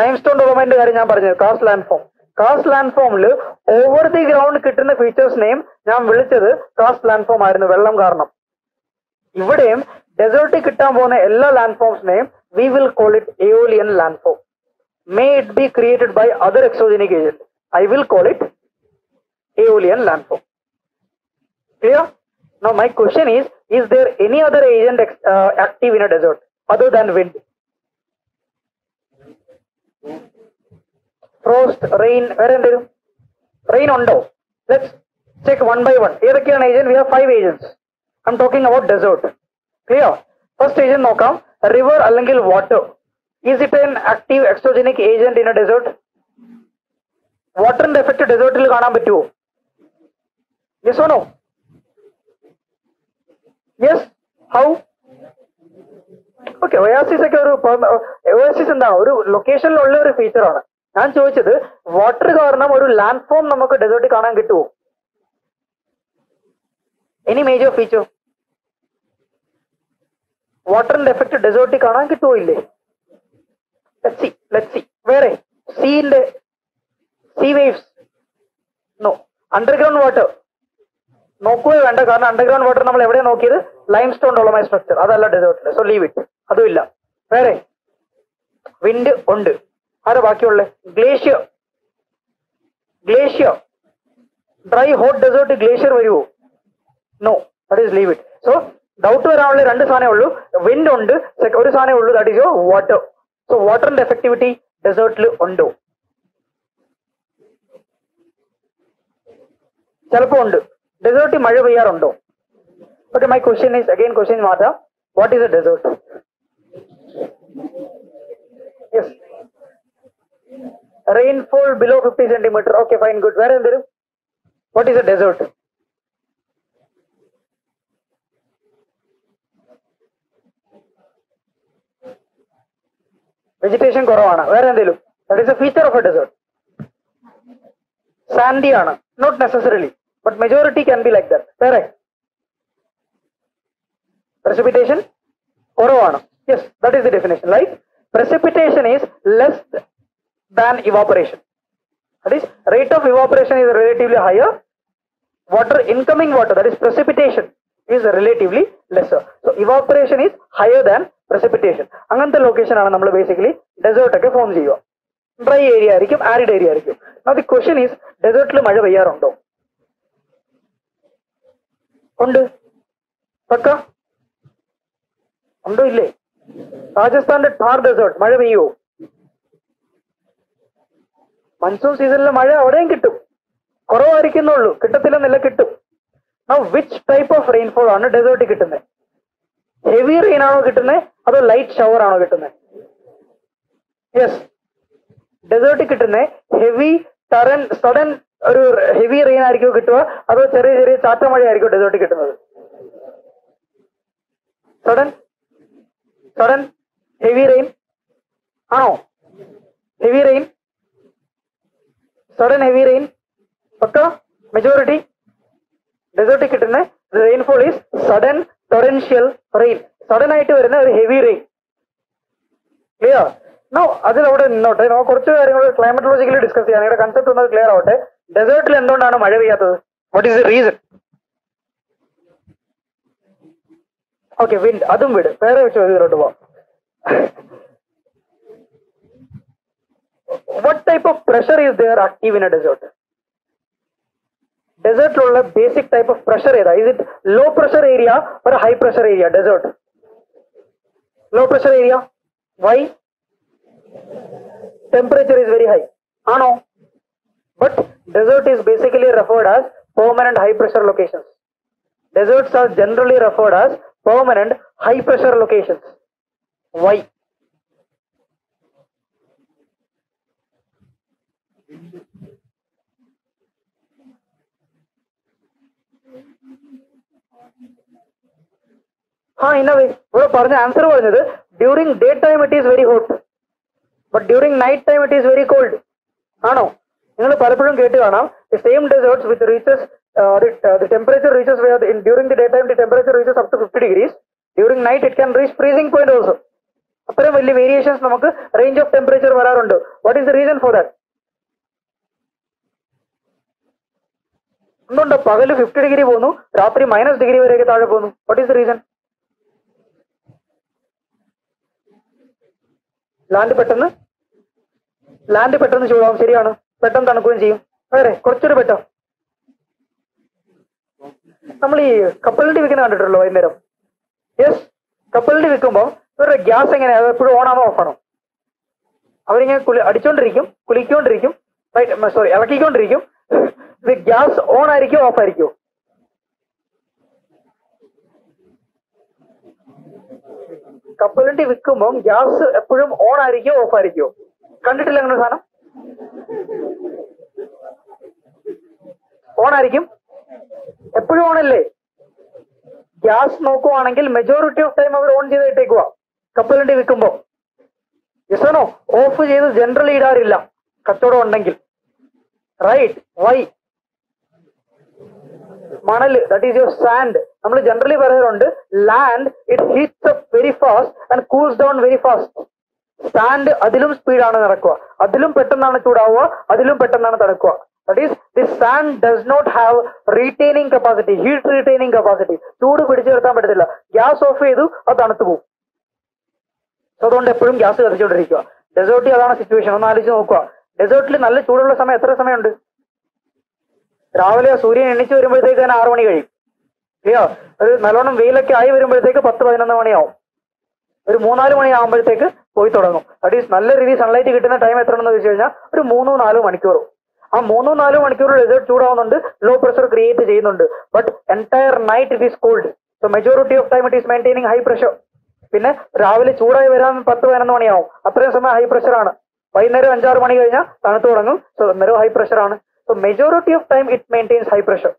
limestone dolomite karyam njan paranju, karst landform. Karst ലാൻഡ്ഫോമില് over the ground കിട്ടുന്ന ഫീച്ചേഴ്സിനെയും ഞാൻ വിളിച്ചത് cast landform ആയിരുന്നു, വെള്ളം കാരണം. ഇവിടെയും ഡെസേർട്ടിൽ കിട്ടാൻ പോകുന്ന എല്ലാ ലാൻഡ്ഫോംസിനെയും we will call it aeolian landform. May it be created by other exogenic agent, I will call it aeolian landform. Clear? Now my question is, is there any other agent active in a desert other than wind? Frost, rain, where and there? Rain undo. Let's check one by one. Edakeyana agent? We have 5 agents. I'm talking about desert. Clear? First agent nokka, river allengil water. Is it an active exogenic agent in a desert? Water and effect desert il kaanam pattuvo? Yes or no? Yes. How? Okay, oasis okke oasis endana oru location il ulla oru feature aanu. ഞാൻ ചോദിച്ചത് water കാരണം ഒരു land form നമുക്ക് ഡെസേർട്ടിൽ കാണാൻ കിട്ടുമോ? Any major feature? വാട്ടറിന്റെ effect ഡെസേർട്ടിൽ കാണാൻ കിട്ടുമോ ഇല്ലേ? Let's see. വേറെ സീന്റെ sea waves? No. Underground water നോക്കുകയോ വേണ്ട, കാരണം അണ്ടർഗ്രൗണ്ട് വാട്ടർ നമ്മൾ എവിടെ നോക്കിയത്? ലൈം സ്റ്റോൺ ഡോളമൈ സ്ട്രക്ചർ, അതല്ല ഡെസേർട്ടിൽ. So leave it. അതും ഇല്ല. വേറെ വിൻഡ് ഉണ്ട്. ആരാ ബാക്കിയുള്ള? Glacier. Glacier dry hot desert glacier വരുമോ? No. That is leave it. So doubt വരാനുള്ള 2 സാധനമേ ഉള്ളൂ. വിൻഡ് ഉണ്ട്, ഒരു സാധനമേ ഉള്ളൂ, that is your water. So വാട്ടറിന്റെ എഫക്ടിവിറ്റി ഡെസേർട്ടിൽ ഉണ്ടോ? ചിലപ്പോൾ ഉണ്ട്. ഡെസേർട്ടിൽ മഴ പെയ്യാറുണ്ടോ? Okay, my question is again, question മാറ്റാം. What is a desert? Yes, rainfall below 50 cm. Okay, fine, good. Where and there? What is a desert? Vegetation koravana. Where and there? That is a feature of a desert. Sandy ana, not necessarily, but majority can be like that. Correct. Precipitation koravana. Yes, that is the definition. Like precipitation is less than evaporation. That is, rate of evaporation is relatively higher. Water, incoming water, that is precipitation, is relatively lesser. So evaporation is higher than precipitation. Angantha location ana nammal basically desert okke form cheyyuva. Dry area arikum, arid area arikum. Now the question is, desert la mazha peyyarundo? Undu pakka undu ille? Rajasthan la Thar desert mazha peyyo? Monsoon season la mazha avadeyum kittum. കുറവായിരിക്കുന്നുള്ളൂ, കിട്ടത്തില്ലെന്നല്ല, കിട്ടും. Now which type of rainfall ആണ് ഡെസേർട്ടിൽ കിട്ടുന്നത്? Heavy rain ആണോ കിട്ടുന്നത് അതോ light shower ആണോ കിട്ടുന്നത്? യെസ്, ഡെസേർട്ടിൽ കിട്ടുന്ന ഹെവി ടറൻ സഡൻ ഒരു ഹെവി റെയിൻ ആയിരിക്കും കിട്ടുക, അതോ ചെറിയ ചെറിയ ചാറ്റമഴ ആയിരിക്കും ഡെസേർട്ടിൽ കിട്ടുന്നത്? സഡൻ സഡൻ ഹെവി റെയിൻ ആണോ? Heavy rain, sudden heavy rain. But majority desertic kittunna the rainfall is sudden torrential rain. Sudden aayittu varuna or heavy rain. Clear? Now adil avade ninnotte nam korchu karyangal climatologically discuss cheyan. Ingada concept unna clear avate. Desert il endondana mazha peyyathathu? What is the reason? Okay, wind adum vid vera vechu idilotte po. What type of pressure is there active in a desert? Desert lo basic type of pressure eda? Is it low pressure area or high pressure area? Desert low pressure area. Why? Temperature is very high, ano? But desert is basically referred as permanent high pressure locations. Deserts are generally referred as permanent high pressure locations. Why? हाँ, in a way वो पर answer പറഞ്ഞது. During daytime it is very hot, but during night time it is very cold. ആണോ? നിങ്ങൾ പലപ്പോഴും കേട്ട് കാണാം, the same deserts which reaches the temperature reaches where in during the daytime the temperature reaches up to 50 degrees, during night it can reach freezing point also. അത്രയും വലിയ variations നമുക്ക് range of temperature വരാറുണ്ട്. What is the reason for that? എന്തുകൊണ്ട് പകല് 50 degree പോകുന്നു, രാത്രി -degree വരെയൊക്കെ താഴെ പോകുന്നു? What is the reason? Land പെട്ടെന്ന് ചൂടാവും, ശരിയാണ്. പെട്ടെന്ന് തണുക്കുകയും ചെയ്യും. വേറെ കുറച്ചൊരു പെട്ടോ, നമ്മൾ ഈ കപ്പലിന്റെ വിൽക്കുന്ന കണ്ടിട്ടുള്ളൂ വൈകുന്നേരം. യെസ്, കപ്പലിന്റെ വിൽക്കുമ്പോൾ ഇവരുടെ ഗ്യാസ് എങ്ങനെയാണ്? എപ്പോഴും ഓണാണോ ഓഫാണോ? അവരിങ്ങനെ അടിച്ചോണ്ടിരിക്കും, കുലിക്കൊണ്ടിരിക്കും, സോറി ഇളക്കിക്കൊണ്ടിരിക്കും. ഇത് ഗ്യാസ് ഓൺ ആയിരിക്കും ഓഫ് ആയിരിക്കും? കപ്പലിന്റെ വിൽക്കുമ്പോൾ ഗ്യാസ് എപ്പോഴും ഓൺ ആയിരിക്കും ഓഫ് ആയിരിക്കും? കണ്ടിട്ടില്ല അങ്ങനെ സാധനം? ഓൺ ആയിരിക്കും, എപ്പോഴും ഓണല്ലേ? ഗ്യാസ് നോക്കുവാണെങ്കിൽ മെജോറിറ്റി ഓഫ് ടൈം അവർ ഓൺ ചെയ്തിട്ടേക്കുക കപ്പലിന്റെ വിൽക്കുമ്പോൾ. യെസോ ഓഫ് ചെയ്ത് ജനറലി ഇടാറില്ല കച്ചവടം ഉണ്ടെങ്കിൽ, റൈറ്റ്? വൈ? മണൽ, ദാറ്റ് ഈസ് യുവർ സാൻഡ്. നമ്മൾ ജനറലി പറയാറുണ്ട് land it heats up very fast and cools down very fast. Sand അതിലും സ്പീഡാണ് നടക്കുക, അതിലും പെട്ടെന്നാണ് ചൂടാവുക, അതിലും പെട്ടെന്നാണ് തണുക്കുക. That is the sand does not have retaining capacity, heat retaining capacity. ചൂട് പിടിച്ചു നിർത്താൻ പറ്റത്തില്ല. ഗ്യാസ് ഓഫ് ചെയ്തു അത് തണുത്തു പോകും. അതുകൊണ്ട് എപ്പോഴും ഗ്യാസ് കത്തിച്ചുകൊണ്ടിരിക്കുക. ഡെസേർട്ടിൽ അതാണ് സിറ്റുവേഷൻ. ഒന്ന് ആലോചിച്ച് നോക്കുക, ഡെസേർട്ടിൽ നല്ല ചൂടുള്ള സമയം എത്ര സമയമുണ്ട്? രാവിലെ സൂര്യൻ എണ്ണിച്ച് വരുമ്പോഴത്തേക്ക് തന്നെ 6 മണി കഴിയും. അയ്യോ, ഒരു നല്ലോണം വെയിലൊക്കെ ആയി വരുമ്പോഴത്തേക്ക് 10-11 മണിയാവും. ഒരു 3-4 മണി ആകുമ്പോഴത്തേക്ക് പോയി തുടങ്ങും. ദാറ്റ് ഈസ് നല്ല രീതിയിൽ സൺലൈറ്റ് കിട്ടുന്ന ടൈം എത്രയാണെന്ന് ചോദിച്ചു കഴിഞ്ഞാൽ ഒരു 3-4 മണിക്കൂർ. ആ 3-4 മണിക്കൂർ ഡെസേർട്ട് ചൂടാവുന്നുണ്ട്, ലോ പ്രഷർ ക്രിയേറ്റ് ചെയ്യുന്നുണ്ട്. But entire night it is cold. So majority of time it is maintaining high pressure. പിന്നെ രാവിലെ ചൂടായി വരാൻ 10-11 മണിയാവും, അത്രയും സമയം ഹൈ പ്രഷറാണ്. വൈകുന്നേരം 5-6 മണി കഴിഞ്ഞാൽ തണുത്ത് തുടങ്ങും. സോ അന്നേരം ഹൈ പ്രഷറാണ്. So majority of time it maintains high pressure.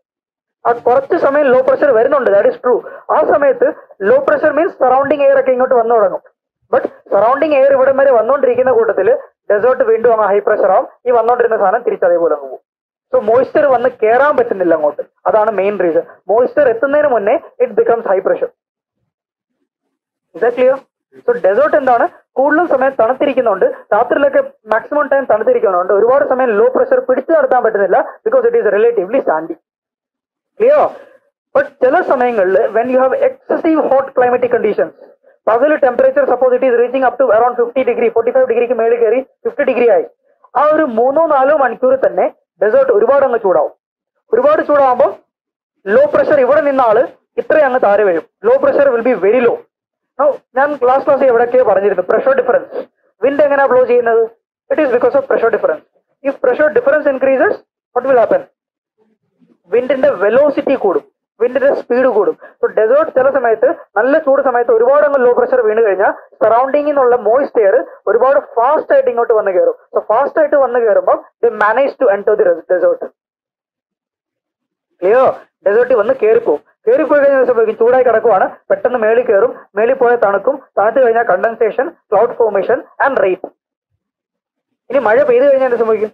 At കുറച്ച് സമയം ലോ പ്രഷർ വരുന്നുണ്ട്, that is true. ആ സമയത്ത് low pressure means surrounding air ഒക്കെ ഇങ്ങോട്ട് വന്നു തുടങ്ങും. ബട്ട് സറൗണ്ടിങ് എയർ ഇവിടെ വരെ വന്നുകൊണ്ടിരിക്കുന്ന കൂട്ടത്തിൽ ഡെസേർട്ട് വീണ്ടും അങ്ങ് ഹൈ പ്രഷർ ആവും. ഈ വന്നുകൊണ്ടിരുന്ന സാധനം തിരിച്ചതേപോലെ അങ്ങ് പോകും. സോ മോയ്സ്ചർ വന്ന് കയറാൻ പറ്റുന്നില്ല അങ്ങോട്ട്, അതാണ് മെയിൻ റീസൺ. മോയ്സ്ചർ എത്തുന്നതിന് മുന്നേ it becomes high pressure. Is that clear? So desert എന്താണ്? കൂടുതൽ സമയം തണുത്തിരിക്കുന്നുണ്ട്, രാത്രിയിലൊക്കെ മാക്സിമം ടൈം തണുത്തിരിക്കുന്നുണ്ട്. ഒരുപാട് സമയം ലോ പ്രഷർ പിടിച്ചു നടത്താൻ പറ്റുന്നില്ല, because it is relatively sandy. Clear? But ചില സമയങ്ങളിൽ when you have excessive hot climatic conditions, പകൽ temperature suppose it is reaching up to around 50 degree, 45 ഡിഗ്രിക്ക് മേളിൽ കയറി 50 ഡിഗ്രി ആയി, ആ ഒരു 3-4 മണിക്കൂർ തന്നെ ഡെസേർട്ട് ഒരുപാട് അങ്ങ് ചൂടാവും. ഒരുപാട് ചൂടാവുമ്പോൾ ലോ പ്രഷർ ഇവിടെ നിന്ന ആള് ഇത്രയും അങ്ങ് താഴെ വരും. Low pressure will be very low. ഞാൻ ക്ലാസ് എവിടെയൊക്കെ പറഞ്ഞിരുന്നു പ്രഷർ ഡിഫറൻസ്. വിൻഡ് എങ്ങനെയാണ് ബ്ലോ ചെയ്യുന്നത്? It is because of pressure difference. If pressure difference increases what will happen? വിൻഡിന്റെ വെലോസിറ്റി കൂടും, വിൻഡിന്റെ സ്പീഡ് കൂടും. ഡെസേർട്ട് ചില സമയത്ത് നല്ല ചൂട് സമയത്ത് ഒരുപാട് അങ്ങ് ലോ പ്രഷർ വീണ് കഴിഞ്ഞാൽ സറൗണ്ടിങ്ങിൽ നിന്നുള്ള മോയിസ്റ്റ് എയർ ഒരുപാട് ഫാസ്റ്റ് ആയിട്ട് ഇങ്ങോട്ട് വന്ന് കയറും. സോ ഫാസ്റ്റ് ആയിട്ട് വന്ന് കയറുമ്പോൾ they manage to enter the desert. Clear? ഡെസേർട്ടിൽ വന്ന് കയറിപ്പോവും. കയറിപ്പോയി കഴിഞ്ഞ ദിവസം ചൂടായി കിടക്കുവാണ്, പെട്ടെന്ന് മേളിൽ കയറും, മേളിൽ പോയാൽ തണുക്കും, തണുത്ത് കഴിഞ്ഞാൽ condensation, cloud formation and rain. ഇനി മഴ പെയ്തു കഴിഞ്ഞാൽ എന്ത് സംഭവിക്കും?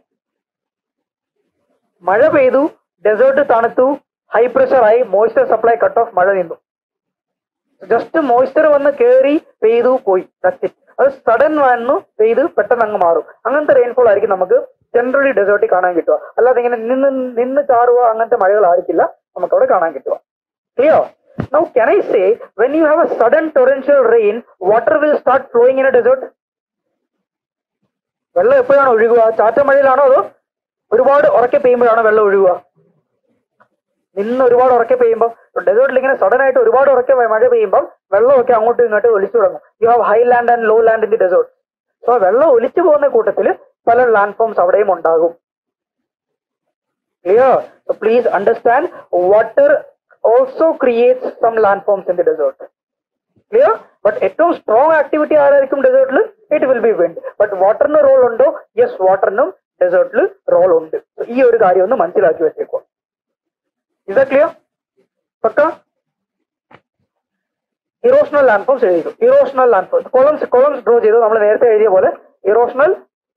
മഴ പെയ്തു, ഡെസേർട്ട് തണുത്തു, ഹൈ പ്രഷർ ആയി, മോയ്സ്ചർ സപ്ലൈ കട്ട് ഓഫ്, മഴ നിന്നു. ജസ്റ്റ് മോയ്സ്ചർ വന്ന് കയറി പെയ്തു പോയി, ദാറ്റ്സ് ഇറ്റ്. അത് സഡൻ വന്നു പെയ്ത് പെട്ടെന്ന് അങ്ങ് മാറും. അങ്ങനത്തെ റെയിൻഫോൾ ആയിരിക്കും നമുക്ക് ജനറലി ഡെസേർട്ടിൽ കാണാൻ കിട്ടുക. അല്ലാതെ ഇങ്ങനെ നിന്ന് ചാറുക അങ്ങനത്തെ മഴകളായിരിക്കില്ല നമുക്ക് അവിടെ കാണാൻ കിട്ടുക. Clear? Now can I say when you have a sudden torrential rain, water will start flowing in a desert? വെള്ളം എപ്പോഴാണ് ഒഴുകുക? ചാറ്റ മഴയിലാണോ അതോ ഒരുപാട് ഉറക്കെ പെയ്യുമ്പോഴാണോ വെള്ളം ഒഴുകുക? നിന്ന് ഒരുപാട് ഉറക്കെ പെയ്യുമ്പോൾ, ഡെസേർട്ടിൽ ഇങ്ങനെ സഡൻ ആയിട്ട് ഒരുപാട് ഉറക്കെ മഴ പെയ്യുമ്പോൾ വെള്ളമൊക്കെ അങ്ങോട്ടും ഇങ്ങോട്ടും ഒലിച്ചു തുടങ്ങും. You have high land and low land in the desert. So വെള്ളം ഒലിച്ചു പോകുന്ന കൂട്ടത്തിൽ പല ലാൻഡ് ഫോംസ് അവിടെയും ഉണ്ടാകും. Clear? So please understand water also creates some land forms in the desert. Clear? But ഏറ്റവും സ്ട്രോങ് ആക്ടിവിറ്റി ആരായിരിക്കും ഡെസേർട്ടിൽ? It will be wind. But വാട്ടറിന് റോൾ ഉണ്ടോ? യെസ്, വാട്ടറിനും ഡെസേർട്ടിൽ റോൾ ഉണ്ട്. ഈ ഒരു കാര്യം ഒന്ന് മനസ്സിലാക്കി വെച്ചേക്കോ. Is that clear? Pakka? Erosional landforms എഴുതിയോ? Erosional landforms columns draw ചെയ്തു നമ്മൾ നേരത്തെ എഴുതിയ പോലെ. Erosional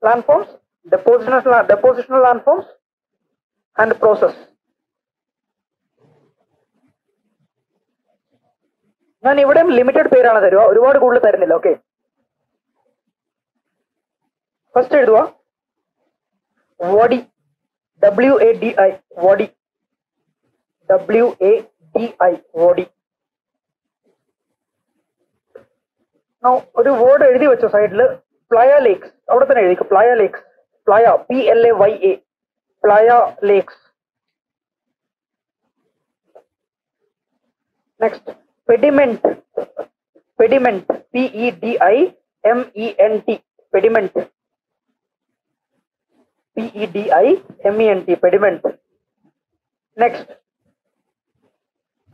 landforms, depositional landforms and process. ഞാൻ ഇവിടെ ലിമിറ്റഡ് പേരാണ് തരുക, ഒരുപാട് കൂടുതൽ തരുന്നില്ല. ഓക്കെ, ഫസ്റ്റ് എഴുതുക വടി, WADI വടി, WADI വടി. ഒരു വേർഡ് എഴുതി വെച്ചോ സൈഡില്, പ്ലയ ലേക്സ്. അവിടെ തന്നെ എഴുതിക്കോ, പ്ലയ lakes. പ്ലയ PLAYA പ്ലയ lakes. Next pediment, pediment PEDIMENT pediment, PEDIMENT pediment. Next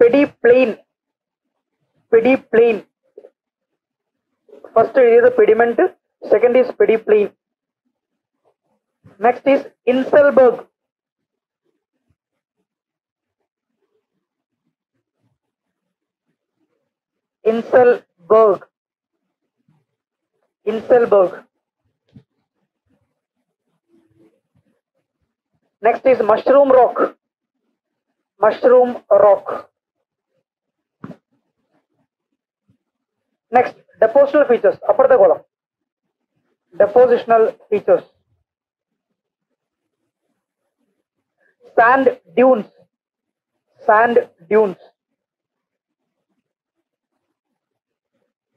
പെഡിപ്ലെയിൻ, പെഡിപ്ലെയിൻ. First is pediment, second is pedipalp. Next is Inselberg. Inselberg. Next is mushroom rock. Next, depositional features. Upper column. Depositional features. Sand dunes. Sand dunes.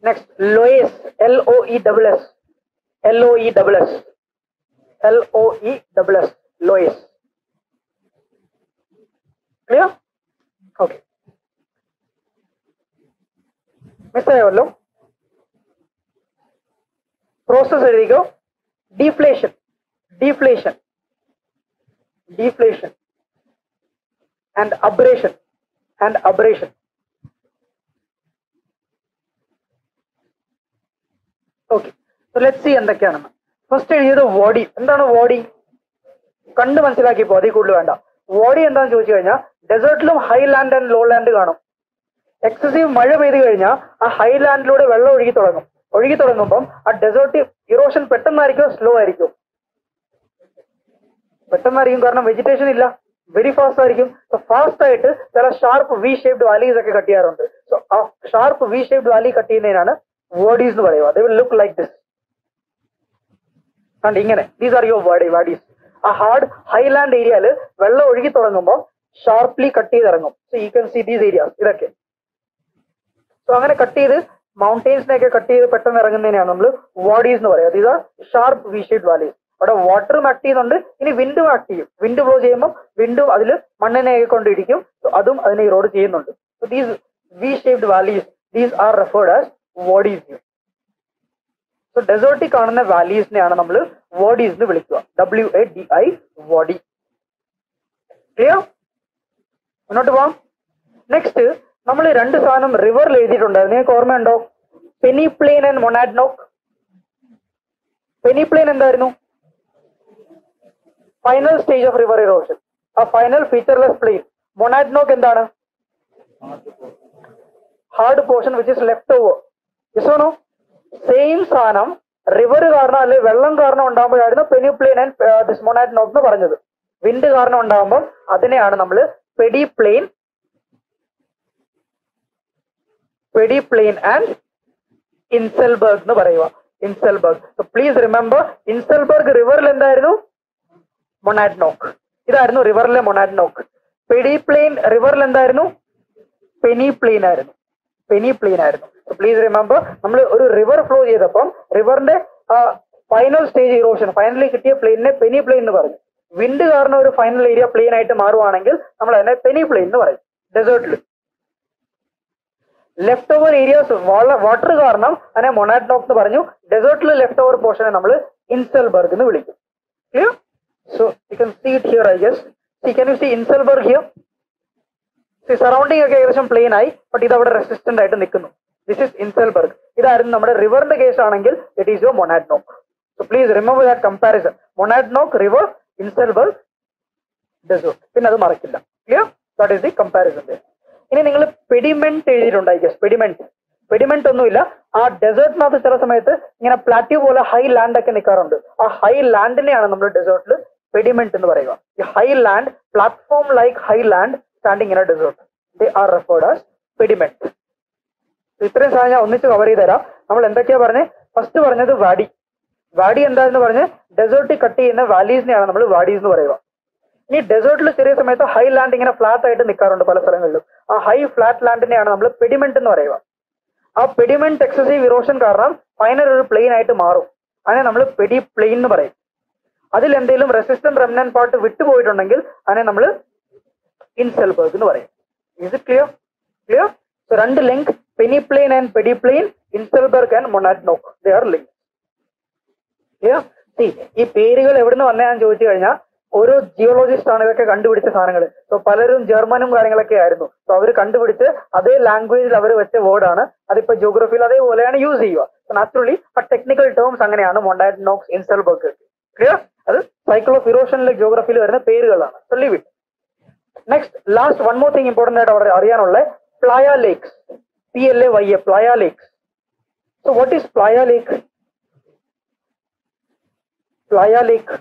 Next, loess. LOESS. LOESS. LOESS. Loess. Clear? Okay. Miss ayavalo. Process എഴുതിക്കോ. Deflation, deflation, deflation and abrasion, and abrasion. Okay, so let's see എന്തൊക്കെയാണ്. First എഴുതിയത് wadi. എന്താണ് വോഡി? കണ്ട് മനസ്സിലാക്കിപ്പോ, അതിൽ കൂടുതൽ വേണ്ട. വോഡി എന്താണെന്ന് ചോദിച്ചു കഴിഞ്ഞാൽ ഡെസേർട്ടിലും high land and low land കാണും. എക്സസീവ് മഴ പെയ്തു കഴിഞ്ഞാൽ ആ ഹൈ ലാൻഡിലൂടെ വെള്ളം ഒഴുകി തുടങ്ങും. ഒഴുകി തുടങ്ങുമ്പം ആ ഡെസേർട്ട് ഇറോഷൻ പെട്ടെന്നായിരിക്കും, സ്ലോ ആയിരിക്കും, പെട്ടെന്നായിരിക്കും. കാരണം വെജിറ്റേഷൻ ഇല്ല, വെരി ഫാസ്റ്റ് ആയിരിക്കും. സോ ഫാസ്റ്റ് ആയിട്ട് ചില ഷാർപ്പ് വി ഷേപ്ഡ് വാലീസ് ഒക്കെ കട്ട് ചെയ്യാറുണ്ട്. സോ ആ sharp V shaped valley cut ചെയ്യുന്നതിനാണ് വോഡീസ് എന്ന് പറയുക. They will look like this. കണ്ട് ഇങ്ങനെ ദീസ് ആർ യുവർ വാഡീസ്. ആ ഹാർഡ് ഹൈലാൻഡ് ഏരിയയില് വെള്ളം ഒഴുകി തുടങ്ങുമ്പോൾ ഷാർപ്ലി കട്ട് ചെയ്തിറങ്ങും. So you can see these areas ഇതൊക്കെ. സോ അങ്ങനെ കട്ട് ചെയ്ത് മൗണ്ടൈൻസിനെയൊക്കെ കട്ട് ചെയ്ത് പെട്ടെന്ന് ഇറങ്ങുന്നതിനാണ് നമ്മൾ വാഡീസ് എന്ന് പറയുക. These are sharp V shaped valleys. അവിടെ വാട്ടറും ആക്ട് ചെയ്യുന്നുണ്ട്, ഇനി വിൻഡും ആക്ട് ചെയ്യും. വിൻഡ് ബ്ലോ ചെയ്യുമ്പോൾ വിൻഡും അതിൽ മണ്ണിനെയൊക്കെ കൊണ്ട് ഇടിക്കും. സോ അതും അതിനെ ഇറോഡ് ചെയ്യുന്നുണ്ട്. So these V shaped valleys these are referred as wadis. So ഡെസേർട്ടിൽ കാണുന്ന വാലീസിനെയാണ് നമ്മൾ വാഡീസ് എന്ന് വിളിക്കുക. WADI wadi. ക്ലിയർ? മുന്നോട്ട് പോവാം. നെക്സ്റ്റ് നമ്മൾ രണ്ട് സാധനം റിവറിൽ എഴുതിയിട്ടുണ്ടായിരുന്നു, നിങ്ങൾക്ക് ഓർമ്മയുണ്ടോ? Peneplain and monadnock. Peneplain എന്തായിരുന്നു? Final stage of river erosion, ആ ഫൈനൽ ഫീച്ചർലെസ് പ്ലെയിൻ. മൊണാഡ്നോക്ക് എന്താണ്? Hard portion which is left over. Yes or no? Same സാധനം റിവർ കാരണം അല്ലെങ്കിൽ വെള്ളം കാരണം ഉണ്ടാകുമ്പോഴായിരുന്നു peneplain and this monadnock എന്ന് പറഞ്ഞത്. വിൻഡ് കാരണം ഉണ്ടാകുമ്പോൾ അതിനെയാണ് നമ്മൾ പെഡി പ്ലെയിൻ ആൻഡ് ഇൻസെൽബർഗ് എന്ന് പറയുക. ഇൻസെൽബർഗ്. പ്ലീസ് റിമെമ്പർ, ഇൻസെൽബർഗ് റിവറിൽ എന്തായിരുന്നു? മൊണാഡ്നോക്ക്. ഇതായിരുന്നു റിവറിലെ മൊണാഡ്നോക്ക്. പെഡി പ്ലെയിൻ റിവറിൽ എന്തായിരുന്നു? പെനി പ്ലെയിൻ ആയിരുന്നു. പ്ലീസ് റിമെമ്പർ, നമ്മൾ ഒരു റിവർ ഫ്ലോ ചെയ്തപ്പം റിവറിന്റെ ഫൈനൽ സ്റ്റേജ് ഇറോഷൻ ഫൈനലി കിട്ടിയ പ്ലെയിനിനെ പെനി പ്ലെയിൻ എന്ന് പറഞ്ഞു. വിൻഡ് കാരണം ഒരു ഫൈനൽ ഏരിയ പ്ലെയിൻ ആയിട്ട് മാറുവാണെങ്കിൽ നമ്മൾ അതിനെ പെനി പ്ലെയിൻ എന്ന് പറയും. ഡെസേർട്ടിൽ ലെഫ്റ്റ് ഓവർ ഏരിയാസ് വാട്ടർ കാരണം അതിനെ മൊണാഡ്നോക്ക് എന്ന് പറഞ്ഞു. ഡെസേർട്ടിൽ ലെഫ്റ്റ് ഓവർ പോർഷനെ നമ്മൾ ഇൻസെൽബർഗ് എന്ന് വിളിക്കും. Clear? So you can see it here. I guess see can you see inselberg here? Surrounding ഒക്കെ ഏകദേശം പ്ലെയിൻ ആയി, ബട്ട് ഇത് അവിടെ റെസിസ്റ്റന്റ് ആയിട്ട് നിൽക്കുന്നു. This is inselberg. ഇതായിരുന്നു നമ്മുടെ റിവറിന്റെ കേസ് ആണെങ്കിൽ it is your monadnock. So please remember that comparison. Monadnock river, inselberg desert. പിന്നെ അത് മറക്കില്ല. Clear? That is the comparison. ഇനി നിങ്ങൾ പെഡിമെന്റ് എഴുതിയിട്ടുണ്ടായിരിക്കും. പെഡിമെന്റ് ഒന്നുമില്ല. ആ ഡെസേർട്ടിനകത്ത് ചില സമയത്ത് ഇങ്ങനെ പ്ലാറ്റ്യൂ പോലെ ഹൈ ലാൻഡ് ഒക്കെ നിൽക്കാറുണ്ട്. ആ ഹൈ ലാൻഡിനെയാണ് നമ്മൾ ഡെസേർട്ടിൽ പെഡിമെന്റ് എന്ന് പറയുക. ഈ high land, platform like high land standing in a desert, they are referred as pediment. ഇത്രയും സാധനം ഞാൻ ഒന്നിച്ച് കവർ ചെയ്ത് തരാം. നമ്മൾ എന്തൊക്കെയാ പറഞ്ഞത്? ഫസ്റ്റ് പറഞ്ഞത് വാഡി എന്താന്ന് പറഞ്ഞ് ഡെസേർട്ടിൽ കട്ട് ചെയ്യുന്ന വാലീസിനെയാണ് നമ്മൾ വാഡീസ് എന്ന് പറയുക. ഇനി ഡെസേർട്ടിൽ ചെറിയ സമയത്ത് ഹൈ ലാൻഡ് ഇങ്ങനെ ഫ്ലാറ്റ് ആയിട്ട് നിൽക്കാറുണ്ട് പല സ്ഥലങ്ങളിലും. ആ ഹൈ ഫ്ലാറ്റ് ലാൻഡിനെയാണ് നമ്മൾ പെഡിമെന്റ് എന്ന് പറയുക. ആ പെഡിമെന്റ് എക്സസീവ് ഇറോഷൻ കാരണം ഫൈനൽ ഒരു പ്ലെയിൻ ആയിട്ട് മാറും. അതിനെ നമ്മൾ പെഡി പ്ലെയിൻ എന്ന് പറയും. അതിൽ എന്തെങ്കിലും റെസിസ്റ്റന്റ് റെമിനന്റ് പാർട്ട് വിട്ടുപോയിട്ടുണ്ടെങ്കിൽ അതിനെ നമ്മൾ ഇൻസെൽബർഗ് എന്ന് പറയും. Is it clear? Clear? So രണ്ട് link, peneplain and pediplain, inselberg and monadnock, they are link. Clear? ഈ പേരുകൾ എവിടുന്ന് വന്നതാണെന്ന് ചോദിച്ചു കഴിഞ്ഞാൽ ഓരോ ജിയോളജിസ്റ്റ് ആണ് ഇതൊക്കെ കണ്ടുപിടിച്ച സാധനങ്ങൾ. സോ പലരും ജർമ്മനും കാര്യങ്ങളൊക്കെ ആയിരുന്നു. സോ അവർ കണ്ടുപിടിച്ച് അതേ ലാംഗ്വേജിൽ അവർ വെച്ച വേർഡാണ്. അതിപ്പോ ജിയോഗ്രഫിയിൽ അതേപോലെയാണ് യൂസ് ചെയ്യുക. സോ നാച്ചുറലി ആ ടെക്നിക്കൽ ടേംസ് അങ്ങനെയാണ്, മൊണാഡ്നോക്ക്, ഇൻസെൽബർഗ്. ക്ലിയർ? അത് സൈക്കിൾ ഓഫ് ഇറോഷനിലെ ജിയോഗ്രഫിയിൽ വരുന്ന പേരുകളാണ്. So leave it. Next, last one more thing important ആയിട്ട് അവിടെ അറിയാനുള്ള playa lakes. PLAYA, playa lakes. So what is playa lake? Playa lake.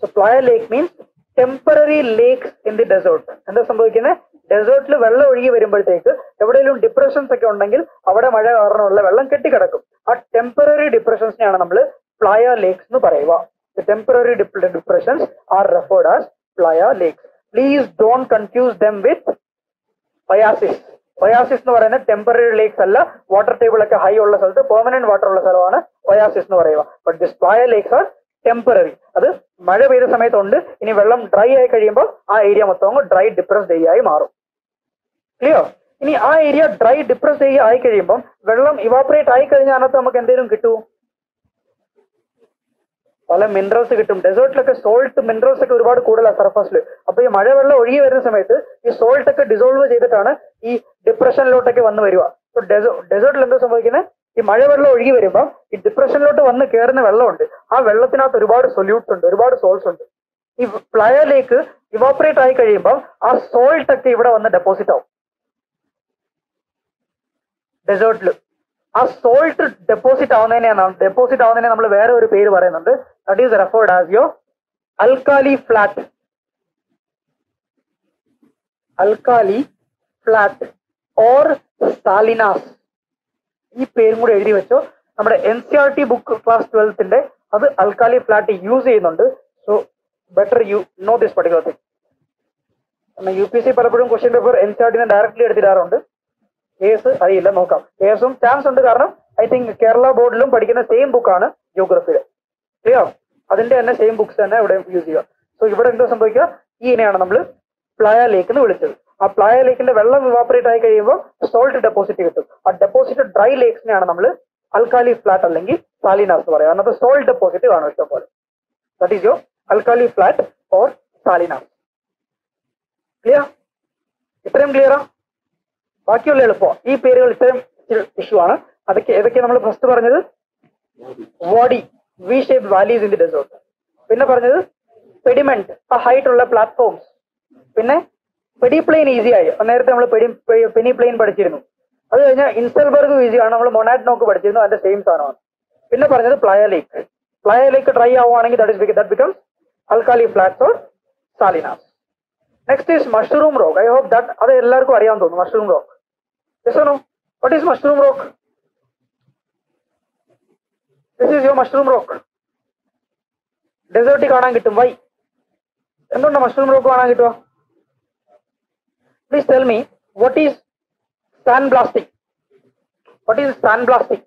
So playa lake means temporary lakes in the desert. എന്താ സംഭവിക്കുന്നത്? ഡെസേർട്ടിൽ വെള്ളം ഒഴുകി വരുമ്പോഴത്തേക്ക് എവിടെയെങ്കിലും ഡിപ്രഷൻസ് ഒക്കെ ഉണ്ടെങ്കിൽ അവിടെ മഴ കാരണമുള്ള വെള്ളം കെട്ടിക്കിടക്കും. ആ ടെമ്പററി ഡിപ്രഷൻസിനെയാണ് നമ്മൾ പ്ലായ ലേക്സ് എന്ന് പറയുക. The temporary depressions are referred as playa lakes. Please don't confuse them with oasis. Oasis nu parayna temporary lakes alla, water table okke high ulla salathu permanent water ulla salavana oasis nu parayva. But this playa lakes are temporary. Adu mala veera samayathu undu, ini vellam dry aayi kariyumbo aa area motham dry depressed area aayi maarum. Clear? Ini aa area dry depressed area aayi kariyumbo vellam evaporate aayi kariyana anathu namak endelum kittu, പല minerals കിട്ടും. ഡെസേർട്ടിലൊക്കെ salt minerals ഒക്കെ ഒരുപാട് കൂടുതലാണ് സർഫസിൽ. അപ്പൊ ഈ മഴ വെള്ളം ഒഴുകി വരുന്ന സമയത്ത് ഈ സോൾട്ട് ഒക്കെ ഡിസോൾവ് ചെയ്തിട്ടാണ് ഈ ഡിപ്രഷനിലോട്ടൊക്കെ വന്ന് വരിക. ഡെസേർട്ടിൽ എന്താ സംഭവിക്കുന്നത്? ഈ മഴ വെള്ളം ഒഴുകി വരുമ്പോൾ ഈ ഡിപ്രഷനിലോട്ട് വന്ന് കയറുന്ന വെള്ളമുണ്ട്. ആ വെള്ളത്തിനകത്ത് ഒരുപാട് സൊല്യൂട്ട്സ് ഉണ്ട്, ഒരുപാട് സോൾട്ട്സ് ഉണ്ട്. ഈ പ്ലായ ലേക്ക് ഇവാപറേറ്റ് ആയി കഴിയുമ്പോൾ ആ സോൾട്ട് ഒക്കെ ഇവിടെ വന്ന് ഡെപ്പോസിറ്റ് ആവും. ഡെസേർട്ടിൽ ആ സോൾട്ട് ഡെപ്പോസിറ്റ് ആവുന്നതിനെ നമ്മൾ വേറെ ഒരു പേര് പറയുന്നുണ്ട്. That is referred as your alkali flat or salinas. ഈ പേരും കൂടെ എഴുതി വെച്ചോ. നമ്മുടെ NCRT ബുക്ക് ക്ലാസ് 12th അത് അൽക്കാലി ഫ്ലാറ്റ് യൂസ് ചെയ്യുന്നുണ്ട്. So better you know this particular thing. കാരണം UPSC പലപ്പോഴും ക്വസ്റ്റ്യൻ പേപ്പർ NCRTനെ ഡയറക്ട്ലി എടുത്തിടാറുണ്ട്. കേസ് അറിയില്ല, നോക്കാം. കേസും ചാൻസ് ഉണ്ട്. കാരണം ഐ തിങ്ക് കേരള ബോർഡിലും പഠിക്കുന്ന സെയിം ബുക്കാണ് ജിയോഗ്രഫിയിൽ. ക്ലിയർ? അതിന്റെ തന്നെ സെയിം ബുക്സ് തന്നെ ഇവിടെ യൂസ് ചെയ്യുക. സോ ഇവിടെ എന്താ സംഭവിക്കുക, ഈ ഇനയാണ് നമ്മൾ പ്ലായ ലേക്ക് എന്ന് വിളിച്ചത്. ആ പ്ലായ ലേക്കിന്റെ വെള്ളം ഇവാപറേറ്റ് ആയി കഴിയുമ്പോൾ സോൾട്ട് ഡെപ്പോസിറ്റ് കിട്ടും. ആ ഡെപ്പോസിറ്റ് ഡ്രൈ ലേക്സിനെയാണ് നമ്മൾ അൽക്കാലി ഫ്ലാറ്റ് അല്ലെങ്കിൽ സാലിനാസ് എന്ന് പറയുക. കാരണം അത് സോൾട്ട് ഡെപ്പോസിറ്റ് കാണും ഇഷ്ടംപോലെ. That is your alkali flat or salinas. Clear? ഇത്രയും ക്ലിയറാ? ബാക്കിയുള്ള എളുപ്പമാണ്. ഈ പേരുകൾ ഇത്രയും ഇഷ്യൂ ആണ്. അതൊക്കെ ഏതൊക്കെയാണ് നമ്മൾ ഫസ്റ്റ് പറഞ്ഞത്? Wadi, V shape valleys in the desert. പിന്നെ പറഞ്ഞത് പെഡിമെന്റ്, ആ ഹൈറ്റ് ഉള്ള പ്ലാറ്റ്ഫോംസ്. പിന്നെ പെഡി പ്ലെയിൻ ഈസി ആയി, നേരത്തെ നമ്മൾ പെനി പ്ലെയിൻ പഠിച്ചിരുന്നു. അത് കഴിഞ്ഞാൽ ഇൻസൽബർഗ് ഈസിയാണ്, നമ്മൾ മൊണാഡ് നോക്ക് പഠിച്ചിരുന്നു, അതിന്റെ സെയിം സാധനമാണ്. പിന്നെ പറഞ്ഞത് playa lake. Playa lake dry ആവുകയാണെങ്കിൽ that becomes alkali flats or salinas. Next is mushroom rock. I hope that അത് എല്ലാവർക്കും അറിയാൻ തോന്നുന്നു. Mushroom rock, yes or no? What is mushroom rock? This is your mushroom rock. Deserti kanan kittum. Why? Endonda mushroom rock kanan kittuva? Please tell me, what is sandblasting? What is sandblasting?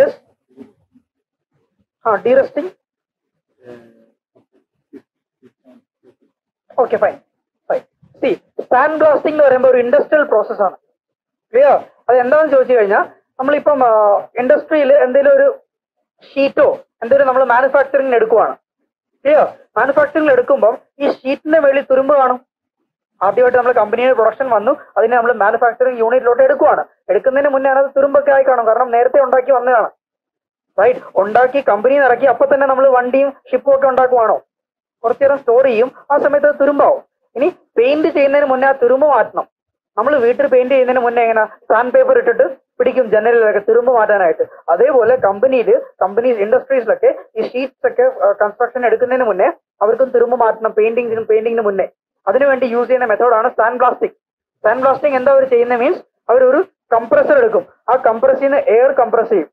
Yes, de-rusting. Okay, fine. See, sand blasting എന്ന് പറയുമ്പോൾ ഒരു industrial പ്രോസസ്സാണ്. Clear? അത് എന്താണെന്ന് ചോദിച്ചു കഴിഞ്ഞാൽ, നമ്മളിപ്പം ഇൻഡസ്ട്രിയിൽ എന്തെങ്കിലും ഒരു ഷീറ്റോ എന്തെങ്കിലും നമ്മൾ മാനുഫാക്ചറിംഗിന് എടുക്കുവാണ്. ക്ലിയർ? മാനുഫാക്ചറിംഗിൽ എടുക്കുമ്പോൾ ഈ ഷീറ്റിന്റെ മേളിൽ തുരുമ്പ് കാണും. ആദ്യമായിട്ട് നമ്മൾ കമ്പനിയുടെ പ്രൊഡക്ഷൻ വന്നു, അതിനെ നമ്മൾ മാനുഫാക്ചറിംഗ് യൂണിറ്റിലോട്ട് എടുക്കുവാണ്. എടുക്കുന്നതിന് മുന്നേ അത് തുരുമ്പൊക്കെ ആയി കാണും. കാരണം നേരത്തെ ഉണ്ടാക്കി വന്നതാണ്. റൈറ്റ്? ഉണ്ടാക്കി കമ്പനിയിൽ ഇറക്കി അപ്പൊ തന്നെ നമ്മൾ വണ്ടിയും ഷിപ്പും ഒക്കെ ഉണ്ടാക്കുവാണോ? കുറച്ചു നേരം സ്റ്റോർ ചെയ്യും, ആ സമയത്ത് അത് തുരുമ്പാവും. ഇനി പെയിന്റ് ചെയ്യുന്നതിന് മുന്നേ ആ തുരുമ്പ് മാറ്റണം. നമ്മൾ വീട്ടിൽ പെയിന്റ് ചെയ്യുന്നതിന് മുന്നേ എങ്ങനെ സാൻഡ് പേപ്പർ ഇട്ടിട്ട് പിടിക്കും ജനലിലൊക്കെ തുരുമ്പ് മാറ്റാനായിട്ട്. അതേപോലെ കമ്പനീസ് ഇൻഡസ്ട്രീസിലൊക്കെ ഈ ഷീറ്റ്സ് ഒക്കെ കൺസ്ട്രക്ഷൻ എടുക്കുന്നതിന് മുന്നേ അവർക്കും തുരുമ്പ് മാറ്റണം, പെയിന്റിങ്ങിന് മുന്നേ. അതിനുവേണ്ടി യൂസ് ചെയ്യുന്ന മെത്തേഡാണ് സാൻഡ് ബ്ലാസ്റ്റിംഗ്. സാൻഡ് ബ്ലാസ്റ്റിംഗ് എന്താ അവർ ചെയ്യുന്ന മീൻസ്, അവരൊരു കംപ്രസർ എടുക്കും. ആ കംപ്രസിൽ നിന്ന് എയർ കംപ്രസ് ചെയ്യും,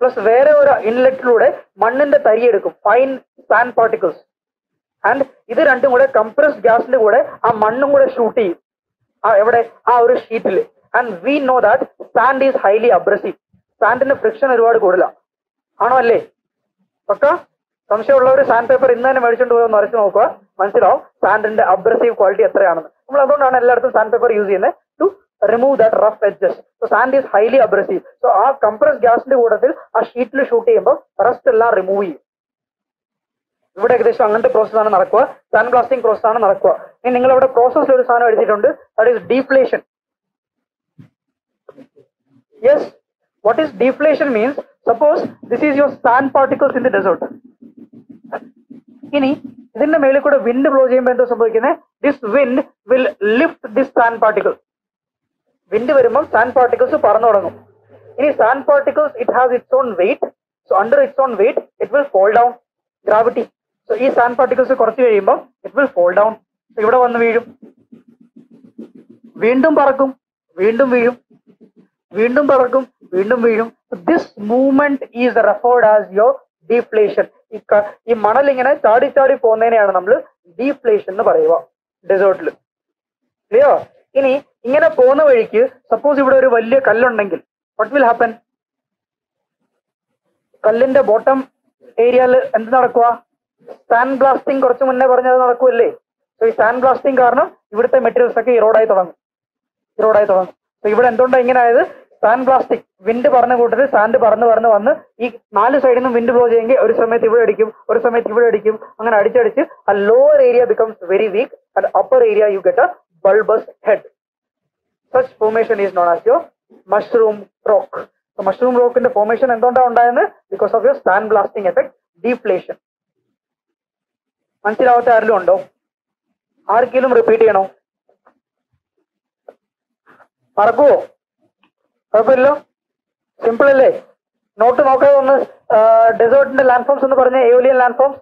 പ്ലസ് വേറെ ഒരു ഇൻലെറ്റിലൂടെ മണ്ണിന്റെ തരി എടുക്കും, ഫൈൻ സാൻഡ് പാർട്ടിക്കിൾസ്. ആൻഡ് ഇത് രണ്ടും കൂടെ കംപ്രസ്ഡ് ഗ്യാസിന്റെ കൂടെ ആ മണ്ണും കൂടെ ഷൂട്ട് ചെയ്യും എവിടെ, ആ ഒരു ഷീറ്റിൽ. And we know that sand is highly abrasive. സാൻഡിന് ഫ്രിക്ഷൻ ഒരുപാട് കൂടുതലാണ്, ആണോ അല്ലേ? പക്ക സംശയമുള്ളവർ സാൻഡ് പേപ്പർ ഇന്ന് തന്നെ മേടിച്ചുകൊണ്ട് പോയി നിറച്ച് നോക്കുക, മനസ്സിലാവും സാൻഡിന്റെ അബ്രസീവ് ക്വാളിറ്റി എത്രയാണെന്ന്. നമ്മൾ അതുകൊണ്ടാണ് എല്ലായിടത്തും സാൻഡ് പേപ്പർ യൂസ് ചെയ്യുന്നത്, to remove that rough edges. So sand is highly abrasive. So ആ കംപ്രസ്ഡ് ഗ്യാസിന്റെ കൂട്ടത്തിൽ ആ ഷീറ്റിൽ ഷൂട്ട് ചെയ്യുമ്പോൾ റസ്റ്റ് എല്ലാം റിമൂവ് ചെയ്യും. ഇവിടെ ഏകദേശം അങ്ങനത്തെ പ്രോസസ്സാണ് നടക്കുക, സാൻഡ് ബ്ലാസ്റ്റിംഗ് പ്രോസസ്സാണ് നടക്കുക. ഇനി നിങ്ങൾ അവിടെ പ്രോസസ്സിൽ ഒരു സാധനം എടുത്തിട്ടുണ്ട്, that is deflation. Yes, what is deflation means, suppose this is your sand particles in the desert. ഇനി ഇതിന്റെ മേളിൽ കൂടെ വിൻഡ് ബ്ലോ ചെയ്യുമ്പോൾ എന്താ സംഭവിക്കുന്നത്, this wind will lift this sand particle. Wind വരുമ്പോൾ സാൻഡ് പാർട്ടിക്കിൾസ് പറന്നു തുടങ്ങും. ഇനി sand particles it has its own weight. So under its own weight it will fall down, gravity. So ഈ സാൻഡ് പാർട്ടിക്കിൾസ് കുറച്ച് കഴിയുമ്പോൾ ഇറ്റ് വിൽ ഫോൾ ഡൗൺ. ഇവിടെ വന്ന് വീഴും, വീണ്ടും പറക്കും, വീണ്ടും വീഴും, വീണ്ടും പറക്കും, വീണ്ടും വീഴും. This movement is referred as your deflation. ഈ മണൽ ഇങ്ങനെ ചാടി ചാടി പോകുന്നതിനെയാണ് നമ്മൾ ഡീഫ്ലേഷൻ എന്ന് പറയുക ഡെസേർട്ടിൽ. ക്ലിയർ? ഇനി ഇങ്ങനെ പോകുന്ന വഴിക്ക് സപ്പോസ് ഇവിടെ ഒരു വലിയ കല്ലുണ്ടെങ്കിൽ വാട്ട് വിൽ ഹാപ്പൻ? കല്ലിന്റെ ബോട്ടം ഏരിയയിൽ എന്ത് നടക്കുക? സാൻഡ് ബ്ലാസ്റ്റിംഗ് കുറച്ച് മുന്നേ പറഞ്ഞത് നടക്കുമല്ലേ? സോ ഈ സാൻഡ് ബ്ലാസ്റ്റിംഗ് കാരണം ഇവിടുത്തെ മെറ്റീരിയൽസ് ഒക്കെ ഇറോഡായി തുടങ്ങും. സോ ഇവിടെ എന്തുകൊണ്ടാണ് ഇങ്ങനെ ആയത്? സാൻഡ് ബ്ലാസ്റ്റിംഗ്, വിൻഡ് പറഞ്ഞ കൂട്ടത്തിൽ സാൻഡ് പറന്ന് വന്ന് ഈ നാല് സൈഡിൽ നിന്നും വിൻഡ് ബ്ലോ ചെയ്യുമെങ്കിൽ ഒരു സമയത്ത് ഇവിടെ അടിക്കും, ഒരു സമയത്ത് ഇവിടെ അടിക്കും. അങ്ങനെ അടിച്ചടിച്ച് ആ lower area becomes very weak and upper area you get a bulbous head. Such formation is non as your mushroom rock. Mushroom റോക്കിന്റെ ഫോർമേഷൻ എന്തുകൊണ്ടാണ് ഉണ്ടായത്? Because of your sand blasting effect, deflation. മനസ്സിലാവാത്ത ആരെങ്കിലും ഉണ്ടോ? ആർക്കെങ്കിലും റിപ്പീറ്റ് ചെയ്യണോ? മറക്കുവോ? കുഴപ്പമില്ല, simple അല്ലേ? നോട്ട് നോക്കാതെ ഒന്ന് ഡെസേർട്ടിന്റെ ലാൻഡ്ഫോംസ് എന്ന് പറഞ്ഞ aeolian landforms.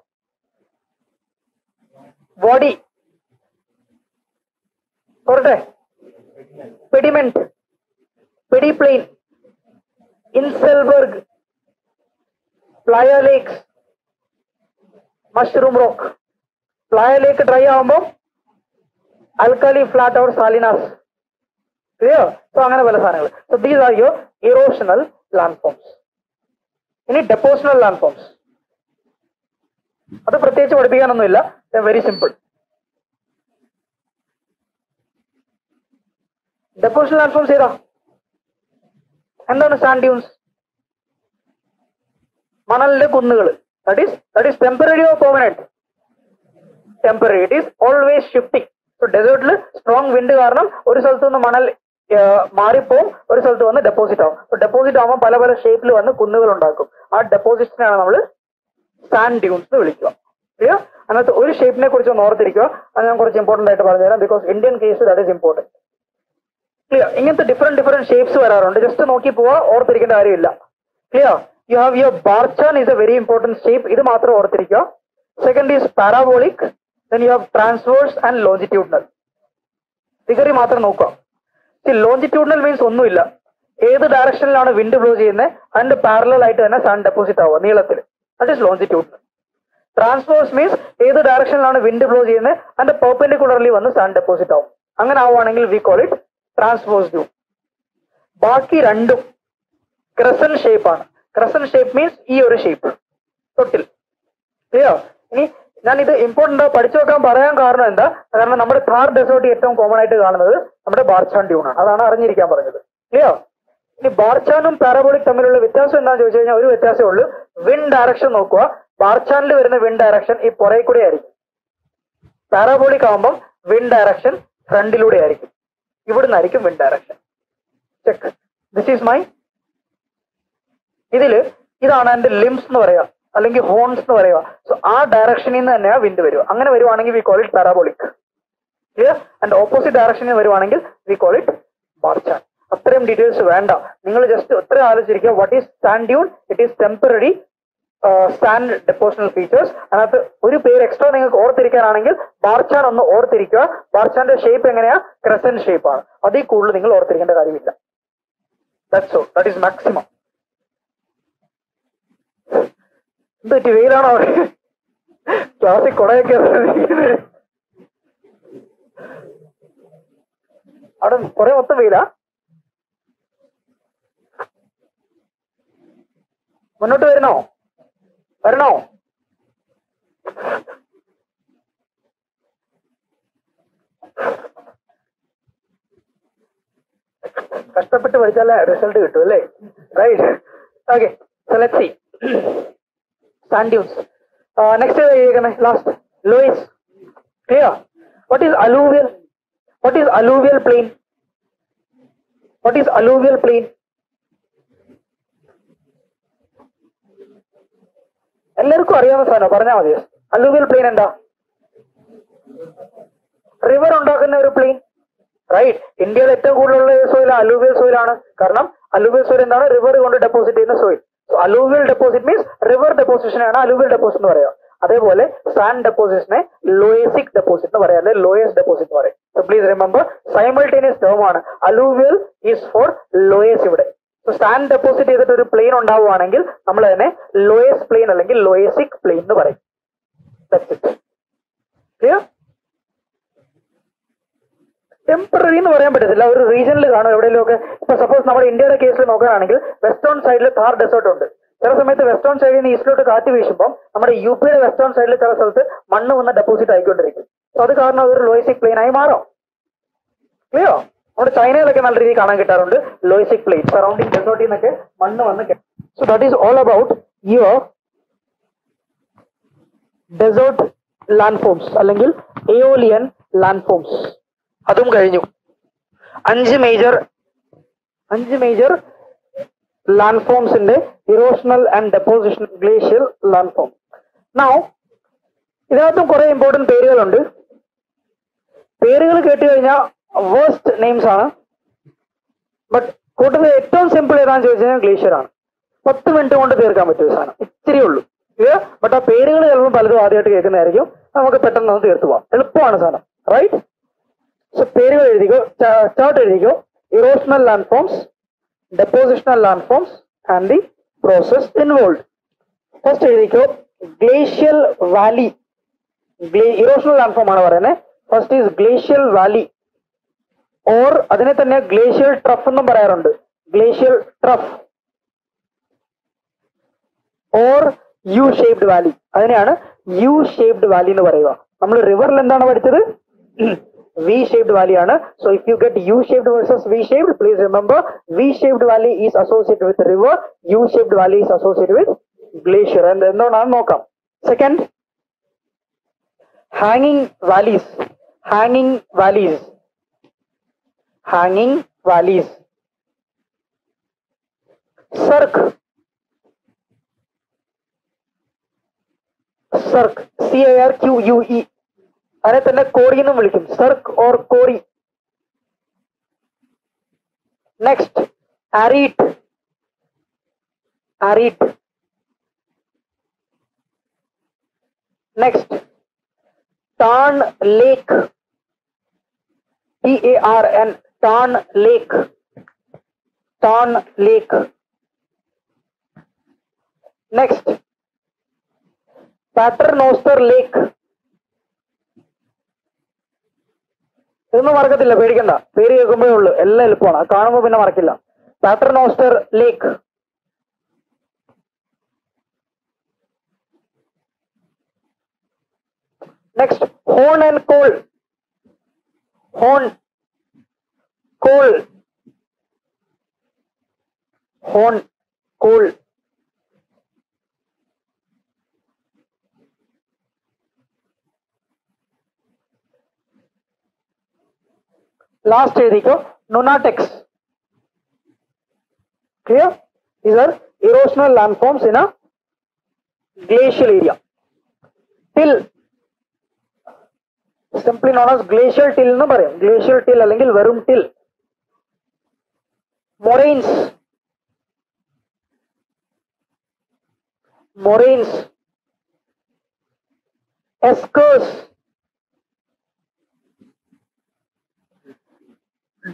Body pediment, pediplain, Inselberg, Playa Lakes, Mushroom Rock. Playa Lake dry aagumbo alkali flat or salinas. Clear? So these are your erosional landforms. Any depositional landforms. That's prathyekichu padipikkanonnum illa. They're very simple. Depositional landforms edha? എന്താണ് sand dunes? മണലിലെ കുന്നുകൾ. That is temporary or permanent? Temporary. It is always shifting. So ഡെസേർട്ടിൽ strong wind കാരണം ഒരു സ്ഥലത്ത് നിന്ന് മണൽ മാറിപ്പോവും, ഒരു സ്ഥലത്ത് വന്ന് ഡെപ്പോസിറ്റ് ആവും. സോ ഡെപ്പോസിറ്റ് ആവുമ്പോൾ പല പല ഷേപ്പിൽ വന്ന് കുന്നുകൾ ഉണ്ടാക്കും. ആ ഡെപ്പോസിറ്റിനാണ് നമ്മൾ സാൻഡ് ഡ്യൂൺസ് എന്ന് വിളിക്കുക. ക്ലിയർ? അതിനകത്ത് ഒരു ഷേപ്പിനെ കുറിച്ച് ഒന്ന് ഓർത്തിരിക്കുക. അത് ഞാൻ കുറച്ച് ഇമ്പോർട്ടൻ്റ് ആയിട്ട് പറഞ്ഞുതരാം, because Indian case that is important. Clear? ഇങ്ങനത്തെ ഡിഫറെന്റ് ഡിഫറെന്റ് ഷേപ്സ് വരാറുണ്ട്. ജസ്റ്റ് നോക്കി പോവാ, ഓർത്തിരിക്കേണ്ട കാര്യമില്ല. Clear? You have your barchan is a very important shape, ഇത് മാത്രം ഓർത്തിരിക്കുക. Second is parabolic, then you have transverse and longitudinal. ഫിഗറി മാത്രം നോക്കുക. ലോഞ്ചിറ്റ്യൂഡിനൽ മീൻസ് ഒന്നുമില്ല, ഏത് ഡയറക്ഷനിലാണ് വിൻഡ് ബ്ലോ ചെയ്യുന്നത് അതിന്റെ പാരലൽ ആയിട്ട് തന്നെ സാൻഡ് ഡെപ്പോസിറ്റ് ആവുക നീളത്തിൽ, that is longitudinal. Transverse means ഏത് ഡയറക്ഷനിലാണ് വിൻഡ് ബ്ലോ ചെയ്യുന്നത് അതിന്റെ പെർപെൻഡിക്കുലർലി വന്ന് സാൻഡ് ഡെപ്പോസിറ്റ് ആവും. അങ്ങനെ ആവുകയാണെങ്കിൽ we call it transverse dune. ബാക്കി രണ്ടും ക്രസന്റ് ഷേപ്പ് ആണ്. ക്രസന്റ് ഷേപ്പ് മീൻസ് ഈ ഒരു ഷേപ്പ് തൊട്ടിൽ. ക്ലിയർ? ഇനി ഞാൻ ഇത് ഇമ്പോർട്ടൻ്റ് പഠിച്ചു വെക്കാൻ പറയാൻ കാരണം എന്താ? കാരണം നമ്മുടെ താർ ഡെസേർട്ട് ഏറ്റവും കോമൺ ആയിട്ട് കാണുന്നത് നമ്മുടെ ബാർചാൻ ഡ്യൂൺ ആണ്. അതാണ് അറിഞ്ഞിരിക്കാൻ പറഞ്ഞത്. ക്ലിയർ? ഇനി ബാർചാനും പാരാബോളിക് തമ്മിലുള്ള വ്യത്യാസം എന്താണെന്ന് ചോദിച്ചു കഴിഞ്ഞാൽ ഒരു വ്യത്യാസമേ ഉള്ളൂ. വിൻഡ് ഡയറക്ഷൻ നോക്കുക. ബാർചാനിൽ വരുന്ന വിൻഡ് ഡയറക്ഷൻ ഈ പുറേ കൂടെ ആയിരിക്കും. പാരാബോളിക് ആകുമ്പം വിൻഡ് ഡയറക്ഷൻ ഫ്രണ്ടിലൂടെ ആയിരിക്കും. ഇവിടുന്ന് ആയിരിക്കും wind direction. Check. This is my, ഇതില് ഇതാണ് എന്റെ ലിംസ് എന്ന് പറയുക, അല്ലെങ്കിൽ ഹോൺസ് എന്ന് പറയുക. സോ ആ ഡയറക്ഷനിൽ നിന്ന് തന്നെയാണ് വിൻഡ് വരിക. അങ്ങനെ വരുവാണെങ്കിൽ we call it parabolic. Clear? And opposite ഡയറക്ഷനിൽ വരുവാണെങ്കിൽ വി കോൾ ഇറ്റ് ബാർചാൻ. അത്രയും ഡീറ്റെയിൽസ് വേണ്ട, നിങ്ങൾ ജസ്റ്റ് ഇത്രയും ആലോചിച്ചിരിക്കുക. What is sand dune? It is temporary sand depositional features. അതിനകത്ത് ഒരു പേര് എക്സ്ട്രാ നിങ്ങൾക്ക് ഓർത്തിരിക്കാനാണെങ്കിൽ ബാർചാൻ ഒന്ന് ഓർത്തിരിക്കുക. ബാർചാന്റെ ഷേപ്പ് എങ്ങനെയാ? ക്രസന്റ് ഷേപ്പ് ആണ്. അതിൽ കൂടുതൽ നിങ്ങൾ ഓർത്തിരിക്കേണ്ട കാര്യമില്ല. That's all. That is maximum. എന്ത് പറ്റി, വെയിലാണോ? ക്ലാസ്സിൽ കുടയൊക്കെ അവിടെ കുറെ മൊത്തം വെയിലാ. മുന്നോട്ട് വരുന്നോ? വരണോ? കഷ്ടപ്പെട്ട് പഠിച്ചാലേ റിസൾട്ട് കിട്ടും അല്ലേ? Right. Okay, so let's see sand dunes. Next എഴുതിയേക്കുന്നത് last loess. Clear? What is alluvial? What is alluvial plain? What is alluvial plain? എല്ലാവർക്കും അറിയാവുന്ന സാധനം പറഞ്ഞാൽ മതി. അലൂവിയൽ പ്ലെയിൻ എന്താ? റിവർ ഉണ്ടാക്കുന്ന ഒരു പ്ലെയിൻ. റൈറ്റ്? ഇന്ത്യയിൽ ഏറ്റവും കൂടുതലുള്ള സോയിൽ അലൂവിയൽ സോയിലാണ്. കാരണം അലൂവിയൽ സോയിൽ എന്താണ്? റിവർ കൊണ്ട് ഡെപ്പോസിറ്റ് ചെയ്യുന്ന soil. So alluvial deposit means river ഡെപ്പോസിഷനാണ് അലൂവിയൽ ഡെപ്പോസിറ്റ് എന്ന് പറയുക. അതേപോലെ സാൻഡ് ഡെപ്പോസിറ്റിനെ ലോയസിക് ഡെപ്പോസിറ്റ് എന്ന് പറയാം, അല്ലെങ്കിൽ ലോയസ് ഡെപ്പോസിറ്റ് എന്ന് പറയും. So please remember, simultaneous term ആണ്. അലൂവിയൽ ഈസ് ഫോർ ലോയസ് ഇവിടെ. സോ സാൻഡ് ഡെപ്പോസിറ്റ് ചെയ്തിട്ട് ഒരു പ്ലെയിൻ ഉണ്ടാവുകയാണെങ്കിൽ നമ്മൾ അതിനെ ലോയസ് പ്ലെയിൻ അല്ലെങ്കിൽ ലോയസിക് പ്ലെയിൻ എന്ന് പറയും. ക്ലിയർ? ടെമ്പററി എന്ന് പറയാൻ പറ്റത്തില്ല, ഒരു റീജിയനിൽ കാണും എവിടെയെങ്കിലും ഒക്കെ. ഇപ്പൊ സപ്പോസ് നമ്മുടെ ഇന്ത്യയുടെ കേസിൽ നോക്കുകയാണെങ്കിൽ വെസ്റ്റേൺ സൈഡിൽ താർ ഡെസേർട്ട് ഉണ്ട്. ചില സമയത്ത് വെസ്റ്റേൺ സൈഡിൽ നിന്ന് ഈസ്റ്റിലോട്ട് കാറ്റ് വീശുമ്പോൾ നമ്മുടെ യു പിയുടെ വെസ്റ്റേൺ സൈഡിൽ ചില സ്ഥലത്ത് മണ്ണ് വന്ന ഡെപ്പോസിറ്റ് ആയിക്കൊണ്ടിരിക്കും. സോ അത് കാരണം അതൊരു ലോയസിക് പ്ലെയിൻ ആയി മാറും. ക്ലിയർ? നമ്മുടെ ചൈനയിലൊക്കെ നല്ല രീതിയിൽ കാണാൻ കിട്ടാറുണ്ട് ലോയിസിക് പ്ലെയിൻ. സറൗണ്ടിങ് ഡെസേർട്ടിൽ നിന്നൊക്കെ മണ്ണ് വന്ന് കിട്ടും. So that is all about your desert landforms അല്ലെങ്കിൽ എയോലിയൻ ലാൻഡ്ഫോംസ്. അതും കഴിഞ്ഞു. അഞ്ച് മേജർ ലാൻഡ്ഫോംസിന്റെ erosional and deposition glacial landform. Now ഇതിനകത്തും കുറെ ഇമ്പോർട്ടന്റ് പേരുകളുണ്ട്. പേരുകൾ കേട്ടുകഴിഞ്ഞാൽ വേസ്റ്റ് നെയിംസ് ആണ്. ബട്ട് കൂട്ടത്തിൽ ഏറ്റവും സിമ്പിൾ ഏതാണെന്ന് ചോദിച്ചു കഴിഞ്ഞാൽ ഗ്ലേഷ്യർ ആണ്. 10 മിനിറ്റ് കൊണ്ട് തീർക്കാൻ പറ്റും സാധനം, ഇത്തിരി ഉള്ളൂ. ബട്ട് ആ പേരുകൾ ചിലപ്പോൾ പലതും ആദ്യമായിട്ട് കേൾക്കുന്നതായിരിക്കും, നമുക്ക് പെട്ടെന്ന് അത് തീർത്തു പോവാം, എളുപ്പമാണ് സാധനം. റൈറ്റ്? സോ പേരുകൾ എഴുതിക്കോ, ചാർട്ട് എഴുതിക്കോ. Erosional landforms, depositional landforms, and the process involved. First, glacial valley. Erosional landform ആണ്. First is glacial valley. Or അതിനെ തന്നെ glacial trough എന്നും പറയാറുണ്ട്. Glacial trough or U-shaped valley. അതിനെയാണ് U-shaped valley എന്ന് പറയുക. നമ്മൾ റിവറിൽ എന്താണ് പഠിച്ചത്? V-shaped valley ആണ്. So if you get U-shaped versus V-shaped, please remember V-shaped valley is associated with river, U-shaped valley is associated with glacier. And then എന്താണ് നോക്കാം. Second, hanging valleys. Hanging valleys. Hanging valleys. Cirque. Cirque. C-A-R-Q-U-E. And then Kori enum vilikum. Cirque or Kori. Next. Arete. Arete. Next. Tarn Lake, T-A-R-N, Tarn Lake, Tarn Lake. Next, Paternoster Lake. ഇതൊന്നും മറക്കത്തില്ല, പേടിക്കണ്ട, പേര് കേൾക്കുമ്പോഴേ ഉള്ളൂ, എല്ലാം എളുപ്പമാണ്, കാണുമ്പോ പിന്നെ മറക്കില്ല. Paternoster Lake. Next, horn and coal. Horn, coal, horn, coal. Last देखो, nonatex. Clear? These are erosional landforms in a glacial area. Till simply known as glacial till nu parayam. Glacial till allengil verum till. Moraines. Moraines. Eskers.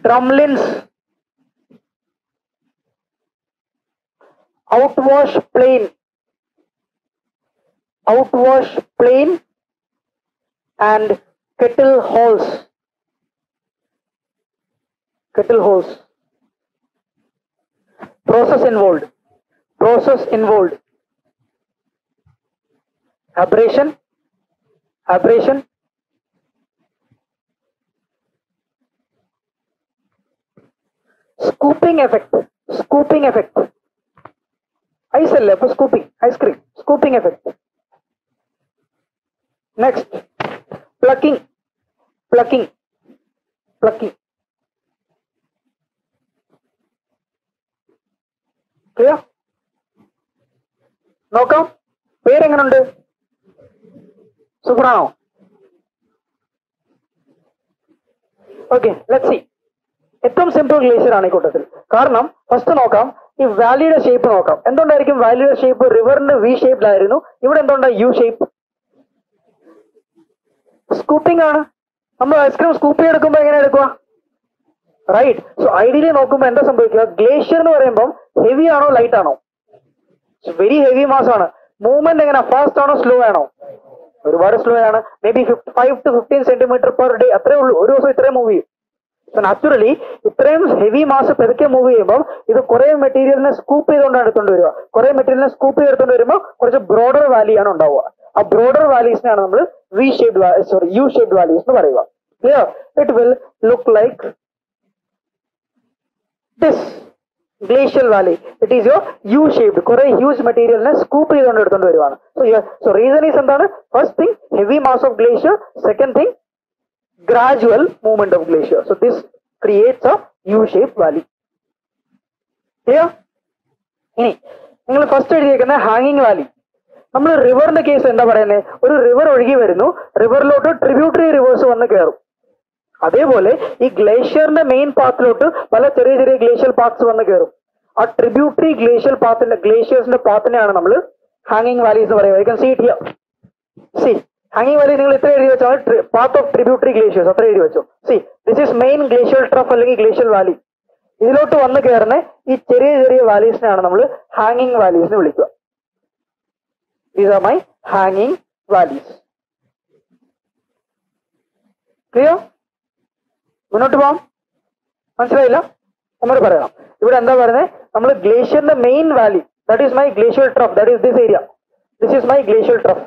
Drumlins. Outwash plain. Outwash plain and kettle holes. Kettle holes. Process involved. Process involved. Abrasion. Abrasion. Scooping effect. Scooping effect. Ice for scooping. Ice cream. Scooping effect. Next. Plucking. Plucking. Plucking. Clear? Nokam? Where are you going? Suprano. Okay, let's see. It's simple glacier. Karnam, first nokam, if valley shape nokam. And don't direct valley shape, river and V shape. You would not U shape. Scooping ആണ്. നമ്മൾ ice cream scoop ചെയ്തെടുക്കുമ്പോ എങ്ങനെ എടുക്കുക? Right. So ideally നോക്കുമ്പോ എന്താ സംഭവിക്കുക? Glacier എന്ന് പറയുമ്പോൾ heavy ആണോ ലൈറ്റ് ആണോ? വെരി ഹെവി മാസ് ആണ്. മൂവ്മെന്റ് എങ്ങനെ? ഫാസ്റ്റ് ആണോ സ്ലോ ആണോ? ഒരുപാട് സ്ലോ ആണ്. May be 5 to 15 centimetre per day, അത്രേ ഉള്ളൂ. ഒരു ദിവസം ഇത്രയും മൂവ് ചെയ്യും. സോ നാച്ചുറലി ഇത്രയും ഹെവി മാസ് പെതുക്കെ മൂവ് ചെയ്യുമ്പോൾ ഇത് കുറെ മെറ്റീരിയലിനെ സ്കൂപ്പ് ചെയ്തുകൊണ്ട് എടുത്തോണ്ട് വരിക. കുറെ മെറ്റീരിയലിനെ സ്കൂപ്പ് ചെയ്തെടുത്തോണ്ട് വരുമ്പോൾ കുറച്ച് ബ്രോഡർ വാലിയാണ് ഉണ്ടാവുക. ആ ബ്രോഡർ വാലീസിനാണ് നമ്മൾ U-shaped valleys എന്ന് പറയുക. Clear? It will look like this glacial valley. It is your U-shaped. കുറെ ഹ്യൂജ് മെറ്റീരിയലിനെ സ്കൂപ്പ് ചെയ്തുകൊണ്ട് എടുത്തോണ്ട് വരുവാണ്. സോ റീസൺ ഈസ് എന്താണ്? First thing heavy mass of glacier, second thing gradual movement of glacier. So this creates a U-shaped valley. Clear? ഇനി നിങ്ങൾ first എഴുതിയേക്കുന്ന ഹാങ്ങിങ് Valley. നമ്മൾ റിവറിന്റെ കേസ് എന്താ പറയുന്നത്? ഒരു റിവർ ഒഴുകി വരുന്നു, റിവറിലോട്ട് ട്രിബ്യൂട്ടറി റിവേഴ്സ് വന്ന് കയറും. അതേപോലെ ഈ ഗ്ലേഷ്യറിന്റെ മെയിൻ പാത്തിലോട്ട് പല ചെറിയ ചെറിയ ഗ്ലേഷ്യൽ പാത്ത്സ് വന്ന് കയറും. ആ ട്രിബ്യൂട്ടറി ഗ്ലേഷ്യൽ പാത്തിന്റെ ഗ്ലേഷ്യേഴ്സിന്റെ പാത്തിനെയാണ് നമ്മൾ ഹാങ്ങിങ് വാലീസ് എന്ന് പറയുന്നത്. You can see it here. See ഹാങ്ങിങ് വാലി നിങ്ങൾ ഇത്ര എഴുതി വെച്ചാൽ പാത്ത് ഓഫ് ട്രിബ്യൂട്ടറി ഗ്ലേഷ്യേഴ്സ് അത്ര എഴുതി വെച്ചു. See this is main glacial trough അല്ലെങ്കിൽ ഗ്ലേഷ്യൽ വാലി. ഇതിലോട്ട് വന്ന് കയറുന്ന ഈ ചെറിയ ചെറിയ വാലീസിനാണ് നമ്മൾ ഹാങ്ങിങ് വാലീസ് എന്ന് വിളിക്കുക. These are my hanging valleys. Clear? മുന്നോട്ട് പോകാം. മനസ്സിലായില്ല? നമ്മൾ പറയണം. ഇവിടെ എന്താ പറയുന്നത്? നമ്മൾ ഗ്ലേഷ്യറിന്റെ main valley, that is my glacial trough, that is this area, this is my glacial trough.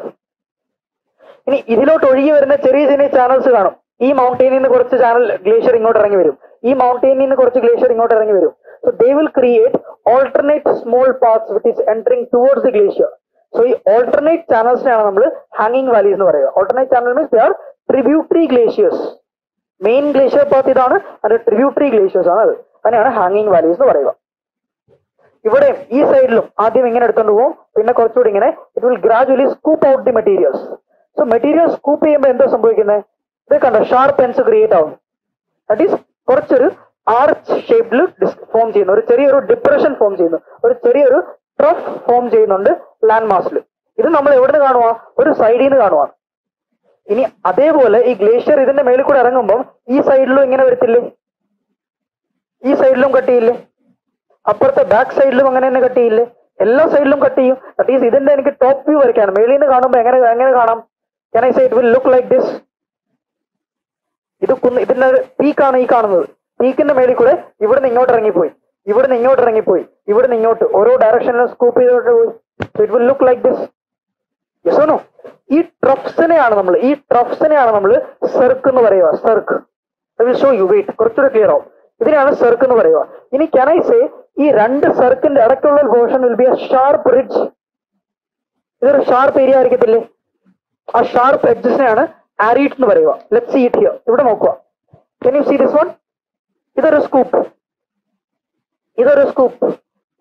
ഇനി ഇതിലോട്ട് ഒഴുകി വരുന്ന ചെറിയ ചെറിയ ചാനൽസ് കാണും. ഈ മൗണ്ടൈനിൽ നിന്ന് കുറച്ച് ചാനൽ ഗ്ലേഷ്യർ ഇങ്ങോട്ട് ഇറങ്ങി വരും, ഈ മൗണ്ടൈനിൽ നിന്ന് കുറച്ച് ഗ്ലേഷ്യർ ഇങ്ങോട്ട് ഇറങ്ങി വരും. So they will create alternate small paths which is entering towards the glacier. So ഈ ഓൾട്ടർനേറ്റ് ചാനൽസിനാണ് നമ്മൾ ഹാങ്ങിങ് വാലീസ് എന്ന് പറയുക. Alternate channel means they are tributary glaciers. Main glacier path ഇതാണ്, അത് ട്രിബ്യൂട്ടറി ഗ്ലേഷ്യേഴ്സ് ആണ്, അത് തന്നെയാണ് ഹാങ്ങിങ് വാലീസ് എന്ന് പറയുക. ഇവിടെ ഈ സൈഡിലും ആദ്യം ഇങ്ങനെ എടുത്തുകൊണ്ട് പോകും, പിന്നെ കുറച്ചുകൂടി ഇങ്ങനെ. It will gradually scoop out the materials. So material scoop ചെയ്യുമ്പോൾ എന്താ സംഭവിക്കുന്നത്? ഇത് കണ്ടോ, ഷാർപ്പ് എൻസ് ക്രിയേറ്റ് ആവും. ദാറ്റ് ഈസ് കുറച്ചൊരു ആർച്ച് ഷേപ്പിൽ ഫോം ചെയ്യുന്നു, ഒരു ചെറിയൊരു ഡിപ്രഷൻ ഫോം ചെയ്യുന്നു, ഒരു ചെറിയൊരു ട്രഫ് ഫോം ചെയ്യുന്നുണ്ട് ലാൻഡ് മാസിൽ. ഇത് നമ്മൾ എവിടെ നിന്ന് കാണുവാ? ഒരു സൈഡിൽ നിന്ന് കാണുവാണ്. ഇനി അതേപോലെ ഈ ഗ്ലേഷ്യർ ഇതിന്റെ മേളിൽ കൂടെ ഇറങ്ങുമ്പോൾ ഈ സൈഡിലും ഇങ്ങനെ വരത്തില്ലേ? ഈ സൈഡിലും കട്ട് ചെയ്യില്ലേ? അപ്പുറത്തെ ബാക്ക് സൈഡിലും അങ്ങനെ തന്നെ കട്ട് ചെയ്യില്ലേ? എല്ലാ സൈഡിലും കട്ട് ചെയ്യും. അറ്റ്ലീസ്റ്റ് ഇതിന്റെ എനിക്ക് ടോപ്പ് വ്യൂ വരയ്ക്കാണ്. മേളിൽ നിന്ന് കാണുമ്പോൾ എങ്ങനെ എങ്ങനെ കാണാം? Can I say it will look like this? ഇത് ഇതിന്റെ പീക്കാണ് ഈ കാണുന്നത്. പീക്കിന്റെ മേളിൽ കൂടെ ഇവിടെ നിന്ന് ഇങ്ങോട്ട് ഇറങ്ങിപ്പോയി, ഇവിടെ നിന്ന് ഇങ്ങോട്ട് ഇറങ്ങിപ്പോയി, ഇവിടെ നിന്ന് ഇങ്ങോട്ട് ഓരോ ഡയറക്ഷനിലും സ്കൂപ്പ് ചെയ്തോട്ട് പോയി. So it will look like this. Yes or no? ഈ ട്രഫ്സിനെയാണ് നമ്മൾ സെർക്ക് എന്ന് പറയുക. Cirque, I will show you, wait, കുറച്ചുകൂടെ ക്ലിയർ ആവും. ഇതിനെയാണ് സെർക്ക് എന്ന് പറയുക. ഇനി ക്യാൻ ഐ സേ ഈ രണ്ട് സെർക്കിന്റെ ഇടയ്ക്കുള്ള portion will be a sharp ridge. ഇതൊരു ഷാർപ്പ് ഏരിയ ആയിരിക്കത്തില്ലേ? ആ ഷാർപ്പ് എഡ്ജസിനെയാണ് ആരീറ്റ് എന്ന് പറയുക. Let see it here. ഇവിടെ നോക്കുക. Can you see this one? ഇതൊരു സ്കൂപ്പ്, ഇതൊരു സ്കൂപ്പ്,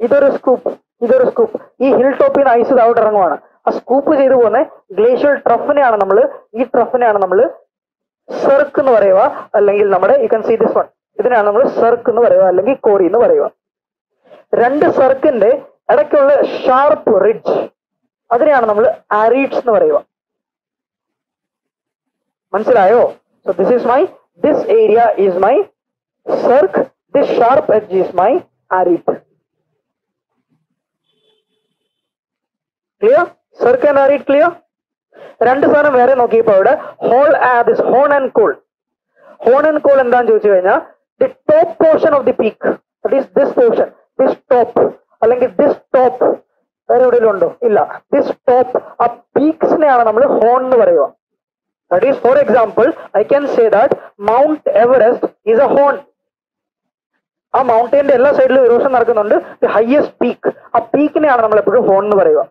ഇതൊരു സ്കൂപ്പ്, ഇതൊരു സ്കൂപ്പ്. ഈ ഹിൽ ടോപ്പിൽ നിന്ന് ഐസ് താഴോട്ട് ഇറങ്ങുവാണ്. ആ സ്കൂപ്പ് ചെയ്തു പോകുന്ന ഗ്ലേഷ്യൽ ട്രഫിനെയാണ് നമ്മൾ സെർക്ക് എന്ന് പറയുക. അല്ലെങ്കിൽ നമ്മുടെ you can see this one, ഇതിനാണ് നമ്മൾ സെർക്ക് എന്ന് പറയുക, അല്ലെങ്കിൽ കോറി എന്ന് പറയുക. രണ്ട് സെർക്കിന്റെ ഇടയ്ക്കുള്ള ഷാർപ്പ് റിഡ്ജ്, അതിനെയാണ് നമ്മൾ ആരീറ്റ്സ് എന്ന് പറയുക. മനസ്സിലായോ? So this is my, this area is my cirque, this sharp edge is my arete. Clear? Cirque and arete clear? രണ്ട് സാധനം വേറെ നോക്കിയപ്പോ അവിടെ whole this horn and col. Horn and col എന്താന്ന് ചോദിച്ചു കഴിഞ്ഞാൽ the top portion of the peak, this portion, this top, അല്ലെങ്കിൽ this top. വേറെ എവിടെയെങ്കിലും ഉണ്ടോ? ഇല്ല. ദിസ് ടോപ്പ്, ആ പീക്സിനെയാണ് നമ്മൾ ഹോൺ എന്ന് പറയുക. That is, for example, I can say that Mount Everest is a horn. ആ മൗണ്ടൈൻ്റെ എല്ലാ സൈഡിലും ഇറോഷൻ നടക്കുന്നുണ്ട്. ദി ഹൈയസ്റ്റ് പീക്ക്, ആ പീക്കിനെയാണ് നമ്മൾ എപ്പോഴും ഹോൺ എന്ന് പറയുക.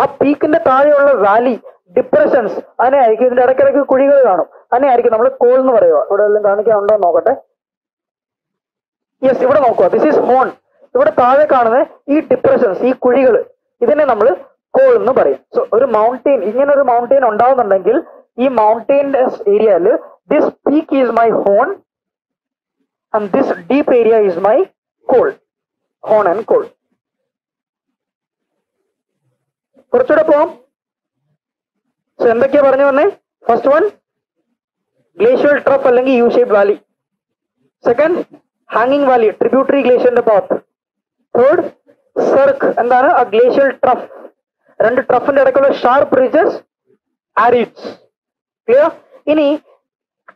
ആ പീക്കിന്റെ താഴെയുള്ള വാലി, ഡിപ്രഷൻസ്, അതിനായിരിക്കും ഇതിന്റെ ഇടയ്ക്കിടയ്ക്ക് കുഴികൾ കാണും, അതിനായിരിക്കും നമ്മൾ കോൾ എന്ന് പറയുക. ഇവിടെ എല്ലാം കാണിക്കാനുണ്ടോ നോക്കട്ടെ. യെസ്, ഇവിടെ നോക്കുക, ദിസ് ഈസ് ഹോൺ. ഇവിടെ താഴെ കാണുന്ന ഈ ഡിപ്രഷൻസ്, ഈ കുഴികൾ, ഇതിനെ നമ്മൾ കോൾ എന്ന് പറയും. സോ ഒരു മൗണ്ടൈൻ, ഇങ്ങനെ ഒരു മൗണ്ടൈൻ ഉണ്ടാവുന്നുണ്ടെങ്കിൽ ഈ മൗണ്ടൈൻസ് ഏരിയയിൽ this peak is my horn and this deep area is my col. Horn and col. കുറച്ചുകൂടെ പോവാം. സോ എന്തൊക്കെയാ പറഞ്ഞു വന്നേ? ഫസ്റ്റ് വൺ ഗ്ലേഷ്യൽ ട്രഫ് അല്ലെങ്കിൽ യു ഷേപ്പ് വാലി. സെക്കൻഡ് ഹാങ്ങിങ് വാലി, ട്രിബ്യൂട്ടറി ഗ്ലേഷ്യറിന്റെ പാത്ത്. തേർഡ് സെർക്ക്, എന്താണ് ആ ഗ്ലേഷ്യൽ ട്രഫ്, രണ്ട് ട്രഫിന്റെ ഇടയ്ക്കുള്ള ഷാർപ്പ് റിഡ്ജസ്, ആരീറ്റ്സ്. ക്ലിയർ? ഇനി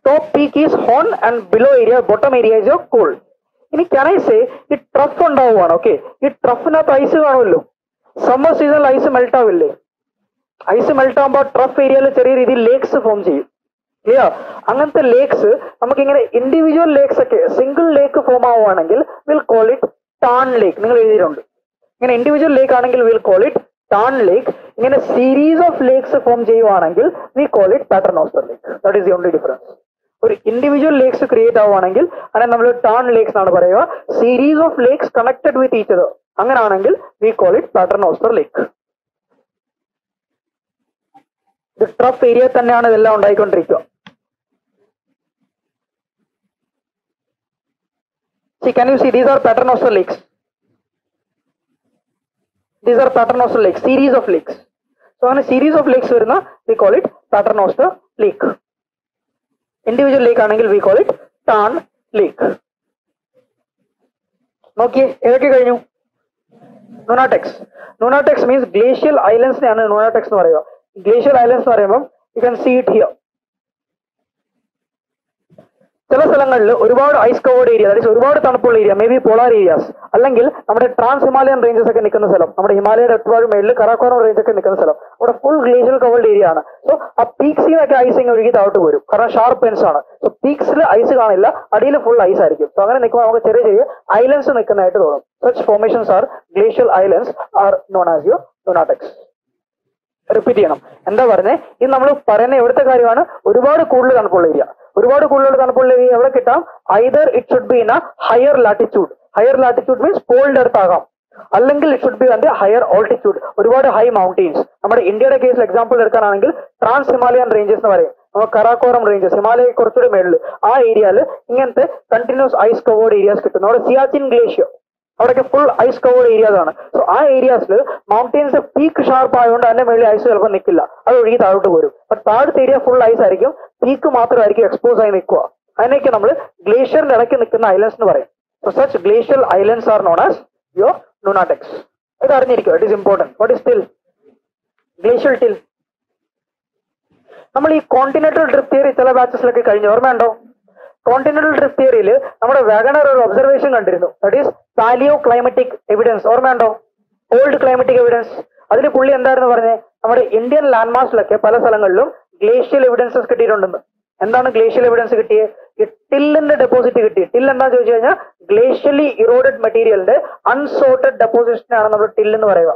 top peak is horn and below area, bottom area is your col. ഇനി ക്യാൻ ഐ സേ ഈ ട്രഫ് ഉണ്ടാവുകയാണ്. ഓക്കെ, ഈ ട്രഫിനകത്ത് ഐസ് കാണുമല്ലോ. സമ്മർ സീസണിൽ ഐസ് മെൽട്ട് ആവില്ലേ? ഐസ് മെൽട്ട് ആകുമ്പോൾ ട്രഫ് ഏരിയയിൽ ചെറിയ രീതിയിൽ ലേക്സ് ഫോം ചെയ്യും. ക്ലിയർ? അങ്ങനത്തെ ലേക്സ് നമുക്കിങ്ങനെ ഇൻഡിവിജ്വൽ ലേക്സ് ഒക്കെ, സിംഗിൾ ലേക്ക് ഫോം ആവുകയാണെങ്കിൽ will call it tarn lake. നിങ്ങൾ എഴുതിയിട്ടുണ്ട്. ഇങ്ങനെ ഇൻഡിവിജ്വൽ ലേക്ക് ആണെങ്കിൽ will call it tarn lake. ഇങ്ങനെ സീരീസ് ഓഫ് ലേക്സ് ഫോം ചെയ്യുവാണെങ്കിൽ we call it paternoster lake. That is the only difference. ഒരു individual lakes create ആവുകയാണെങ്കിൽ അങ്ങനെ നമ്മൾ ടാൺ ലേക്സ് എന്നാണ് പറയുക. Series of lakes connected with each other, അങ്ങനാണെങ്കിൽ we call it paternoster lake. ഇത് trough area തന്നെയാണ് ഇതെല്ലാം ഉണ്ടായിക്കൊണ്ടിരിക്കുക. See, can you see these are paternoster lakes. These are Paternoster Lakes, series of lakes. So on a series of lakes varuna we call it Paternoster Lake. Individual lake anengil we call it Tarn Lake. നോക്കി ഇതൊക്കെ കഴിഞ്ഞു. Nunataks, nunataks means glacial ഐലൻഡ്സിനെ ആണ് nunataks എന്ന് പറയുക. Glacial islands എന്ന് പറയുമ്പോൾ you can see it here. ചില സ്ഥലങ്ങളിൽ ഒരുപാട് ഐസ് കവേർഡ് ഏരിയ, അതായത് ഒരുപാട് തണുപ്പുള്ള area, may be polar areas, അല്ലെങ്കിൽ നമ്മുടെ ട്രാൻസ് ഹിമാലയൻ റേഞ്ചസ് ഒക്കെ നിൽക്കുന്ന സ്ഥലം, നമ്മുടെ ഹിമാലയയുടെ ഒരുപാട് മേളിൽ കരാക്കോറം റേഞ്ച് ഒക്കെ നിൽക്കുന്ന സ്ഥലം, അവിടെ ഫുൾ ഗ്ലേഷ്യൽ കവേർഡ് ഏരിയ ആണ്. സോ ആ പീക്സിനൊക്കെ ഐസ് ഇങ്ങനെ ഒഴുകി താഴോട്ട് വരും, കാരണം ഷാർപ്പ് എൻസ് ആണ്. സോ പീക്സിൽ ഐസ് കാണില്ല, അടിയിൽ ഫുൾ ഐസ് ആയിരിക്കും. സോ അങ്ങനെ നിൽക്കുമ്പോൾ നമുക്ക് ചെറിയ ചെറിയ ഐലൻഡ്സ് നിൽക്കുന്നതായിട്ട് തോന്നും. Such formations are glacial islands are known as your nunataks. Repeat ചെയ്യണം, എന്താ പറഞ്ഞത്? ഇത് നമ്മൾ പറയുന്ന എവിടുത്തെ കാര്യമാണ്? ഒരുപാട് കൂടുതൽ തണുപ്പുള്ള ഏരിയ. ഒരുപാട് കൂടുതൽ തണുപ്പുള്ള ഏരിയ എവിടെ കിട്ടാം? Either it should be in a higher latitude. Higher latitude means cold earth ആകാം, അല്ലെങ്കിൽ ഇറ്റ് ഷുഡ് ബി അതിന്റെ ഹയർ ഓൾട്ടിറ്റ്യൂഡ്, ഒരുപാട് ഹൈ മൗണ്ടൈൻസ്. നമ്മുടെ ഇന്ത്യയുടെ കേസിൽ എക്സാമ്പിൾ എടുക്കാനാണെങ്കിൽ ട്രാൻസ് ഹിമാലയൻ റേഞ്ചസ് എന്ന് പറയും. നമ്മൾ കരാക്കോറം റേഞ്ചസ്, ഹിമാലയ കുറച്ചുകൂടി മേളിൽ, ആ ഏരിയയിൽ ഇങ്ങനത്തെ കണ്ടിന്യൂസ് ഐസ് കവേർഡ് ഏരിയാസ് കിട്ടുന്നു. അവിടെ സിയാച്ചിൻ ഗ്ലേഷ്യോ, അവിടെയൊക്കെ ഫുൾ ഐസ് കവേർഡ് ഏരിയാസ് ആണ്. സോ ആ ഏരിയാസിൽ മൗണ്ടൈൻസ് പീക്ക് ഷാർപ്പ് ആയതുകൊണ്ട് അതിന്റെ മേളിൽ ഐസ് ചിലപ്പോൾ നിൽക്കില്ല, അത് ഒഴുകി താഴോട്ട് വരും. ബട്ട് താഴത്തെ ഏരിയ ഫുൾ ഐസ് ആയിരിക്കും, പീക്ക് മാത്രമായിരിക്കും എക്സ്പോസ് ആയി നിൽക്കുക. അതിനൊക്കെ നമ്മൾ ഗ്ലേഷ്യറിന്റെ ഇടയ്ക്ക് നിൽക്കുന്ന ഐലൻഡ്സ് എന്ന് പറയും. So such glacial islands are known as your nunataks. ഇത് അറിഞ്ഞിരിക്കും, it is important. What is till? Glacial till. നമ്മൾ ഈ കോണ്ടിനെന്റൽ ഡ്രിഫ്റ്റ് തിയറി ചില ബാച്ചസിലൊക്കെ കഴിഞ്ഞ ഓർമ്മയുണ്ടോ? കോണ്ടിനെന്റൽ ഡ്രിഫ്റ്റ് തിയറിയിൽ നമ്മുടെ വാഗണർ ഒരു ഒബ്സർവേഷൻ കണ്ടിരുന്നു, that is paleo climatic evidence. ഓർമ്മയുണ്ടോ? Old climatic evidence. അതിൽ പുള്ളി എന്തായിരുന്നു പറഞ്ഞത്? നമ്മുടെ ഇന്ത്യൻ ലാൻഡ്മാർക്കിലൊക്കെ പല സ്ഥലങ്ങളിലും ഗ്ലേഷ്യൽ എവിഡൻസസ് കിട്ടിയിട്ടുണ്ടെന്ന്. എന്താണ് ഗ്ലേഷ്യൽ എവിഡൻസ് കിട്ടിയത്? ഈ ടില്ലിന്റെ ഡെപ്പോസിറ്റ് കിട്ടി. ടിൽ എന്താ ചോദിച്ചു കഴിഞ്ഞാൽ ഗ്ലേഷ്യലി ഇറോഡഡ് മെറ്റീരിയലിന്റെ അൺസോർട്ടഡ് ഡെപ്പോസിഷനാണ് നമ്മൾ ടിൽ എന്ന് പറയുക.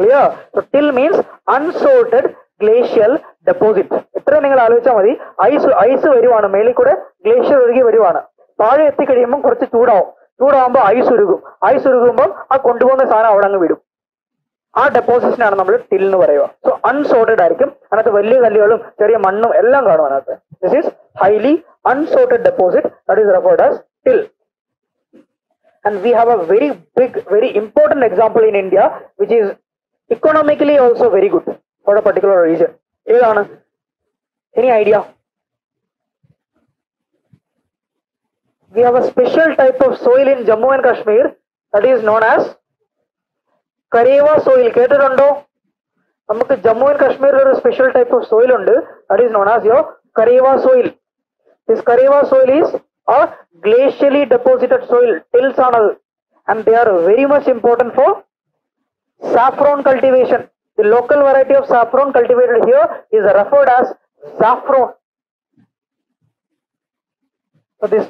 Clear? So till means unsorted glacial deposit. ഇത്രയും നിങ്ങൾ ആലോചിച്ചാൽ മതി. ഐസ് വരുവാണ്, മേളിൽ കൂടെ ഗ്ലേഷ്യർ ഒഴുകി വരുവാണ്, താഴെ എത്തിക്കഴിയുമ്പോൾ കുറച്ച് ചൂടാവും, ചൂടാവുമ്പോൾ ഐസ് ഉരുകും, ഐസ് ഉരുകുമ്പോൾ ആ കൊണ്ടുപോകുന്ന സാധനം അവിടെ അങ്ങ് വിടും. ആ ഡെപ്പോസിഷനാണ് നമ്മൾ ടിൽ എന്ന് പറയുക. സോ അൺസോർട്ടഡ് ആയിരിക്കും, അതിനകത്ത് വലിയ കല്ലുകളും ചെറിയ മണ്ണും എല്ലാം കാണും അതിനകത്ത്. This is highly unsorted deposit, that is referred as till. And we have a very big, very important example in India, which is economically also very good for a particular region. ഏതാണ്? any idea? we have a special type of soil in Jammu and Kashmir that is known as Karewa soil. കേട്ടിട്ടുണ്ടോ? നമുക്ക് Jammu and കാശ്മീരിൽ ഒരു special type of soil ഉണ്ട്, that is known as your Karewa soil. this Karewa soil is a glacially deposited soil, tills ആണ്, and they are very much important for saffron cultivation. the local variety of saffron cultivated here is referred as saffron. so this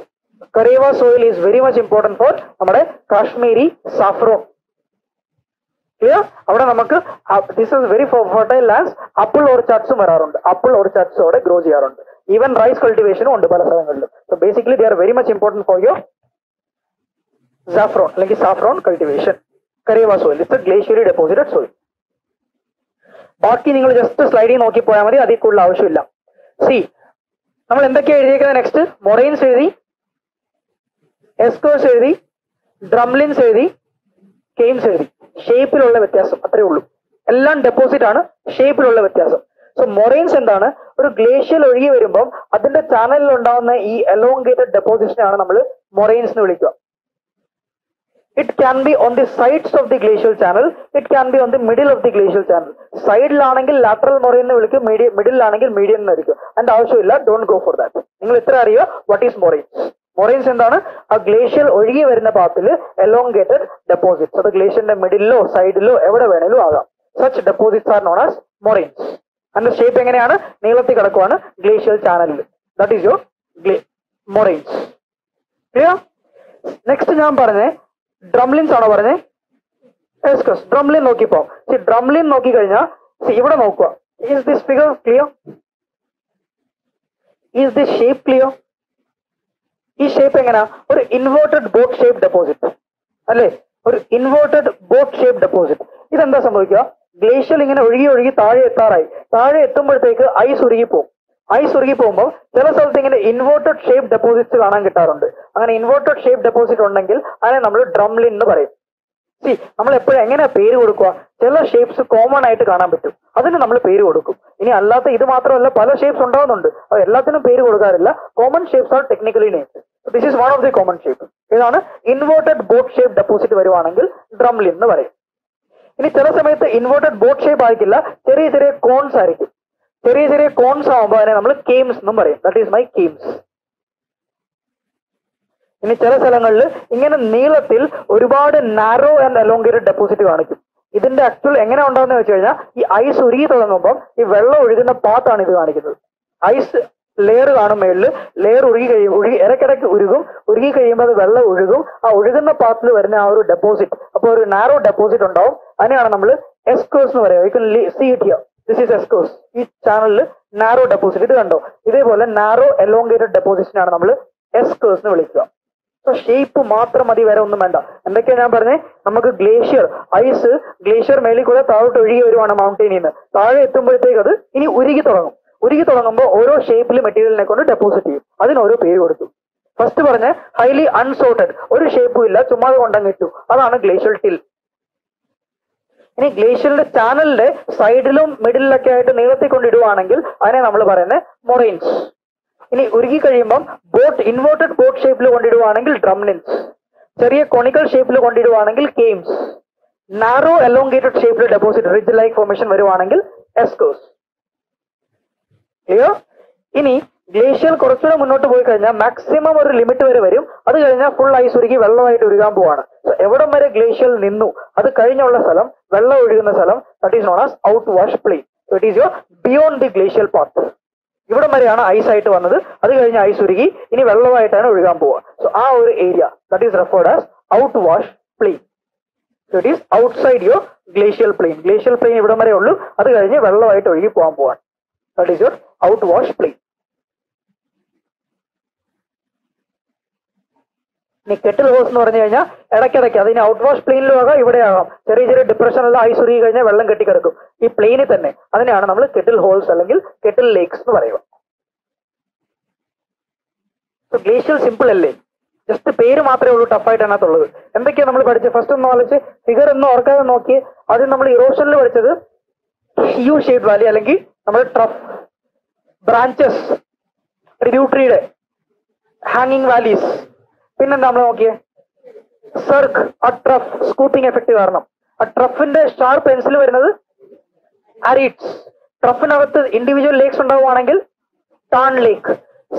Karewa soil is very much important for our Kashmiri saffron. clear? avada namakku this is very fertile lands. apple orchards vararundu, apple orchards ode grow cheyarundu, even rice cultivation undu pala salangalilum. so basically they are very much important for your saffron, like saffron cultivation. Karewa soil is a glacially deposited soil. ബാക്കി നിങ്ങൾ just സ്ലൈഡിൽ നോക്കി പോയാൽ മതി, അതിൽ കൂടുതൽ ആവശ്യമില്ല. C, നമ്മൾ എന്തൊക്കെയാണ് എഴുതിയേക്കുന്നത്? നെക്സ്റ്റ് മൊറൈൻസ് എഴുതി, എസ്കേഴ്സ് എഴുതി, ഡ്രംലിൻസ് എഴുതി, കെയിൻസ് എഴുതി. ഷേപ്പിലുള്ള വ്യത്യാസം അത്രേ ഉള്ളൂ, എല്ലാം ഡെപ്പോസിറ്റ് ആണ്, ഷേപ്പിലുള്ള വ്യത്യാസം. സോ മൊറൈൻസ് എന്താണ്? ഒരു ഗ്ലേഷ്യൽ ഒഴുകി വരുമ്പോൾ അതിന്റെ ചാനലിൽ ഉണ്ടാകുന്ന ഈ എലോംഗേറ്റഡ് ഡെപ്പോസിഷനാണ് നമ്മൾ മൊറൈൻസ് എന്ന് വിളിക്കുക. it can be on the sides of the glacial channel, it can be on the middle of the glacial channel. side laanengil lateral moraine nu vilikku, middle laanengil median nu irikku, and avashyam illa, don't go for that. ningal ithra ariya what is moraines. moraines endana a glacial ozhugi varuna pathil elongated deposits. so the glacier in the middle lo side lo evada venalo agam. such deposits are known as moraines. and the shape enganeyana neelathi kadakkuvaana glacial channel. that is your moraines. clear? next njan parane ഡ്രംലിൻസ് ആണോ പറഞ്ഞത്? എസ്കസ് ഡ്രംലിൻ നോക്കിപ്പോ. ഡ്രംലിൻ നോക്കി കഴിഞ്ഞാൽ ഇവിടെ നോക്കുക. Is this figure clear? Is this shape clear? ഈ shape എങ്ങനെയാ? ഒരു inverted boat shape deposit അല്ലേ? ഒരു ഇൻവേർട്ടഡ് ബോട്ട് ഷേപ്പ് ഡെപ്പോസിറ്റ്. ഇതെന്താ സംഭവിക്കുക? ഗ്ലേഷ്യൽ ഇങ്ങനെ ഒഴുകി ഒഴുകി താഴെ എത്താറായി, താഴെ എത്തുമ്പോഴത്തേക്ക് ഐസ് ഉരുകി പോകും. ഐസ് ഉരുകി പോകുമ്പോൾ ചില സ്ഥലത്ത് ഇങ്ങനെ ഇൻവേർട്ടഡ് ഷേപ്പ് ഡെപ്പോസിറ്റ്സ് കാണാൻ കിട്ടാറുണ്ട്. അങ്ങനെ ഇൻവേർട്ടഡ് ഷേപ്പ് ഡെപ്പോസിറ്റ് ഉണ്ടെങ്കിൽ അതിനെ നമ്മൾ ഡ്രംലിൻ എന്ന് പറയും. നമ്മൾ എപ്പോഴും എങ്ങനെ പേര് കൊടുക്കുക? ചില ഷേപ്സ് കോമൺ ആയിട്ട് കാണാൻ പറ്റും, അതിന് നമ്മൾ പേര് കൊടുക്കും. ഇനി അല്ലാത്ത ഇത് മാത്രമല്ല, പല ഷേപ്സ് ഉണ്ടാവുന്നുണ്ട്, അത് എല്ലാത്തിനും പേര് കൊടുക്കാറില്ല. Common shapes are technically names. This is one of the common shape. ഇതാണ് ഇൻവേർട്ടഡ് ബോട്ട് ഷേപ്പ്. ഡെപ്പോസിറ്റ് വരുവാണെങ്കിൽ ഡ്രംലിൻ എന്ന് പറയും. ഇനി ചില സമയത്ത് ഇൻവേർട്ടഡ് ബോട്ട് ഷേപ്പ് ആയിരിക്കില്ല, ചെറിയ ചെറിയ കോൺസ് ആയിരിക്കും. ചെറിയ ചെറിയ കോൺസ് ആകുമ്പോൾ അതിനെ നമ്മൾ കെയിംസ് എന്നും പറയും. That is my kames. ഇനി ചില സ്ഥലങ്ങളിൽ ഇങ്ങനെ നീളത്തിൽ ഒരുപാട് നാരോ ആൻഡ് അലോങ്കേറ്റഡ് ഡെപ്പോസിറ്റ് കാണിക്കും. ഇതിന്റെ ആക്ച്വൽ എങ്ങനെ ഉണ്ടാകുന്ന വെച്ച് കഴിഞ്ഞാൽ, ഈ ഐസ് ഉരുകി തുടങ്ങുമ്പോൾ ഈ വെള്ളം ഒഴുകുന്ന പാത്താണ് ഇത് കാണിക്കുന്നത്. ഐസ് ലെയർ കാണും, മേളിൽ ലെയർ ഉരുകി ഇടയ്ക്കിടയ്ക്ക് ഉരുകി കഴിയുമ്പോൾ അത് വെള്ളം ഒഴുകും. ആ ഒഴുകുന്ന പാത്തിൽ വരുന്ന ആ ഒരു ഡെപ്പോസിറ്റ്, അപ്പോൾ ഒരു നാരോ ഡെപ്പോസിറ്റ് ഉണ്ടാവും. അതിനെയാണ് നമ്മൾ എസ്കേഴ്സ് എന്ന് പറയുക. This is eskers. ഈ ചാനലിൽ നാരോ ഡെപ്പോസിറ്റ്, ഇത് കണ്ടോ, ഇതേപോലെ നാരോ അലോങ്കേറ്റഡ് ഡെപ്പോസിറ്റിനാണ് നമ്മൾ എസ്കേഴ്സ് എന്ന് വിളിക്കുക. ഷേപ്പ് മാത്രം മതി, വരെ ഒന്നും വേണ്ട. എന്തൊക്കെയാണ് ഞാൻ പറഞ്ഞേ? നമുക്ക് ഐസ് ഗ്ലേഷ്യർ മേളിൽ കൂടെ താഴോട്ട് ഒഴുകി വരുവാണ് മൗണ്ടൈനിൽ നിന്ന്. താഴെ എത്തുമ്പോഴത്തേക്ക് അത് ഇനി ഉരുകി തുടങ്ങുമ്പോൾ ഓരോ ഷേപ്പിൽ മെറ്റീരിയലിനെ കൊണ്ട് ഡെപ്പോസിറ്റ് ചെയ്യും. അതിന് ഓരോ പേര് കൊടുത്തു. ഫസ്റ്റ് പറഞ്ഞ ഹൈലി അൺസോർട്ടഡ്, ഒരു ഷേപ്പും ഇല്ല, ചുമ്മാ കൊണ്ടങ്ങ് ഇട്ടു, അതാണ് ഗ്ലേഷ്യൽ ടിൽ. ഇനി ഗ്ലേഷ്യറിന്റെ ചാനലിന്റെ സൈഡിലും മിഡിലൊക്കെ ആയിട്ട് നീളത്തിൽ കൊണ്ടിടുവാണെങ്കിൽ അതിനെ നമ്മൾ പറയുന്നത് മൊറൈൻസ്. ഇനി ഉരുകി കഴിയുമ്പം ഇൻവേർട്ടഡ് ബോട്ട് ഷേപ്പിൽ കൊണ്ടിടുവാണെങ്കിൽ ഡ്രംനിൻസ്, ചെറിയ കോണിക്കൽ ഷേപ്പിൽ കൊണ്ടിടുവാണെങ്കിൽ കെയിംസ്, നാരോ എലോംഗേറ്റഡ് ഷേപ്പിൽ ഡെപ്പോസിറ്റ് റിഡ്ജ് ലൈക്ക് ഫോർമേഷൻ വരുവാണെങ്കിൽ എസ്കോസ്. ക്ലിയർ? ഇനി ഗ്ലേഷ്യർ കുറച്ചുകൂടെ മുന്നോട്ട് പോയി കഴിഞ്ഞാൽ മാക്സിമം ഒരു ലിമിറ്റ് വരെ വരും. അത് കഴിഞ്ഞാൽ ഫുൾ ഐസ് ഉരുകി വെള്ളമായിട്ട് ഉരുകാൻ പോവാണ്. എവിടം വരെ ഗ്ലേഷ്യർ നിന്നു, അത് കഴിഞ്ഞുള്ള സ്ഥലം, വെള്ളം ഒഴുകുന്ന സ്ഥലം, that is non as outwash plain. So it is your beyond the glacier path. ഇവിടം വരെയാണ് ഐസ് ആയിട്ട് വന്നത്, അത് കഴിഞ്ഞ് ഐസ് ഉരുകി ഇനി വെള്ളമായിട്ടാണ് ഒഴുകാൻ പോവുക. സോ ആ ഒരു area that is referred as outwash plain. So it is outside your glacial plain. Glacial plain ഇവിടം വരെ ഉള്ളൂ, അത് കഴിഞ്ഞ് വെള്ളമായിട്ട് ഒഴുകി പോകാൻ പോവാണ്. That is your outwash plain. ഇനി കെട്ടിൽ ഹോസ് എന്ന് പറഞ്ഞു കഴിഞ്ഞാൽ ഇടയ്ക്കിടയ്ക്ക് അതിന് ഔട്ട് വാഷ് പ്ലെയിനിലും ആകാം, ഇവിടെ ആകാം. ചെറിയ ചെറിയ ഡിപ്രഷനിലുള്ള ഐസ് ഉരുകി കഴിഞ്ഞാൽ വെള്ളം കെട്ടിക്കിടക്കും ഈ പ്ലെയിനിൽ തന്നെ. അതിനെയാണ് നമ്മൾ കെട്ടിൽ ഹോൾസ് അല്ലെങ്കിൽ കെട്ടിൽ ലേക്സ് എന്ന് പറയുക. ഗ്ലേഷ്യൽ സിമ്പിൾ അല്ലേ? ജസ്റ്റ് പേര് മാത്രമേ ഉള്ളൂ ടഫായിട്ട് അതിനകത്തുള്ളത്. എന്തൊക്കെയാണ് നമ്മൾ പഠിച്ചത്? ഫസ്റ്റ് ഒന്ന് ആലോചിച്ച് ഫിഗർ ഒന്ന് ഓർക്കാതെ നോക്കി. ആദ്യം നമ്മൾ ഇറോഷനിൽ പഠിച്ചത് യു ഷേപ്പ് വാലി, അല്ലെങ്കിൽ നമ്മൾ ട്രഫ് ബ്രാഞ്ചസ്, ട്രിബ്യൂട്ടറിയുടെ ഹാങ്ങിങ് വാലീസ്. പിന്നെന്താ നമ്മൾ നോക്കിയേ? സർഗ്, ആ ട്രഫ് സ്കൂപ്പിംഗ് എഫക്ട് കാരണം ആ ട്രഫിന്റെ ഷാർപ്പ് പെൻസിൽ വരുന്നത് അരീഡ്സ്. ട്രഫിനകത്ത് ഇൻഡിവിജ്വൽ ലേക്സ് ഉണ്ടാവുകയാണെങ്കിൽ tarn lake,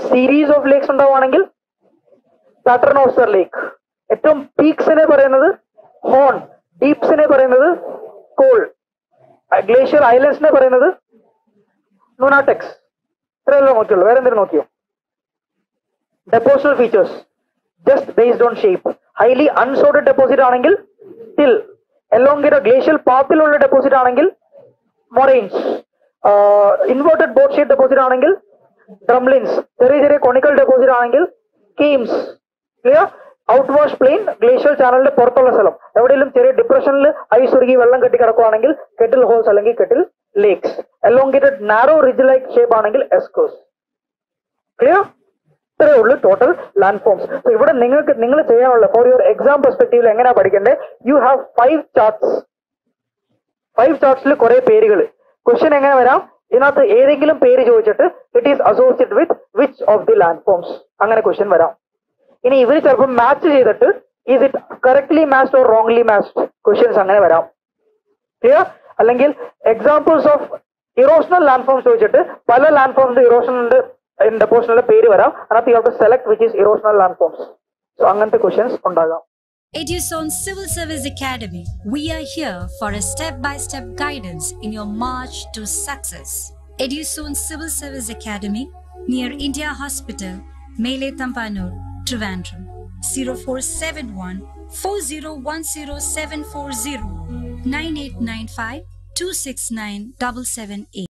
series of lakes ഉണ്ടാവുകയാണെങ്കിൽ പാറ്റർനോസർ ലേക്ക്. ഏറ്റവും പീക്സിനെ പറയുന്നത് ഹോൺ, ഡീപ്സിനെ പറയുന്നത് കോൾ, ഗ്ലേഷ്യർ ഐലൻഡ്സിനെ പറയുന്നത് നുനാടെക്സ്. ഇത്രയല്ലോ നോക്കിയുള്ളൂ, വേറെ എന്തെങ്കിലും നോക്കിയോ? Depositional features just based on shape. Highly unsorted deposit ആണെങ്കിൽ ടിൽ, എലോംഗേറ്റഡ് ഗ്ലേഷ്യൽ പാത്തിലുള്ള ഡെപ്പോസിറ്റ് ആണെങ്കിൽ moraines, inverted boat shape deposit ആണെങ്കിൽ ഡ്രംലിൻസ്, ചെറിയ ചെറിയ കോണിക്കൽ ഡെപ്പോസിറ്റ് ആണെങ്കിൽ kames. Clear? Outwash plain glacial ചാനലിന്റെ പുറത്തുള്ള സ്ഥലം, എവിടെയെങ്കിലും ചെറിയ ഡിപ്രഷനിൽ ഐസ് ഉരുകി വെള്ളം കെട്ടി കിടക്കുകയാണെങ്കിൽ കെട്ടിൽ ഹോൾസ് അല്ലെങ്കിൽ kettle lakes. Elongated narrow ridge like shape ആണെങ്കിൽ എസ്കോസ്. ക്ലിയർ? ഇത്രയേ ഉള്ളൂ ടോട്ടൽ ലാൻഡ് ഫോംസ്. ഇവിടെ നിങ്ങൾ ചെയ്യാനുള്ള ഫോർ യുവർ എക്സാം പെർസ്പെക്ടീവിൽ എങ്ങനെയാ പഠിക്കേണ്ടത്? You have 5 charts. 5 ചാർട്ട്സിൽ കുറെ പേരുകൾ. ക്വസ്റ്റ്യൻ എങ്ങനെ വരാം? ഇതിനകത്ത് ഏതെങ്കിലും പേര് ചോദിച്ചിട്ട് it is associated with which of the land forms, അങ്ങനെ ക്വസ്റ്റ്യൻ വരാം. ഇനി ഇവർ ചിലപ്പോൾ മാച്ച് ചെയ്തിട്ട് is it correctly matched or wrongly matched questions അങ്ങനെ വരാം. ക്ലിയർ? അല്ലെങ്കിൽ examples of erosional land forms ചോദിച്ചിട്ട് പല ലാൻഡ് ഫോംസിന്റെ ഇറോഷണലിന്റെ പേര് വരാം. അതിനകത്ത് you have to select which is erosional land forms. So അങ്ങനത്തെ ക്വസ്റ്റ്യൻസ് ഉണ്ടാകാം. Eduson Civil Service Academy, we are here for a step-by-step guidance in your march to success. Eduson Civil Service Academy, near India Hospital, Mele Tampanur, Trivandrum, 0471 4010740 9895 269778.